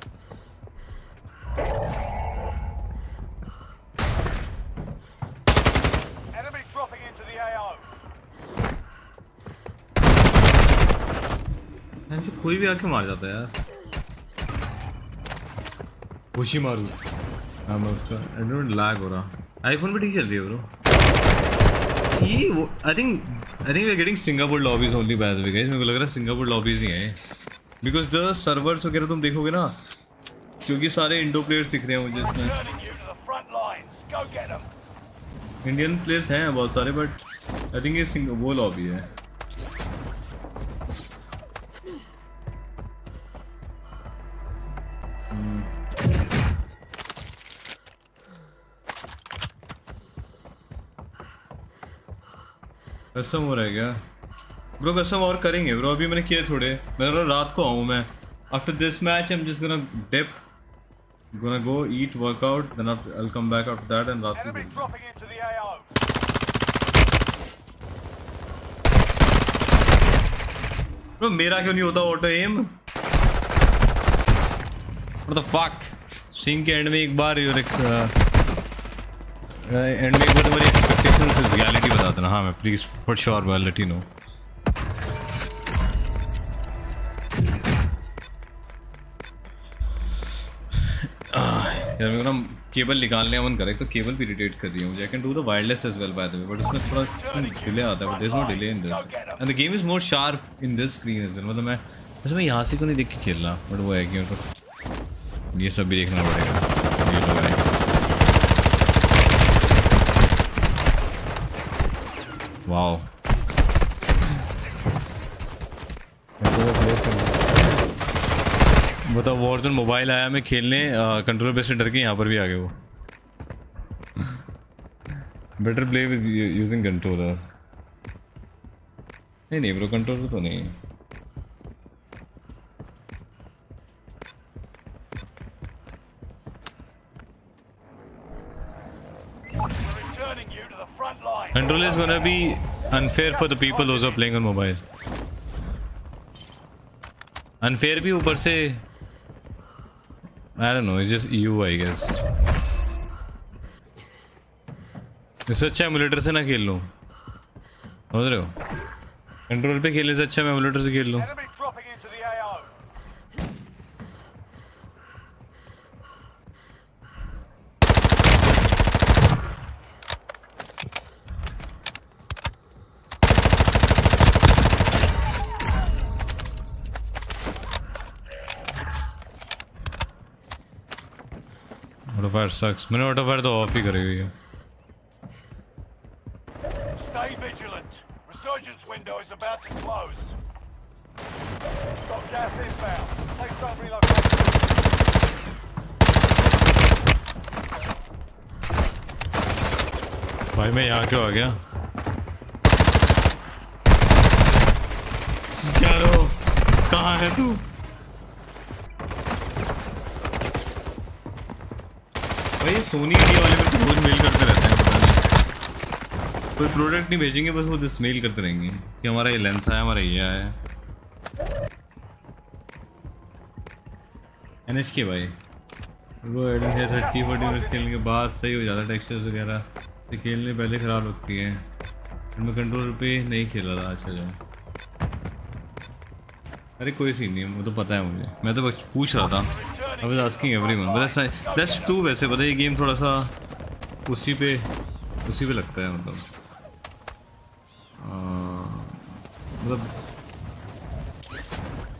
dropping into the AO. यार जो कोई भी आके मार जाता है यार। खुशी मारू। मैं उसका आई डोंट लैग हो रहा। आईफोन पे ठीक चल रही है ब्रो। ये वो I think we are getting Singapore lobbies only by the way guys. मेरे को लग रहा है सिंगापुर लॉबीज ही हैं बिकॉज द सर्वर्स वगैरह तुम देखोगे ना, क्योंकि सारे इंडो प्लेयर्स दिख रहे हैं मुझे इसमें। इंडियन प्लेयर्स हैं बहुत सारे, बट आई थिंक ये वो लॉबी है। कसम हो रहा है क्या ब्रो? कसम और करेंगे ब्रो, अभी मैंने किए थोड़े। मैं रात को आऊँ मैं। After this match I am just gonna dip, gonna go eat workout, then I will come back after that and रात को। ब्रो मेरा क्यों नहीं होता auto aim? What the fuck? Stream के एंड में एक बार तुम्हारी एक्सपेक्टेशंस इज रियलिटी बता देना। हाँ मैं please for sure will let you know. यार मेरे को ना केबल निकालने का मन करे, तो केबल भी इरिटेट कर रही है मुझे। I can do the wireless as well by the way, but उसमें थोड़ा डिले आता है। But there is no delay in this and the game is more sharp in this screen as well. मतलब मैं जैसे मैं यहाँ से को नहीं देख के खेलना, बट वो है कि तो ये सब भी देखना पड़ेगा। वाओ बताओ, वॉरजोन मोबाइल आया मैं खेलने, कंट्रोलर बेस से डर के यहाँ पर भी आ गए वो। Better play with using controller. नहीं नहीं ब्रो कंट्रोलर तो नहीं है। Control is gonna be unfair for the people who are playing on mobile. Unfair भी ऊपर से I don't know, it's just EU I guess. इससे अच्छा एमुलेटर से ना खेल लूँ, समझ रहे हो? कंट्रोल पे खेलने से अच्छा मैं एमुलेटर से खेल लूँ। ऑटोफायर सक्स। मैंने ऑटोफायर तो ऑफ ही करी हुई है। भाई मैं यहाँ क्यों आ गया? क्या रो, कहाँ है तू? भाई सोनी इंडिया वाले मेरे को रोज मेल करते रहते हैं, पता नहीं कोई प्रोडक्ट नहीं भेजेंगे, बस वो दिस मेल करते रहेंगे कि हमारा ये लेंस आया, हमारा ये आया। NHK भाई वो एडिट है 30-40 मिनट खेलने के बाद सही हो जाता है टेक्सचर्स वगैरह। खेलने पहले ख़राब लगती है। मैं कंट्रोल पे नहीं खेला था। अच्छा जाओ, अरे कोई सीन नहीं, वो तो पता है मुझे, मैं तो बस पूछ रहा था। I was asking everyone but that's too. वैसे पता है ये गेम थोड़ा सा उसी पे लगता है, मतलब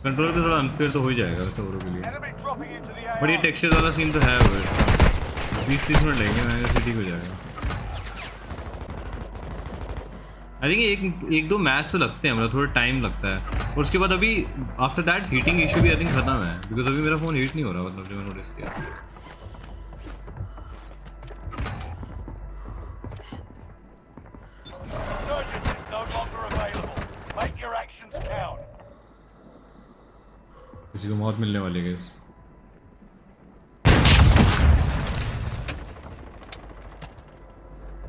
कंट्रोल पे थोड़ा अनफेयर तो हो ही जाएगा वैसे औरों के लिए, बट ये टेक्सचर वाला सीन तो है। 20-30 मिनट लगेंगे, मैंने ठीक हो जाएगा। आई थिंक एक दो मैच तो लगते हैं, मतलब थोड़ा टाइम लगता है। और उसके बाद अभी आफ्टर दैट हीटिंग इशू भी आई थिंक खत्म है, बिकॉज अभी मेरा फ़ोन हीट नहीं हो रहा, मतलब जो मैंने नोटिस किया। किसी को मौत मिलने वाली है।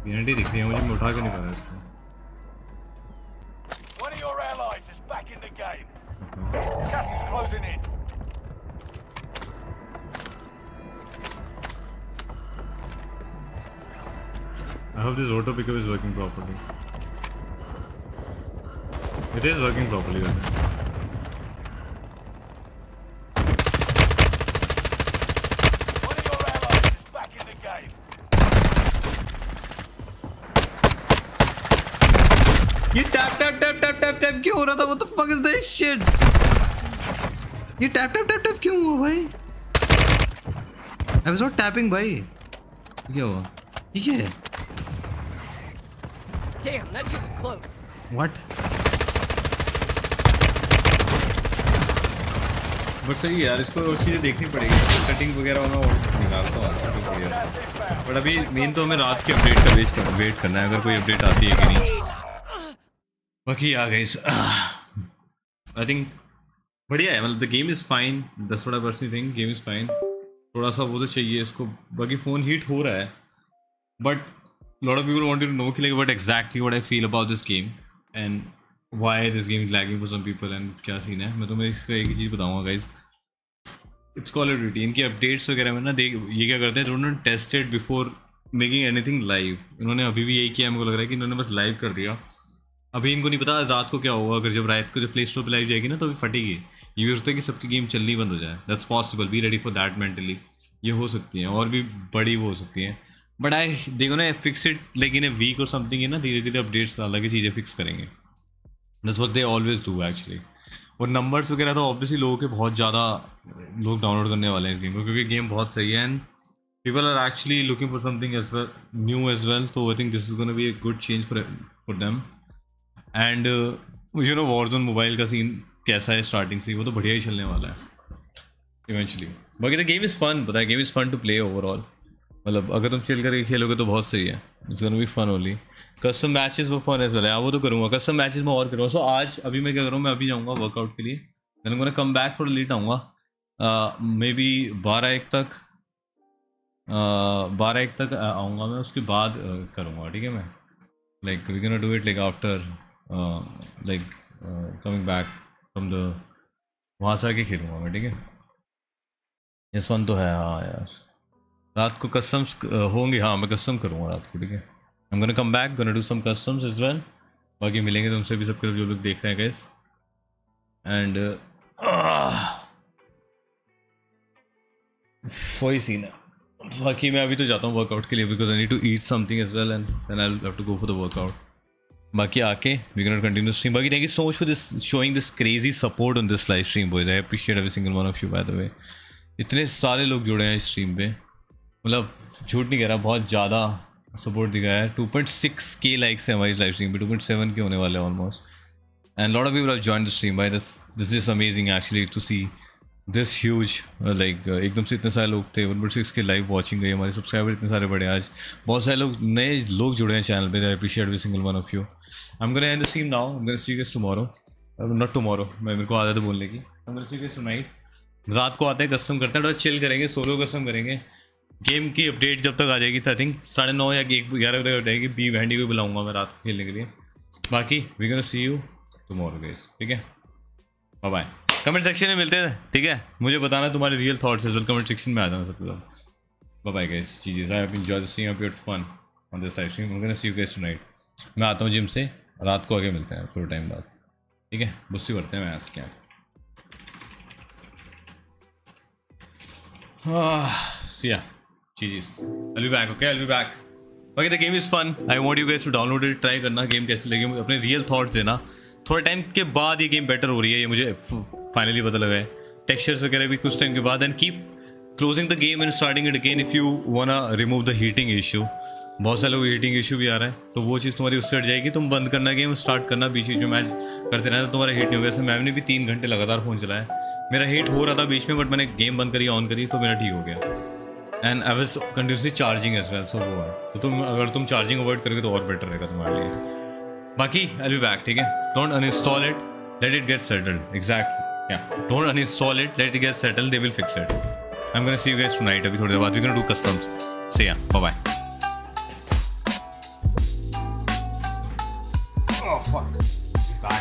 पीएनटी दिख रही है मुझे, मैं उठा के नहीं पा रहा इसको। I hope this auto pickup is working properly. It is working properly then. ये टैप क्यों हो रहा था? वो तो फक इज दैट शिट। ये टैप क्यों हुआ भाई? आई वाज नॉट टैपिंग भाई। क्या हुआ? ठीक है। Damn that shit was close. What? But सही है यार, इसको और चीज़ें देखनी पड़ेगी, सेटिंग वगैरह होना और निकालता हूँ। बट अभी मेन तो हमें रात के अपडेट का वेट करना है, अगर कोई अपडेट आती है कि नहीं। बाकी आ गई। आई थिंक बढ़िया है, मतलब द गेम इज़ फाइन। दस बड़ा personally think game is fine. थोड़ा सा वो तो चाहिए इसको, बाकी फ़ोन हीट हो रहा है। But lot of people wanted to know कि like what exactly what I feel about this game and why this game is lagging for some people and क्या सीन है। मैं तो मैं इसका एक ही चीज़ बताऊँगा guys, it's call of duty. इनकी अपडेट्स वगैरह में ना देख ये क्या करते हैं, उन्होंने tested before making anything live. इन्होंने अभी भी यही किया, हमको लग रहा है कि इन्होंने बस लाइव कर दिया। अभी इनको नहीं पता रात को क्या होगा। अगर जब रात को जब प्ले स्टोर पर लाइव जाएगी ना तो अभी फटेगी। ये भी होता है कि सबकी गेम चलनी बंद हो जाए। That's possible, be ready for that mentally. ये हो सकती है और भी बड़ी वो हो सकती है। बट आई देखो ना fix it like in a week और समथिंग है ना, धीरे धीरे अपडेट्स डाल के चीज़ें फिक्स करेंगे। That's what they always do actually. और नंबर्स वगैरह तो ऑब्वियसली लोगों के बहुत ज़्यादा लोग डाउनलोड करने वाले हैं इस गेम को, क्योंकि गेम बहुत सही है and people are actually looking for something as well, new as well. So I think this is going to be a good change for them. And you know Warzone Mobile का सीन कैसा है starting से, वो तो बढ़िया ही चलने वाला है इवेंचुअली। बाकी द गेम इज़ फन, पता है game is fun to play overall. मतलब अगर तुम चिल करके खेलोगे तो बहुत सही है। It's gonna be fun only. Custom matches वो फन एज वेल है, वो तो करूँगा। कस्टम मैचेस मैं और करूँगा। सो आज अभी मैं क्या करूँ, मैं अभी जाऊँगा वर्कआउट के लिए, देन मैं कम बैक थोड़ा लेट आऊँगा, मे बी 12-1 तक 12-1 तक आऊँगा मैं। उसके बाद करूँगा, ठीक है। मैं like we can do it like after like coming back from the, वहाँ से आके खेलूँगा मैं, ठीक है। यस वन तो है। हाँ यार रात को कस्टम्स होंगे। हाँ मैं कस्टम करूँगा रात को, ठीक है। I am gonna come back, gonna do some customs as well. बाकी मिलेंगे तुमसे भी सबके जो लोग देख रहे हैं गाइस। एंड वही सीन है। बाकी मैं अभी तो जाता हूँ वर्कआउट के लिए, because I need to eat something as well and then I will have to go for the workout. बाकी आके वी कैन कंटिन्यू स्ट्रीम। बाकी thank you so much for this showing this crazy support on this live stream boys. I appreciate every single one of you by the way. इतने सारे लोग जुड़े हैं इस stream पे, मतलब झूठ नहीं कह रहा, बहुत ज़्यादा सपोर्ट दिखाया है। 2.6K लाइक्स है हमारी लाइव स्ट्रीम पे, 2.7K होने वाले almost. And lot of people have joined the stream by this is amazing actually to see this huge like. एकदम से इतने सारे लोग थे, 1.6K लाइव वॉचिंग गई हमारे, सब्सक्राइबर इतने सारे बढ़े आज। बहुत सारे लोग नए लोग जुड़े हैं चैनल पे। I appreciate every single one of you. I am gonna end the stream now. I am gonna see you guys tomorrow, not tomorrow, मेरे को आदत है बोलने की। I am gonna see you guys tonight. रात को आते हैं, कस्टम करते हैं, थोड़ा चिल करेंगे, सोलो कस्टम करेंगे। गेम की अपडेट जब तक आ जाएगी आई थिंक 9:30 या 11 बजे तक जाएगी। बी वैंडी को बुलाऊंगा मैं रात को खेलने के लिए। बाकी we gonna see you tomorrow guys, ठीक है। Bye bye. कमेंट सेक्शन में मिलते हैं, ठीक है। मुझे बताना तुम्हारे real thoughts as well, comment section में आ जाना सबके साथ। बाय बाय गाइस, चीजें I have enjoyed the scene, I have had fun. on this live stream. I'm gonna see you guys tonight. मैं आता हूँ जिम से, रात को आगे मिलते हैं थोड़े टाइम बाद, ठीक है? बुस्सी भरते हैं मैं आज क्या। See ya. GG's. I'll be back. Okay, I'll be back. Okay, the game is fun. I want you guys to download it. Try करना game कैसे लगे, मुझे अपने real thoughts देना। थोड़े टाइम के बाद ये गेम बेटर हो रही है, ये मुझे फाइनली पता लगा है। टेक्सचर्स वगैरह भी कुछ टाइम के बाद, and keep closing the game and starting it again if you wanna remove the heating issue. बहुत सारे लोग हीटिंग इशू भी आ रहा है, तो वो चीज़ तुम्हारी उससे हट जाएगी। तुम बंद करना गेम, स्टार्ट करना, बीच बीच में मैच करते रहना, तो तुम्हारा हीट नहीं होगा। ऐसे मैम ने भी 3 घंटे लगातार फ़ोन चलाया, मेरा हीट हो रहा था बीच में, बट मैंने गेम बंद करी, ऑन करी, तो मेरा ठीक हो गया। And I was continuously charging as well, so वो है। तो तुम अगर तुम चार्जिंग अवॉइड करोगे तो और बेटर रहेगा तुम्हारे लिए। बाकी आई विल बी बैक, ठीक है? Don't uninstall it, let it get settled. Exactly, yeah don't uninstall it, let it get settled, they will fix it. I am gonna see you guys tonight, अभी थोड़ी देर बाद we gonna customs. See ya. Bye-bye. Oh, fuck. Goodbye.